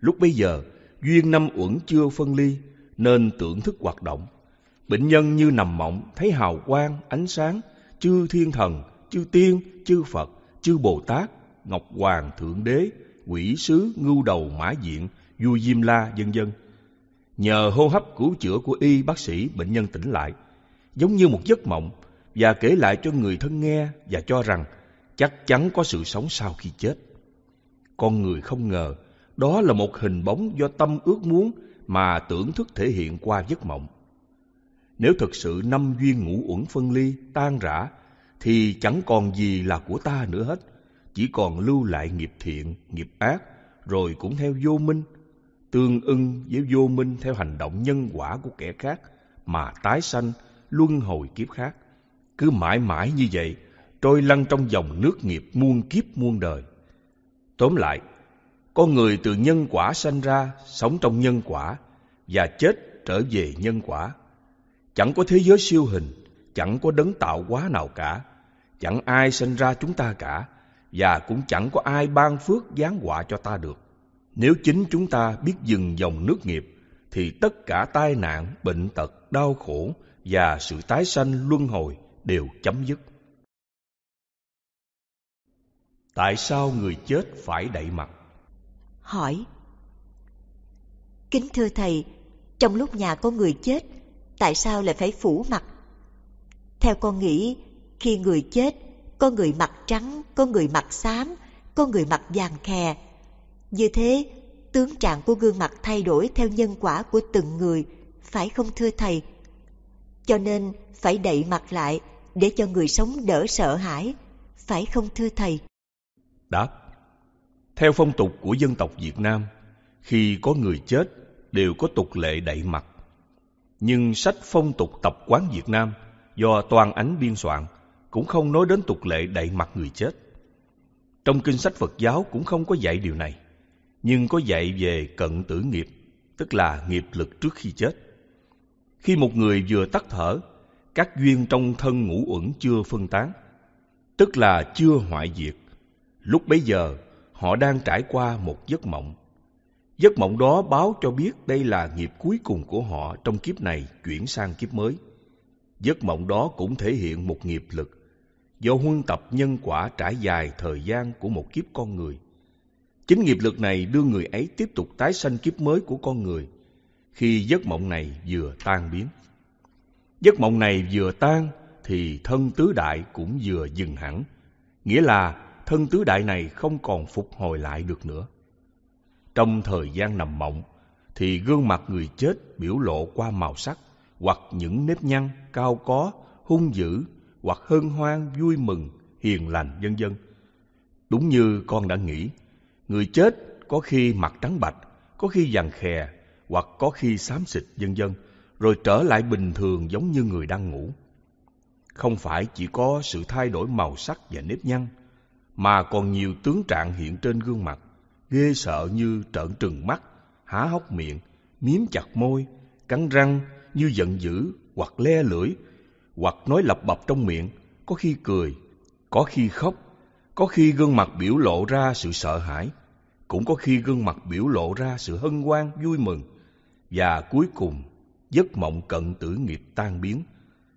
Lúc bấy giờ, duyên năm uẩn chưa phân ly, nên tưởng thức hoạt động. Bệnh nhân như nằm mộng, thấy hào quang, ánh sáng, chư thiên thần, chư tiên, chư Phật, chư Bồ Tát, Ngọc Hoàng, Thượng Đế, Quỷ Sứ, Ngưu Đầu, Mã Diện, Vua Diêm La, vân vân. Nhờ hô hấp cứu chữa của y bác sĩ, bệnh nhân tỉnh lại, giống như một giấc mộng, và kể lại cho người thân nghe và cho rằng chắc chắn có sự sống sau khi chết. Con người không ngờ, đó là một hình bóng do tâm ước muốn mà tưởng thức thể hiện qua giấc mộng. Nếu thực sự 5 duyên ngũ uẩn phân ly, tan rã, thì chẳng còn gì là của ta nữa hết, chỉ còn lưu lại nghiệp thiện, nghiệp ác, rồi cũng theo vô minh, tương ưng với vô minh theo hành động nhân quả của kẻ khác mà tái sanh, luân hồi kiếp khác. Cứ mãi mãi như vậy, trôi lăn trong dòng nước nghiệp muôn kiếp muôn đời. Tóm lại, con người từ nhân quả sanh ra, sống trong nhân quả, và chết trở về nhân quả. Chẳng có thế giới siêu hình, chẳng có đấng tạo hóa nào cả, chẳng ai sanh ra chúng ta cả, và cũng chẳng có ai ban phước giáng họa cho ta được. Nếu chính chúng ta biết dừng dòng nước nghiệp, thì tất cả tai nạn, bệnh tật, đau khổ và sự tái sanh luân hồi đều chấm dứt. Tại sao người chết phải đậy mặt? Hỏi: Kính thưa Thầy, trong lúc nhà có người chết, tại sao lại phải phủ mặt? Theo con nghĩ, khi người chết, có người mặt trắng, có người mặt xám, có người mặt vàng khè. Như thế, tướng trạng của gương mặt thay đổi theo nhân quả của từng người, phải không thưa Thầy? Cho nên phải đậy mặt lại để cho người sống đỡ sợ hãi, phải không thưa Thầy? Đáp: Theo phong tục của dân tộc Việt Nam, khi có người chết đều có tục lệ đậy mặt. Nhưng sách phong tục tập quán Việt Nam do Toàn Ánh biên soạn cũng không nói đến tục lệ đậy mặt người chết. Trong kinh sách Phật giáo cũng không có dạy điều này, nhưng có dạy về cận tử nghiệp, tức là nghiệp lực trước khi chết. Khi một người vừa tắt thở, các duyên trong thân ngũ uẩn chưa phân tán, tức là chưa hoại diệt. Lúc bấy giờ, họ đang trải qua một giấc mộng. Giấc mộng đó báo cho biết đây là nghiệp cuối cùng của họ trong kiếp này chuyển sang kiếp mới. Giấc mộng đó cũng thể hiện một nghiệp lực do huân tập nhân quả trải dài thời gian của một kiếp con người. Chính nghiệp lực này đưa người ấy tiếp tục tái sanh kiếp mới của con người khi giấc mộng này vừa tan biến. Giấc mộng này vừa tan thì thân tứ đại cũng vừa dừng hẳn, nghĩa là thân tứ đại này không còn phục hồi lại được nữa. Trong thời gian nằm mộng thì gương mặt người chết biểu lộ qua màu sắc hoặc những nếp nhăn cao có, hung dữ hoặc hân hoan, vui mừng, hiền lành, vân vân. Đúng như con đã nghĩ, người chết có khi mặt trắng bạch, có khi vàng khè hoặc có khi xám xịt, vân vân, rồi trở lại bình thường giống như người đang ngủ. Không phải chỉ có sự thay đổi màu sắc và nếp nhăn, mà còn nhiều tướng trạng hiện trên gương mặt ghê sợ như trợn trừng mắt, há hốc miệng, miếm chặt môi, cắn răng như giận dữ hoặc le lưỡi, hoặc nói lặp bập trong miệng, có khi cười, có khi khóc, có khi gương mặt biểu lộ ra sự sợ hãi, cũng có khi gương mặt biểu lộ ra sự hân hoan, vui mừng. Và cuối cùng, giấc mộng cận tử nghiệp tan biến,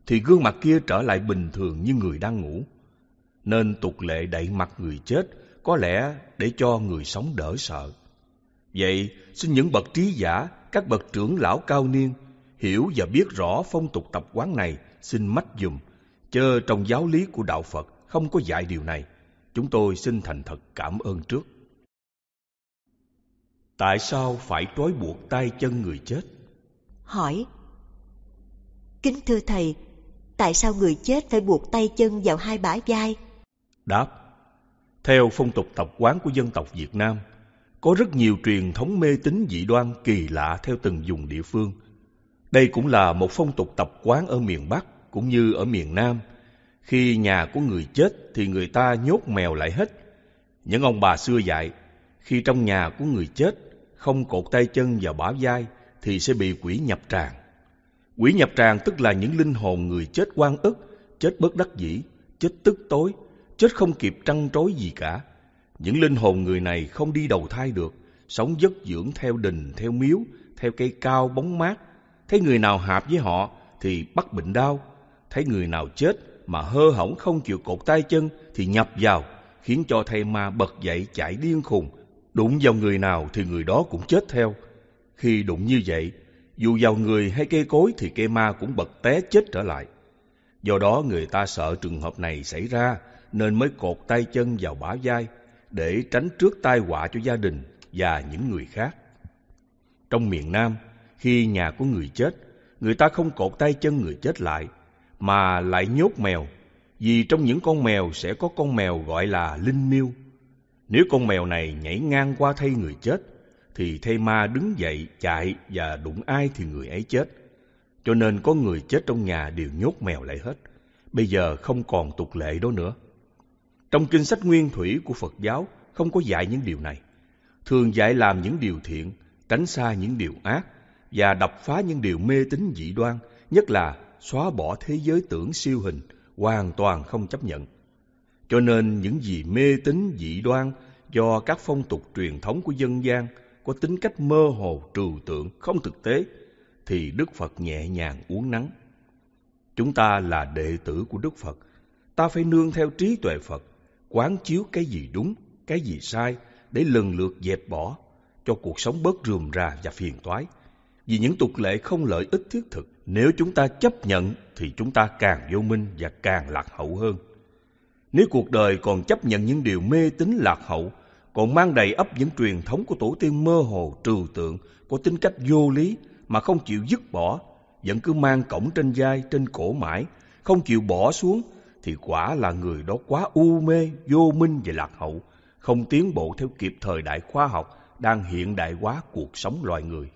thì gương mặt kia trở lại bình thường như người đang ngủ. Nên tục lệ đậy mặt người chết có lẽ để cho người sống đỡ sợ. Vậy, xin những bậc trí giả, các bậc trưởng lão cao niên, hiểu và biết rõ phong tục tập quán này, xin mách dùm, chớ trong giáo lý của đạo Phật không có dạy điều này. Chúng tôi xin thành thật cảm ơn trước. Tại sao phải trói buộc tay chân người chết? Hỏi: Kính thưa Thầy, tại sao người chết phải buộc tay chân vào hai bả vai? Đáp: Theo phong tục tập quán của dân tộc Việt Nam, có rất nhiều truyền thống mê tín dị đoan kỳ lạ theo từng vùng địa phương. Đây cũng là một phong tục tập quán ở miền Bắc cũng như ở miền Nam. Khi nhà của người chết thì người ta nhốt mèo lại hết. Những ông bà xưa dạy, khi trong nhà của người chết không cột tay chân vào bả vai thì sẽ bị quỷ nhập tràng. Quỷ nhập tràng tức là những linh hồn người chết oan ức, chết bất đắc dĩ, chết tức tối, chết không kịp trăn trối gì cả. Những linh hồn người này không đi đầu thai được, sống vất dưỡng theo đình, theo miếu, theo cây cao bóng mát. Thấy người nào hạp với họ thì bắt bệnh đau. Thấy người nào chết mà hơ hỏng không chịu cột tay chân thì nhập vào, khiến cho thầy ma bật dậy chạy điên khùng. Đụng vào người nào thì người đó cũng chết theo. Khi đụng như vậy, dù vào người hay cây cối thì cây ma cũng bật té chết trở lại. Do đó người ta sợ trường hợp này xảy ra nên mới cột tay chân vào bả vai để tránh trước tai họa cho gia đình và những người khác. Trong miền Nam, khi nhà của người chết, người ta không cột tay chân người chết lại, mà lại nhốt mèo, vì trong những con mèo sẽ có con mèo gọi là linh miêu. Nếu con mèo này nhảy ngang qua thây người chết, thì thây ma đứng dậy, chạy và đụng ai thì người ấy chết. Cho nên có người chết trong nhà đều nhốt mèo lại hết. Bây giờ không còn tục lệ đó nữa. Trong kinh sách nguyên thủy của Phật giáo không có dạy những điều này. Thường dạy làm những điều thiện, tránh xa những điều ác, và đập phá những điều mê tín dị đoan, nhất là xóa bỏ thế giới tưởng siêu hình, hoàn toàn không chấp nhận. Cho nên những gì mê tín dị đoan do các phong tục truyền thống của dân gian có tính cách mơ hồ, trừu tượng, không thực tế, thì Đức Phật nhẹ nhàng uốn nắn. Chúng ta là đệ tử của Đức Phật, ta phải nương theo trí tuệ Phật, quán chiếu cái gì đúng, cái gì sai, để lần lượt dẹp bỏ, cho cuộc sống bớt rườm rà và phiền toái. Vì những tục lệ không lợi ích thiết thực, nếu chúng ta chấp nhận thì chúng ta càng vô minh và càng lạc hậu hơn. Nếu cuộc đời còn chấp nhận những điều mê tín lạc hậu, còn mang đầy ắp những truyền thống của tổ tiên mơ hồ, trừu tượng, có tính cách vô lý mà không chịu dứt bỏ, vẫn cứ mang cổng trên vai, trên cổ mãi, không chịu bỏ xuống, thì quả là người đó quá u mê, vô minh và lạc hậu, không tiến bộ theo kịp thời đại khoa học đang hiện đại hóa cuộc sống loài người.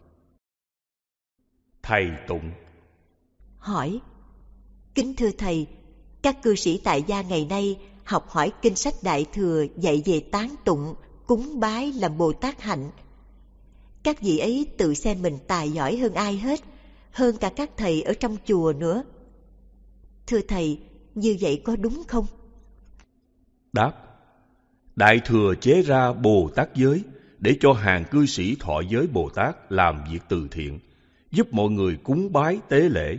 Thầy tụng: hỏi: Kính thưa Thầy, các cư sĩ tại gia ngày nay học hỏi kinh sách Đại Thừa dạy về tán tụng, cúng bái làm Bồ Tát hạnh. Các vị ấy tự xem mình tài giỏi hơn ai hết, hơn cả các thầy ở trong chùa nữa. Thưa Thầy, như vậy có đúng không? Đáp: Đại Thừa chế ra Bồ Tát giới để cho hàng cư sĩ thọ giới Bồ Tát làm việc từ thiện, giúp mọi người cúng bái tế lễ.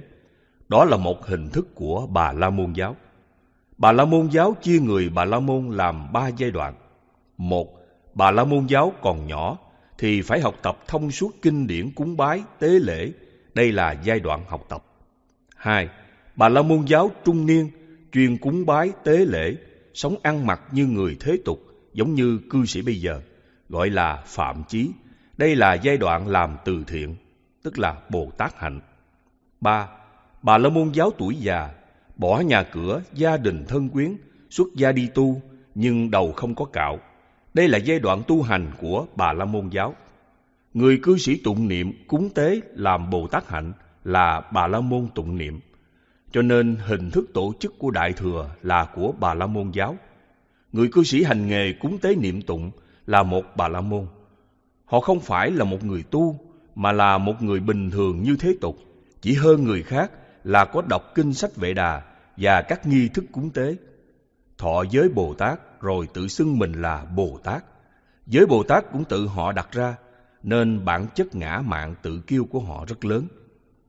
Đó là một hình thức của Bà La Môn giáo. Bà La Môn giáo chia người Bà La Môn làm 3 giai đoạn. 1. Bà La Môn giáo còn nhỏ thì phải học tập thông suốt kinh điển cúng bái, tế lễ. Đây là giai đoạn học tập. 2. Bà La Môn giáo trung niên chuyên cúng bái, tế lễ, sống ăn mặc như người thế tục, giống như cư sĩ bây giờ, gọi là phạm chí. Đây là giai đoạn làm từ thiện, tức là Bồ Tát hạnh. 3. Bà La Môn giáo tuổi già, bỏ nhà cửa, gia đình thân quyến, xuất gia đi tu, nhưng đầu không có cạo. Đây là giai đoạn tu hành của Bà La Môn giáo. Người cư sĩ tụng niệm, cúng tế, làm Bồ Tát hạnh là Bà La Môn tụng niệm. Cho nên hình thức tổ chức của Đại Thừa là của Bà La Môn giáo. Người cư sĩ hành nghề cúng tế niệm tụng là một Bà La Môn. Họ không phải là một người tu, mà là một người bình thường như thế tục, chỉ hơn người khác là có đọc kinh sách Vệ Đà và các nghi thức cúng tế. Thọ giới Bồ Tát rồi tự xưng mình là Bồ Tát. Giới Bồ Tát cũng tự họ đặt ra, nên bản chất ngã mạn tự kiêu của họ rất lớn.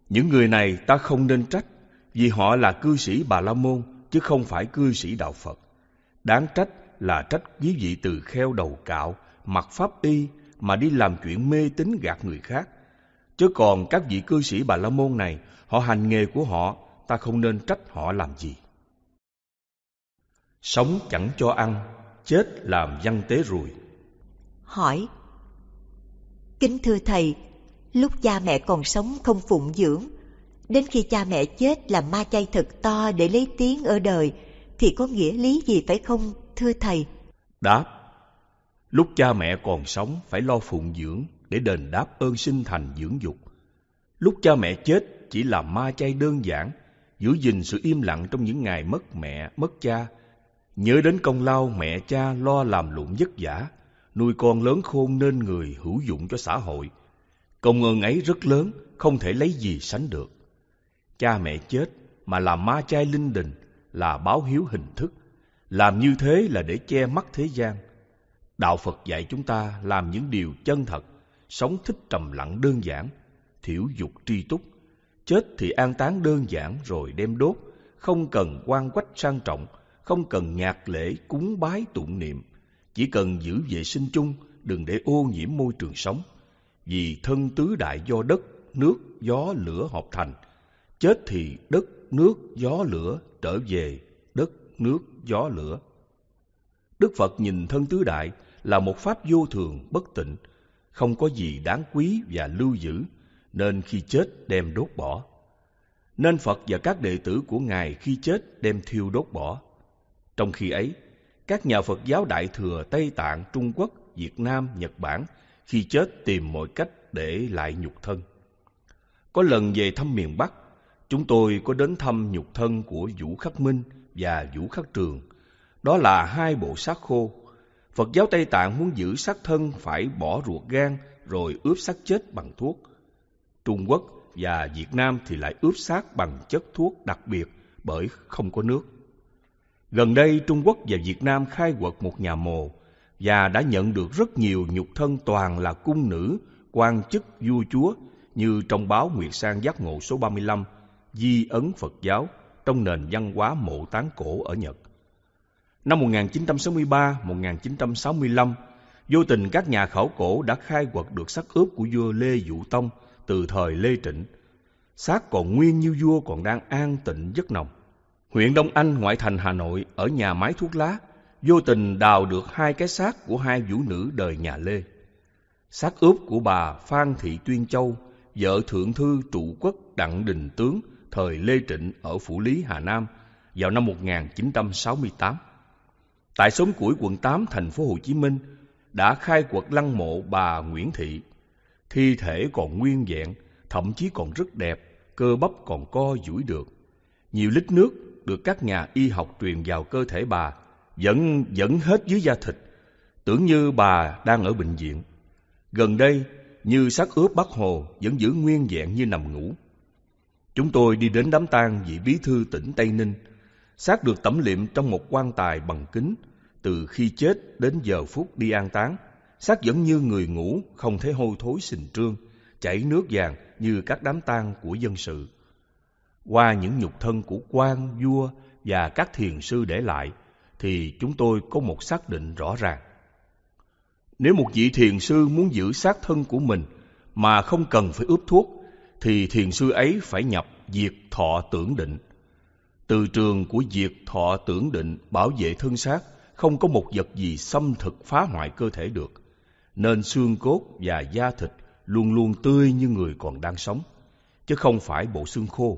Những người này ta không nên trách, vì họ là cư sĩ Bà La Môn chứ không phải cư sĩ đạo Phật. Đáng trách là trách quý vị từ kheo đầu cạo, mặc pháp y mà đi làm chuyện mê tín gạt người khác. Chứ còn các vị cư sĩ Bà La Môn này, họ hành nghề của họ, ta không nên trách họ làm gì. Sống chẳng cho ăn, chết làm văn tế ruồi. Hỏi: Kính thưa Thầy, lúc cha mẹ còn sống không phụng dưỡng, đến khi cha mẹ chết làm ma chay thật to để lấy tiếng ở đời, thì có nghĩa lý gì phải không, thưa Thầy? Đáp: Lúc cha mẹ còn sống phải lo phụng dưỡng để đền đáp ơn sinh thành dưỡng dục. Lúc cha mẹ chết chỉ là ma chay đơn giản, giữ gìn sự im lặng trong những ngày mất mẹ, mất cha, nhớ đến công lao mẹ cha lo làm lụng vất vả, nuôi con lớn khôn nên người hữu dụng cho xã hội. Công ơn ấy rất lớn, không thể lấy gì sánh được. Cha mẹ chết mà làm ma chay linh đình là báo hiếu hình thức, làm như thế là để che mắt thế gian. Đạo Phật dạy chúng ta làm những điều chân thật, sống thích trầm lặng đơn giản, thiểu dục tri túc. Chết thì an táng đơn giản rồi đem đốt, không cần quan quách sang trọng, không cần nhạc lễ, cúng bái, tụng niệm. Chỉ cần giữ vệ sinh chung, đừng để ô nhiễm môi trường sống. Vì thân tứ đại do đất, nước, gió, lửa hợp thành. Chết thì đất, nước, gió, lửa trở về đất, nước, gió, lửa. Đức Phật nhìn thân tứ đại là một pháp vô thường, bất tịnh, không có gì đáng quý và lưu giữ, nên khi chết đem đốt bỏ. Nên Phật và các đệ tử của Ngài khi chết đem thiêu đốt bỏ. Trong khi ấy, các nhà Phật giáo Đại Thừa Tây Tạng, Trung Quốc, Việt Nam, Nhật Bản khi chết tìm mọi cách để lại nhục thân. Có lần về thăm miền Bắc, chúng tôi có đến thăm nhục thân của Vũ Khắc Minh và Vũ Khắc Trường. Đó là 2 bộ xác khô. Phật giáo Tây Tạng muốn giữ xác thân phải bỏ ruột gan rồi ướp xác chết bằng thuốc. Trung Quốc và Việt Nam thì lại ướp xác bằng chất thuốc đặc biệt bởi không có nước. Gần đây Trung Quốc và Việt Nam khai quật một nhà mồ và đã nhận được rất nhiều nhục thân toàn là cung nữ, quan chức, vua chúa như trong báo Nguyệt Sang Giác Ngộ số 35, Di ấn Phật giáo trong nền văn hóa mộ táng cổ ở Nhật. Năm 1963-1965, vô tình các nhà khảo cổ đã khai quật được xác ướp của vua Lê Vũ Tông từ thời Lê Trịnh. Xác còn nguyên như vua còn đang an tịnh giấc nồng. Huyện Đông Anh, ngoại thành Hà Nội, ở nhà máy thuốc lá, vô tình đào được 2 cái xác của 2 vũ nữ đời nhà Lê. Xác ướp của bà Phan Thị Tuyên Châu, vợ Thượng thư Trụ Quốc Đặng Đình Tướng thời Lê Trịnh ở Phủ Lý, Hà Nam vào năm 1968. Tại xóm Củi, quận 8, thành phố Hồ Chí Minh đã khai quật lăng mộ bà Nguyễn Thị. Thi thể còn nguyên vẹn, thậm chí còn rất đẹp, cơ bắp còn co duỗi được. Nhiều lít nước được các nhà y học truyền vào cơ thể bà, vẫn hết dưới da thịt, tưởng như bà đang ở bệnh viện. Gần đây, như xác ướp Bác Hồ vẫn giữ nguyên vẹn như nằm ngủ. Chúng tôi đi đến đám tang vị bí thư tỉnh Tây Ninh. Xác được tẩm liệm trong một quan tài bằng kính. Từ khi chết đến giờ phút đi an táng, xác vẫn như người ngủ, không thấy hôi thối sình trương, chảy nước vàng như các đám tang của dân sự. Qua những nhục thân của quan, vua và các thiền sư để lại, thì chúng tôi có một xác định rõ ràng. Nếu một vị thiền sư muốn giữ xác thân của mình mà không cần phải ướp thuốc, thì thiền sư ấy phải nhập diệt thọ tưởng định. Từ trường của diệt thọ tưởng định bảo vệ thân xác, không có một vật gì xâm thực phá hoại cơ thể được, nên xương cốt và da thịt luôn luôn tươi như người còn đang sống, chứ không phải bộ xương khô.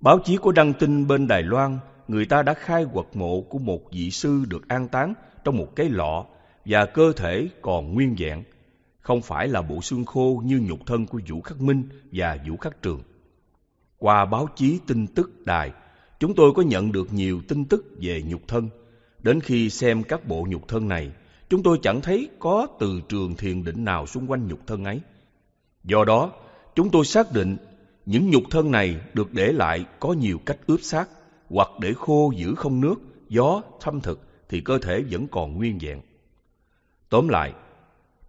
Báo chí có đăng tin bên Đài Loan, người ta đã khai quật mộ của một vị sư được an táng trong một cái lọ và cơ thể còn nguyên vẹn, không phải là bộ xương khô như nhục thân của Vũ Khắc Minh và Vũ Khắc Trường. Qua báo chí tin tức đài, chúng tôi có nhận được nhiều tin tức về nhục thân. Đến khi xem các bộ nhục thân này, chúng tôi chẳng thấy có từ trường thiền định nào xung quanh nhục thân ấy. Do đó, chúng tôi xác định những nhục thân này được để lại có nhiều cách ướp xác, hoặc để khô giữ không nước, gió thâm thực thì cơ thể vẫn còn nguyên vẹn. Tóm lại,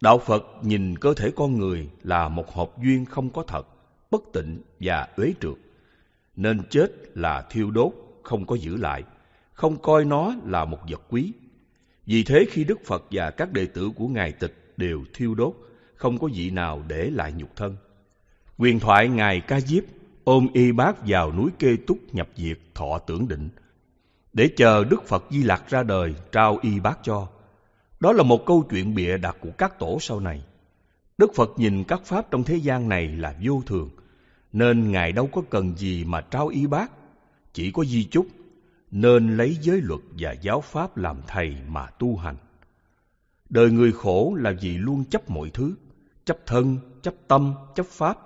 đạo Phật nhìn cơ thể con người là một hợp duyên không có thật, bất tịnh và uế trượt, nên chết là thiêu đốt, không có giữ lại, không coi nó là một vật quý. Vì thế khi Đức Phật và các đệ tử của Ngài tịch đều thiêu đốt, không có vị nào để lại nhục thân. Huyền thoại Ngài Ca Diếp ôm y bác vào núi Kê Túc nhập diệt thọ tưởng định, để chờ Đức Phật Di Lặc ra đời trao y bác cho. Đó là một câu chuyện bịa đặt của các tổ sau này. Đức Phật nhìn các pháp trong thế gian này là vô thường, nên Ngài đâu có cần gì mà trao y bác, chỉ có di chúc, nên lấy giới luật và giáo pháp làm thầy mà tu hành. Đời người khổ là vì luôn chấp mọi thứ, chấp thân, chấp tâm, chấp pháp,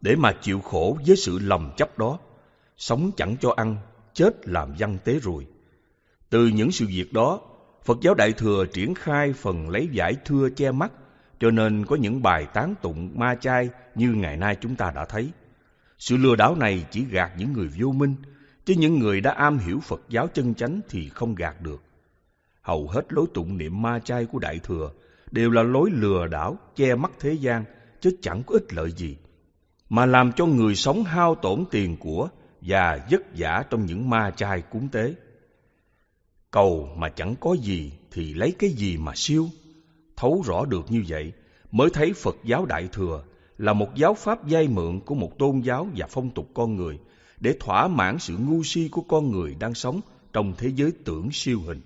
để mà chịu khổ với sự lầm chấp đó. Sống chẳng cho ăn, chết làm văn tế ruồi. Từ những sự việc đó, Phật giáo Đại Thừa triển khai phần lấy vải thưa che mắt, cho nên có những bài tán tụng ma chay như ngày nay chúng ta đã thấy. Sự lừa đảo này chỉ gạt những người vô minh, chứ những người đã am hiểu Phật giáo chân chánh thì không gạt được. Hầu hết lối tụng niệm ma chay của Đại Thừa đều là lối lừa đảo, che mắt thế gian, chứ chẳng có ích lợi gì, mà làm cho người sống hao tổn tiền của và vất vả trong những ma chay cúng tế. Cầu mà chẳng có gì thì lấy cái gì mà siêu? Thấu rõ được như vậy mới thấy Phật giáo Đại Thừa là một giáo pháp vay mượn của một tôn giáo và phong tục con người, để thỏa mãn sự ngu si của con người đang sống trong thế giới tưởng siêu hình.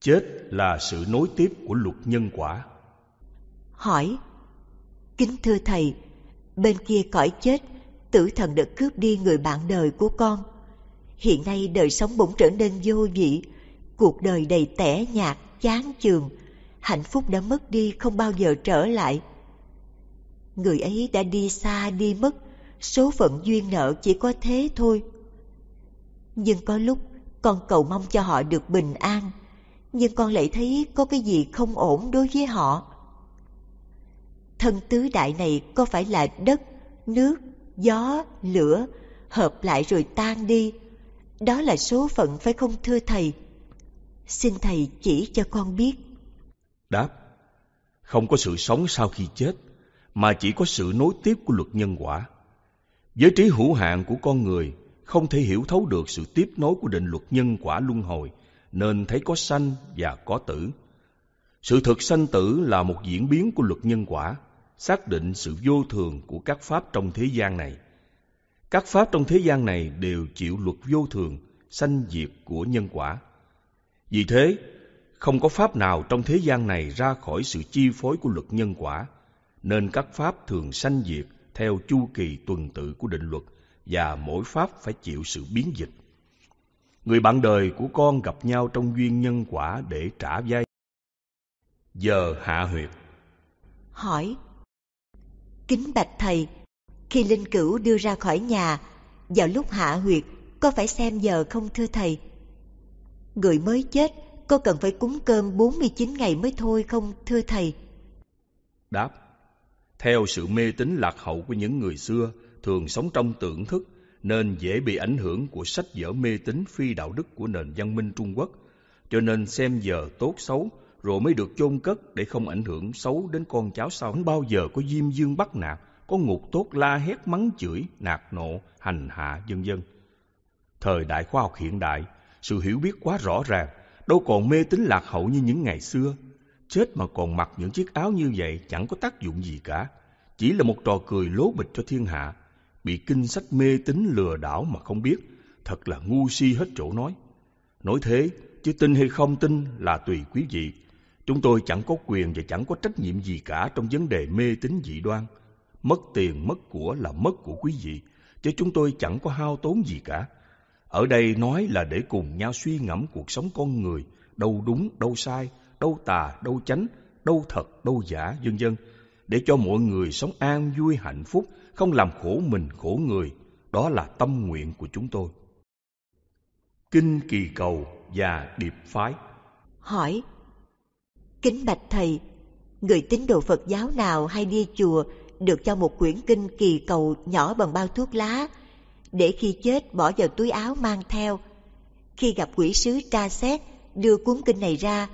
Chết là sự nối tiếp của luật nhân quả. Hỏi: Kính thưa Thầy, bên kia cõi chết, tử thần đã cướp đi người bạn đời của con. Hiện nay đời sống bỗng trở nên vô vị, cuộc đời đầy tẻ nhạt, chán chường, hạnh phúc đã mất đi không bao giờ trở lại. Người ấy đã đi xa đi mất, số phận duyên nợ chỉ có thế thôi. Nhưng có lúc con cầu mong cho họ được bình an, nhưng con lại thấy có cái gì không ổn đối với họ. Thân tứ đại này có phải là đất, nước, gió, lửa, hợp lại rồi tan đi? Đó là số phận phải không thưa Thầy? Xin Thầy chỉ cho con biết. Đáp: Không có sự sống sau khi chết, mà chỉ có sự nối tiếp của luật nhân quả. Với trí hữu hạn của con người, không thể hiểu thấu được sự tiếp nối của định luật nhân quả luân hồi, nên thấy có sanh và có tử. Sự thực sanh tử là một diễn biến của luật nhân quả, xác định sự vô thường của các pháp trong thế gian này. Các pháp trong thế gian này đều chịu luật vô thường, sanh diệt của nhân quả. Vì thế, không có pháp nào trong thế gian này ra khỏi sự chi phối của luật nhân quả, nên các pháp thường sanh diệt theo chu kỳ tuần tự của định luật, và mỗi pháp phải chịu sự biến dịch. Người bạn đời của con gặp nhau trong duyên nhân quả để trả vay. Giờ hạ huyệt. Hỏi: Kính bạch thầy, khi linh cữu đưa ra khỏi nhà, vào lúc hạ huyệt, có phải xem giờ không thưa thầy? Người mới chết, có cần phải cúng cơm 49 ngày mới thôi không thưa thầy? Đáp, theo sự mê tín lạc hậu của những người xưa, thường sống trong tưởng thức, nên dễ bị ảnh hưởng của sách vở mê tín phi đạo đức của nền văn minh Trung Quốc, cho nên xem giờ tốt xấu rồi mới được chôn cất để không ảnh hưởng xấu đến con cháu sau. Không bao giờ có diêm dương bắt nạt, có ngục tốt la hét mắng chửi, nạt nộ, hành hạ vân vân. Thời đại khoa học hiện đại, sự hiểu biết quá rõ ràng, đâu còn mê tín lạc hậu như những ngày xưa. Chết mà còn mặc những chiếc áo như vậy chẳng có tác dụng gì cả, chỉ là một trò cười lố bịch cho thiên hạ. Bị kinh sách mê tín lừa đảo mà không biết, thật là ngu si hết chỗ nói. Nói thế, chứ tin hay không tin là tùy quý vị. Chúng tôi chẳng có quyền và chẳng có trách nhiệm gì cả trong vấn đề mê tín dị đoan. Mất tiền, mất của là mất của quý vị, chứ chúng tôi chẳng có hao tốn gì cả. Ở đây nói là để cùng nhau suy ngẫm cuộc sống con người, đâu đúng, đâu sai, đâu tà, đâu chánh, đâu thật, đâu giả, vân vân, để cho mọi người sống an vui hạnh phúc, không làm khổ mình khổ người. Đó là tâm nguyện của chúng tôi. Kinh Kỳ Cầu và Điệp Phái. Hỏi: Kính bạch thầy, người tín đồ Phật giáo nào hay đi chùa được cho một quyển Kinh Kỳ Cầu nhỏ bằng bao thuốc lá, để khi chết bỏ vào túi áo mang theo. Khi gặp quỷ sứ tra xét, đưa cuốn kinh này ra,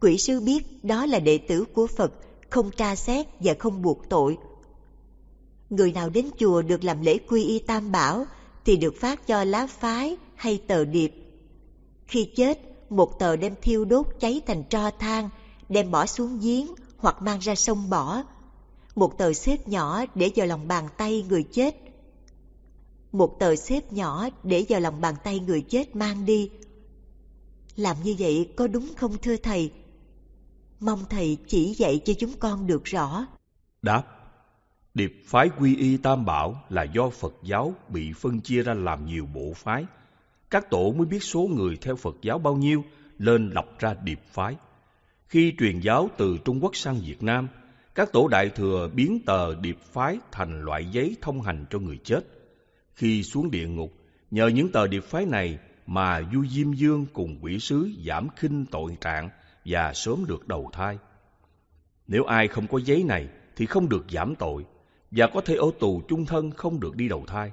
quỷ sứ biết đó là đệ tử của Phật, không tra xét và không buộc tội. Người nào đến chùa được làm lễ quy y Tam Bảo thì được phát cho lá phái hay tờ điệp. Khi chết, một tờ đem thiêu đốt cháy thành tro than, đem bỏ xuống giếng hoặc mang ra sông bỏ. Một tờ xếp nhỏ để vào lòng bàn tay người chết. Một tờ xếp nhỏ để vào lòng bàn tay người chết mang đi. Làm như vậy có đúng không thưa thầy? Mong thầy chỉ dạy cho chúng con được rõ. Đáp: Điệp phái quy y Tam Bảo là do Phật giáo bị phân chia ra làm nhiều bộ phái. Các tổ mới biết số người theo Phật giáo bao nhiêu nên lập ra điệp phái. Khi truyền giáo từ Trung Quốc sang Việt Nam, các tổ Đại Thừa biến tờ điệp phái thành loại giấy thông hành cho người chết. Khi xuống địa ngục, nhờ những tờ điệp phái này mà vua Diêm Vương cùng quỷ sứ giảm khinh tội trạng và sớm được đầu thai. Nếu ai không có giấy này thì không được giảm tội và có thể ở tù chung thân, không được đi đầu thai.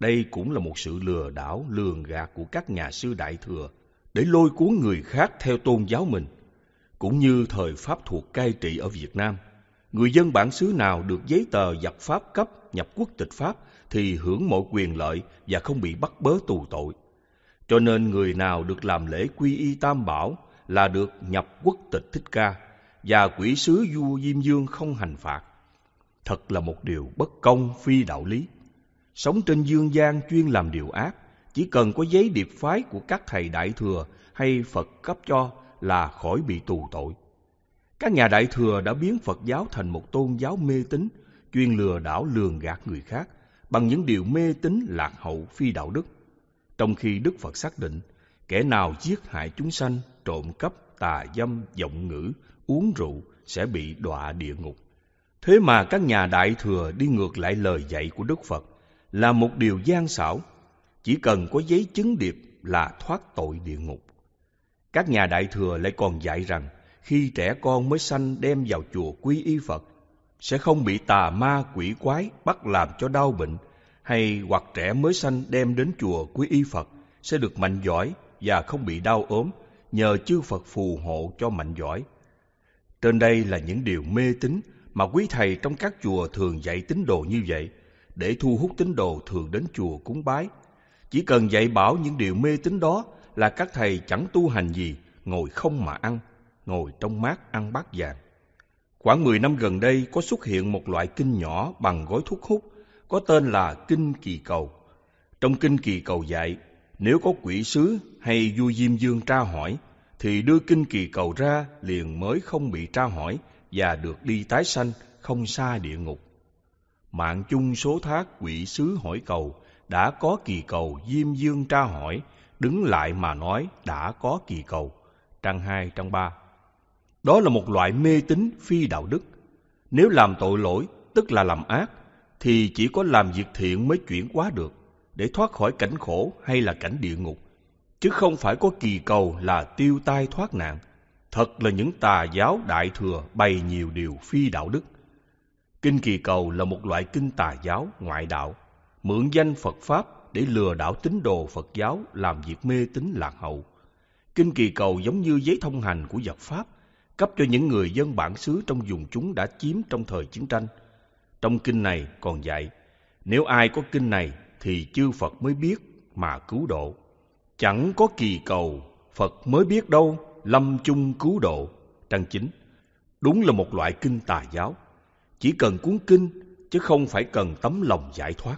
Đây cũng là một sự lừa đảo, lường gạt của các nhà sư Đại Thừa để lôi cuốn người khác theo tôn giáo mình. Cũng như thời Pháp thuộc cai trị ở Việt Nam, người dân bản xứ nào được giấy tờ giặc Pháp cấp nhập quốc tịch Pháp thì hưởng mọi quyền lợi và không bị bắt bớ tù tội. Cho nên người nào được làm lễ quy y Tam Bảo là được nhập quốc tịch Thích Ca, và quỷ sứ vua Diêm Vương không hành phạt. Thật là một điều bất công, phi đạo lý. Sống trên dương gian chuyên làm điều ác, chỉ cần có giấy điệp phái của các thầy Đại Thừa hay Phật cấp cho là khỏi bị tù tội. Các nhà Đại Thừa đã biến Phật giáo thành một tôn giáo mê tín, chuyên lừa đảo lường gạt người khác bằng những điều mê tín lạc hậu, phi đạo đức. Trong khi Đức Phật xác định, kẻ nào giết hại chúng sanh, trộm cắp, tà dâm, vọng ngữ, uống rượu sẽ bị đọa địa ngục. Thế mà các nhà Đại Thừa đi ngược lại lời dạy của Đức Phật là một điều gian xảo. Chỉ cần có giấy chứng điệp là thoát tội địa ngục. Các nhà Đại Thừa lại còn dạy rằng khi trẻ con mới sanh đem vào chùa quy y Phật sẽ không bị tà ma quỷ quái bắt làm cho đau bệnh, hay hoặc trẻ mới sanh đem đến chùa quy y Phật sẽ được mạnh giỏi và không bị đau ốm, nhờ chư Phật phù hộ cho mạnh giỏi. Trên đây là những điều mê tín mà quý thầy trong các chùa thường dạy tín đồ như vậy, để thu hút tín đồ thường đến chùa cúng bái. Chỉ cần dạy bảo những điều mê tín đó là các thầy chẳng tu hành gì, ngồi không mà ăn, ngồi trong mát ăn bát vàng. Khoảng 10 năm gần đây có xuất hiện một loại kinh nhỏ bằng gói thuốc hút, có tên là Kinh Kỳ Cầu. Trong Kinh Kỳ Cầu dạy, nếu có quỷ sứ hay vua Diêm Vương tra hỏi, thì đưa Kinh Kỳ Cầu ra liền mới không bị tra hỏi và được đi tái sanh, không xa địa ngục. Mạng chung số thác quỷ sứ hỏi cầu, đã có kỳ cầu. Diêm Vương tra hỏi, đứng lại mà nói, đã có kỳ cầu. Trang 2, trang 3. Đó là một loại mê tín phi đạo đức. Nếu làm tội lỗi, tức là làm ác, thì chỉ có làm việc thiện mới chuyển hóa được, để thoát khỏi cảnh khổ hay là cảnh địa ngục, chứ không phải có kỳ cầu là tiêu tai thoát nạn. Thật là những tà giáo đại thừa bày nhiều điều phi đạo đức. Kinh kỳ cầu là một loại kinh tà giáo ngoại đạo, mượn danh Phật Pháp để lừa đảo tín đồ Phật giáo làm việc mê tín lạc hậu. Kinh kỳ cầu giống như giấy thông hành của giặc Pháp, cấp cho những người dân bản xứ trong vùng chúng đã chiếm trong thời chiến tranh. Trong kinh này còn dạy, nếu ai có kinh này thì chư Phật mới biết mà cứu độ. Chẳng có kỳ cầu, Phật mới biết đâu, lâm chung cứu độ. Trang 9. Đúng là một loại kinh tà giáo. Chỉ cần cuốn kinh, chứ không phải cần tấm lòng giải thoát.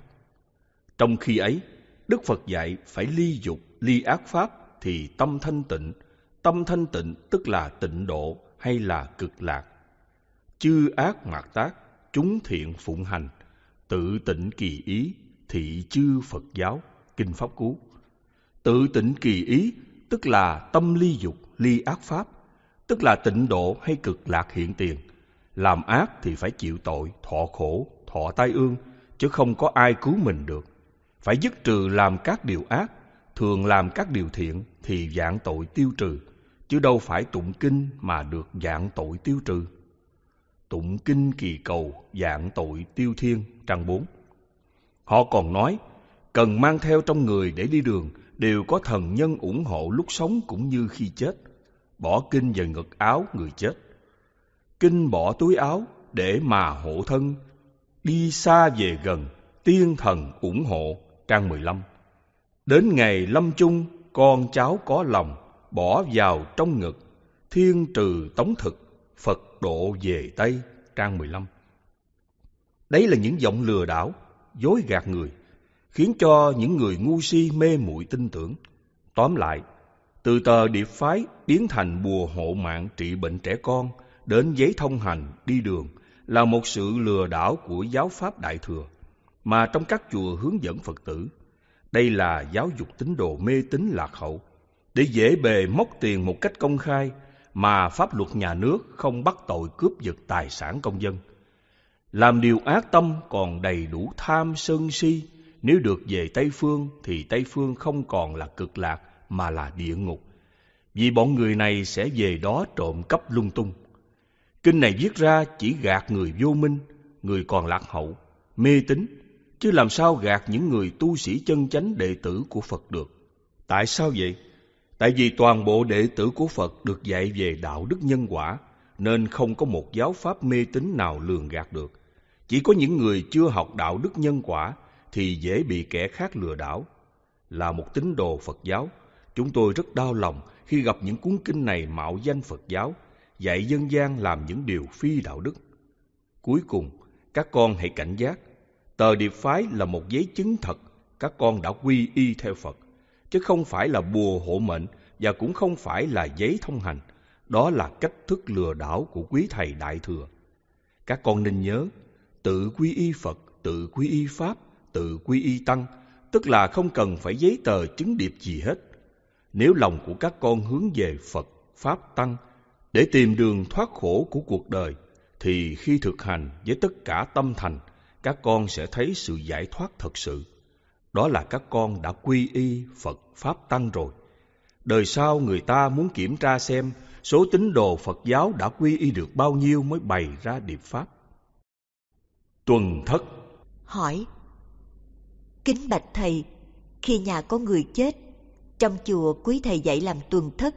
Trong khi ấy, Đức Phật dạy phải ly dục, ly ác pháp thì tâm thanh tịnh. Tâm thanh tịnh tức là tịnh độ hay là cực lạc. Chư ác mạt tác, chúng thiện phụng hành, tự tịnh kỳ ý, thị chư Phật giáo. Kinh Pháp Cú. Tự tịnh kỳ ý tức là tâm ly dục, ly ác pháp, tức là tịnh độ hay cực lạc hiện tiền. Làm ác thì phải chịu tội, thọ khổ, thọ tai ương, chứ không có ai cứu mình được. Phải dứt trừ làm các điều ác, thường làm các điều thiện thì vạn tội tiêu trừ, chứ đâu phải tụng kinh mà được vạn tội tiêu trừ. Tụng kinh kỳ cầu, vạn tội tiêu thiên. Trang 4. Họ còn nói, cần mang theo trong người để đi đường, đều có thần nhân ủng hộ lúc sống cũng như khi chết. Bỏ kinh vào ngực áo người chết, kinh bỏ túi áo để mà hộ thân, đi xa về gần, tiên thần ủng hộ. Trang 15. Đến ngày lâm chung, con cháu có lòng, bỏ vào trong ngực, thiên trừ tống thực, Phật độ về Tây. Trang 15. Đấy là những giọng lừa đảo, dối gạt người, khiến cho những người ngu si mê muội tin tưởng. Tóm lại, từ tờ điệp phái biến thành bùa hộ mạng trị bệnh trẻ con, đến giấy thông hành đi đường là một sự lừa đảo của giáo pháp đại thừa mà trong các chùa hướng dẫn Phật tử. Đây là giáo dục tín đồ mê tín lạc hậu để dễ bề móc tiền một cách công khai mà pháp luật nhà nước không bắt tội cướp giật tài sản công dân. Làm điều ác tâm còn đầy đủ tham sân si, nếu được về Tây Phương thì Tây Phương không còn là cực lạc mà là địa ngục, vì bọn người này sẽ về đó trộm cắp lung tung. Kinh này viết ra chỉ gạt người vô minh, người còn lạc hậu, mê tín, chứ làm sao gạt những người tu sĩ chân chánh đệ tử của Phật được. Tại sao vậy? Tại vì toàn bộ đệ tử của Phật được dạy về đạo đức nhân quả, nên không có một giáo pháp mê tín nào lường gạt được. Chỉ có những người chưa học đạo đức nhân quả thì dễ bị kẻ khác lừa đảo. Là một tín đồ Phật giáo, chúng tôi rất đau lòng khi gặp những cuốn kinh này mạo danh Phật giáo, dạy dân gian làm những điều phi đạo đức. Cuối cùng, các con hãy cảnh giác. Tờ điệp phái là một giấy chứng thật các con đã quy y theo Phật, chứ không phải là bùa hộ mệnh và cũng không phải là giấy thông hành. Đó là cách thức lừa đảo của quý thầy đại thừa. Các con nên nhớ, tự quy y Phật, tự quy y Pháp, tự quy y Tăng, tức là không cần phải giấy tờ chứng điệp gì hết. Nếu lòng của các con hướng về Phật, Pháp, Tăng để tìm đường thoát khổ của cuộc đời, thì khi thực hành với tất cả tâm thành, các con sẽ thấy sự giải thoát thật sự. Đó là các con đã quy y Phật, Pháp, Tăng rồi. Đời sau người ta muốn kiểm tra xem số tín đồ Phật giáo đã quy y được bao nhiêu mới bày ra điệp pháp. Tuần Thất hỏi: Kính bạch thầy, khi nhà có người chết, trong chùa quý thầy dạy làm tuần thất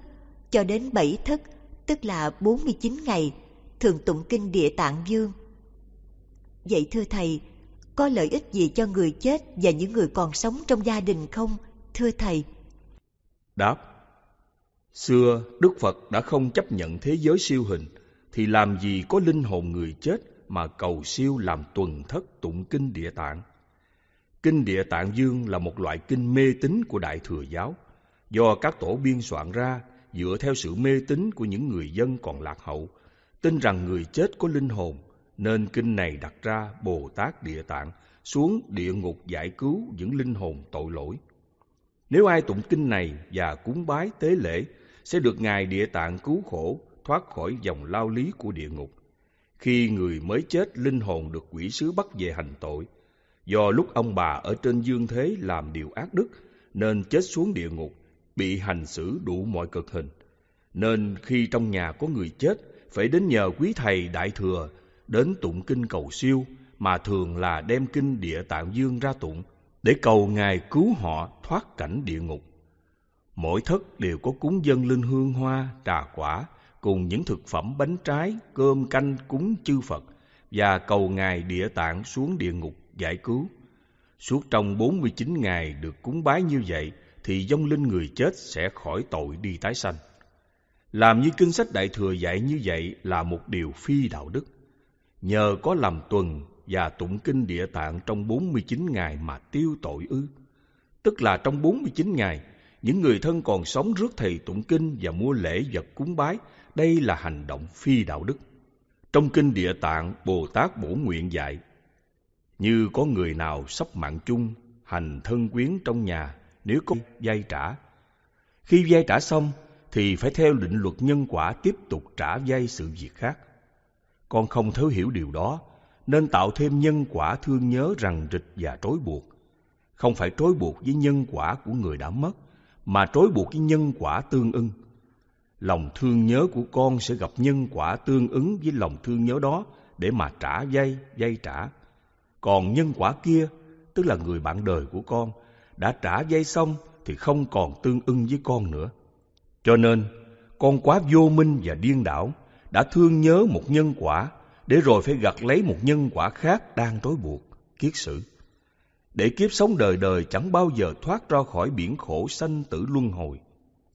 cho đến 7 thất, tức là 49 ngày, thường tụng kinh Địa Tạng Vương. Vậy thưa thầy, có lợi ích gì cho người chết và những người còn sống trong gia đình không, thưa thầy? Đáp: Xưa Đức Phật đã không chấp nhận thế giới siêu hình, thì làm gì có linh hồn người chết mà cầu siêu làm tuần thất tụng kinh Địa Tạng. Kinh Địa Tạng Vương là một loại kinh mê tín của Đại Thừa Giáo, do các tổ biên soạn ra dựa theo sự mê tín của những người dân còn lạc hậu, tin rằng người chết có linh hồn, nên kinh này đặt ra Bồ Tát Địa Tạng xuống địa ngục giải cứu những linh hồn tội lỗi. Nếu ai tụng kinh này và cúng bái tế lễ, sẽ được Ngài Địa Tạng cứu khổ, thoát khỏi vòng lao lý của địa ngục. Khi người mới chết, linh hồn được quỷ sứ bắt về hành tội. Do lúc ông bà ở trên dương thế làm điều ác đức, nên chết xuống địa ngục, bị hành xử đủ mọi cực hình. Nên khi trong nhà có người chết, phải đến nhờ quý thầy Đại Thừa, đến tụng kinh cầu siêu, mà thường là đem kinh Địa Tạng Vương ra tụng, để cầu Ngài cứu họ thoát cảnh địa ngục. Mỗi thất đều có cúng dâng linh hương hoa, trà quả, cùng những thực phẩm bánh trái, cơm canh cúng chư Phật, và cầu Ngài Địa Tạng xuống địa ngục giải cứu. Suốt trong 49 ngày được cúng bái như vậy, thì vong linh người chết sẽ khỏi tội đi tái sanh. Làm như kinh sách Đại Thừa dạy như vậy là một điều phi đạo đức. Nhờ có làm tuần và tụng kinh Địa Tạng trong 49 ngày mà tiêu tội ư? Tức là trong 49 ngày, những người thân còn sống rước thầy tụng kinh và mua lễ vật cúng bái, đây là hành động phi đạo đức. Trong kinh Địa Tạng, Bồ Tát bổ nguyện dạy: như có người nào sắp mạng chung, hành thân quyến trong nhà, nếu có vay trả. Khi vay trả xong, thì phải theo định luật nhân quả tiếp tục trả vay sự việc khác. Con không thấu hiểu điều đó, nên tạo thêm nhân quả thương nhớ rằng rịch và trói buộc. Không phải trói buộc với nhân quả của người đã mất, mà trói buộc với nhân quả tương ưng. Lòng thương nhớ của con sẽ gặp nhân quả tương ứng với lòng thương nhớ đó để mà trả vay, vay trả. Còn nhân quả kia, tức là người bạn đời của con, đã trả vay xong thì không còn tương ưng với con nữa. Cho nên, con quá vô minh và điên đảo, đã thương nhớ một nhân quả, để rồi phải gặt lấy một nhân quả khác đang trói buộc, kiết sử. Để kiếp sống đời đời chẳng bao giờ thoát ra khỏi biển khổ sanh tử luân hồi.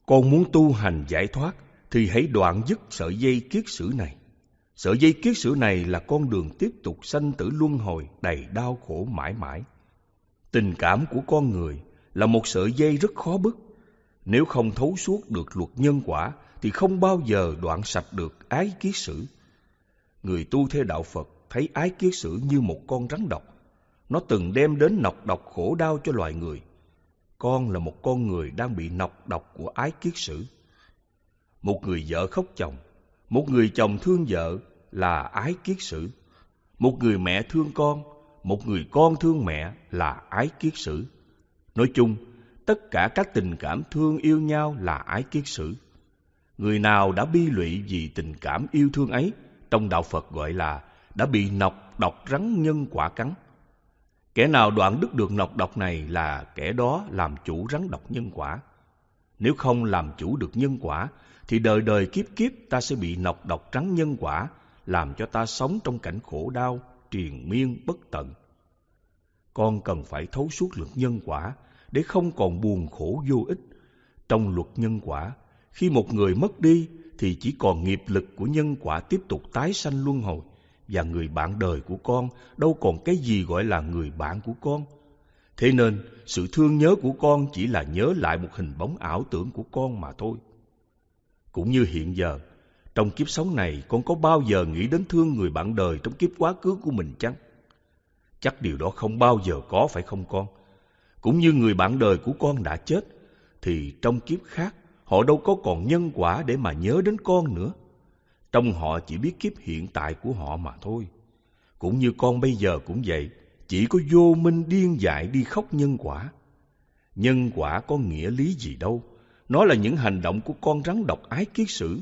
Con muốn tu hành giải thoát, thì hãy đoạn dứt sợi dây kiết sử này. Sợi dây kiết sử này là con đường tiếp tục sanh tử luân hồi đầy đau khổ mãi mãi. Tình cảm của con người là một sợi dây rất khó bứt. Nếu không thấu suốt được luật nhân quả, thì không bao giờ đoạn sạch được ái kiết sử. Người tu theo đạo Phật thấy ái kiết sử như một con rắn độc. Nó từng đem đến nọc độc khổ đau cho loài người. Con là một con người đang bị nọc độc của ái kiết sử. Một người vợ khóc chồng, một người chồng thương vợ là ái kiết sử. Một người mẹ thương con, một người con thương mẹ là ái kiết sử. Nói chung, tất cả các tình cảm thương yêu nhau là ái kiết sử. Người nào đã bi lụy vì tình cảm yêu thương ấy, trong đạo Phật gọi là đã bị nọc độc rắn nhân quả cắn. Kẻ nào đoạn đứt được nọc độc này là kẻ đó làm chủ rắn độc nhân quả. Nếu không làm chủ được nhân quả, thì đời đời kiếp kiếp ta sẽ bị nọc độc rắn nhân quả, làm cho ta sống trong cảnh khổ đau, triền miên bất tận. Con cần phải thấu suốt luật nhân quả, để không còn buồn khổ vô ích. Trong luật nhân quả, khi một người mất đi, thì chỉ còn nghiệp lực của nhân quả tiếp tục tái sanh luân hồi, và người bạn đời của con đâu còn cái gì gọi là người bạn của con. Thế nên, sự thương nhớ của con chỉ là nhớ lại một hình bóng ảo tưởng của con mà thôi. Cũng như hiện giờ, trong kiếp sống này, con có bao giờ nghĩ đến thương người bạn đời trong kiếp quá khứ của mình chăng? Chắc điều đó không bao giờ có, phải không con? Cũng như người bạn đời của con đã chết, thì trong kiếp khác, họ đâu có còn nhân quả để mà nhớ đến con nữa. Trong họ chỉ biết kiếp hiện tại của họ mà thôi. Cũng như con bây giờ cũng vậy, chỉ có vô minh điên dại đi khóc nhân quả. Nhân quả có nghĩa lý gì đâu. Nó là những hành động của con rắn độc ái kiết sử.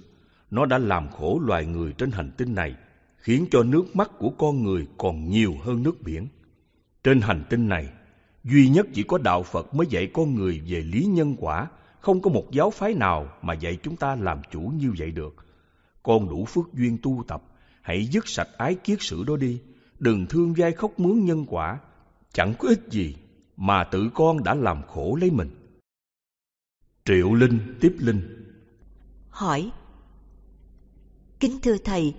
Nó đã làm khổ loài người trên hành tinh này, khiến cho nước mắt của con người còn nhiều hơn nước biển. Trên hành tinh này, duy nhất chỉ có đạo Phật mới dạy con người về lý nhân quả. Không có một giáo phái nào mà dạy chúng ta làm chủ như vậy được. Con đủ phước duyên tu tập, hãy dứt sạch ái kiết sử đó đi. Đừng thương vai khóc mướn nhân quả, chẳng có ích gì mà tự con đã làm khổ lấy mình. Triệu Linh tiếp Linh hỏi: Kính thưa Thầy,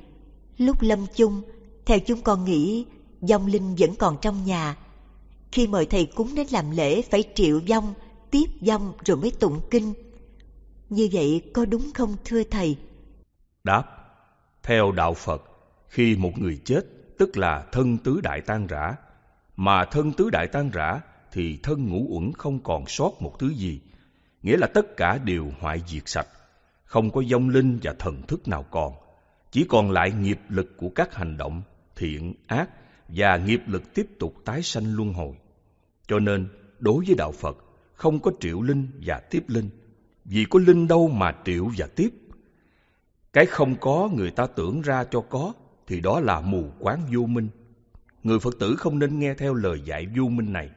lúc lâm chung, theo chúng con nghĩ vong linh vẫn còn trong nhà. Khi mời Thầy cúng đến làm lễ phải triệu vong, tiếp vong rồi mới tụng kinh. Như vậy có đúng không thưa Thầy? Đáp: Theo đạo Phật, khi một người chết, tức là thân tứ đại tan rã. Mà thân tứ đại tan rã thì thân ngũ uẩn không còn sót một thứ gì, nghĩa là tất cả đều hoại diệt sạch, không có vong linh và thần thức nào còn. Chỉ còn lại nghiệp lực của các hành động thiện, ác và nghiệp lực tiếp tục tái sanh luân hồi. Cho nên, đối với Đạo Phật, không có triệu linh và tiếp linh. Vì có linh đâu mà triệu và tiếp. Cái không có người ta tưởng ra cho có, thì đó là mù quáng vô minh. Người Phật tử không nên nghe theo lời dạy vô minh này.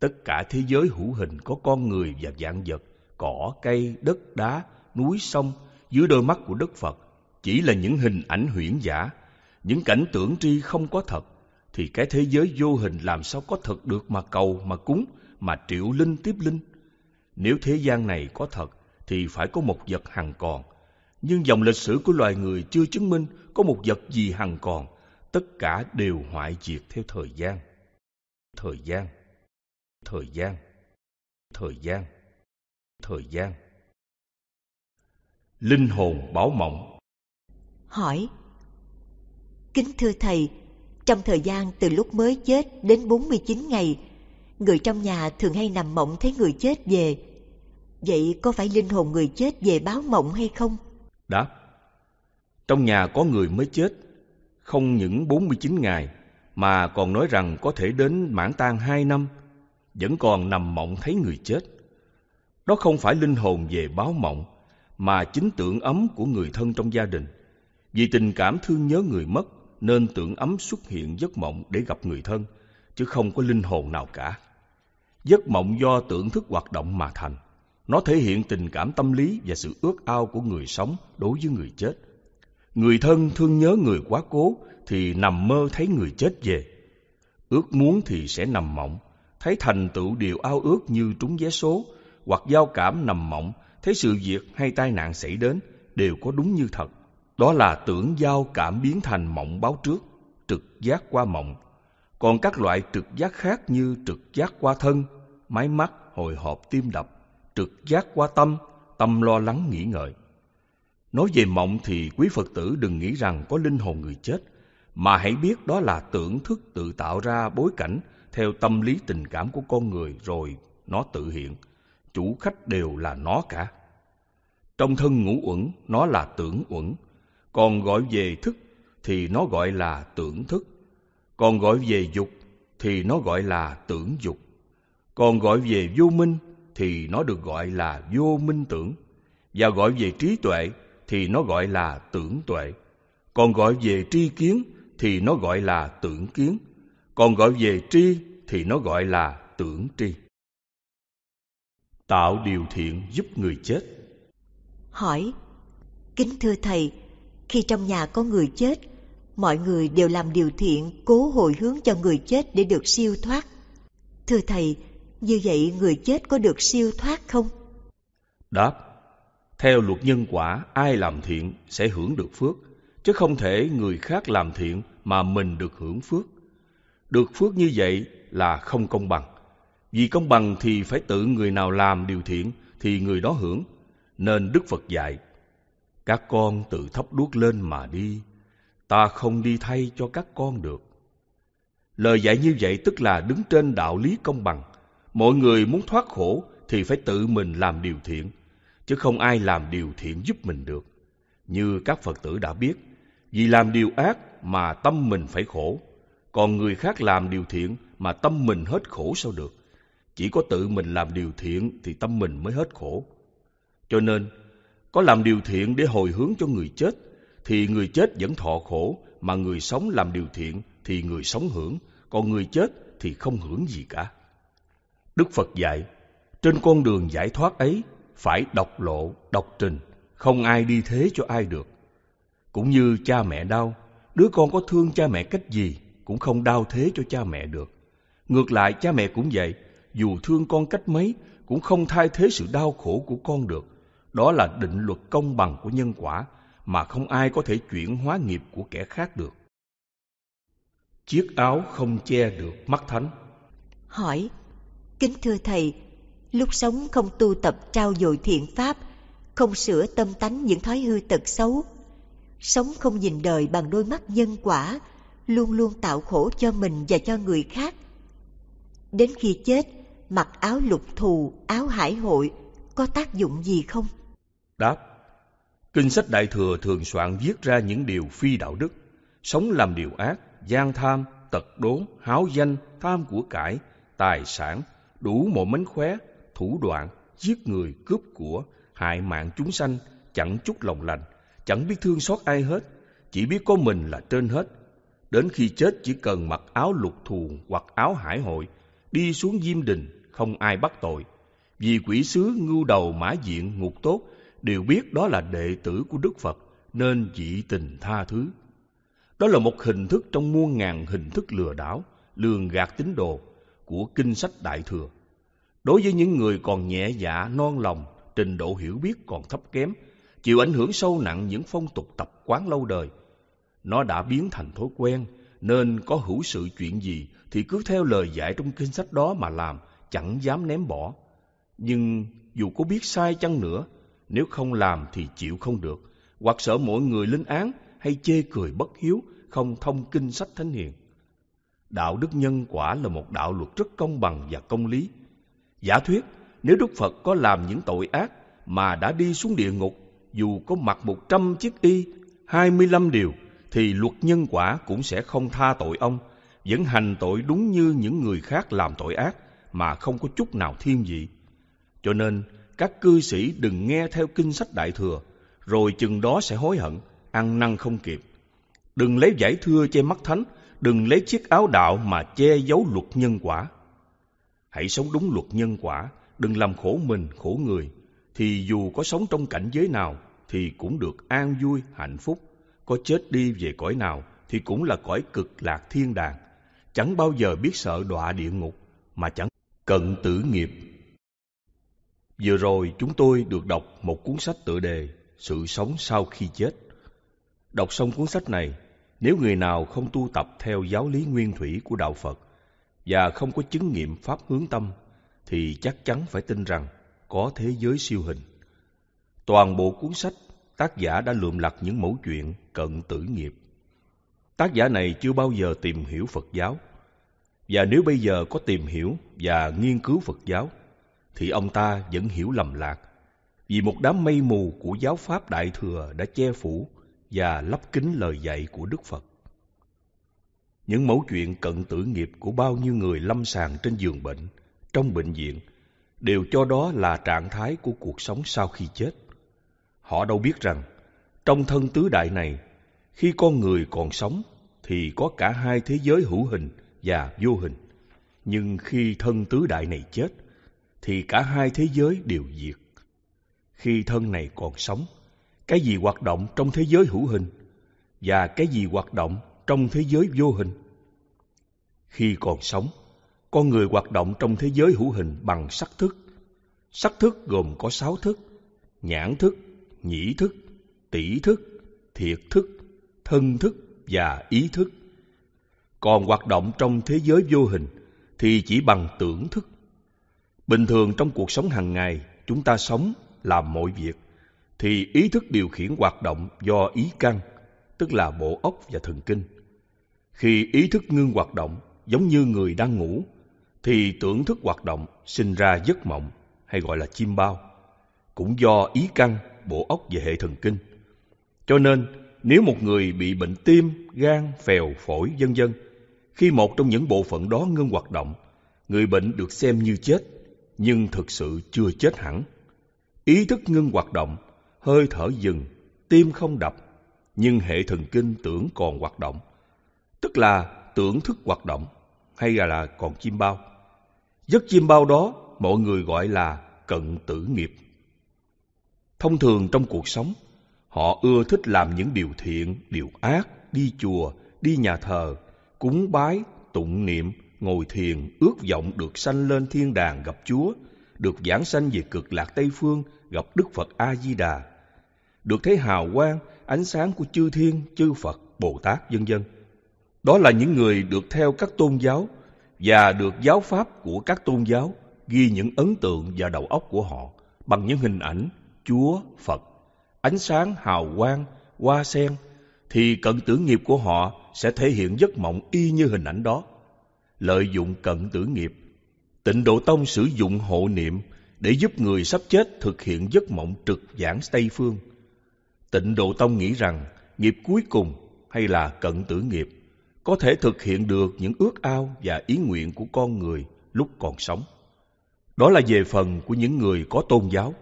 Tất cả thế giới hữu hình có con người và vạn vật, cỏ, cây, đất, đá, núi, sông, dưới đôi mắt của Đức Phật, chỉ là những hình ảnh huyễn giả, những cảnh tưởng tri không có thật, thì cái thế giới vô hình làm sao có thật được mà cầu, mà cúng, mà triệu linh tiếp linh. Nếu thế gian này có thật, thì phải có một vật hằng còn. Nhưng dòng lịch sử của loài người chưa chứng minh có một vật gì hằng còn. Tất cả đều hoại diệt theo thời gian. Thời gian. Linh hồn báo mộng. Hỏi: Kính thưa Thầy, trong thời gian từ lúc mới chết đến 49 ngày, người trong nhà thường hay nằm mộng thấy người chết về. Vậy có phải linh hồn người chết về báo mộng hay không? Đáp: Trong nhà có người mới chết, không những 49 ngày, mà còn nói rằng có thể đến mãn tang 2 năm, vẫn còn nằm mộng thấy người chết. Đó không phải linh hồn về báo mộng, mà chính tưởng ấm của người thân trong gia đình. Vì tình cảm thương nhớ người mất, nên tưởng ấm xuất hiện giấc mộng để gặp người thân, chứ không có linh hồn nào cả. Giấc mộng do tưởng thức hoạt động mà thành. Nó thể hiện tình cảm tâm lý và sự ước ao của người sống đối với người chết. Người thân thương nhớ người quá cố thì nằm mơ thấy người chết về. Ước muốn thì sẽ nằm mộng, thấy thành tựu điều ao ước như trúng vé số, hoặc giao cảm nằm mộng, thấy sự việc hay tai nạn xảy đến đều có đúng như thật. Đó là tưởng giao cảm biến thành mộng báo trước, trực giác qua mộng. Còn các loại trực giác khác như trực giác qua thân, máy mắt, hồi hộp tim đập, trực giác qua tâm, tâm lo lắng nghĩ ngợi. Nói về mộng thì quý Phật tử đừng nghĩ rằng có linh hồn người chết, mà hãy biết đó là tưởng thức tự tạo ra bối cảnh theo tâm lý tình cảm của con người rồi nó tự hiện. Chủ khách đều là nó cả. Trong thân ngũ uẩn, nó là tưởng uẩn. Còn gọi về thức thì nó gọi là tưởng thức. Còn gọi về dục thì nó gọi là tưởng dục. Còn gọi về vô minh thì nó được gọi là vô minh tưởng. Và gọi về trí tuệ thì nó gọi là tưởng tuệ. Còn gọi về tri kiến thì nó gọi là tưởng kiến. Còn gọi về tri thì nó gọi là tưởng tri. Tạo điều thiện giúp người chết. Hỏi: Kính thưa Thầy, khi trong nhà có người chết, mọi người đều làm điều thiện cố hồi hướng cho người chết để được siêu thoát. Thưa Thầy, như vậy người chết có được siêu thoát không? Đáp: Theo luật nhân quả, ai làm thiện sẽ hưởng được phước, chứ không thể người khác làm thiện mà mình được hưởng phước. Được phước như vậy là không công bằng. Vì công bằng thì phải tự người nào làm điều thiện thì người đó hưởng. Nên Đức Phật dạy: Các con tự thắp đuốc lên mà đi, ta không đi thay cho các con được. Lời dạy như vậy tức là đứng trên đạo lý công bằng. Mọi người muốn thoát khổ thì phải tự mình làm điều thiện, chứ không ai làm điều thiện giúp mình được. Như các Phật tử đã biết, vì làm điều ác mà tâm mình phải khổ, còn người khác làm điều thiện mà tâm mình hết khổ sao được. Chỉ có tự mình làm điều thiện thì tâm mình mới hết khổ. Cho nên, có làm điều thiện để hồi hướng cho người chết, thì người chết vẫn thọ khổ, mà người sống làm điều thiện thì người sống hưởng, còn người chết thì không hưởng gì cả. Đức Phật dạy, trên con đường giải thoát ấy, phải độc lộ, độc trình, không ai đi thế cho ai được. Cũng như cha mẹ đau, đứa con có thương cha mẹ cách gì cũng không đau thế cho cha mẹ được. Ngược lại, cha mẹ cũng vậy, dù thương con cách mấy cũng không thay thế sự đau khổ của con được. Đó là định luật công bằng của nhân quả, mà không ai có thể chuyển hóa nghiệp của kẻ khác được. Chiếc áo không che được mắt thánh. Hỏi: Kính thưa Thầy, lúc sống không tu tập trau dồi thiện pháp, không sửa tâm tánh những thói hư tật xấu, sống không nhìn đời bằng đôi mắt nhân quả, luôn luôn tạo khổ cho mình và cho người khác. Đến khi chết, mặc áo lục thù, áo hải hội, có tác dụng gì không? Đáp: Kinh sách Đại Thừa thường soạn viết ra những điều phi đạo đức, sống làm điều ác, gian tham, tật đố, háo danh, tham của cải, tài sản, đủ mọi mánh khóe, thủ đoạn, giết người, cướp của, hại mạng chúng sanh, chẳng chút lòng lành, chẳng biết thương xót ai hết, chỉ biết có mình là trên hết. Đến khi chết chỉ cần mặc áo lục thù hoặc áo hải hội, đi xuống Diêm Đình, không ai bắt tội. Vì quỷ sứ, ngưu đầu, mã diện, ngục tốt đều biết đó là đệ tử của Đức Phật, nên dị tình tha thứ. Đó là một hình thức trong muôn ngàn hình thức lừa đảo, lường gạt tín đồ của kinh sách Đại Thừa. Đối với những người còn nhẹ dạ, non lòng, trình độ hiểu biết còn thấp kém, chịu ảnh hưởng sâu nặng những phong tục tập quán lâu đời, nó đã biến thành thói quen, nên có hữu sự chuyện gì thì cứ theo lời dạy trong kinh sách đó mà làm, chẳng dám ném bỏ. Nhưng dù có biết sai chăng nữa, nếu không làm thì chịu không được, hoặc sợ mọi người lên án hay chê cười bất hiếu, không thông kinh sách thánh hiền. Đạo đức nhân quả là một đạo luật rất công bằng và công lý. Giả thuyết, nếu Đức Phật có làm những tội ác mà đã đi xuống địa ngục, dù có mặc 100 chiếc y, 25 điều, thì luật nhân quả cũng sẽ không tha tội ông, vẫn hành tội đúng như những người khác làm tội ác mà không có chút nào thiên vị. Cho nên, các cư sĩ đừng nghe theo kinh sách Đại Thừa, rồi chừng đó sẽ hối hận, ăn năn không kịp. Đừng lấy giải thưa che mắt thánh, đừng lấy chiếc áo đạo mà che giấu luật nhân quả. Hãy sống đúng luật nhân quả, đừng làm khổ mình, khổ người, thì dù có sống trong cảnh giới nào thì cũng được an vui, hạnh phúc, có chết đi về cõi nào thì cũng là cõi cực lạc thiên đàng, chẳng bao giờ biết sợ đọa địa ngục mà chẳng cận tử nghiệp. Vừa rồi chúng tôi được đọc một cuốn sách tựa đề Sự sống sau khi chết. Đọc xong cuốn sách này, nếu người nào không tu tập theo giáo lý nguyên thủy của Đạo Phật và không có chứng nghiệm pháp hướng tâm thì chắc chắn phải tin rằng có thế giới siêu hình. Toàn bộ cuốn sách, tác giả đã lượm lặt những mẩu chuyện cận tử nghiệp. Tác giả này chưa bao giờ tìm hiểu Phật giáo, và nếu bây giờ có tìm hiểu và nghiên cứu Phật giáo thì ông ta vẫn hiểu lầm lạc, vì một đám mây mù của giáo pháp Đại Thừa đã che phủ và lấp kín lời dạy của Đức Phật. Những mẩu chuyện cận tử nghiệp của bao nhiêu người lâm sàng trên giường bệnh, trong bệnh viện, đều cho đó là trạng thái của cuộc sống sau khi chết. Họ đâu biết rằng, trong thân tứ đại này, khi con người còn sống thì có cả hai thế giới hữu hình và vô hình. Nhưng khi thân tứ đại này chết, thì cả hai thế giới đều diệt. Khi thân này còn sống, cái gì hoạt động trong thế giới hữu hình và cái gì hoạt động trong thế giới vô hình? Khi còn sống, con người hoạt động trong thế giới hữu hình bằng sắc thức. Sắc thức gồm có 6 thức: nhãn thức, nhĩ thức, tỷ thức, thiệt thức, thân thức và ý thức. Còn hoạt động trong thế giới vô hình thì chỉ bằng tưởng thức. Bình thường trong cuộc sống hàng ngày, chúng ta sống, làm mọi việc, thì ý thức điều khiển hoạt động do ý căn, tức là bộ óc và thần kinh. Khi ý thức ngưng hoạt động, giống như người đang ngủ, thì tưởng thức hoạt động, sinh ra giấc mộng, hay gọi là chim bao, cũng do ý căn, bộ óc và hệ thần kinh. Cho nên, nếu một người bị bệnh tim, gan, phèo, phổi, vân vân, khi một trong những bộ phận đó ngưng hoạt động, người bệnh được xem như chết, nhưng thực sự chưa chết hẳn. Ý thức ngưng hoạt động, hơi thở dừng, tim không đập, nhưng hệ thần kinh tưởng còn hoạt động, tức là tưởng thức hoạt động, hay là còn chim bao. Giấc chim bao đó mọi người gọi là cận tử nghiệp. Thông thường trong cuộc sống, họ ưa thích làm những điều thiện, điều ác, đi chùa, đi nhà thờ, cúng bái, tụng niệm, ngồi thiền, ước vọng được sanh lên thiên đàng gặp Chúa, được vãng sanh về cực lạc Tây Phương gặp Đức Phật A-di-đà, được thấy hào quang, ánh sáng của chư thiên, chư Phật, Bồ Tát, vân vân. Đó là những người được theo các tôn giáo và được giáo pháp của các tôn giáo ghi những ấn tượng vào đầu óc của họ bằng những hình ảnh Chúa, Phật, ánh sáng, hào quang, hoa sen, thì cận tử nghiệp của họ sẽ thể hiện giấc mộng y như hình ảnh đó. Lợi dụng cận tử nghiệp, Tịnh Độ Tông sử dụng hộ niệm để giúp người sắp chết thực hiện giấc mộng trực giảng Tây Phương. Tịnh Độ Tông nghĩ rằng nghiệp cuối cùng hay là cận tử nghiệp có thể thực hiện được những ước ao và ý nguyện của con người lúc còn sống. Đó là về phần của những người có tôn giáo.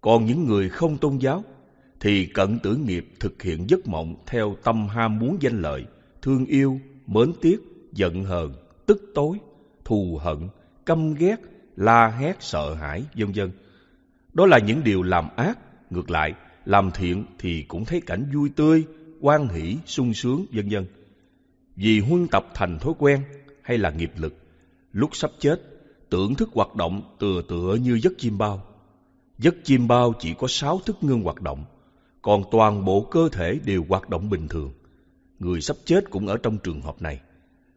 Còn những người không tôn giáo thì cận tử nghiệp thực hiện giấc mộng theo tâm ham muốn danh lợi, thương yêu, mến tiếc, giận hờn, tức tối, thù hận, căm ghét, la hét, sợ hãi, vân vân. Đó là những điều làm ác. Ngược lại, làm thiện thì cũng thấy cảnh vui tươi, hoan hỷ, sung sướng, vân vân. Vì huân tập thành thói quen hay là nghiệp lực, lúc sắp chết, tưởng thức hoạt động tựa như giấc chiêm bao. Giấc chiêm bao chỉ có 6 thức ngưng hoạt động, còn toàn bộ cơ thể đều hoạt động bình thường. Người sắp chết cũng ở trong trường hợp này.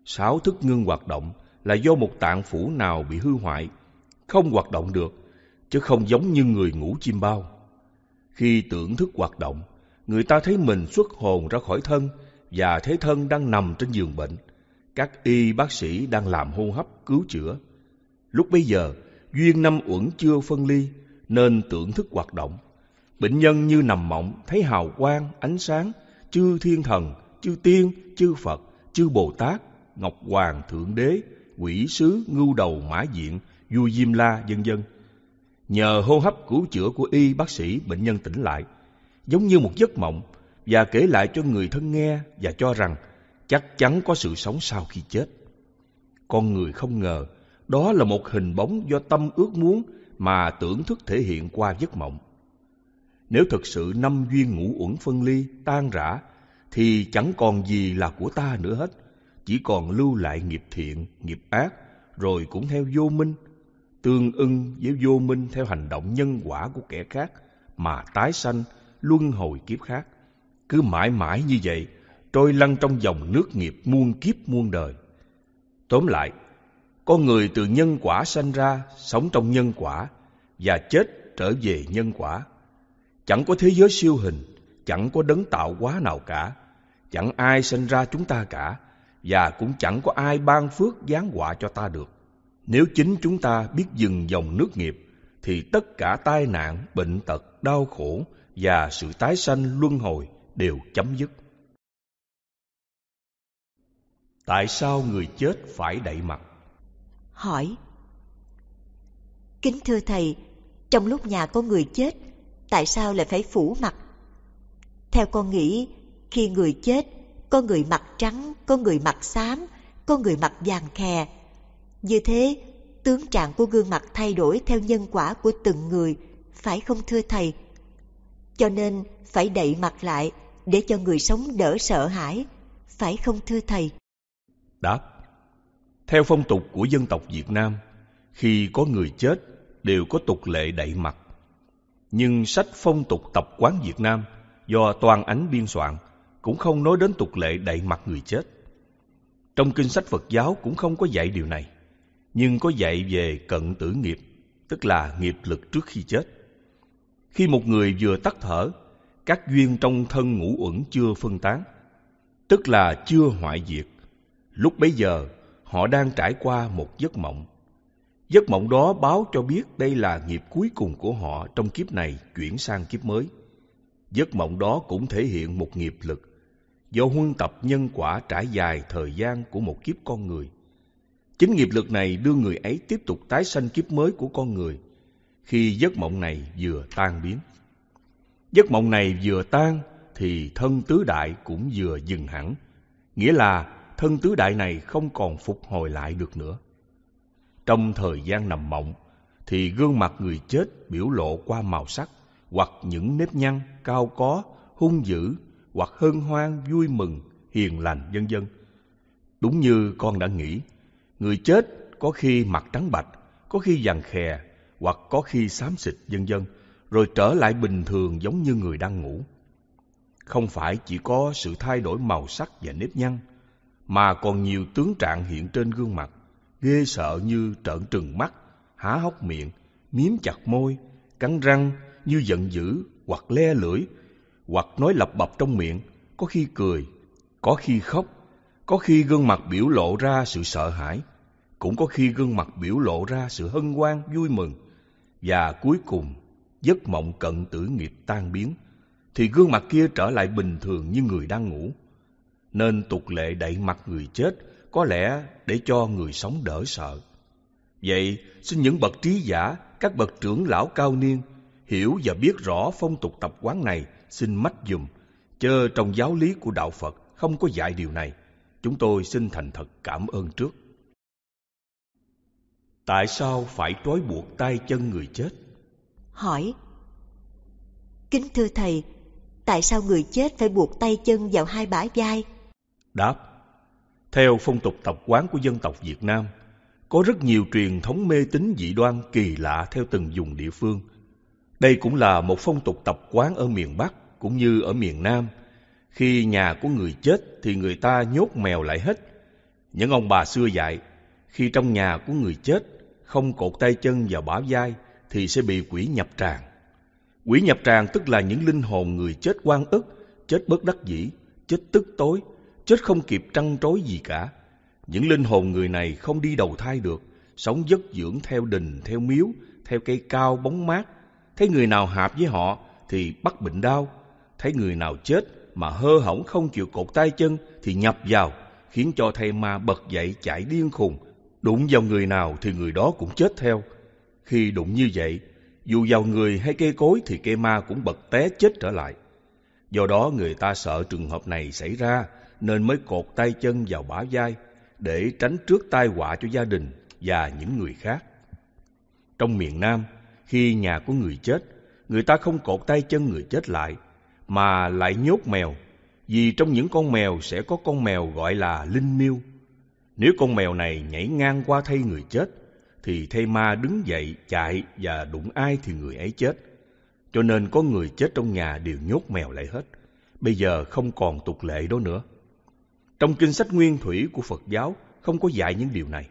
6 thức ngưng hoạt động là do một tạng phủ nào bị hư hoại, không hoạt động được, chứ không giống như người ngủ chiêm bao. Khi tưởng thức hoạt động, người ta thấy mình xuất hồn ra khỏi thân và thấy thân đang nằm trên giường bệnh. Các y bác sĩ đang làm hô hấp, cứu chữa. Lúc bấy giờ, duyên năm uẩn chưa phân ly nên tưởng thức hoạt động. Bệnh nhân như nằm mộng, thấy hào quang, ánh sáng, chư thiên thần, chư tiên, chư Phật, chư Bồ Tát, Ngọc Hoàng, Thượng Đế, Quỷ Sứ, Ngưu Đầu, Mã Diện, Vua Diêm La, vân vân. Nhờ hô hấp cứu chữa của y bác sĩ, bệnh nhân tỉnh lại, giống như một giấc mộng, và kể lại cho người thân nghe và cho rằng chắc chắn có sự sống sau khi chết. Con người không ngờ, đó là một hình bóng do tâm ước muốn mà tưởng thức thể hiện qua giấc mộng. Nếu thực sự 5 duyên ngũ uẩn phân ly, tan rã, thì chẳng còn gì là của ta nữa hết, chỉ còn lưu lại nghiệp thiện, nghiệp ác, rồi cũng theo vô minh, tương ưng với vô minh theo hành động nhân quả của kẻ khác mà tái sanh, luân hồi kiếp khác. Cứ mãi mãi như vậy, trôi lăn trong dòng nước nghiệp muôn kiếp muôn đời. Tóm lại, con người từ nhân quả sanh ra, sống trong nhân quả và chết trở về nhân quả. Chẳng có thế giới siêu hình, chẳng có đấng tạo hóa nào cả, chẳng ai sanh ra chúng ta cả, và cũng chẳng có ai ban phước giáng họa cho ta được. Nếu chính chúng ta biết dừng dòng nước nghiệp, thì tất cả tai nạn, bệnh tật, đau khổ và sự tái sanh luân hồi đều chấm dứt. Tại sao người chết phải đậy mặt? Hỏi: Kính thưa Thầy, trong lúc nhà có người chết, tại sao lại phải phủ mặt? Theo con nghĩ, khi người chết, có người mặt trắng, có người mặt xám, có người mặt vàng khè. Như thế, tướng trạng của gương mặt thay đổi theo nhân quả của từng người, phải không thưa Thầy? Cho nên phải đậy mặt lại để cho người sống đỡ sợ hãi, phải không thưa Thầy? Đáp: Theo phong tục của dân tộc Việt Nam, khi có người chết đều có tục lệ đậy mặt. Nhưng sách phong tục tập quán Việt Nam do Toàn Ánh biên soạn cũng không nói đến tục lệ đậy mặt người chết. Trong kinh sách Phật giáo cũng không có dạy điều này, nhưng có dạy về cận tử nghiệp, tức là nghiệp lực trước khi chết. Khi một người vừa tắt thở, các duyên trong thân ngũ uẩn chưa phân tán, tức là chưa hoại diệt. Lúc bấy giờ, họ đang trải qua một giấc mộng. Giấc mộng đó báo cho biết đây là nghiệp cuối cùng của họ trong kiếp này chuyển sang kiếp mới. Giấc mộng đó cũng thể hiện một nghiệp lực, do huân tập nhân quả trải dài thời gian của một kiếp con người. Chính nghiệp lực này đưa người ấy tiếp tục tái sanh kiếp mới của con người, khi giấc mộng này vừa tan biến. Giấc mộng này vừa tan thì thân tứ đại cũng vừa dừng hẳn, nghĩa là thân tứ đại này không còn phục hồi lại được nữa. Trong thời gian nằm mộng thì gương mặt người chết biểu lộ qua màu sắc, hoặc những nếp nhăn, cao có, hung dữ, hoặc hân hoan, vui mừng, hiền lành, vân vân. Đúng như con đã nghĩ, người chết có khi mặt trắng bạch, có khi vàng khè, hoặc có khi xám xịt, vân vân, rồi trở lại bình thường giống như người đang ngủ. Không phải chỉ có sự thay đổi màu sắc và nếp nhăn, mà còn nhiều tướng trạng hiện trên gương mặt ghê sợ như trợn trừng mắt, há hốc miệng, miếm chặt môi, cắn răng như giận dữ, hoặc le lưỡi, hoặc nói lặp bập trong miệng, có khi cười, có khi khóc, có khi gương mặt biểu lộ ra sự sợ hãi, cũng có khi gương mặt biểu lộ ra sự hân hoan, vui mừng. Và cuối cùng, giấc mộng cận tử nghiệp tan biến, thì gương mặt kia trở lại bình thường như người đang ngủ. Nên tục lệ đậy mặt người chết có lẽ để cho người sống đỡ sợ. Vậy xin những bậc trí giả, các bậc trưởng lão cao niên hiểu và biết rõ phong tục tập quán này xin mách dùm, chớ trong giáo lý của đạo Phật không có dạy điều này. Chúng tôi xin thành thật cảm ơn trước. Tại sao phải trói buộc tay chân người chết? Hỏi: Kính thưa Thầy, tại sao người chết phải buộc tay chân vào hai bả vai? Đáp: Theo phong tục tập quán của dân tộc Việt Nam, có rất nhiều truyền thống mê tín dị đoan kỳ lạ theo từng vùng địa phương. Đây cũng là một phong tục tập quán ở miền Bắc cũng như ở miền Nam. Khi nhà của người chết thì người ta nhốt mèo lại hết. Những ông bà xưa dạy, khi trong nhà của người chết không cột tay chân vào bả vai thì sẽ bị quỷ nhập tràng. Quỷ nhập tràng tức là những linh hồn người chết oan ức, chết bất đắc dĩ, chết tức tối, chết không kịp trăn trối gì cả. Những linh hồn người này không đi đầu thai được, sống vất dưỡng theo đình, theo miếu, theo cây cao bóng mát. Thấy người nào hạp với họ thì bắt bệnh đau. Thấy người nào chết mà hơ hỏng không chịu cột tay chân thì nhập vào, khiến cho thầy ma bật dậy chạy điên khùng. Đụng vào người nào thì người đó cũng chết theo. Khi đụng như vậy, dù vào người hay cây cối thì cây ma cũng bật té chết trở lại. Do đó người ta sợ trường hợp này xảy ra nên mới cột tay chân vào bả vai, để tránh trước tai họa cho gia đình và những người khác. Trong miền Nam, khi nhà của người chết, người ta không cột tay chân người chết lại, mà lại nhốt mèo, vì trong những con mèo sẽ có con mèo gọi là linh miêu. Nếu con mèo này nhảy ngang qua thây người chết, thì thây ma đứng dậy, chạy và đụng ai thì người ấy chết. Cho nên có người chết trong nhà đều nhốt mèo lại hết. Bây giờ không còn tục lệ đó nữa. Trong kinh sách nguyên thủy của Phật giáo không có dạy những điều này.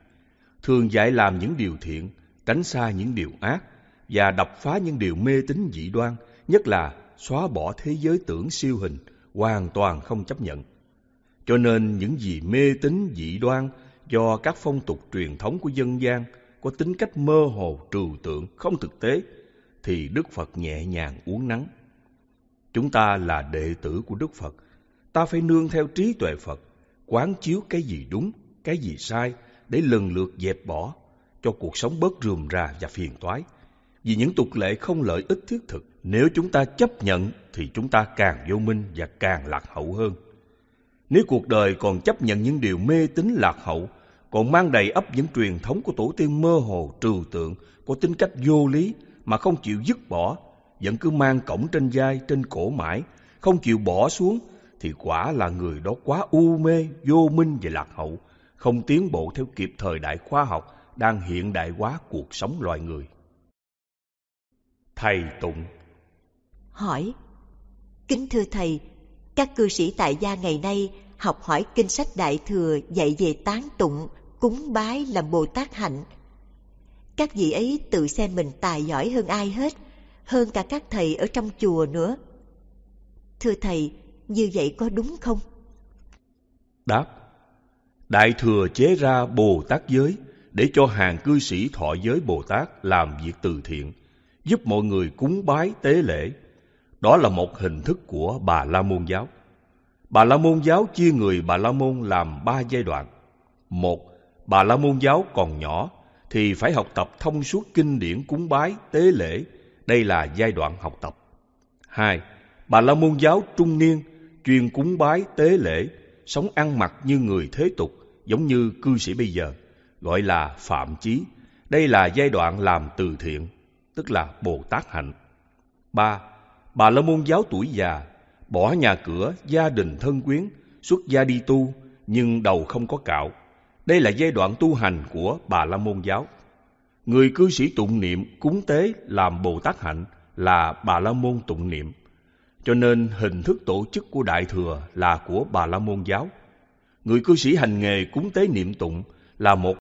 Thường dạy làm những điều thiện, tránh xa những điều ác và đập phá những điều mê tín dị đoan, nhất là xóa bỏ thế giới tưởng siêu hình, hoàn toàn không chấp nhận. Cho nên những gì mê tín dị đoan do các phong tục truyền thống của dân gian có tính cách mơ hồ, trừu tượng, không thực tế thì Đức Phật nhẹ nhàng uốn nắn. Chúng ta là đệ tử của Đức Phật, ta phải nương theo trí tuệ Phật, quán chiếu cái gì đúng, cái gì sai để lần lượt dẹp bỏ, cho cuộc sống bớt rườm rà và phiền toái. Vì những tục lệ không lợi ích thiết thực, nếu chúng ta chấp nhận thì chúng ta càng vô minh và càng lạc hậu hơn. Nếu cuộc đời còn chấp nhận những điều mê tín lạc hậu, còn mang đầy ắp những truyền thống của tổ tiên mơ hồ, trừu tượng, có tính cách vô lý mà không chịu dứt bỏ, vẫn cứ mang cõng trên vai, trên cổ mãi, không chịu bỏ xuống, thì quả là người đó quá u mê, vô minh và lạc hậu, không tiến bộ theo kịp thời đại khoa học đang hiện đại hóa cuộc sống loài người. Thầy tụng. Hỏi: Kính thưa Thầy, các cư sĩ tại gia ngày nay học hỏi kinh sách Đại Thừa dạy về tán tụng, cúng bái làm Bồ Tát hạnh. Các vị ấy tự xem mình tài giỏi hơn ai hết, hơn cả các thầy ở trong chùa nữa. Thưa Thầy, như vậy có đúng không? Đáp: Đại Thừa chế ra Bồ Tát giới để cho hàng cư sĩ thọ giới Bồ Tát làm việc từ thiện, giúp mọi người cúng bái tế lễ. Đó là một hình thức của Bà La Môn giáo. Bà La Môn giáo chia người Bà La Môn làm 3 giai đoạn. 1. Bà La Môn giáo còn nhỏ thì phải học tập thông suốt kinh điển cúng bái tế lễ. Đây là giai đoạn học tập. 2. Bà La Môn giáo trung niên chuyên cúng bái tế lễ, sống ăn mặc như người thế tục, giống như cư sĩ bây giờ, gọi là phạm chí. Đây là giai đoạn làm từ thiện, tức là Bồ Tát hạnh. 3. Bà La Môn giáo tuổi già, bỏ nhà cửa, gia đình thân quyến, xuất gia đi tu, nhưng đầu không có cạo. Đây là giai đoạn tu hành của Bà La Môn giáo. Người cư sĩ tụng niệm, cúng tế, làm Bồ Tát hạnh là Bà La Môn tụng niệm. Cho nên hình thức tổ chức của Đại Thừa là của Bà La Môn giáo. Người cư sĩ hành nghề cúng tế niệm tụng là một